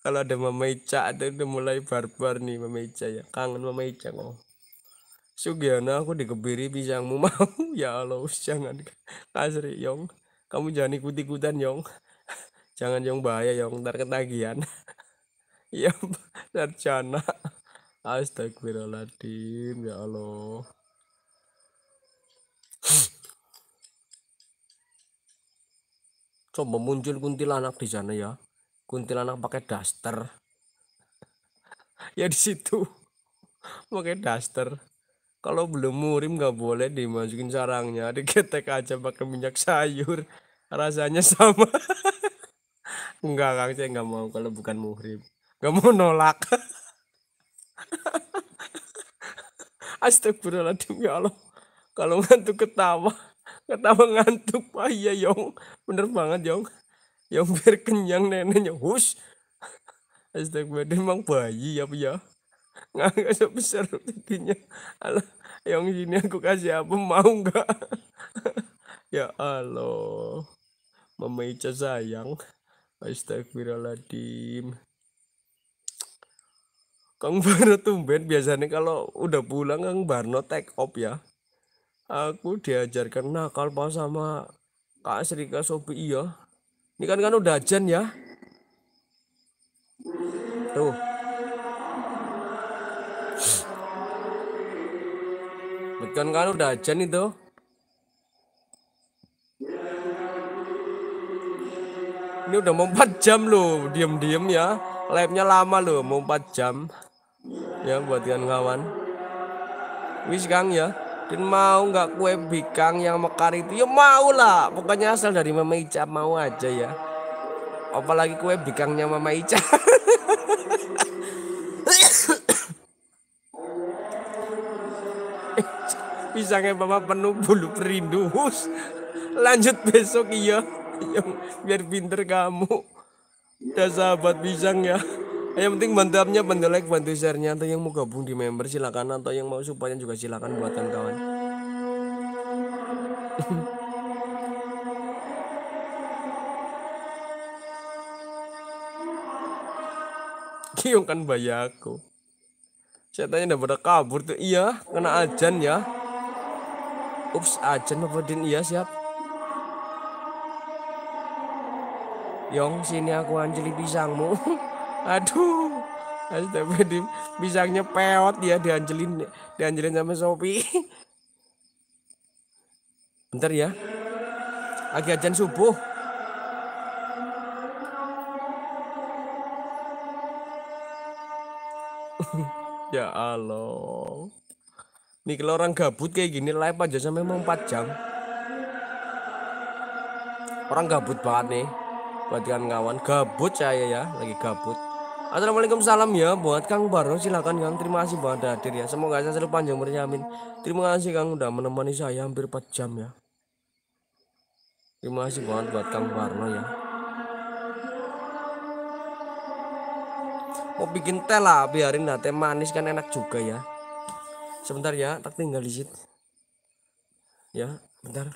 Kalau ada Mama Ica itu udah mulai barbar nih Mama Ica ya. Kangen Mama Ica kok. Sugiana aku dikebiri pisangmu mau ya Allah jangan Kasri Yong kamu jangan ikut-ikutan Yong jangan Yong bahaya Yong ntar ketagihan ya terjana astagfirullahaladzim ya Allah coba muncul kuntilanak di sana ya kuntilanak pakai daster ya di situ pakai daster. Kalau belum murim nggak boleh dimasukin sarangnya, diketek aja pakai minyak sayur, rasanya sama. Enggak Kang, saya nggak mau kalau bukan muhrim, nggak mau nolak. Astagfirullahaladzim ya Allah, kalau ngantuk ketawa, ketawa ngantuk pak ya Yong, bener banget Yong, Yong biar kenyang neneknya hus. Astagfirullahaladzim emang bayi ya ya. Nggak sebesar tadinya. Alah, yang sini aku kasih apa mau nggak? Ya Allah, Mama Ica sayang. Astagfirullahaladzim. Kang Barno tumben biasanya kalau udah pulang Kang Barno take off ya. Aku diajarkan nakal pas sama Kak Srika Sobi iya. Ini kan kan udah ajan ya. Tuh. Bukan kan udah ajan itu. Ini udah mau empat jam loh, diam-diam ya. Live-nya lama loh, mau empat jam. Ya buat kawan-kawan. Wis Kang ya. Dan mau nggak kue bikang yang mekar itu? Ya mau lah. Pokoknya asal dari Mama Ica mau aja ya. Apalagi kue bikangnya Mama Ica. Pisangnya mama penuh bulu perindu. Lanjut besok iya yang biar pinter kamu udah sahabat pisang ya yang penting bantu up-nya bantu like bantu share-nya atau yang mau gabung di member silakan atau yang mau supaya juga silakan buatan kawan. Kiyong kan bayaku saya tanya udah pada kabur tuh iya kena ajan ya. Ups, ajan apa din iya siap. Yong, sini aku anjeli pisangmu. Aduh. Astagfirullahaladzim. Pisangnya peot ya dianjelin dianjelin sama Sophie. Bentar ya. Lagi ajan subuh. Ya Allah. Nih kalau orang gabut kayak gini live aja sampai empat jam. Orang gabut banget nih. buat kawan-kawan gabut saya ya, lagi gabut. Assalamualaikum, salam ya buat Kang Barno, silakan Kang, terima kasih buat hadir ya. Semoga saya selalu panjang umurnya, amin. Terima kasih Kang udah menemani saya hampir empat jam ya. Terima kasih banget buat Kang Barno ya. Mau bikin teh lah, biarin lah, teh manis kan enak juga ya. Sebentar ya, tak tinggal di situ. Ya, bentar.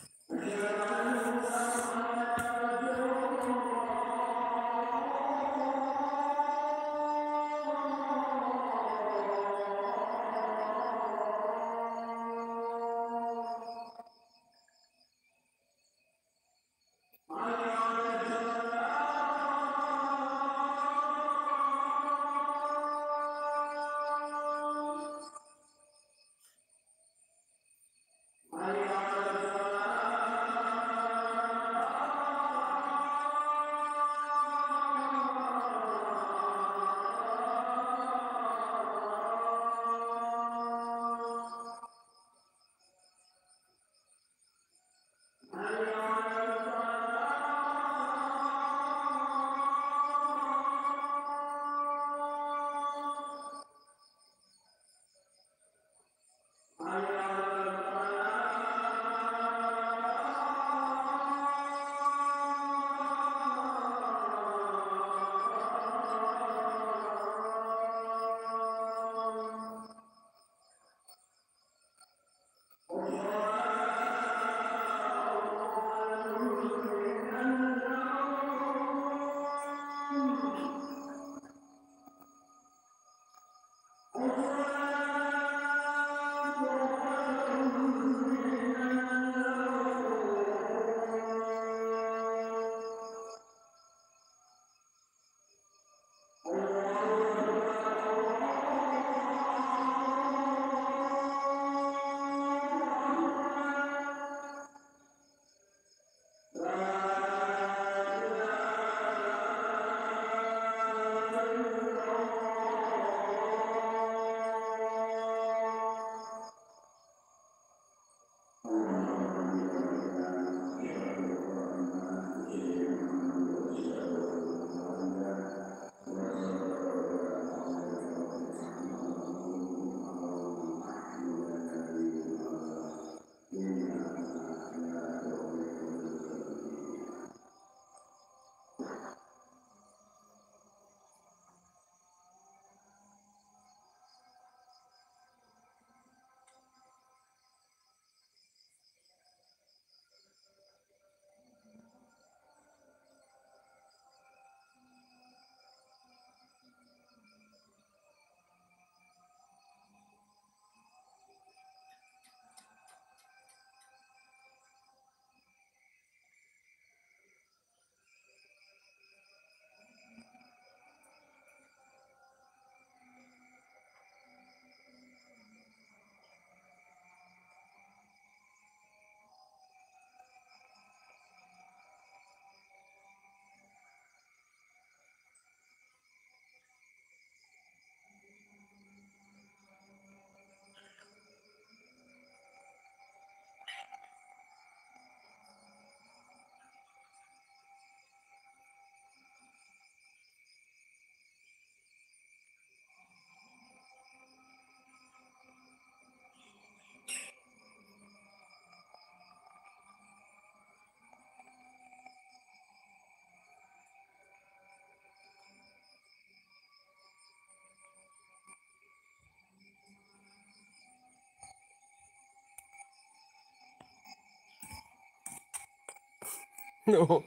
No.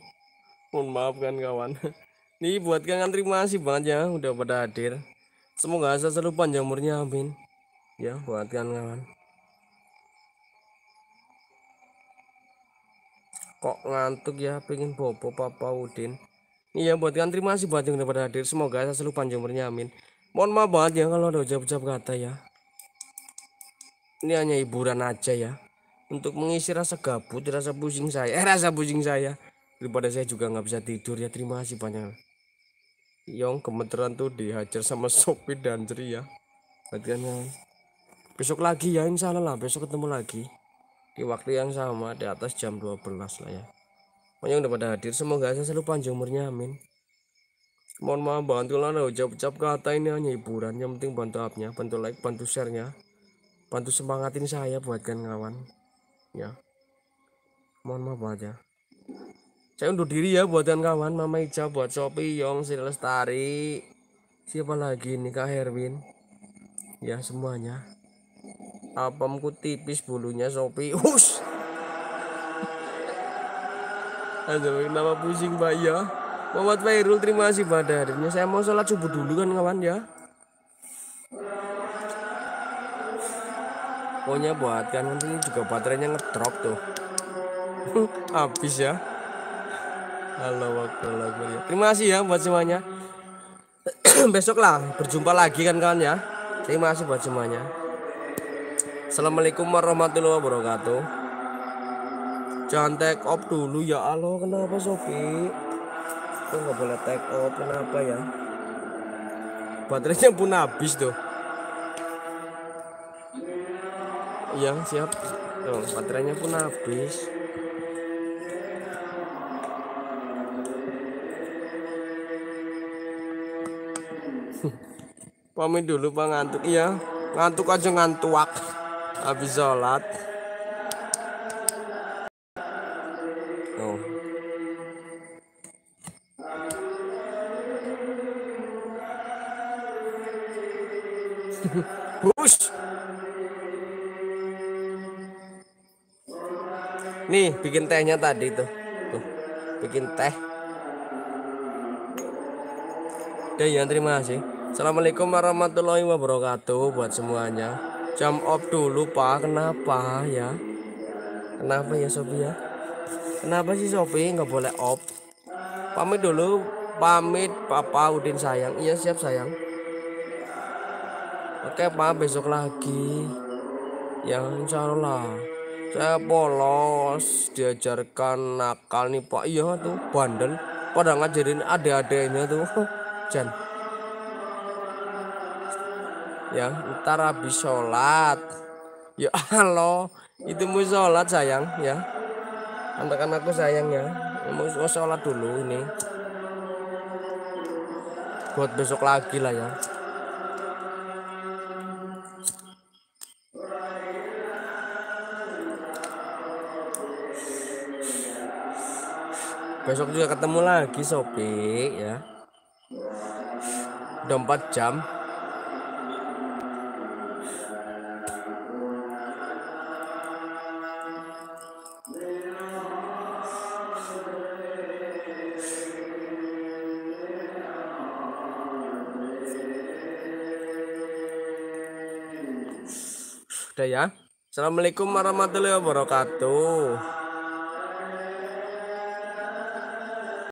Mohon maaf kan kawan. Nih buat kangen, terima kasih banget ya udah pada hadir. Semoga saya selalu panjang umurnya, amin. Ya buat kangen kawan. Kok ngantuk ya, pengen bobo Papa Udin. Iya buat kangen, terima kasih banget yang udah pada hadir. Semoga saya selalu panjang umurnya, amin. Mohon maaf banget ya kalau ada ucap-ucap kata ya. Ini hanya hiburan aja ya. Untuk mengisi rasa gabut, rasa pusing saya, eh rasa pusing saya, daripada saya juga nggak bisa tidur ya. Terima kasih banyak. Yong kemeteran tuh dihajar sama Sophie dan Ceria. Katanya besok lagi ya, insya Allah lah besok ketemu lagi di waktu yang sama di atas jam dua belas lah ya. yang udah pada hadir, semoga saya selalu panjang umurnya, amin. Mohon maaf, bantulah ucap-ucap kata ini hanya hiburan, yang penting bantu up-nya, bantu like, bantu share-nya, bantu semangatin saya buatkan ngelawan ya. Mohon maaf aja, saya undur diri ya buatkan kawan, Mama Ica, buat Shopee, Yong, Sri Lestari, siapa lagi nih, Kak Herwin ya, semuanya. Apamku tipis bulunya Shopee, us aduh kenapa pusing Mbak ya. Muhammad Fairul, terima kasih pada hadirnya. Saya mau sholat subuh dulu kan kawan ya. Pokoknya buat kan nanti juga baterainya ngedrop tuh. Habis ya. Halo waktu. Terima kasih ya buat semuanya. Besok lah berjumpa lagi kan kawan ya. Terima kasih buat semuanya. Assalamualaikum warahmatullahi wabarakatuh. Jangan take off dulu ya Allah, kenapa Sofi? Aku nggak boleh take off, kenapa ya? Baterainya pun habis tuh. Yang siap tuh, baterainya pun habis. Pamit dulu Bang, ngantuk. Iya, ngantuk aja ngantuak habis sholat. Hush. Nih bikin tehnya tadi tuh, tuh bikin teh. Dan yang terima kasih. Assalamualaikum warahmatullahi wabarakatuh buat semuanya. Jam off dulu Pak, kenapa ya? Kenapa ya Sofi ya? Kenapa sih Sofi nggak boleh off? Pamit dulu, pamit Papa Udin sayang. Iya siap sayang. Oke Pak, besok lagi ya insya Allah. Saya polos diajarkan nakal nih Pak. Iya tuh bandel pada ngajarin adik-adiknya tuh. Jan ya ntar habis sholat ya. Halo itu mau sholat sayang ya, anak-anakku sayang ya, mau sholat dulu ini buat besok lagi lah ya. Besok juga ketemu lagi Sopi ya. Udah empat jam. Udah ya. Assalamualaikum warahmatullahi wabarakatuh.